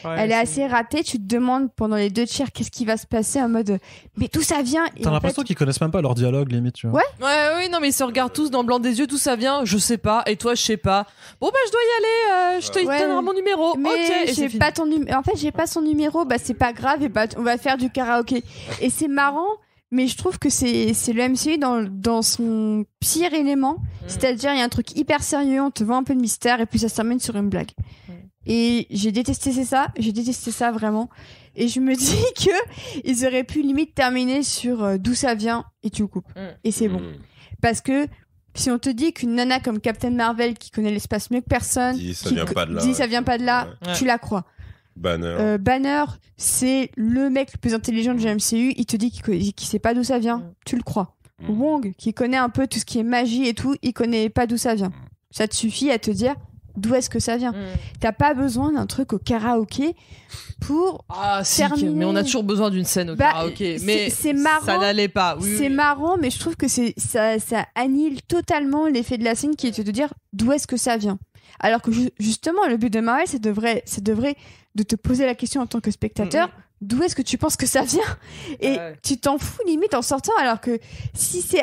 Ouais, elle est assez ratée. Tu te demandes pendant les deux tiers qu'est-ce qui va se passer, en mode mais d'où ça vient. Et t'as l'impression fait... qu'ils connaissent même pas leur dialogue, limite. Tu vois. Ouais. Ouais, oui, non, mais ils se regardent tous dans le blanc des yeux. D'où ça vient, je sais pas. Et toi, je sais pas. Bon bah je dois y aller. Euh, je te ouais. donnerai mon numéro. Mais okay. j'ai pas ton num... En fait, j'ai pas son numéro. Bah c'est pas grave. Et bah on va faire du karaoké. Et c'est marrant. Mais je trouve que c'est, c'est le M C U dans, dans son pire élément. Mmh. C'est-à-dire, il y a un truc hyper sérieux, on te vend un peu de mystère, et puis ça se termine sur une blague. Mmh. Et j'ai détesté ça, j'ai détesté ça vraiment. Et je me dis qu'ils auraient pu limite terminer sur euh, d'où ça vient, et tu coupes. Mmh. Et c'est bon. Mmh. Parce que si on te dit qu'une nana comme Captain Marvel, qui connaît l'espace mieux que personne, dit ça vient pas de là, dit, ça vient pas de là ouais. tu la crois. Banner. Euh, Banner, c'est le mec le plus intelligent de la M C U. Il te dit qu'il, qu'il sait pas d'où ça vient. Tu le crois. Mm. Wong, qui connaît un peu tout ce qui est magie et tout, il connaît pas d'où ça vient. Ça te suffit à te dire d'où est-ce que ça vient. Mm. T'as pas besoin d'un truc au karaoké pour ah, terminer. Si, mais on a toujours besoin d'une scène au bah, karaoké. Mais c'est, c'est marrant, ça n'allait pas. Oui, c'est oui. marrant, mais je trouve que c'est, ça, ça annule totalement l'effet de la scène qui est de dire d'où est-ce que ça vient. Alors que justement, le but de Marvel, c'est de vrai, c'est de vrai de te poser la question en tant que spectateur, mmh. d'où est-ce que tu penses que ça vient ? Et ouais. tu t'en fous limite en sortant, alors que si c'est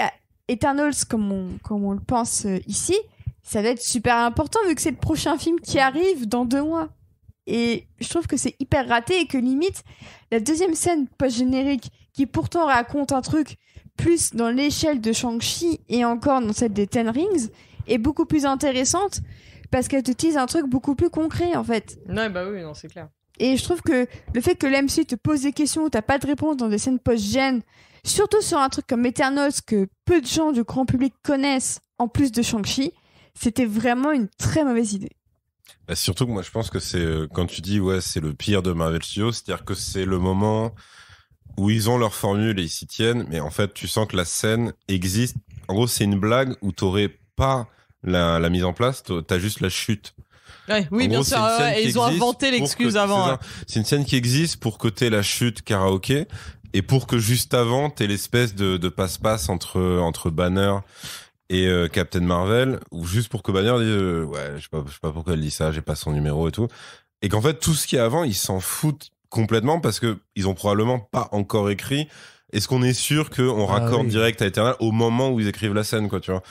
Eternals comme on, comme on le pense ici, ça va être super important vu que c'est le prochain film qui arrive dans deux mois. Et je trouve que c'est hyper raté et que limite, la deuxième scène post-générique qui pourtant raconte un truc plus dans l'échelle de Shang-Chi et encore dans celle des Ten Rings est beaucoup plus intéressante parce qu'elle te tease un truc beaucoup plus concret, en fait. Non, bah oui, non, c'est clair. Et je trouve que le fait que l'M C U te pose des questions où t'as pas de réponse dans des scènes post-gènes, surtout sur un truc comme Eternals que peu de gens du grand public connaissent, en plus de Shang-Chi, c'était vraiment une très mauvaise idée. Bah, surtout que moi, je pense que c'est... Euh, quand tu dis, ouais, c'est le pire de Marvel Studios, c'est-à-dire que c'est le moment où ils ont leur formule et ils s'y tiennent, mais en fait, tu sens que la scène existe. En gros, c'est une blague où t'aurais pas... La, la mise en place, t'as juste la chute. Ouais, oui, en bien gros, sûr. Ouais, et ils ont inventé l'excuse avant. C'est, hein. c'est une scène qui existe pour que t'aies la chute karaoké et pour que juste avant t'aies l'espèce de, de passe-passe entre, entre Banner et euh, Captain Marvel, ou juste pour que Banner dise euh, ouais, je sais pas, je sais pas pourquoi elle dit ça, j'ai pas son numéro et tout. Et qu'en fait, tout ce qu'il y a avant, ils s'en foutent complètement parce que ils ont probablement pas encore écrit. Est-ce qu'on est sûr qu'on raccorde ah, oui. direct à Eternal au moment où ils écrivent la scène, quoi, tu vois?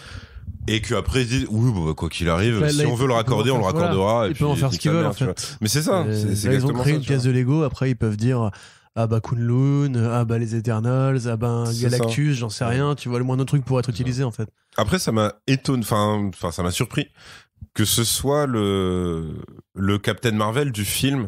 Et qu'après ils disent oui bah, quoi qu'il arrive là, si là, on veut le raccorder on le raccordera voilà. et ils puis, peuvent en faire ce qu'ils veulent en fait. Mais c'est ça euh, c'est, c'est là, exactement ils ont créé ça, une pièce de Lego, après ils peuvent dire ah bah Kunlun, ah bah les Eternals, ah bah c'est Galactus ça. J'en sais rien, tu vois, le moindre truc pour être utilisé en fait. Après ça m'a étonné, enfin ça m'a surpris que ce soit le, le Captain Marvel du film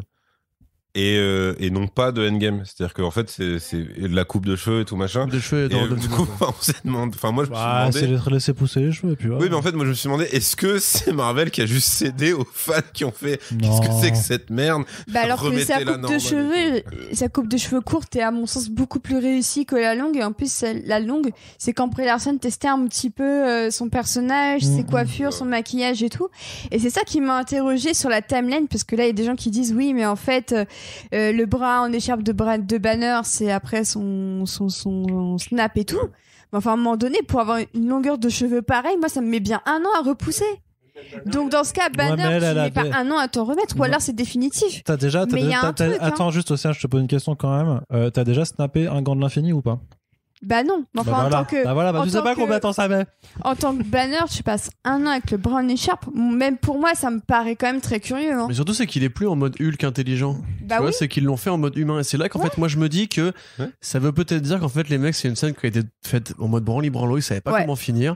Et, euh, et non pas de Endgame, c'est-à-dire qu'en fait c'est, c'est la coupe de cheveux et tout machin. De cheveux et dans et, le du coup, on s'est demandé. Enfin moi je bah, me suis demandé. C'est laisser pousser les cheveux et puis. Ouais. Oui mais en fait moi je me suis demandé est-ce que c'est Marvel qui a juste cédé aux fans qui ont fait non. Qu'est-ce que c'est que cette merde. Bah alors que sa coupe de cheveux, sa coupe de cheveux courte est à mon sens beaucoup plus réussie que la longue, et en plus la longue c'est quand Brie Larson testait un petit peu son personnage, mmh. ses coiffures, ouais. son maquillage et tout. Et c'est ça qui m'a interrogée sur la timeline parce que là il y a des gens qui disent oui mais en fait Euh, le bras en écharpe de, bras, de Banner, c'est après son, son, son snap et tout. Mais enfin, à un moment donné, pour avoir une longueur de cheveux pareille, moi, ça me met bien un an à repousser. Donc, dans ce cas, Banner, ouais, là, tu mets pas un an à t'en remettre, ou alors c'est définitif. T'as déjà, t'as déjà t'as, truc, t'as, hein. Attends, juste au Serge, je te pose une question quand même. Euh, t'as déjà snappé un gant de l'infini ou pas ? Bah non, enfin bah en voilà. tant que. Bah voilà, bah tu sais pas combien de temps ça met. En tant que Banner, tu passes un an avec le bras en écharpe. Même pour moi, ça me paraît quand même très curieux. Hein. Mais surtout, c'est qu'il est plus en mode Hulk intelligent. Bah tu vois, oui. c'est qu'ils l'ont fait en mode humain. Et c'est là qu'en ouais. fait, moi, je me dis que ouais. ça veut peut-être dire qu'en fait, les mecs, c'est une scène qui a été faite en mode branli-branlo, ils savaient pas ouais. comment finir.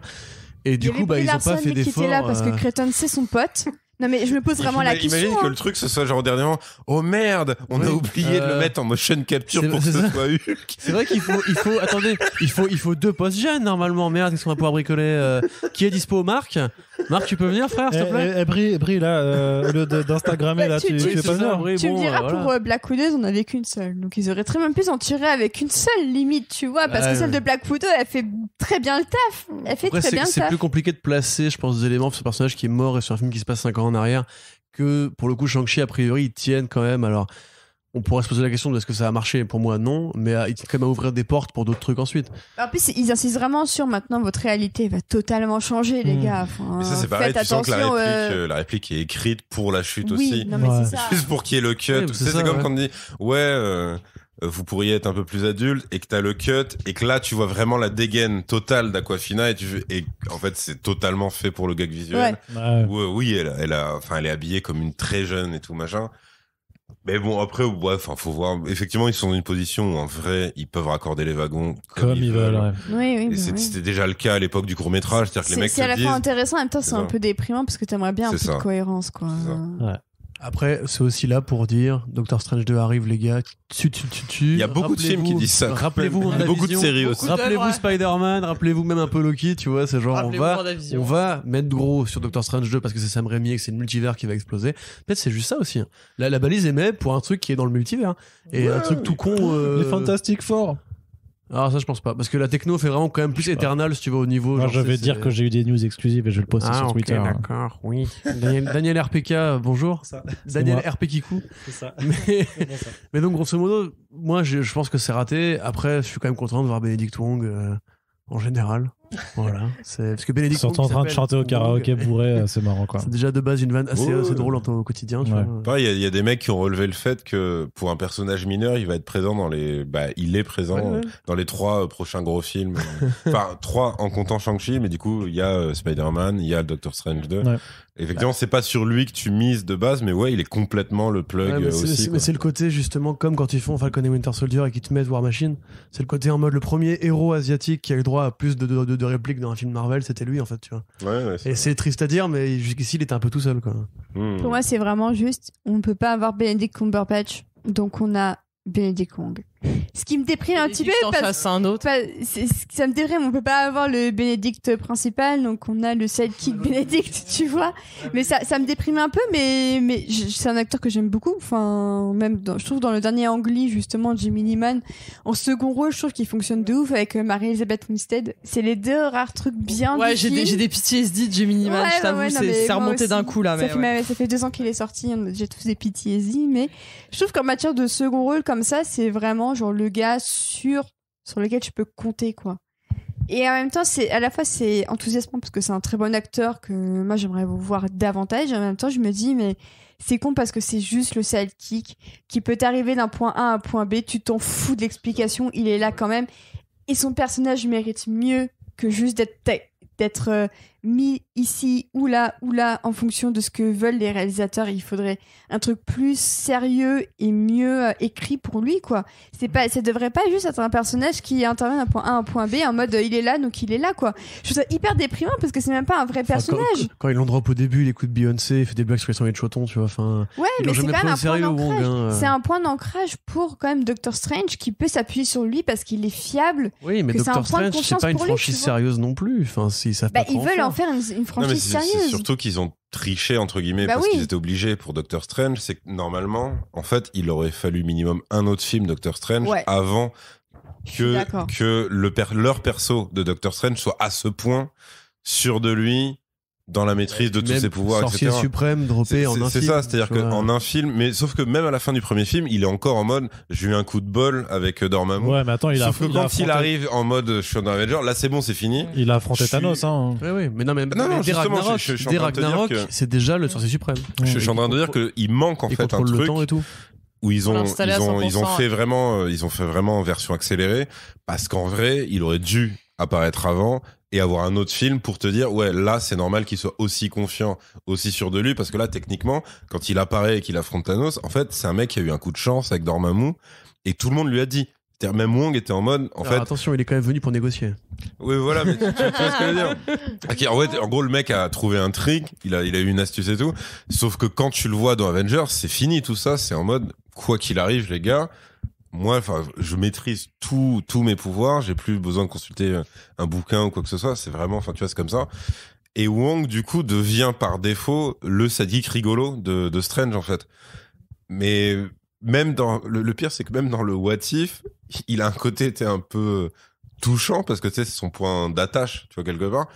Et du et coup, bah, ils ont pas fait d'efforts. Qui était là euh... parce que Cretton, c'est son pote. Non mais je me pose vraiment la question. Imagine hein. que le truc ce soit genre dernièrement oh merde on oui. a oublié euh... de le mettre en motion capture c'est, pour c'est que ça. Ce soit Hulk. C'est vrai qu'il faut il faut attendez il faut il faut deux post-gènes normalement, merde qu'est-ce qu'on va pouvoir bricoler euh, qui est dispo aux marques Marc, tu peux venir, frère, s'il te plaît. Eh, eh, Brie, Brie, là, euh, au lieu d'Instagrammer, bah, là, tu, tu, tu fais pas ça. Brie, tu bon, me diras, euh, voilà. Pour euh, Black Widow, ils en avaient qu'une seule. Donc, ils auraient très bien pu s'en tirer avec une seule, limite, tu vois. Parce ah, que celle ouais. de Black Widow, elle fait très bien le taf. Elle fait Après, très bien le taf. C'est plus compliqué de placer, je pense, des éléments pour ce personnage qui est mort et sur un film qui se passe cinq ans en arrière que, pour le coup, Shang-Chi, a priori, ils tiennent quand même. Alors, on pourrait se poser la question de est-ce que ça a marché. Pour moi, non, mais ils tiennent quand même à ouvrir des portes pour d'autres trucs ensuite. En plus, ils insistent vraiment sur maintenant votre réalité va totalement changer, les mmh. gars. Enfin, mais ça, c'est pareil, tu sens que la réplique, euh... la réplique est écrite pour la chute oui, aussi. Non, mais ouais. c'est ça. Juste pour qu'il y ait le cut. Oui, c'est, ça, c'est comme ouais. quand on dit ouais, euh, vous pourriez être un peu plus adulte et que t'as le cut et que là, tu vois vraiment la dégaine totale d'Aquafina et, tu... et en fait, c'est totalement fait pour le gag visuel. Ouais. Ouais. Où, euh, oui, elle, elle, a... enfin, elle est habillée comme une très jeune et tout, machin. Mais bon, après, bref, ouais, faut voir. Effectivement, ils sont dans une position où, en vrai, ils peuvent raccorder les wagons comme, comme ils veulent. veulent ouais. oui, oui, et bah c'est, oui. C'était déjà le cas à l'époque du court-métrage. C'est-à-dire que les mecs se disent... C'est à la fois intéressant, en même temps, c'est, c'est un ça. peu déprimant parce que t'aimerais bien c'est un ça. peu de cohérence, quoi. C'est ouais. Après, c'est aussi là pour dire Doctor Strange deux arrive, les gars. Tu, tu, tu, tu. Il y a beaucoup de films qui disent ça. Rappelez-vous, beaucoup de séries aussi. Rappelez-vous Spider-Man, rappelez-vous même un peu Loki, tu vois, c'est genre on va, on va mettre gros sur Doctor Strange deux parce que c'est Sam Raimi et que c'est le multivers qui va exploser. Peut-être c'est juste ça aussi. La, la balise est même pour un truc qui est dans le multivers et ouais, un truc tout con. Euh... Les Fantastic Four. Alors ça je pense pas parce que la techno fait vraiment quand même plus Eternals si tu vas au niveau. Moi, genre, je vais c'est, dire c'est... que j'ai eu des news exclusives et je le poste ah, sur okay, Twitter. D'accord, hein. oui. Daniel, Daniel R P K, bonjour. Ça, Daniel R P K. C'est ça. Mais, c'est bon, ça. Mais donc grosso modo, moi je, je pense que c'est raté. Après, je suis quand même content de voir Benedict Wong euh, en général. Voilà. C'est parce que Benedict Wong. Ils sont en train de chanter au karaoké bourré, c'est marrant quoi. C'est déjà de base une vanne assez, oh, assez drôle en ton quotidien. Tu ouais. vois. Pareil, il y, y a des mecs qui ont relevé le fait que pour un personnage mineur, il va être présent dans les, bah, il est présent ouais, ouais. dans les trois prochains gros films. Enfin, trois en comptant Shang-Chi, mais du coup, il y a Spider-Man, il y a Doctor Strange deux. Ouais. Effectivement, ouais. c'est pas sur lui que tu mises de base, mais ouais, il est complètement le plug ouais, mais aussi. C'est, mais c'est le côté justement comme quand ils font Falcon et Winter Soldier et qu'ils te mettent War Machine. C'est le côté en mode le premier héros asiatique qui a eu droit à plus de, de, de de réplique dans un film Marvel, c'était lui en fait, tu vois. Ouais, ouais, c'est et vrai. C'est triste à dire, mais jusqu'ici il était un peu tout seul, quoi. Mmh. Pour moi, c'est vraiment juste, on ne peut pas avoir Benedict Cumberbatch, donc on a Benedict Wong. Ce qui me déprime un petit peu, parce que ça me déprime, on peut pas avoir le Benedict principal, donc on a le sidekick Benedict, tu vois. Mais ça, ça me déprime un peu, mais, mais je, c'est un acteur que j'aime beaucoup. Enfin, même dans, je trouve dans le dernier Ang Lee, justement, Jimmy Neeman, en second rôle, je trouve qu'il fonctionne de ouf avec Mary-Elizabeth Winstead. C'est les deux rares trucs bien. Ouais, j'ai des, j'ai des P T S D de Jimmy Neeman, ouais, je t'avoue, ouais, c'est, c'est remonté aussi, d'un coup là. Ça, mais fait, ouais. ça fait deux ans qu'il est sorti, j'ai tous des P T S D, mais je trouve qu'en matière de second rôle comme ça, c'est vraiment genre le gars sûr sur lequel tu peux compter, quoi. Et en même temps, c'est, à la fois c'est enthousiasmant parce que c'est un très bon acteur que moi j'aimerais voir davantage, et en même temps je me dis mais c'est con parce que c'est juste le sidekick qui peut t'arriver d'un point A à un point B, tu t'en fous de l'explication, il est là quand même et son personnage mérite mieux que juste d'être t- d'être euh, mis ici ou là ou là en fonction de ce que veulent les réalisateurs. Il faudrait un truc plus sérieux et mieux euh, écrit pour lui, quoi. C'est pas, ça devrait pas juste être un personnage qui intervient d'un point A à un point B en mode euh, il est là donc il est là, quoi. Je trouve ça hyper déprimant parce que c'est même pas un vrai personnage. Enfin, quand, quand il l'en drop au début, il écoute Beyoncé, il fait des blagues sur les sangliers de Choton, tu vois. Enfin, ouais, mais c'est quand même un point d'ancrage. Wong, hein. C'est un point d'ancrage pour quand même Doctor Strange qui peut s'appuyer sur lui parce qu'il est fiable. Oui, mais Doctor Strange c'est pas une lui, franchise sérieuse non plus. Enfin, si ça. Bah, ils veulent en faire une, une franchise non, c'est, sérieuse. C'est surtout qu'ils ont triché entre guillemets bah parce oui. qu'ils étaient obligés pour Doctor Strange. C'est que normalement, en fait, il aurait fallu minimum un autre film Doctor Strange ouais. avant que que le per- leur perso de Doctor Strange soit à ce point sûr de lui. Dans la maîtrise de même tous ses pouvoirs, sorcier et cetera. Sorcier suprême, droppé en un film. C'est ça, c'est-à-dire qu'en un film, mais sauf que même à la fin du premier film, il est encore en mode, j'ai eu un coup de bol avec Dormammu. Ouais, mais attends, il a. Sauf que quand il arrive en mode, je suis un Avenger, là c'est bon, c'est fini. Il a affronté suis... Thanos, hein. Oui, oui, mais non, mais, non, mais non, des Ragnarok, je, je, je des Ragnarok que... c'est déjà le sorcier suprême. Ouais, je suis en train de dire qu'il manque en fait un truc. Le temps et tout. Où ils ont, ils ont, ils ont fait vraiment, ils ont fait vraiment en version accélérée, parce qu'en vrai, il aurait dû apparaître avant. Et avoir un autre film pour te dire ouais là c'est normal qu'il soit aussi confiant, aussi sûr de lui, parce que là techniquement quand il apparaît et qu'il affronte Thanos, en fait c'est un mec qui a eu un coup de chance avec Dormammu et tout le monde lui a dit. Même Wong était en mode en Alors, fait attention, il est quand même venu pour négocier. Oui voilà, mais tu, tu, tu vois ce que je veux dire. Okay, en, fait, en gros le mec a trouvé un trick, il a il a eu une astuce et tout. Sauf que quand tu le vois dans Avengers, c'est fini tout ça, c'est en mode quoi qu'il arrive les gars. Moi, enfin, je maîtrise tous tous mes pouvoirs. J'ai plus besoin de consulter un bouquin ou quoi que ce soit. C'est vraiment, enfin, tu vois, c'est comme ça. Et Wong, du coup, devient par défaut le sadique rigolo de, de Strange, en fait. Mais même dans... Le, le pire, c'est que même dans le What If, il a un côté un peu touchant, parce que, tu sais, c'est son point d'attache, tu vois, quelque part.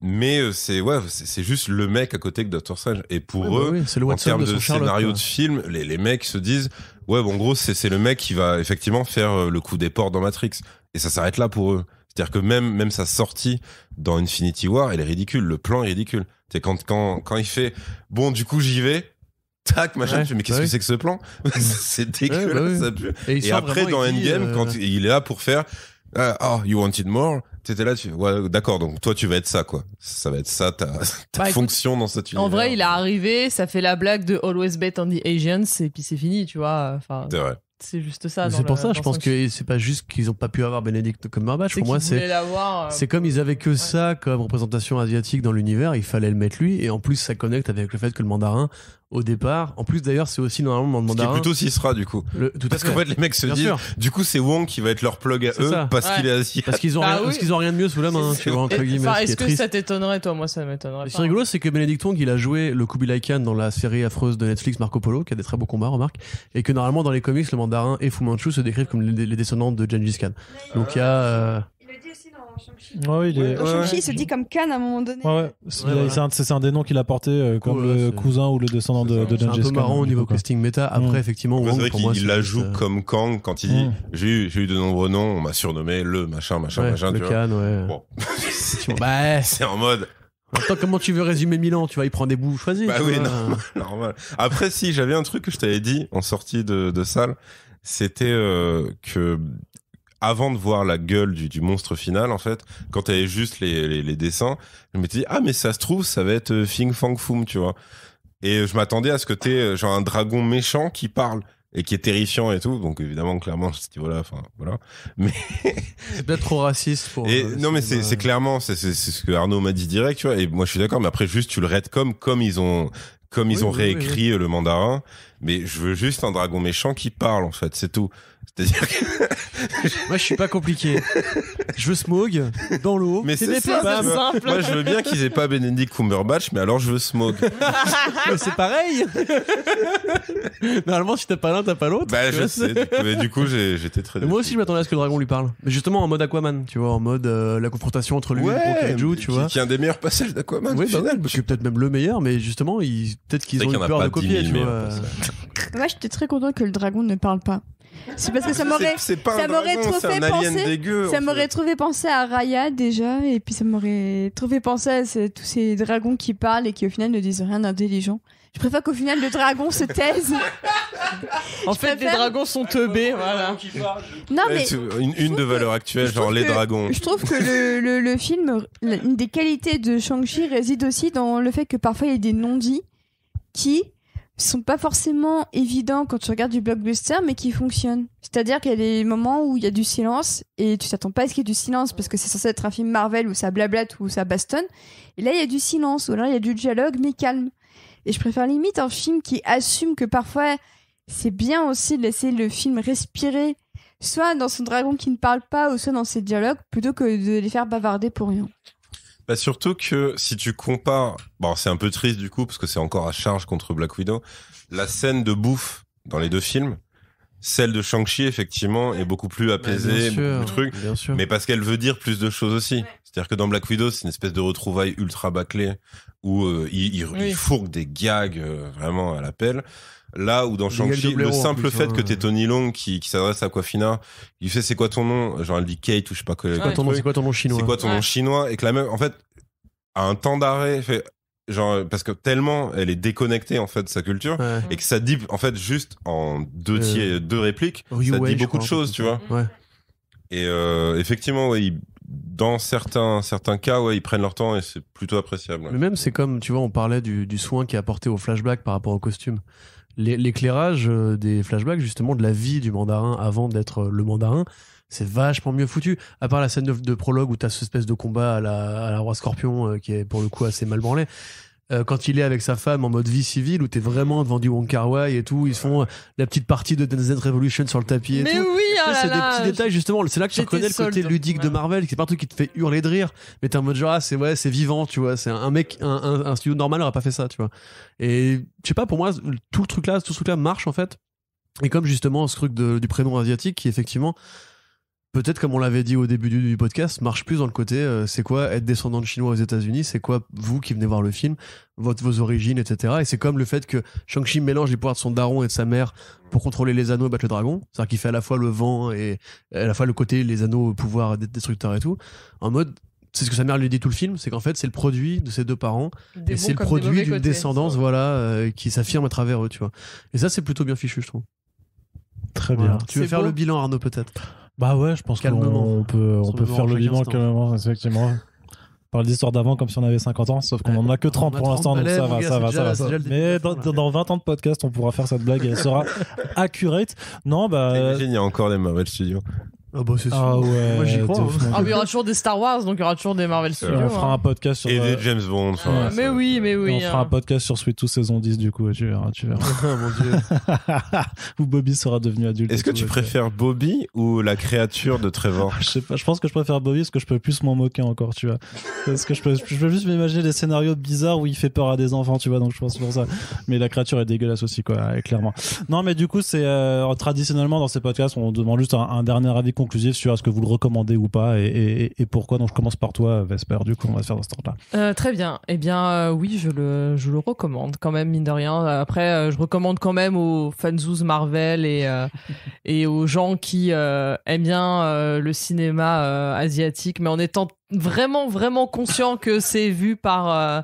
Mais c'est, ouais, c'est, c'est juste le mec à côté de Doctor Strange. Et pour ouais, eux, bah oui, en termes de, de scénario de film, les, les mecs se disent... Ouais, bon, en gros, c'est, c'est le mec qui va effectivement faire le coup des porcs dans Matrix. Et ça s'arrête là pour eux. C'est-à-dire que même, même sa sortie dans Infinity War, elle est ridicule. Le plan est ridicule. C'est quand, quand, quand il fait, bon, du coup, j'y vais. Tac, machin. Ouais, mais qu'est-ce bah que oui. c'est que ce plan? C'est dégueulasse, ouais, bah oui. ça pue. Et, et après, dans Endgame, euh... quand il est là pour faire, ah, oh, you wanted more. T'étais là, tu... ouais, d'accord, donc toi tu vas être ça, quoi. Ça va être ça, ta, ta bah, fonction écoute, dans cette univers. En vrai, il est arrivé, ça fait la blague de Always Bet on the Asians, et puis c'est fini, tu vois. Enfin, c'est vrai. C'est juste ça. C'est pour le, ça, je pense que c'est pas juste qu'ils ont pas pu avoir Benedict Cumberbatch. Pour moi, c'est euh, c'est comme ils avaient que ouais. ça comme représentation asiatique dans l'univers, il fallait le mettre lui, et en plus ça connecte avec le fait que le mandarin au départ, en plus d'ailleurs c'est aussi normalement le mandarin. Ce qui est plutôt s'il sera du coup. Le, tout parce qu'en fait les mecs se Bien disent, sûr. du coup c'est Wong qui va être leur plug à c'est eux ça. parce ouais. qu'il est asiatique. Parce qu'ils ont, bah, rien, oui. parce qu'ils ont rien de mieux sous la main. C'est, hein, c'est vois, entre guillemets, enfin, est-ce que ça t'étonnerait toi? Moi ça m'étonnerait. Ce qui est rigolo, c'est que Benedict Wong il a joué le Kublai Khan dans la série affreuse de Netflix Marco Polo, qui a des très beaux combats, remarque, et que normalement dans les comics le mandarin et Fu Manchu se décrivent comme les, les descendants de Gengis Khan. Donc il y a euh... Oh, il est... Dans Shang-Chi, ouais. il se dit comme Khan à un moment donné. Ouais, ouais. C'est, ouais, c'est, un, c'est un des noms qu'il a porté euh, comme ouais, le c'est... cousin ou le descendant de, de Gengis Khan. C'est un peu marrant au niveau casting méta. Après, mmh. effectivement, Wong, c'est vrai pour qu'il moi, il la joue euh... comme Kang quand il dit mmh. j'ai, eu, j'ai eu de nombreux noms, on m'a surnommé le machin, machin, ouais, machin. Le Khan, ouais. Bon. c'est... Bah, c'est en mode. Attends, comment tu veux résumer Milan? Tu vois, il prend des bouts choisis. Bah oui, normal, normal. Après, si j'avais un truc que je t'avais dit en sortie de, de salle, c'était euh, que. Avant de voir la gueule du, du monstre final, en fait, quand t'avais juste les, les, les dessins, je m'étais dit, ah, mais ça se trouve, ça va être Fing Fang Foom, tu vois. Et je m'attendais à ce que t'aies genre un dragon méchant qui parle et qui est terrifiant et tout. Donc, évidemment, clairement, je me suis dit, voilà, enfin, voilà. Mais. C'est peut-être trop raciste pour. Et, euh, non, mais c'est, c'est clairement, c'est, c'est, c'est ce que Arnaud m'a dit direct, tu vois. Et moi, je suis d'accord, mais après, juste, tu le raides comme, comme ils ont, comme oui, ils ont oui, réécrit oui, oui. le mandarin. Mais je veux juste un dragon méchant qui parle, en fait, c'est tout. C'est-à-dire que. Moi, je suis pas compliqué. Je veux Smog dans l'eau. Mais c'est, c'est des pas simple. Moi, je veux bien qu'ils aient pas Benedict Cumberbatch, mais alors je veux Smog. Mais c'est pareil. Normalement, si t'as pas l'un, t'as pas l'autre. Bah, je sais. Du coup, mais du coup, j'ai, j'étais très. Moi aussi, je m'attendais à ce que le dragon lui parle. Mais justement, en mode Aquaman, tu vois, en mode euh, la confrontation entre lui ouais, et le Kaiju, tu qui, vois. Qui est un des meilleurs passages d'Aquaman. Oui, bah, final, je suis peut-être même le meilleur, mais justement, ils... peut-être qu'ils c'est ont eu peur de copier, tu vois. Moi, j'étais très content que le dragon ne parle pas. C'est parce que ça m'aurait, c'est, c'est ça m'aurait dragon, trop fait penser, dégueu, ça m'aurait trop fait penser à Raya déjà, et puis ça m'aurait trop fait penser à ces, tous ces dragons qui parlent et qui au final ne disent rien d'intelligent. Je préfère qu'au final le dragon se taise. En je fait, préfère... les dragons sont teubés, voilà. Non mais une, une de valeur actuelle, genre les que, dragons. Je trouve que le, le, le film, une des qualités de Shang-Chi réside aussi dans le fait que parfois il y a des non-dits qui sont pas forcément évidents quand tu regardes du blockbuster, mais qui fonctionnent. C'est-à-dire qu'il y a des moments où il y a du silence et tu t'attends pas à ce qu'il y ait du silence parce que c'est censé être un film Marvel où ça blablate ou ça bastonne. Et là, il y a du silence, ou là, il y a du dialogue, mais calme. Et je préfère limite un film qui assume que parfois, c'est bien aussi de laisser le film respirer, soit dans son dragon qui ne parle pas, ou soit dans ses dialogues, plutôt que de les faire bavarder pour rien. Bah surtout que si tu compares, bon c'est un peu triste du coup parce que c'est encore à charge contre Black Widow, la scène de bouffe dans les deux films, celle de Shang-Chi effectivement est beaucoup plus apaisée, beaucoup plus truc, mais parce qu'elle veut dire plus de choses aussi. Ouais. C'est-à-dire que dans Black Widow c'est une espèce de retrouvaille ultra bâclée où euh, il, il, oui. il fourgue des gags euh, vraiment à la pelle. Là où dans Shang-Chi, le simple fait que t'es Tony Leung qui, qui s'adresse à Aquafina, il fait c'est quoi ton nom? Genre elle dit Kate ou je sais pas quoi. C'est quoi ton nom, c'est quoi ton nom chinois? C'est quoi ton nom chinois? Et que la meuf, en fait, a un temps d'arrêt, fait, genre, parce que tellement elle est déconnectée, en fait, de sa culture, ouais. et que ça dit, en fait, juste en deux, euh, deux répliques, ça dit beaucoup de choses, tu vois. Ouais. Et euh, effectivement, ouais, il. Dans certains, certains cas, ouais, ils prennent leur temps et c'est plutôt appréciable. Ouais. Mais même, c'est comme, tu vois, on parlait du, du soin qui est apporté au flashback par rapport au costume. L'é- l'éclairage des flashbacks, justement, de la vie du mandarin avant d'être le mandarin, c'est vachement mieux foutu. À part la scène de, de prologue où t'as cette espèce de combat à la, à la roi scorpion euh, qui est pour le coup assez mal branlé. euh, quand il est avec sa femme en mode vie civile, où t'es vraiment devant du Wong Kar-wai et tout, ils font la petite partie de Dance Dance Revolution sur le tapis et mais tout. Oui, oh c'est des petits détails justement, c'est là que tu reconnais le côté ludique ouais. de Marvel, c'est partout qui te fait hurler de rire, mais t'es en mode genre ah, c'est ouais, c'est vivant, tu vois, c'est un mec, un, un, un studio normal n'aurait pas fait ça, tu vois. Et je sais pas, pour moi tout le truc là, tout ce truc là marche en fait. Et comme justement ce truc de, du prénom asiatique qui effectivement, peut-être comme on l'avait dit au début du, du podcast, marche plus dans le côté euh, c'est quoi être descendant de chinois aux États-Unis, c'est quoi vous qui venez voir le film, votre, vos origines, et cetera. Et c'est comme le fait que Shang-Chi mélange les pouvoirs de son daron et de sa mère pour contrôler les anneaux et battre le dragon, c'est-à-dire qu'il fait à la fois le vent et à la fois le côté les anneaux, pouvoir destructeur et tout, en mode... C'est ce que sa mère lui dit tout le film, c'est qu'en fait c'est le produit de ses deux parents des et c'est le produit d'une descendance voilà, euh, qui s'affirme à travers eux, tu vois. Et ça c'est plutôt bien fichu, je trouve. Très voilà. bien. Tu veux faire beau. le bilan, Arnaud, peut-être? Bah ouais, je pense qu'on peut, on peut faire le bilan calmement, effectivement. On parle d'histoire d'avant comme si on avait cinquante ans, sauf qu'on en a que trente pour l'instant, donc ça va, ça va, ça va. Mais dans vingt ans de podcast, on pourra faire cette blague et elle sera accurate. Non, bah. Imagine, il y a encore des Marvel Studios. Ah bah c'est sûr. Ah ouais, moi j'y crois. Hein. Ah mais il y aura toujours des Star Wars, donc il y aura toujours des Marvel Studios. On fera hein. un podcast sur et des James Bond. Enfin, euh, mais ça. oui, mais oui. Et on hein. fera un podcast sur Sweet Tooth saison dix du coup. Tu verras, tu verras. Oh, mon Dieu. Où Bobby sera devenu adulte. Est-ce que tout, tu ouais. préfères Bobby ou la créature de Trevor? Je sais pas. Je pense que je préfère Bobby parce que je peux plus m'en moquer encore, tu vois. Parce que je peux, je peux juste m'imaginer des scénarios bizarres où il fait peur à des enfants, tu vois. Donc je pense pour ça. Mais la créature est dégueulasse aussi, quoi, clairement. Non, mais du coup, c'est euh, traditionnellement dans ces podcasts, on demande juste un, un dernier avis conclusif sur est-ce que vous le recommandez ou pas et, et, et pourquoi. Donc je commence par toi, Vesper, du coup on va se faire dans ce temps-là. Euh, très bien, et eh bien euh, oui je le, je le recommande quand même, mine de rien. Après euh, je recommande quand même aux fanzouz Marvel et, euh, et aux gens qui euh, aiment bien euh, le cinéma euh, asiatique, mais en étant vraiment vraiment conscient que c'est vu par euh,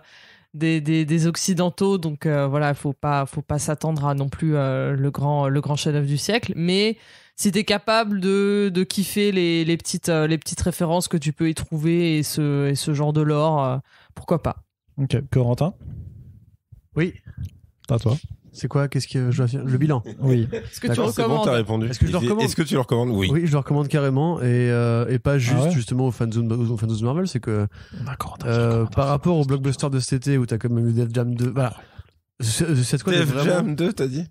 des, des, des occidentaux, donc euh, voilà, faut pas, faut pas s'attendre à non plus euh, le grand, le grand chef-d'œuvre du siècle, mais si t'es capable de, de kiffer les, les, petites, les petites références que tu peux y trouver et ce, et ce genre de lore, pourquoi pas. Ok, Corentin ? Oui. À toi. C'est quoi, qu'est-ce que je dois... Le bilan. Oui. Est-ce que tu recommandes? Bon, t'as répondu. Est-ce que je le recommande? Est-ce que tu le recommandes? Oui. Oui, je le recommande carrément et, euh, et pas juste ah ouais justement aux fans de Marvel, c'est que euh, par rapport au blockbuster de cet été où t'as quand même eu Def Jam deux. Voilà. C'est quoi Def Jam deux, t'as dit?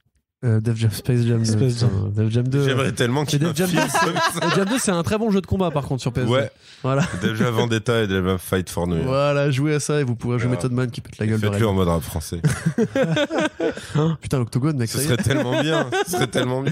Euh, Def Jam, Space Jam, Space Jam. Def Jam deux. J'aimerais tellement qu'il y ait un film comme ça. Def Jam deux, c'est un très bon jeu de combat par contre sur P S deux. Ouais. Voilà. Def Jam Vendetta et Def Jam Fight for New. Voilà, jouez à ça et vous pourrez jouer voilà. Method Man qui pète la gueule. Faites-le en mode rap français. Hein, putain, l'octogone, mec. Ce serait tellement bien. Ce serait tellement bien.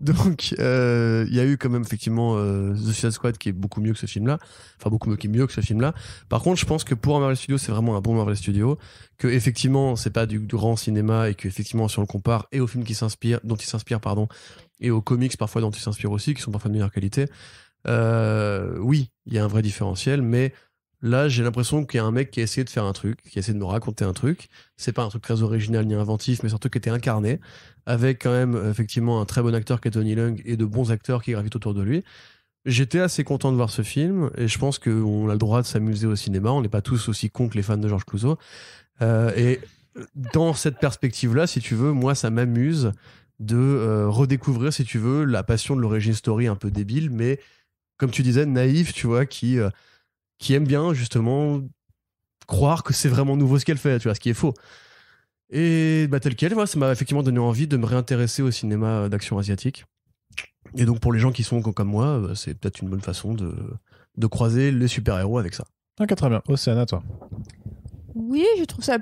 Donc, il euh, y a eu quand même effectivement euh, The Suicide Squad qui est beaucoup mieux que ce film-là. Enfin, beaucoup mieux, qui est mieux que ce film-là. Par contre, je pense que pour un Marvel Studio, c'est vraiment un bon Marvel Studio. Que effectivement, c'est pas du grand cinéma et que effectivement, si on le compare et au film qui s'en dont il s'inspire pardon et aux comics parfois dont il s'inspire aussi, qui sont parfois de meilleure qualité, euh, oui il y a un vrai différentiel, mais là j'ai l'impression qu'il y a un mec qui a essayé de faire un truc, qui a essayé de nous raconter un truc, c'est pas un truc très original ni inventif, mais surtout qui était incarné avec quand même effectivement un très bon acteur qui est Tony Leung et de bons acteurs qui gravitent autour de lui. J'étais assez content de voir ce film et je pense qu'on a le droit de s'amuser au cinéma, on n'est pas tous aussi cons que les fans de Georges Clouzot euh, et dans cette perspective-là, si tu veux, moi, ça m'amuse de euh, redécouvrir, si tu veux, la passion de l'origin story un peu débile, mais comme tu disais, naïf, tu vois, qui, euh, qui aime bien, justement, croire que c'est vraiment nouveau ce qu'elle fait, tu vois, ce qui est faux. Et bah, tel quel, voilà, ça m'a effectivement donné envie de me réintéresser au cinéma d'action asiatique. Et donc, pour les gens qui sont comme moi, c'est peut-être une bonne façon de, de croiser les super-héros avec ça. Ok, très bien. Océane, à toi. Oui, je trouve ça...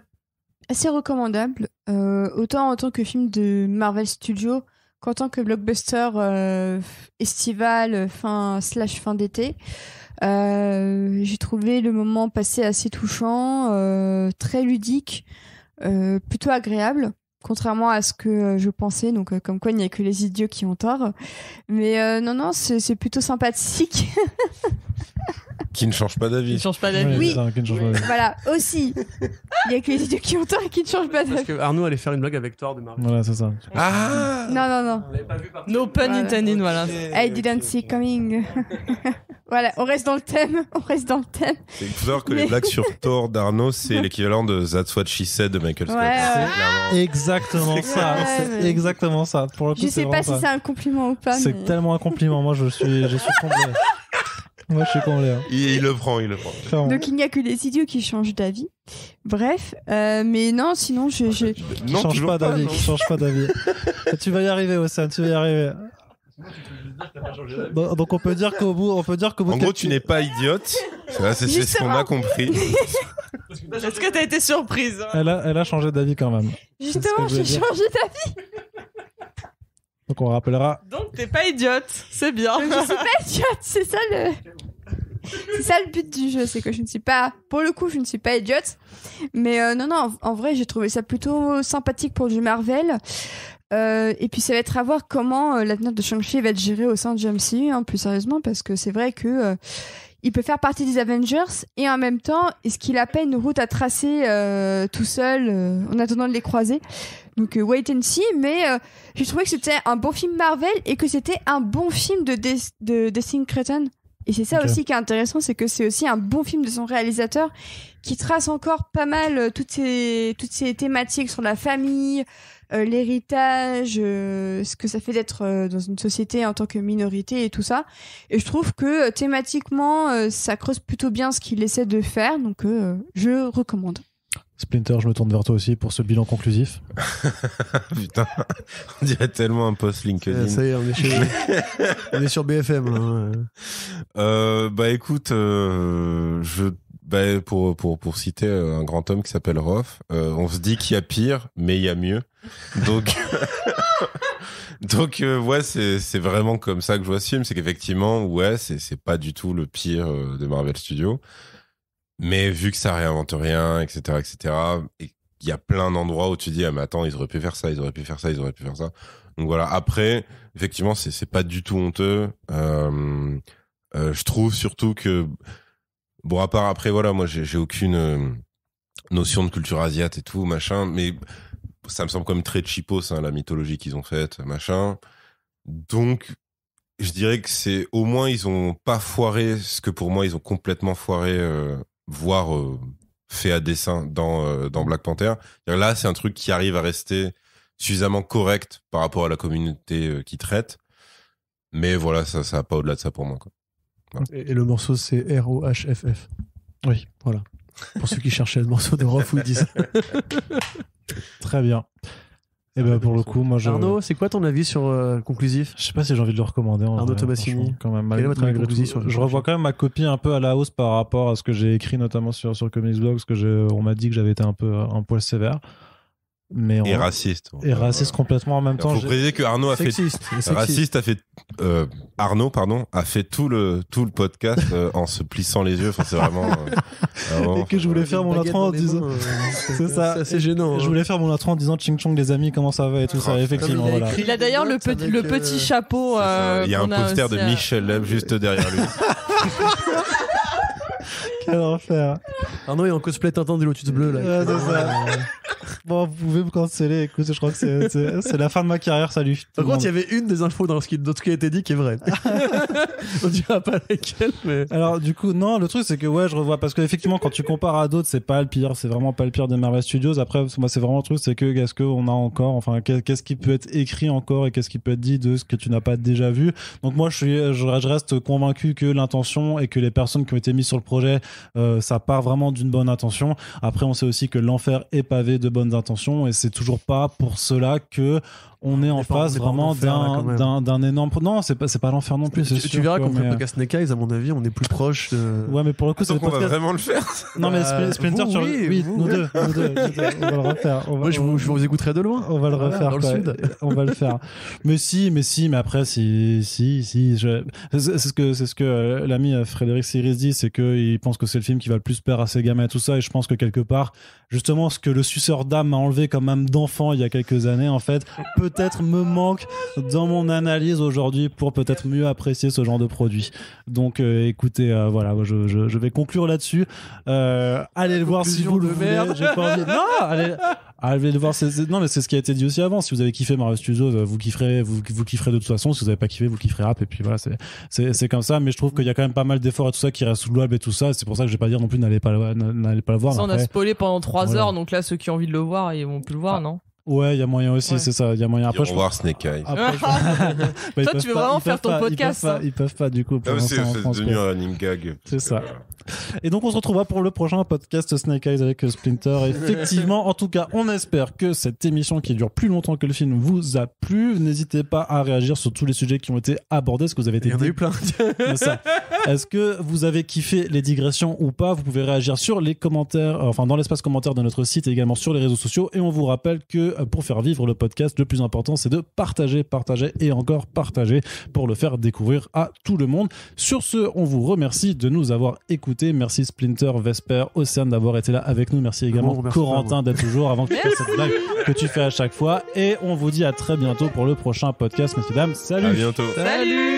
assez recommandable, euh, autant en tant que film de Marvel Studios qu'en tant que blockbuster euh, estival fin slash fin d'été. Euh, j'ai trouvé le moment passé assez touchant, euh, très ludique, euh, plutôt agréable, contrairement à ce que je pensais, donc euh, comme quoi il n'y a que les idiots qui ont tort. Mais euh, non, non, c'est, c'est plutôt sympathique. Qui ne change pas d'avis. Qui ne change pas d'avis. Oui, oui. Qui change pas d'avis. Voilà, aussi. Il n'y a que les idées qui ont tort et qui ne changent pas d'avis. Parce que Arnaud allait faire une blague avec Thor de Marvel. Voilà, c'est ça. Ah non, non, non. On l'avait pas vu partout. No pun intended, voilà. Okay, I didn't okay. see coming. Voilà, on reste dans le thème. On reste dans le thème. C'est clair que mais... les blagues sur Thor d'Arnaud, c'est l'équivalent de That's What She Said de Michael Scott. Ouais, c'est exactement ça. C'est mais... exactement ça. Pour le coup, je ne sais pas si c'est un compliment ou pas. C'est mais... tellement un compliment. Moi, je suis, je suis tombé. Moi, je sais qu'on l'air. Il, il le prend, il le prend. Enfin, donc, il n'y a que les idiots qui changent d'avis. Bref, euh, mais non, sinon, je... je... Non, change pas d'avis, change pas d'avis. Tu vas y arriver, Ossane, tu vas y arriver. Donc, on peut dire qu'au bout... On peut dire qu'au bout en gros, tu n'es pas idiote. C'est, c'est, c'est ce qu'on a compris. Est-ce que t'as été surprise, hein? elle, a, elle a changé d'avis quand même. Justement, j'ai changé d'avis. Donc on rappellera. Donc t'es pas idiote, c'est bien. Donc, je suis pas idiote, c'est ça le, c'est ça le but du jeu, c'est que je ne suis pas, pour le coup, je ne suis pas idiote. Mais euh, non non, en vrai, j'ai trouvé ça plutôt sympathique pour du Marvel. Euh, et puis ça va être à voir comment euh, l'avenir de Shang-Chi va être géré au sein du M C U, hein, plus sérieusement, parce que c'est vrai que euh, il peut faire partie des Avengers et en même temps, est-ce qu'il a pas une route à tracer euh, tout seul euh, en attendant de les croiser? Donc euh, wait and see, mais euh, j'ai trouvé que c'était un bon film Marvel et que c'était un bon film de, Des- de Destin Cretton. Et c'est ça okay. aussi qui est intéressant, c'est que c'est aussi un bon film de son réalisateur qui trace encore pas mal euh, toutes ces toutes ces thématiques sur la famille, euh, l'héritage, euh, ce que ça fait d'être euh, dans une société en tant que minorité et tout ça. Et je trouve que euh, thématiquement, euh, ça creuse plutôt bien ce qu'il essaie de faire, donc euh, je recommande. Splinter, je me tourne vers toi aussi pour ce bilan conclusif. Putain, on dirait tellement un post LinkedIn. Ça y est, on est, chez... on est sur B F M. Hein. Euh, bah écoute, euh, je, bah, pour, pour, pour citer un grand homme qui s'appelle Roth, euh, on se dit qu'il y a pire, mais il y a mieux. Donc, donc euh, ouais, c'est, c'est vraiment comme ça que je vois ce film. C'est qu'effectivement, ouais, c'est, c'est pas du tout le pire de Marvel Studios. Mais vu que ça réinvente rien, et cetera, et cetera, et il y a plein d'endroits où tu dis ah mais attends ils auraient pu faire ça, ils auraient pu faire ça, ils auraient pu faire ça. Donc voilà. Après, effectivement, c'est c'est pas du tout honteux. Euh, euh, je trouve surtout que bon à part après voilà moi j'ai, j'ai aucune notion de culture asiate et tout machin, mais ça me semble quand même très cheapos hein, la mythologie qu'ils ont faite machin. Donc je dirais que c'est au moins ils ont pas foiré ce que pour moi ils ont complètement foiré. Euh, voire euh, fait à dessein dans, euh, dans Black Panther. C'est-à-dire là, c'est un truc qui arrive à rester suffisamment correct par rapport à la communauté euh, qui traite. Mais voilà, ça ça va pas au-delà de ça pour moi. Quoi. Voilà. Et, et le morceau, c'est R O H F F. Oui, voilà. Pour ceux qui cherchaient le morceau de Roth où ils disent. Très bien. Et ben bah, pour le coup, moi je... Arnaud, c'est quoi ton avis sur euh, conclusif? Je sais pas si j'ai envie de le recommander. Arnaud Tobassini. Quand même, mal, mal, mal, tout, sur je revois quand même ma copie un peu à la hausse par rapport à ce que j'ai écrit notamment sur sur Comics Blog, parce que je, on m'a dit que j'avais été un peu un poil sévère. Mais on... Et raciste. Et raciste euh... complètement en même Alors, temps. Il faut préciser que Arnaud a sexiste, fait sexiste. Raciste a fait euh, Arnaud pardon a fait tout le tout le podcast euh, en se plissant les yeux. Enfin, c'est vraiment. Euh, vraiment Et que je voulais faire mon intro en disant. Mains, euh, c'est ça. C'est assez gênant. Je hein. voulais faire mon intro en disant Ching Chong les amis comment ça va et tout ça. Effectivement. Il a, voilà. il a d'ailleurs le petit le petit euh... chapeau. Euh, il y a un poster a de à... Michel Leung juste derrière lui. Quel enfer. Arnaud est en cosplay Tintin du Lotus bleu là. Ouais, c'est ça. Bon, vous pouvez me canceller, écoute, je crois que c'est, c'est, c'est la fin de ma carrière, salut. Par contre, il y avait une des infos dans ce qui, dans ce qui a été dit qui est vraie. On dira pas laquelle, mais... Alors, du coup, non, le truc, c'est que, ouais, je revois, parce qu'effectivement, quand tu compares à d'autres, c'est pas le pire, c'est vraiment pas le pire des Marvel Studios. Après, moi, c'est vraiment le truc, c'est que, qu'est-ce qu'on a encore, enfin, qu'est-ce qui peut être écrit encore et qu'est-ce qui peut être dit de ce que tu n'as pas déjà vu. Donc, moi, je suis, je reste convaincu que l'intention et que les personnes qui ont été mises sur le projet, euh, ça part vraiment d'une bonne intention. Après, on sait aussi que l'enfer est pavé de bonnes intentions et c'est toujours pas pour cela que on est en face vraiment d'un, là, d'un, d'un énorme... Non, c'est pas, c'est pas l'enfer non plus. C'est tu, tu verras qu'on fait le podcast Snake Eyes, à mon avis, on est plus proche de... Ouais, mais pour le coup, c'est le podcast... On va vraiment le faire. Non, mais euh, Splinter, vous, tu... oui, oui nous, deux, nous deux. On va le refaire. Va, Moi, je vous, je vous écouterai de loin. On va le refaire. Dans le sud. On va le faire. Mais si, mais si, mais après, si, si, si... Je... C'est, c'est ce que, c'est ce que euh, l'ami Frédéric Siris dit, c'est qu'il pense que c'est le film qui va le plus perdre à ses gamins et tout ça, et je pense que quelque part, justement, ce que le suceur d'âme m'a enlevé comme âme d'enfant il y a quelques années, en fait, peut peut-être me manque dans mon analyse aujourd'hui pour peut-être mieux apprécier ce genre de produit. Donc euh, écoutez, euh, voilà, je, je, je vais conclure là-dessus. Euh, allez le voir si vous le voulez. J'ai pas envie... Non, allez, allez le voir. C'est, c'est... Non, mais c'est ce qui a été dit aussi avant. Si vous avez kiffé Marvel Studios, vous kifferez, vous, vous kifferez de toute façon. Si vous n'avez pas kiffé, vous kifferez rap. Et puis voilà, c'est, c'est, c'est comme ça. Mais je trouve qu'il y a quand même pas mal d'efforts et tout ça qui restent louables et tout ça. C'est pour ça que je vais pas dire non plus n'allez pas, n'allez pas le voir. Ça, on après... a spoilé pendant trois voilà. heures. Donc là, ceux qui ont envie de le voir, ils vont plus le voir, ah. non Ouais, il y a moyen aussi, ouais. c'est ça. Il y a moyen. Après, ils vont voir Snake Eyes. Toi, tu veux pas, vraiment faire ton pas, podcast ils peuvent, hein. pas, ils peuvent pas, du coup. Ah, c'est devenu un running gag. C'est ça. Euh... Et donc, on se retrouvera pour le prochain podcast Snake Eyes avec Splinter. Effectivement, en tout cas, on espère que cette émission qui dure plus longtemps que le film vous a plu. N'hésitez pas à réagir sur tous les sujets qui ont été abordés. Est-ce que vous avez été... Il y en a eu plein. Est-ce que vous avez kiffé les digressions ou pas? Vous pouvez réagir sur les commentaires, euh, enfin, dans l'espace commentaire de notre site et également sur les réseaux sociaux. Et on vous rappelle que pour faire vivre le podcast, le plus important, c'est de partager, partager et encore partager pour le faire découvrir à tout le monde. Sur ce, on vous remercie de nous avoir écoutés. Merci Splinter, Vesper, Océane d'avoir été là avec nous. Merci également bon, merci Corentin d'être toujours avant que tu fasses cette blague que tu fais à chaque fois. Et on vous dit à très bientôt pour le prochain podcast, messieurs, dames. Salut! À bientôt! Salut!